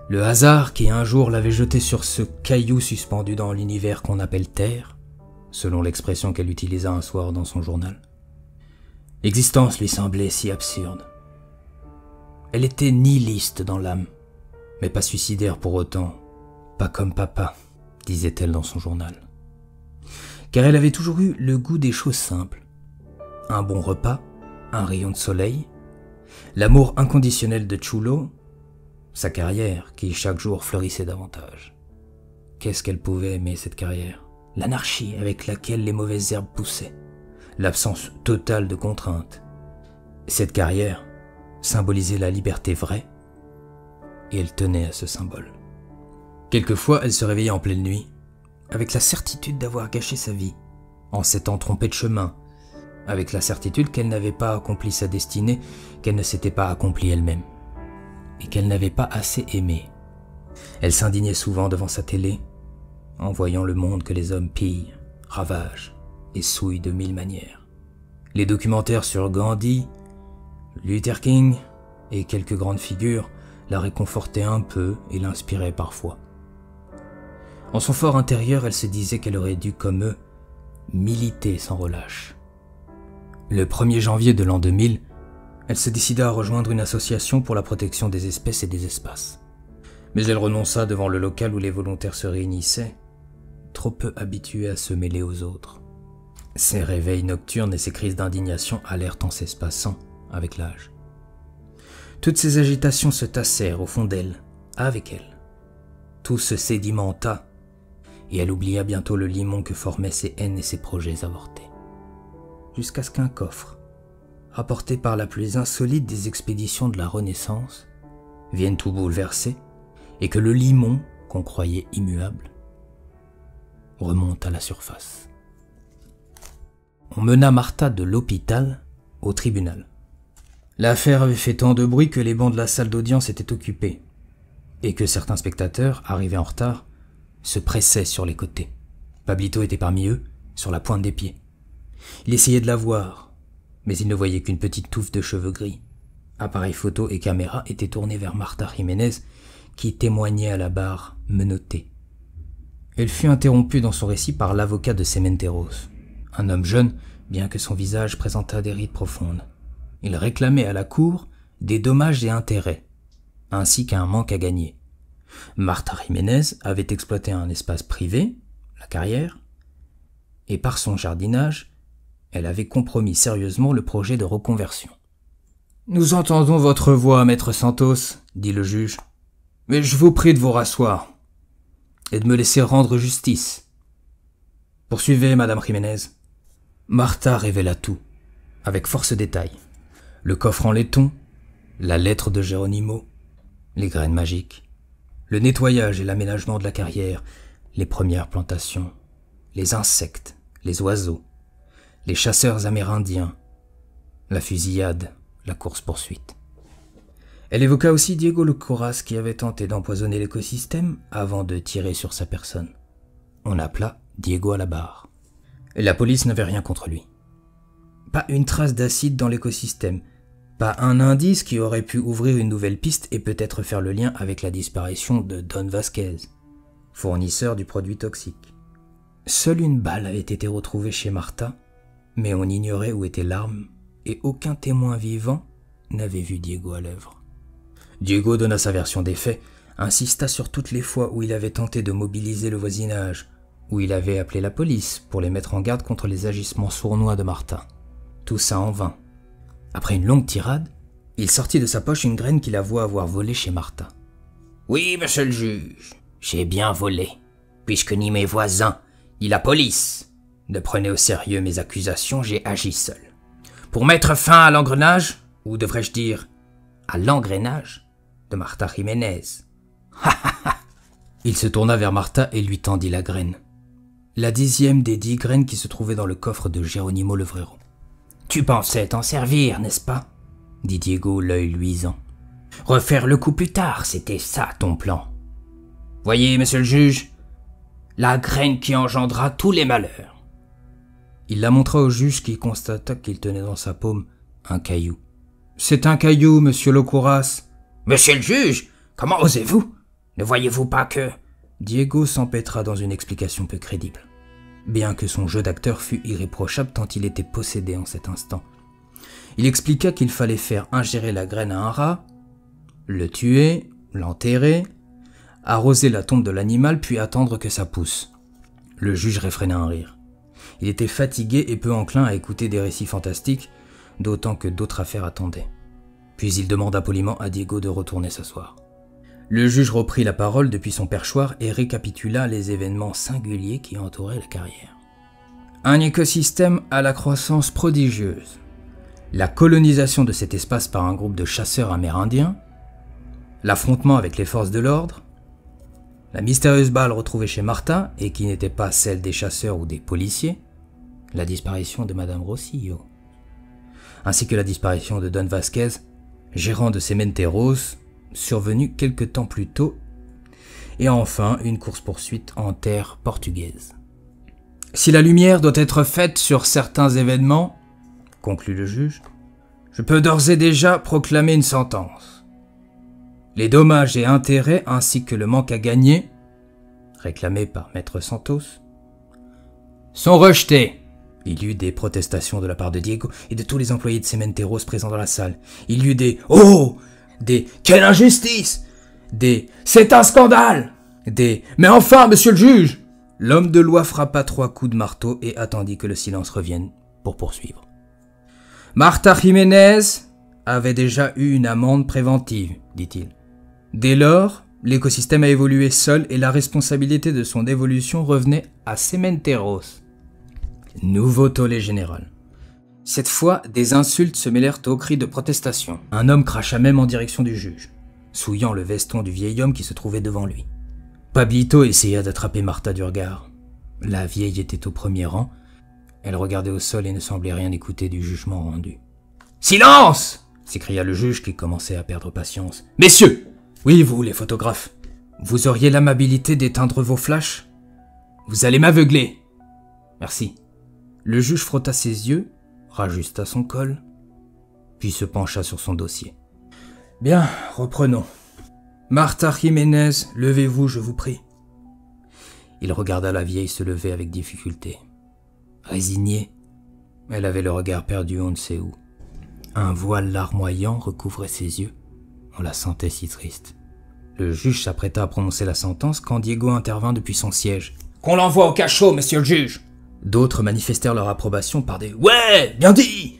le hasard qui un jour l'avait jetée sur ce caillou suspendu dans l'univers qu'on appelle Terre, selon l'expression qu'elle utilisa un soir dans son journal. L'existence lui semblait si absurde. Elle était nihiliste dans l'âme, mais pas suicidaire pour autant, pas comme papa, disait-elle dans son journal. Car elle avait toujours eu le goût des choses simples. Un bon repas, un rayon de soleil, l'amour inconditionnel de Chulo, sa carrière qui chaque jour fleurissait davantage. Qu'est-ce qu'elle pouvait aimer cette carrière? L'anarchie avec laquelle les mauvaises herbes poussaient, l'absence totale de contraintes. Cette carrière symbolisait la liberté vraie, et elle tenait à ce symbole. Quelquefois, elle se réveillait en pleine nuit, avec la certitude d'avoir gâché sa vie, en s'étant trompée de chemin, avec la certitude qu'elle n'avait pas accompli sa destinée, qu'elle ne s'était pas accomplie elle-même, et qu'elle n'avait pas assez aimé. Elle s'indignait souvent devant sa télé, en voyant le monde que les hommes pillent, ravagent et souillent de mille manières. Les documentaires sur Gandhi, Luther King et quelques grandes figures la réconfortaient un peu et l'inspiraient parfois. En son fort intérieur, elle se disait qu'elle aurait dû, comme eux, militer sans relâche. Le 1er janvier de l'an 2000, elle se décida à rejoindre une association pour la protection des espèces et des espaces. Mais elle renonça devant le local où les volontaires se réunissaient, trop peu habituée à se mêler aux autres. Ses réveils nocturnes et ses crises d'indignation allèrent en s'espaçant avec l'âge. Toutes ces agitations se tassèrent au fond d'elle, avec elle. Tout se sédimenta, et elle oublia bientôt le limon que formaient ses haines et ses projets avortés. Jusqu'à ce qu'un coffre, apporté par la plus insolite des expéditions de la Renaissance, vienne tout bouleverser, et que le limon, qu'on croyait immuable, remonte à la surface. On mena Martha de l'hôpital au tribunal. L'affaire avait fait tant de bruit que les bancs de la salle d'audience étaient occupés, et que certains spectateurs, arrivés en retard, se pressaient sur les côtés. Pablito était parmi eux, sur la pointe des pieds. Il essayait de la voir, mais il ne voyait qu'une petite touffe de cheveux gris. Appareil photo et caméra étaient tournés vers Martha Jiménez, qui témoignait à la barre, menottée. Elle fut interrompue dans son récit par l'avocat de Cementeros, un homme jeune, bien que son visage présentât des rides profondes. Il réclamait à la cour des dommages et intérêts, ainsi qu'un manque à gagner. Martha Jiménez avait exploité un espace privé, la carrière, et par son jardinage, elle avait compromis sérieusement le projet de reconversion. « Nous entendons votre voix, maître Santos, » dit le juge. « Mais je vous prie de vous rasseoir et de me laisser rendre justice. Poursuivez, madame Jiménez. » Martha révéla tout, avec force détail. Le coffre en laiton, la lettre de Geronimo, les graines magiques, le nettoyage et l'aménagement de la carrière, les premières plantations, les insectes, les oiseaux, les chasseurs amérindiens, la fusillade, la course-poursuite. Elle évoqua aussi Diego Locuras qui avait tenté d'empoisonner l'écosystème avant de tirer sur sa personne. On appela Diego à la barre. La police n'avait rien contre lui. Pas une trace d'acide dans l'écosystème, pas un indice qui aurait pu ouvrir une nouvelle piste et peut-être faire le lien avec la disparition de Don Vasquez, fournisseur du produit toxique. Seule une balle avait été retrouvée chez Martha, mais on ignorait où était l'arme et aucun témoin vivant n'avait vu Diego à l'œuvre. Diego donna sa version des faits, insista sur toutes les fois où il avait tenté de mobiliser le voisinage, où il avait appelé la police pour les mettre en garde contre les agissements sournois de Martha. Tout ça en vain. Après une longue tirade, il sortit de sa poche une graine qu'il avoua avoir volée chez Martha. « Oui, monsieur le juge, j'ai bien volé, puisque ni mes voisins, ni la police ne prenaient au sérieux mes accusations, j'ai agi seul. Pour mettre fin à l'engrenage, ou devrais-je dire à l'engrenage, de Martha Jiménez. Ha ha ha, Il se tourna vers Martha et lui tendit la graine. La 10e des 10 graines qui se trouvaient dans le coffre de Geronimo Levreiro. « Tu pensais t'en servir, n'est-ce pas ?» dit Diego, l'œil luisant. « Refaire le coup plus tard, c'était ça ton plan. Voyez, monsieur le juge, la graine qui engendra tous les malheurs. » Il la montra au juge qui constata qu'il tenait dans sa paume un caillou. « C'est un caillou, monsieur Locuras. »« Monsieur le juge, comment osez-vous? Ne voyez-vous pas que... » Diego s'empêtra dans une explication peu crédible, bien que son jeu d'acteur fût irréprochable tant il était possédé en cet instant. Il expliqua qu'il fallait faire ingérer la graine à un rat, le tuer, l'enterrer, arroser la tombe de l'animal puis attendre que ça pousse. Le juge réfréna un rire. Il était fatigué et peu enclin à écouter des récits fantastiques, d'autant que d'autres affaires attendaient. Puis il demanda poliment à Diego de retourner s'asseoir. Le juge reprit la parole depuis son perchoir et récapitula les événements singuliers qui entouraient la carrière. Un écosystème à la croissance prodigieuse, la colonisation de cet espace par un groupe de chasseurs amérindiens, l'affrontement avec les forces de l'ordre, la mystérieuse balle retrouvée chez Martha et qui n'était pas celle des chasseurs ou des policiers, la disparition de Madame Rosillo, ainsi que la disparition de Don Vasquez, gérant de Cementeros, survenu quelque temps plus tôt, et enfin une course-poursuite en terre portugaise. Si la lumière doit être faite sur certains événements, conclut le juge, je peux d'ores et déjà proclamer une sentence. Les dommages et intérêts ainsi que le manque à gagner, réclamé par Maître Santos, sont rejetés. Il y eut des protestations de la part de Diego et de tous les employés de Cementeros présents dans la salle. Il y eut des « Oh !» des « Quelle injustice !» des « C'est un scandale !» des « Mais enfin, monsieur le juge !» L'homme de loi frappa 3 coups de marteau et attendit que le silence revienne pour poursuivre. Martha Jiménez avait déjà eu une amende préventive, dit-il. Dès lors, l'écosystème a évolué seul et la responsabilité de son évolution revenait à Cementeros. Nouveau tollé général. Cette fois, des insultes se mêlèrent aux cris de protestation. Un homme cracha même en direction du juge, souillant le veston du vieil homme qui se trouvait devant lui. Pablito essaya d'attraper Martha du regard. La vieille était au premier rang. Elle regardait au sol et ne semblait rien écouter du jugement rendu. « Silence !» s'écria le juge qui commençait à perdre patience. « Messieurs !»« Oui, vous, les photographes. Vous auriez l'amabilité d'éteindre vos flashs ? Vous allez m'aveugler !»« Merci. » Le juge frotta ses yeux, rajusta son col, puis se pencha sur son dossier. « Bien, reprenons. Martha Jiménez, levez-vous, je vous prie. » Il regarda la vieille se lever avec difficulté. Résignée, elle avait le regard perdu on ne sait où. Un voile larmoyant recouvrait ses yeux. On la sentait si triste. Le juge s'apprêta à prononcer la sentence quand Diego intervint depuis son siège. « Qu'on l'envoie au cachot, monsieur le juge !» D'autres manifestèrent leur approbation par des « Ouais, bien dit !»«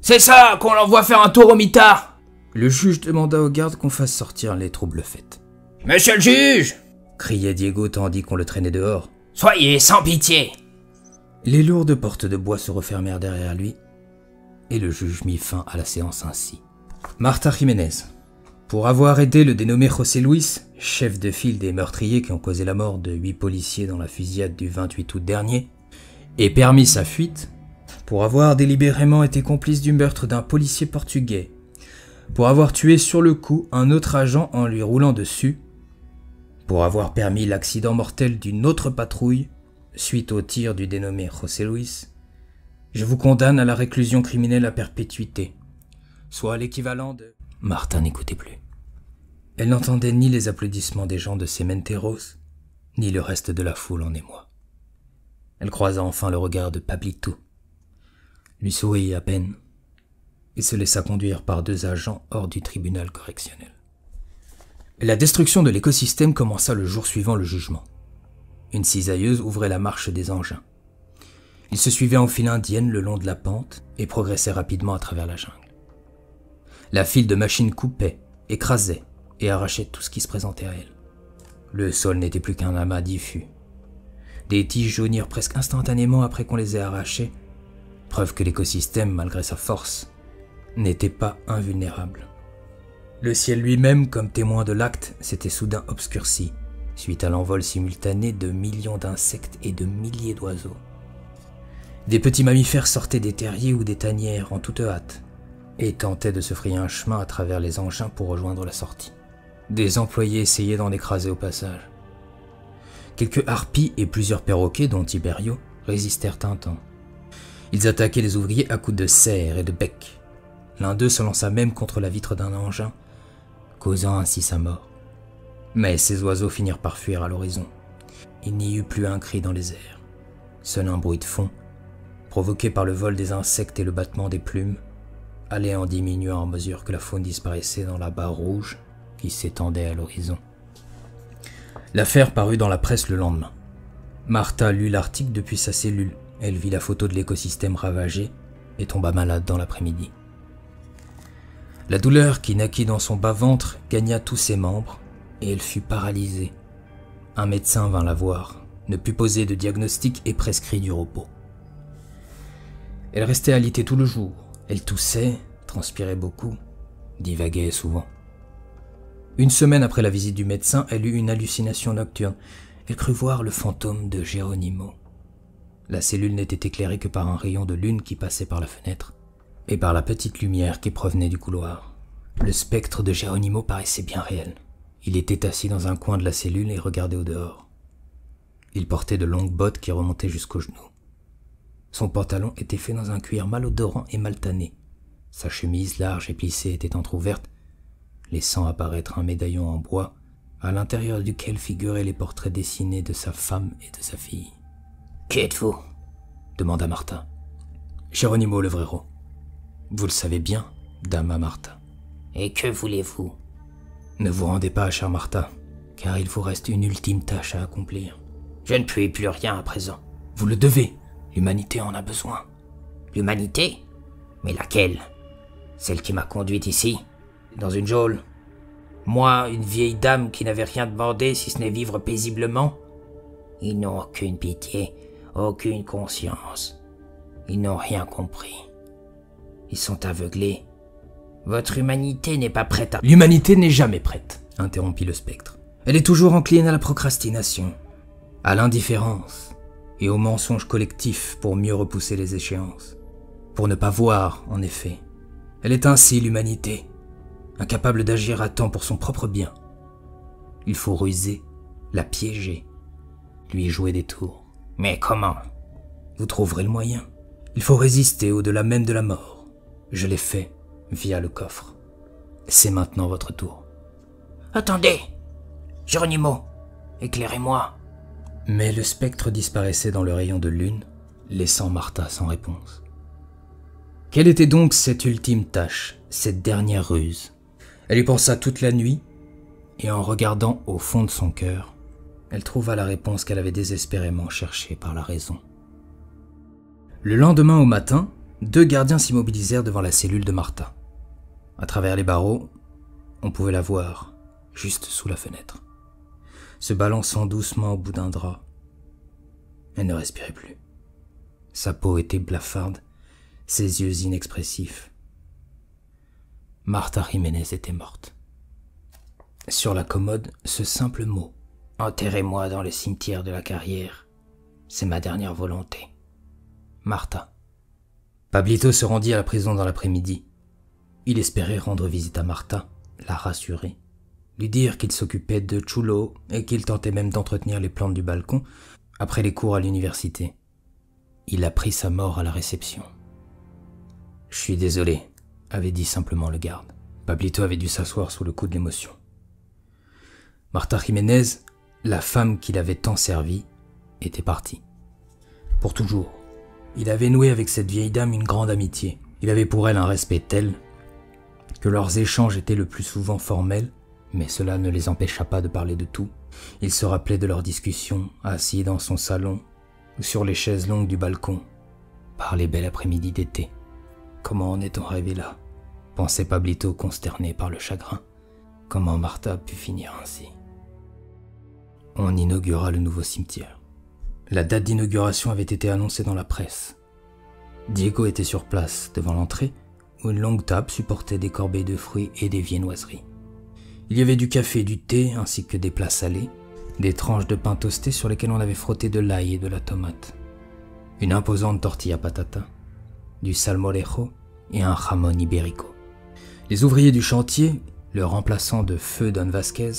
C'est ça qu'on l'envoie faire un tour au mitard !» Le juge demanda aux gardes qu'on fasse sortir les troubles faites. « Monsieur le juge !» criait Diego tandis qu'on le traînait dehors. « Soyez sans pitié !» Les lourdes portes de bois se refermèrent derrière lui et le juge mit fin à la séance ainsi. Martha Jiménez, pour avoir aidé le dénommé José Luis, chef de file des meurtriers qui ont causé la mort de 8 policiers dans la fusillade du 28 août dernier, et permis sa fuite, pour avoir délibérément été complice du meurtre d'un policier portugais, pour avoir tué sur le coup un autre agent en lui roulant dessus, pour avoir permis l'accident mortel d'une autre patrouille suite au tir du dénommé José Luis, je vous condamne à la réclusion criminelle à perpétuité, soit l'équivalent de... Martha n'écoutait plus. Elle n'entendait ni les applaudissements des gens de Cementeros, ni le reste de la foule en émoi. Elle croisa enfin le regard de Pablito, lui sourit à peine, et se laissa conduire par 2 agents hors du tribunal correctionnel. La destruction de l'écosystème commença le jour suivant le jugement. Une cisailleuse ouvrait la marche des engins. Ils se suivaient en file indienne le long de la pente et progressaient rapidement à travers la jungle. La file de machines coupait, écrasait et arrachait tout ce qui se présentait à elle. Le sol n'était plus qu'un amas diffus. Des tiges jaunirent presque instantanément après qu'on les ait arrachées, preuve que l'écosystème, malgré sa force, n'était pas invulnérable. Le ciel lui-même, comme témoin de l'acte, s'était soudain obscurci, suite à l'envol simultané de millions d'insectes et de milliers d'oiseaux. Des petits mammifères sortaient des terriers ou des tanières en toute hâte et tentaient de se frayer un chemin à travers les engins pour rejoindre la sortie. Des employés essayaient d'en écraser au passage. Quelques harpies et plusieurs perroquets, dont Tiberio, résistèrent un temps. Ils attaquaient les ouvriers à coups de serres et de becs. L'un d'eux se lança même contre la vitre d'un engin, causant ainsi sa mort. Mais ces oiseaux finirent par fuir à l'horizon. Il n'y eut plus un cri dans les airs. Seul un bruit de fond, provoqué par le vol des insectes et le battement des plumes, allait en diminuant à mesure que la faune disparaissait dans la barre rouge qui s'étendait à l'horizon. L'affaire parut dans la presse le lendemain. Martha lut l'article depuis sa cellule. Elle vit la photo de l'écosystème ravagé et tomba malade dans l'après-midi. La douleur qui naquit dans son bas-ventre gagna tous ses membres et elle fut paralysée. Un médecin vint la voir, ne put poser de diagnostic et prescrit du repos. Elle restait alitée tout le jour. Elle toussait, transpirait beaucoup, divaguait souvent. Une semaine après la visite du médecin, elle eut une hallucination nocturne. Elle crut voir le fantôme de Geronimo. La cellule n'était éclairée que par un rayon de lune qui passait par la fenêtre et par la petite lumière qui provenait du couloir. Le spectre de Geronimo paraissait bien réel. Il était assis dans un coin de la cellule et regardait au dehors. Il portait de longues bottes qui remontaient jusqu'aux genoux. Son pantalon était fait dans un cuir malodorant et mal tanné. Sa chemise large et plissée était entr'ouverte, laissant apparaître un médaillon en bois à l'intérieur duquel figuraient les portraits dessinés de sa femme et de sa fille. « Qui êtes-vous » demanda Martha. « Geronimo le Vrero. Vous le savez bien, Dama Martha. »« Et que voulez-vous » ?»« Ne vous rendez pas, chère Martha, car il vous reste une ultime tâche à accomplir. »« Je ne puis plus rien à présent. »« Vous le devez. L'humanité en a besoin. »« L'humanité ? Mais laquelle ? Celle qui m'a conduite ici, dans une geôle. Moi, une vieille dame qui n'avait rien demandé si ce n'est vivre paisiblement. Ils n'ont aucune pitié. » Aucune conscience. Ils n'ont rien compris. Ils sont aveuglés. Votre humanité n'est pas prête à... L'humanité n'est jamais prête, interrompit le spectre. Elle est toujours encline à la procrastination, à l'indifférence et au mensonge collectif pour mieux repousser les échéances. Pour ne pas voir, en effet. Elle est ainsi l'humanité, incapable d'agir à temps pour son propre bien. Il faut ruser, la piéger, lui jouer des tours. Mais comment ? Vous trouverez le moyen. Il faut résister au-delà même de la mort. Je l'ai fait via le coffre. C'est maintenant votre tour. Attendez ! Geronimo, éclairez-moi ! Mais le spectre disparaissait dans le rayon de lune, laissant Martha sans réponse. Quelle était donc cette ultime tâche, cette dernière ruse ? Elle y pensa toute la nuit, et en regardant au fond de son cœur, elle trouva la réponse qu'elle avait désespérément cherchée par la raison. Le lendemain au matin, deux gardiens s'immobilisèrent devant la cellule de Martha. À travers les barreaux, on pouvait la voir, juste sous la fenêtre, se balançant doucement au bout d'un drap. Elle ne respirait plus. Sa peau était blafarde, ses yeux inexpressifs. Martha Jiménez était morte. Sur la commode, ce simple mot. « Enterrez-moi dans le cimetière de la carrière. C'est ma dernière volonté. » Martha. Pablito se rendit à la prison dans l'après-midi. Il espérait rendre visite à Martha, la rassurer, lui dire qu'il s'occupait de Chulo et qu'il tentait même d'entretenir les plantes du balcon après les cours à l'université. Il apprit sa mort à la réception. « Je suis désolé », avait dit simplement le garde. Pablito avait dû s'asseoir sous le coup de l'émotion. Martha Jiménez, la femme qui l'avait tant servi, était partie. Pour toujours. Il avait noué avec cette vieille dame une grande amitié. Il avait pour elle un respect tel que leurs échanges étaient le plus souvent formels, mais cela ne les empêcha pas de parler de tout. Ils se rappelaient de leurs discussions, assis dans son salon, ou sur les chaises longues du balcon, par les belles après-midi d'été. Comment en est-on arrivé là ? Pensait Pablito, consterné par le chagrin. Comment Martha a pu finir ainsi ? On inaugura le nouveau cimetière. La date d'inauguration avait été annoncée dans la presse. Diego était sur place, devant l'entrée, où une longue table supportait des corbeilles de fruits et des viennoiseries. Il y avait du café et du thé, ainsi que des plats salés, des tranches de pain toasté sur lesquelles on avait frotté de l'ail et de la tomate, une imposante tortilla patata, du salmorejo et un jamon ibérico. Les ouvriers du chantier, le remplaçant de feu Don Vasquez,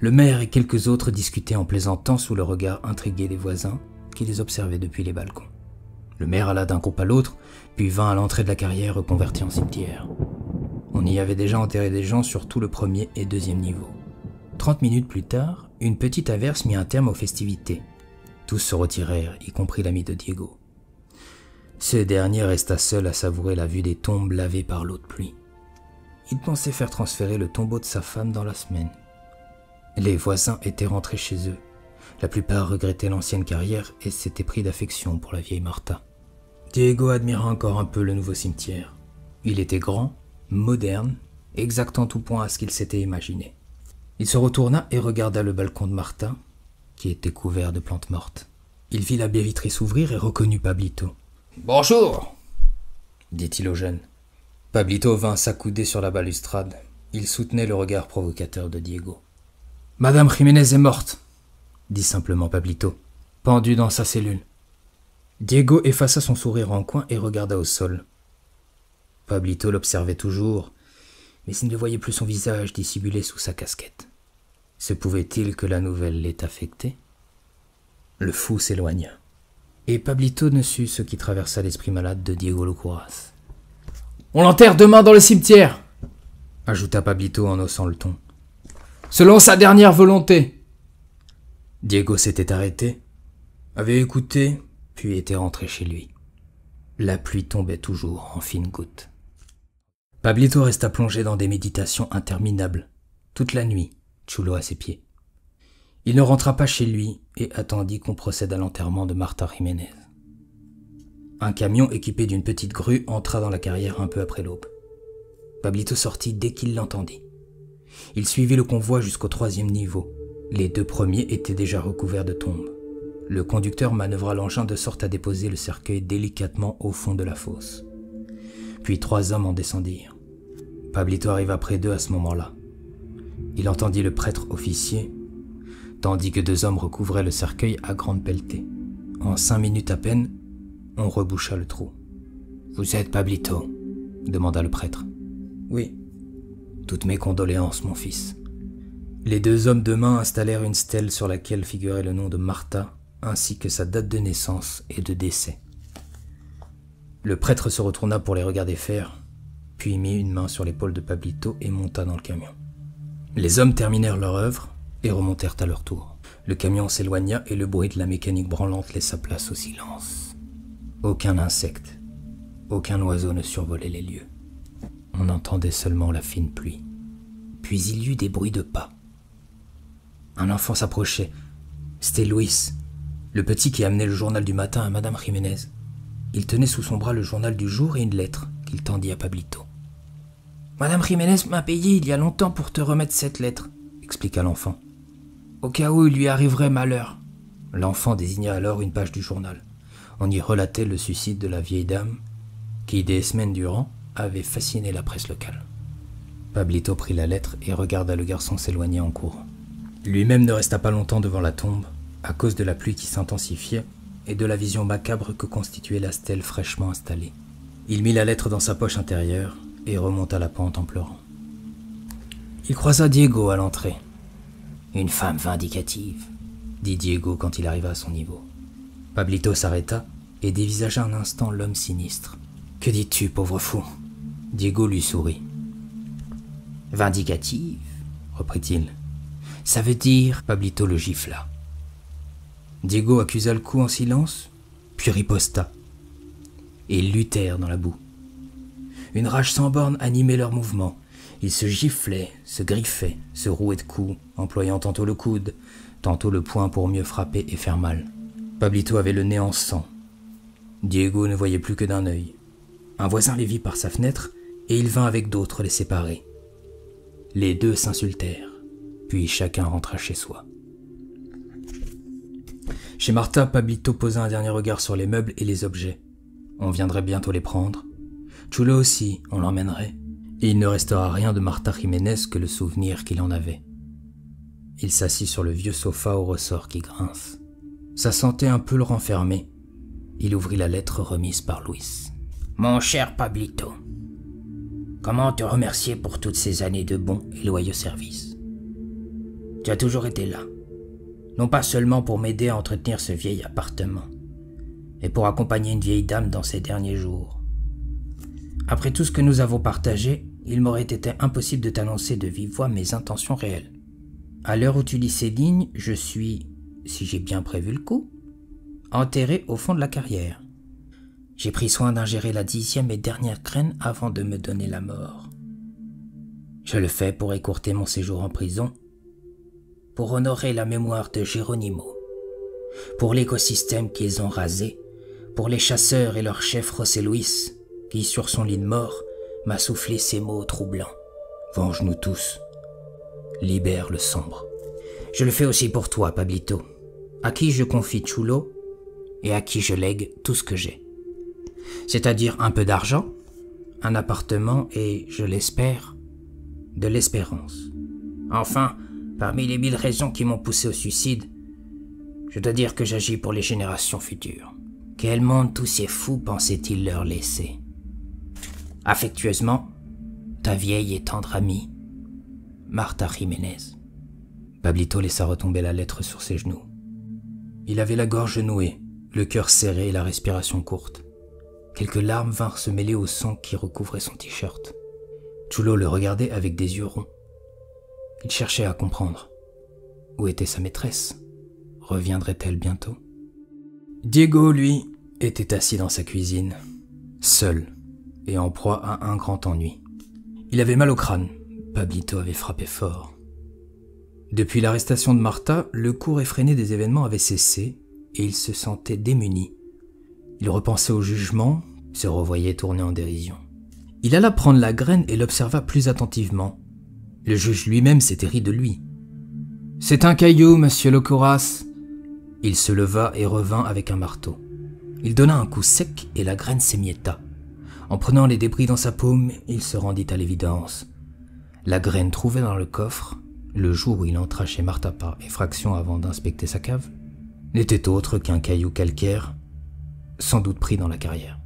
le maire et quelques autres discutaient en plaisantant sous le regard intrigué des voisins qui les observaient depuis les balcons. Le maire alla d'un groupe à l'autre, puis vint à l'entrée de la carrière reconvertie en cimetière. On y avait déjà enterré des gens sur tout le premier et deuxième niveau. 30 minutes plus tard, une petite averse mit un terme aux festivités. Tous se retirèrent, y compris l'ami de Diego. Ce dernier resta seul à savourer la vue des tombes lavées par l'eau de pluie. Il pensait faire transférer le tombeau de sa femme dans la semaine. Les voisins étaient rentrés chez eux. La plupart regrettaient l'ancienne carrière et s'étaient pris d'affection pour la vieille Martha. Diego admira encore un peu le nouveau cimetière. Il était grand, moderne, exact en tout point à ce qu'il s'était imaginé. Il se retourna et regarda le balcon de Martha, qui était couvert de plantes mortes. Il vit la baie vitrée s'ouvrir et reconnut Pablito. « Bonjour !» dit-il au jeune. Pablito vint s'accouder sur la balustrade. Il soutenait le regard provocateur de Diego. « Madame Jiménez est morte !» dit simplement Pablito, pendu dans sa cellule. Diego effaça son sourire en coin et regarda au sol. Pablito l'observait toujours, mais il ne voyait plus son visage dissimulé sous sa casquette. Se pouvait-il que la nouvelle l'ait affecté? Le fou s'éloigna, et Pablito ne sut ce qui traversa l'esprit malade de Diego Locuras. « On l'enterre demain dans le cimetière !» ajouta Pablito en haussant le ton. « Selon sa dernière volonté !» Diego s'était arrêté, avait écouté, puis était rentré chez lui. La pluie tombait toujours en fines gouttes. Pablito resta plongé dans des méditations interminables. Toute la nuit, Chulo à ses pieds. Il ne rentra pas chez lui et attendit qu'on procède à l'enterrement de Martha Jiménez. Un camion équipé d'une petite grue entra dans la carrière un peu après l'aube. Pablito sortit dès qu'il l'entendit. Il suivit le convoi jusqu'au 3e niveau. Les deux premiers étaient déjà recouverts de tombes. Le conducteur manœuvra l'engin de sorte à déposer le cercueil délicatement au fond de la fosse. Puis 3 hommes en descendirent. Pablito arriva près d'eux à ce moment-là. Il entendit le prêtre officier, tandis que 2 hommes recouvraient le cercueil à grande pelletée. En 5 minutes à peine, on reboucha le trou. « Vous êtes Pablito ?» demanda le prêtre. « Oui. »« Toutes mes condoléances, mon fils. » Les 2 hommes de main installèrent une stèle sur laquelle figurait le nom de Martha, ainsi que sa date de naissance et de décès. Le prêtre se retourna pour les regarder faire, puis mit une main sur l'épaule de Pablito et monta dans le camion. Les hommes terminèrent leur œuvre et remontèrent à leur tour. Le camion s'éloigna et le bruit de la mécanique branlante laissa place au silence. Aucun insecte, aucun oiseau ne survolait les lieux. On entendait seulement la fine pluie. Puis il y eut des bruits de pas. Un enfant s'approchait. C'était Luis, le petit qui amenait le journal du matin à Madame Jiménez. Il tenait sous son bras le journal du jour et une lettre qu'il tendit à Pablito. « Madame Jiménez m'a payé il y a longtemps pour te remettre cette lettre, » expliqua l'enfant. « Au cas où il lui arriverait malheur. » L'enfant désigna alors une page du journal. On y relatait le suicide de la vieille dame qui, des semaines durant, avait fasciné la presse locale. Pablito prit la lettre et regarda le garçon s'éloigner en courant. Lui-même ne resta pas longtemps devant la tombe, à cause de la pluie qui s'intensifiait et de la vision macabre que constituait la stèle fraîchement installée. Il mit la lettre dans sa poche intérieure et remonta la pente en pleurant. Il croisa Diego à l'entrée. « Une femme vindicative », dit Diego quand il arriva à son niveau. Pablito s'arrêta et dévisagea un instant l'homme sinistre. « Que dis-tu, pauvre fou ?» Diego lui sourit. « Vindicative » reprit-il. « Ça veut dire... » Pablito le gifla. Diego accusa le coup en silence, puis riposta. Et ils luttèrent dans la boue. Une rage sans borne animait leurs mouvements. Ils se giflaient, se griffaient, se rouaient de coups, employant tantôt le coude, tantôt le poing pour mieux frapper et faire mal. Pablito avait le nez en sang. Diego ne voyait plus que d'un œil. Un voisin les vit par sa fenêtre, et il vint avec d'autres les séparer. Les deux s'insultèrent. Puis chacun rentra chez soi. Chez Martha, Pablito posa un dernier regard sur les meubles et les objets. On viendrait bientôt les prendre. Chulo aussi, on l'emmènerait. Et il ne restera rien de Martha Jiménez que le souvenir qu'il en avait. Il s'assit sur le vieux sofa au ressort qui grince. Ça sentait un peu le renfermé. Il ouvrit la lettre remise par Luis. « Mon cher Pablito, comment te remercier pour toutes ces années de bons et loyaux services. Tu as toujours été là, non pas seulement pour m'aider à entretenir ce vieil appartement, mais pour accompagner une vieille dame dans ses derniers jours. Après tout ce que nous avons partagé, il m'aurait été impossible de t'annoncer de vive voix mes intentions réelles. À l'heure où tu lis ces lignes, je suis, si j'ai bien prévu le coup, enterré au fond de la carrière. J'ai pris soin d'ingérer la 10e et dernière graine avant de me donner la mort. Je le fais pour écourter mon séjour en prison, pour honorer la mémoire de Geronimo, pour l'écosystème qu'ils ont rasé, pour les chasseurs et leur chef José Luis, qui sur son lit de mort m'a soufflé ces mots troublants. Venge-nous tous. Libère le sombre. Je le fais aussi pour toi, Pablito, à qui je confie Chulo, et à qui je lègue tout ce que j'ai. C'est-à-dire un peu d'argent, un appartement et, je l'espère, de l'espérance. Enfin, parmi les 1000 raisons qui m'ont poussé au suicide, je dois dire que j'agis pour les générations futures. Quel monde tous ces fous pensaient-ils leur laisser? Affectueusement, ta vieille et tendre amie, Marta Jiménez. Pablito laissa retomber la lettre sur ses genoux. Il avait la gorge nouée, le cœur serré et la respiration courte. Quelques larmes vinrent se mêler au sang qui recouvrait son t-shirt. Chulo le regardait avec des yeux ronds. Il cherchait à comprendre. Où était sa maîtresse? Reviendrait-elle bientôt? Diego, lui, était assis dans sa cuisine, seul et en proie à un grand ennui. Il avait mal au crâne. Pablito avait frappé fort. Depuis l'arrestation de Marta, le cours effréné des événements avait cessé et il se sentait démuni. Il repensait au jugement, se revoyait tourner en dérision. Il alla prendre la graine et l'observa plus attentivement. Le juge lui-même s'était ri de lui. « C'est un caillou, monsieur Locoras !» Il se leva et revint avec un marteau. Il donna un coup sec et la graine s'émietta. En prenant les débris dans sa paume, il se rendit à l'évidence. La graine trouvée dans le coffre, le jour où il entra chez Marta par effraction avant d'inspecter sa cave, n'était autre qu'un caillou calcaire, sans doute pris dans la carrière.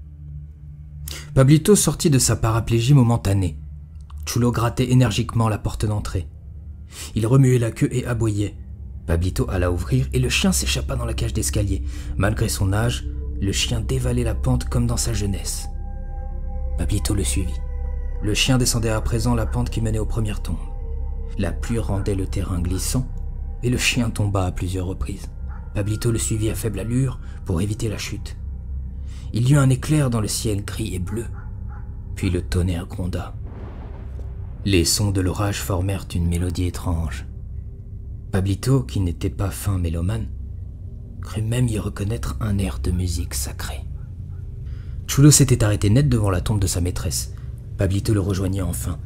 Pablito sortit de sa paraplégie momentanée. Chulo grattait énergiquement la porte d'entrée. Il remuait la queue et aboyait. Pablito alla ouvrir et le chien s'échappa dans la cage d'escalier. Malgré son âge, le chien dévalait la pente comme dans sa jeunesse. Pablito le suivit. Le chien descendait à présent la pente qui menait aux premières tombes. La pluie rendait le terrain glissant et le chien tomba à plusieurs reprises. Pablito le suivit à faible allure pour éviter la chute. Il y eut un éclair dans le ciel gris et bleu, puis le tonnerre gronda. Les sons de l'orage formèrent une mélodie étrange. Pablito, qui n'était pas fin mélomane, crut même y reconnaître un air de musique sacrée. Chulo s'était arrêté net devant la tombe de sa maîtresse. Pablito le rejoignait enfin.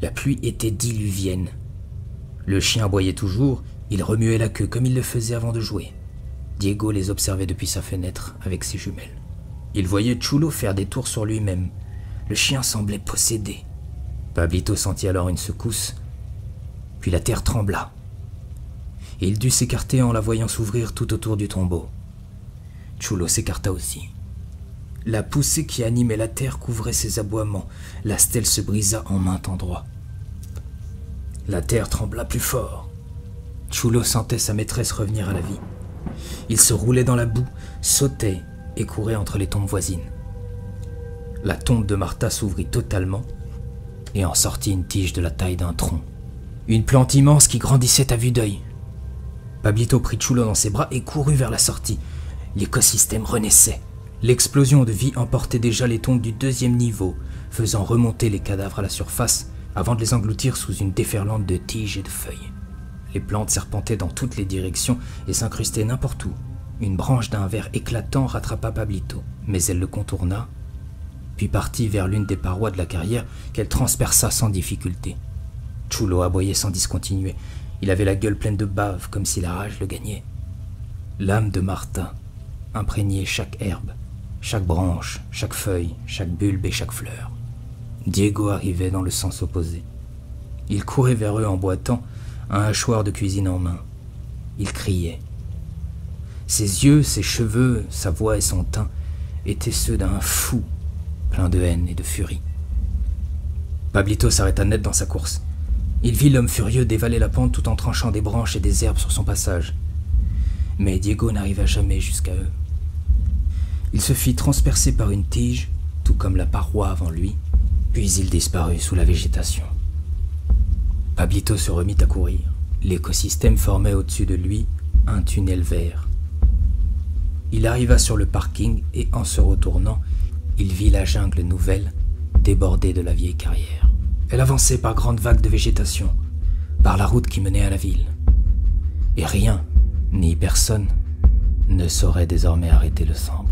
La pluie était diluvienne. Le chien aboyait toujours, il remuait la queue comme il le faisait avant de jouer. Diego les observait depuis sa fenêtre avec ses jumelles. Il voyait Chulo faire des tours sur lui-même. Le chien semblait possédé. Pablito sentit alors une secousse, puis la terre trembla. Il dut s'écarter en la voyant s'ouvrir tout autour du tombeau. Chulo s'écarta aussi. La poussée qui animait la terre couvrait ses aboiements. La stèle se brisa en maint endroit. La terre trembla plus fort. Chulo sentait sa maîtresse revenir à la vie. Il se roulait dans la boue, sautait et courait entre les tombes voisines. La tombe de Marta s'ouvrit totalement et en sortit une tige de la taille d'un tronc. Une plante immense qui grandissait à vue d'œil. Pablito prit Chulo dans ses bras et courut vers la sortie. L'écosystème renaissait. L'explosion de vie emportait déjà les tombes du 2e niveau, faisant remonter les cadavres à la surface avant de les engloutir sous une déferlante de tiges et de feuilles. Les plantes serpentaient dans toutes les directions et s'incrustaient n'importe où. Une branche d'un verre éclatant rattrapa Pablito, mais elle le contourna, puis partit vers l'une des parois de la carrière qu'elle transperça sans difficulté. Chulo aboyait sans discontinuer. Il avait la gueule pleine de bave, comme si la rage le gagnait. L'âme de Martin imprégnait chaque herbe, chaque branche, chaque feuille, chaque bulbe et chaque fleur. Diego arrivait dans le sens opposé. Il courait vers eux en boitant, un hachoir de cuisine en main. Il criait. Ses yeux, ses cheveux, sa voix et son teint étaient ceux d'un fou, plein de haine et de furie. Pablito s'arrêta net dans sa course. Il vit l'homme furieux dévaler la pente tout en tranchant des branches et des herbes sur son passage. Mais Diego n'arriva jamais jusqu'à eux. Il se fit transpercer par une tige, tout comme la paroi avant lui, puis il disparut sous la végétation. Pablito se remit à courir. L'écosystème formait au-dessus de lui un tunnel vert. Il arriva sur le parking et, en se retournant, il vit la jungle nouvelle débordée de la vieille carrière. Elle avançait par grandes vagues de végétation, par la route qui menait à la ville. Et rien, ni personne, ne saurait désormais arrêter le sang.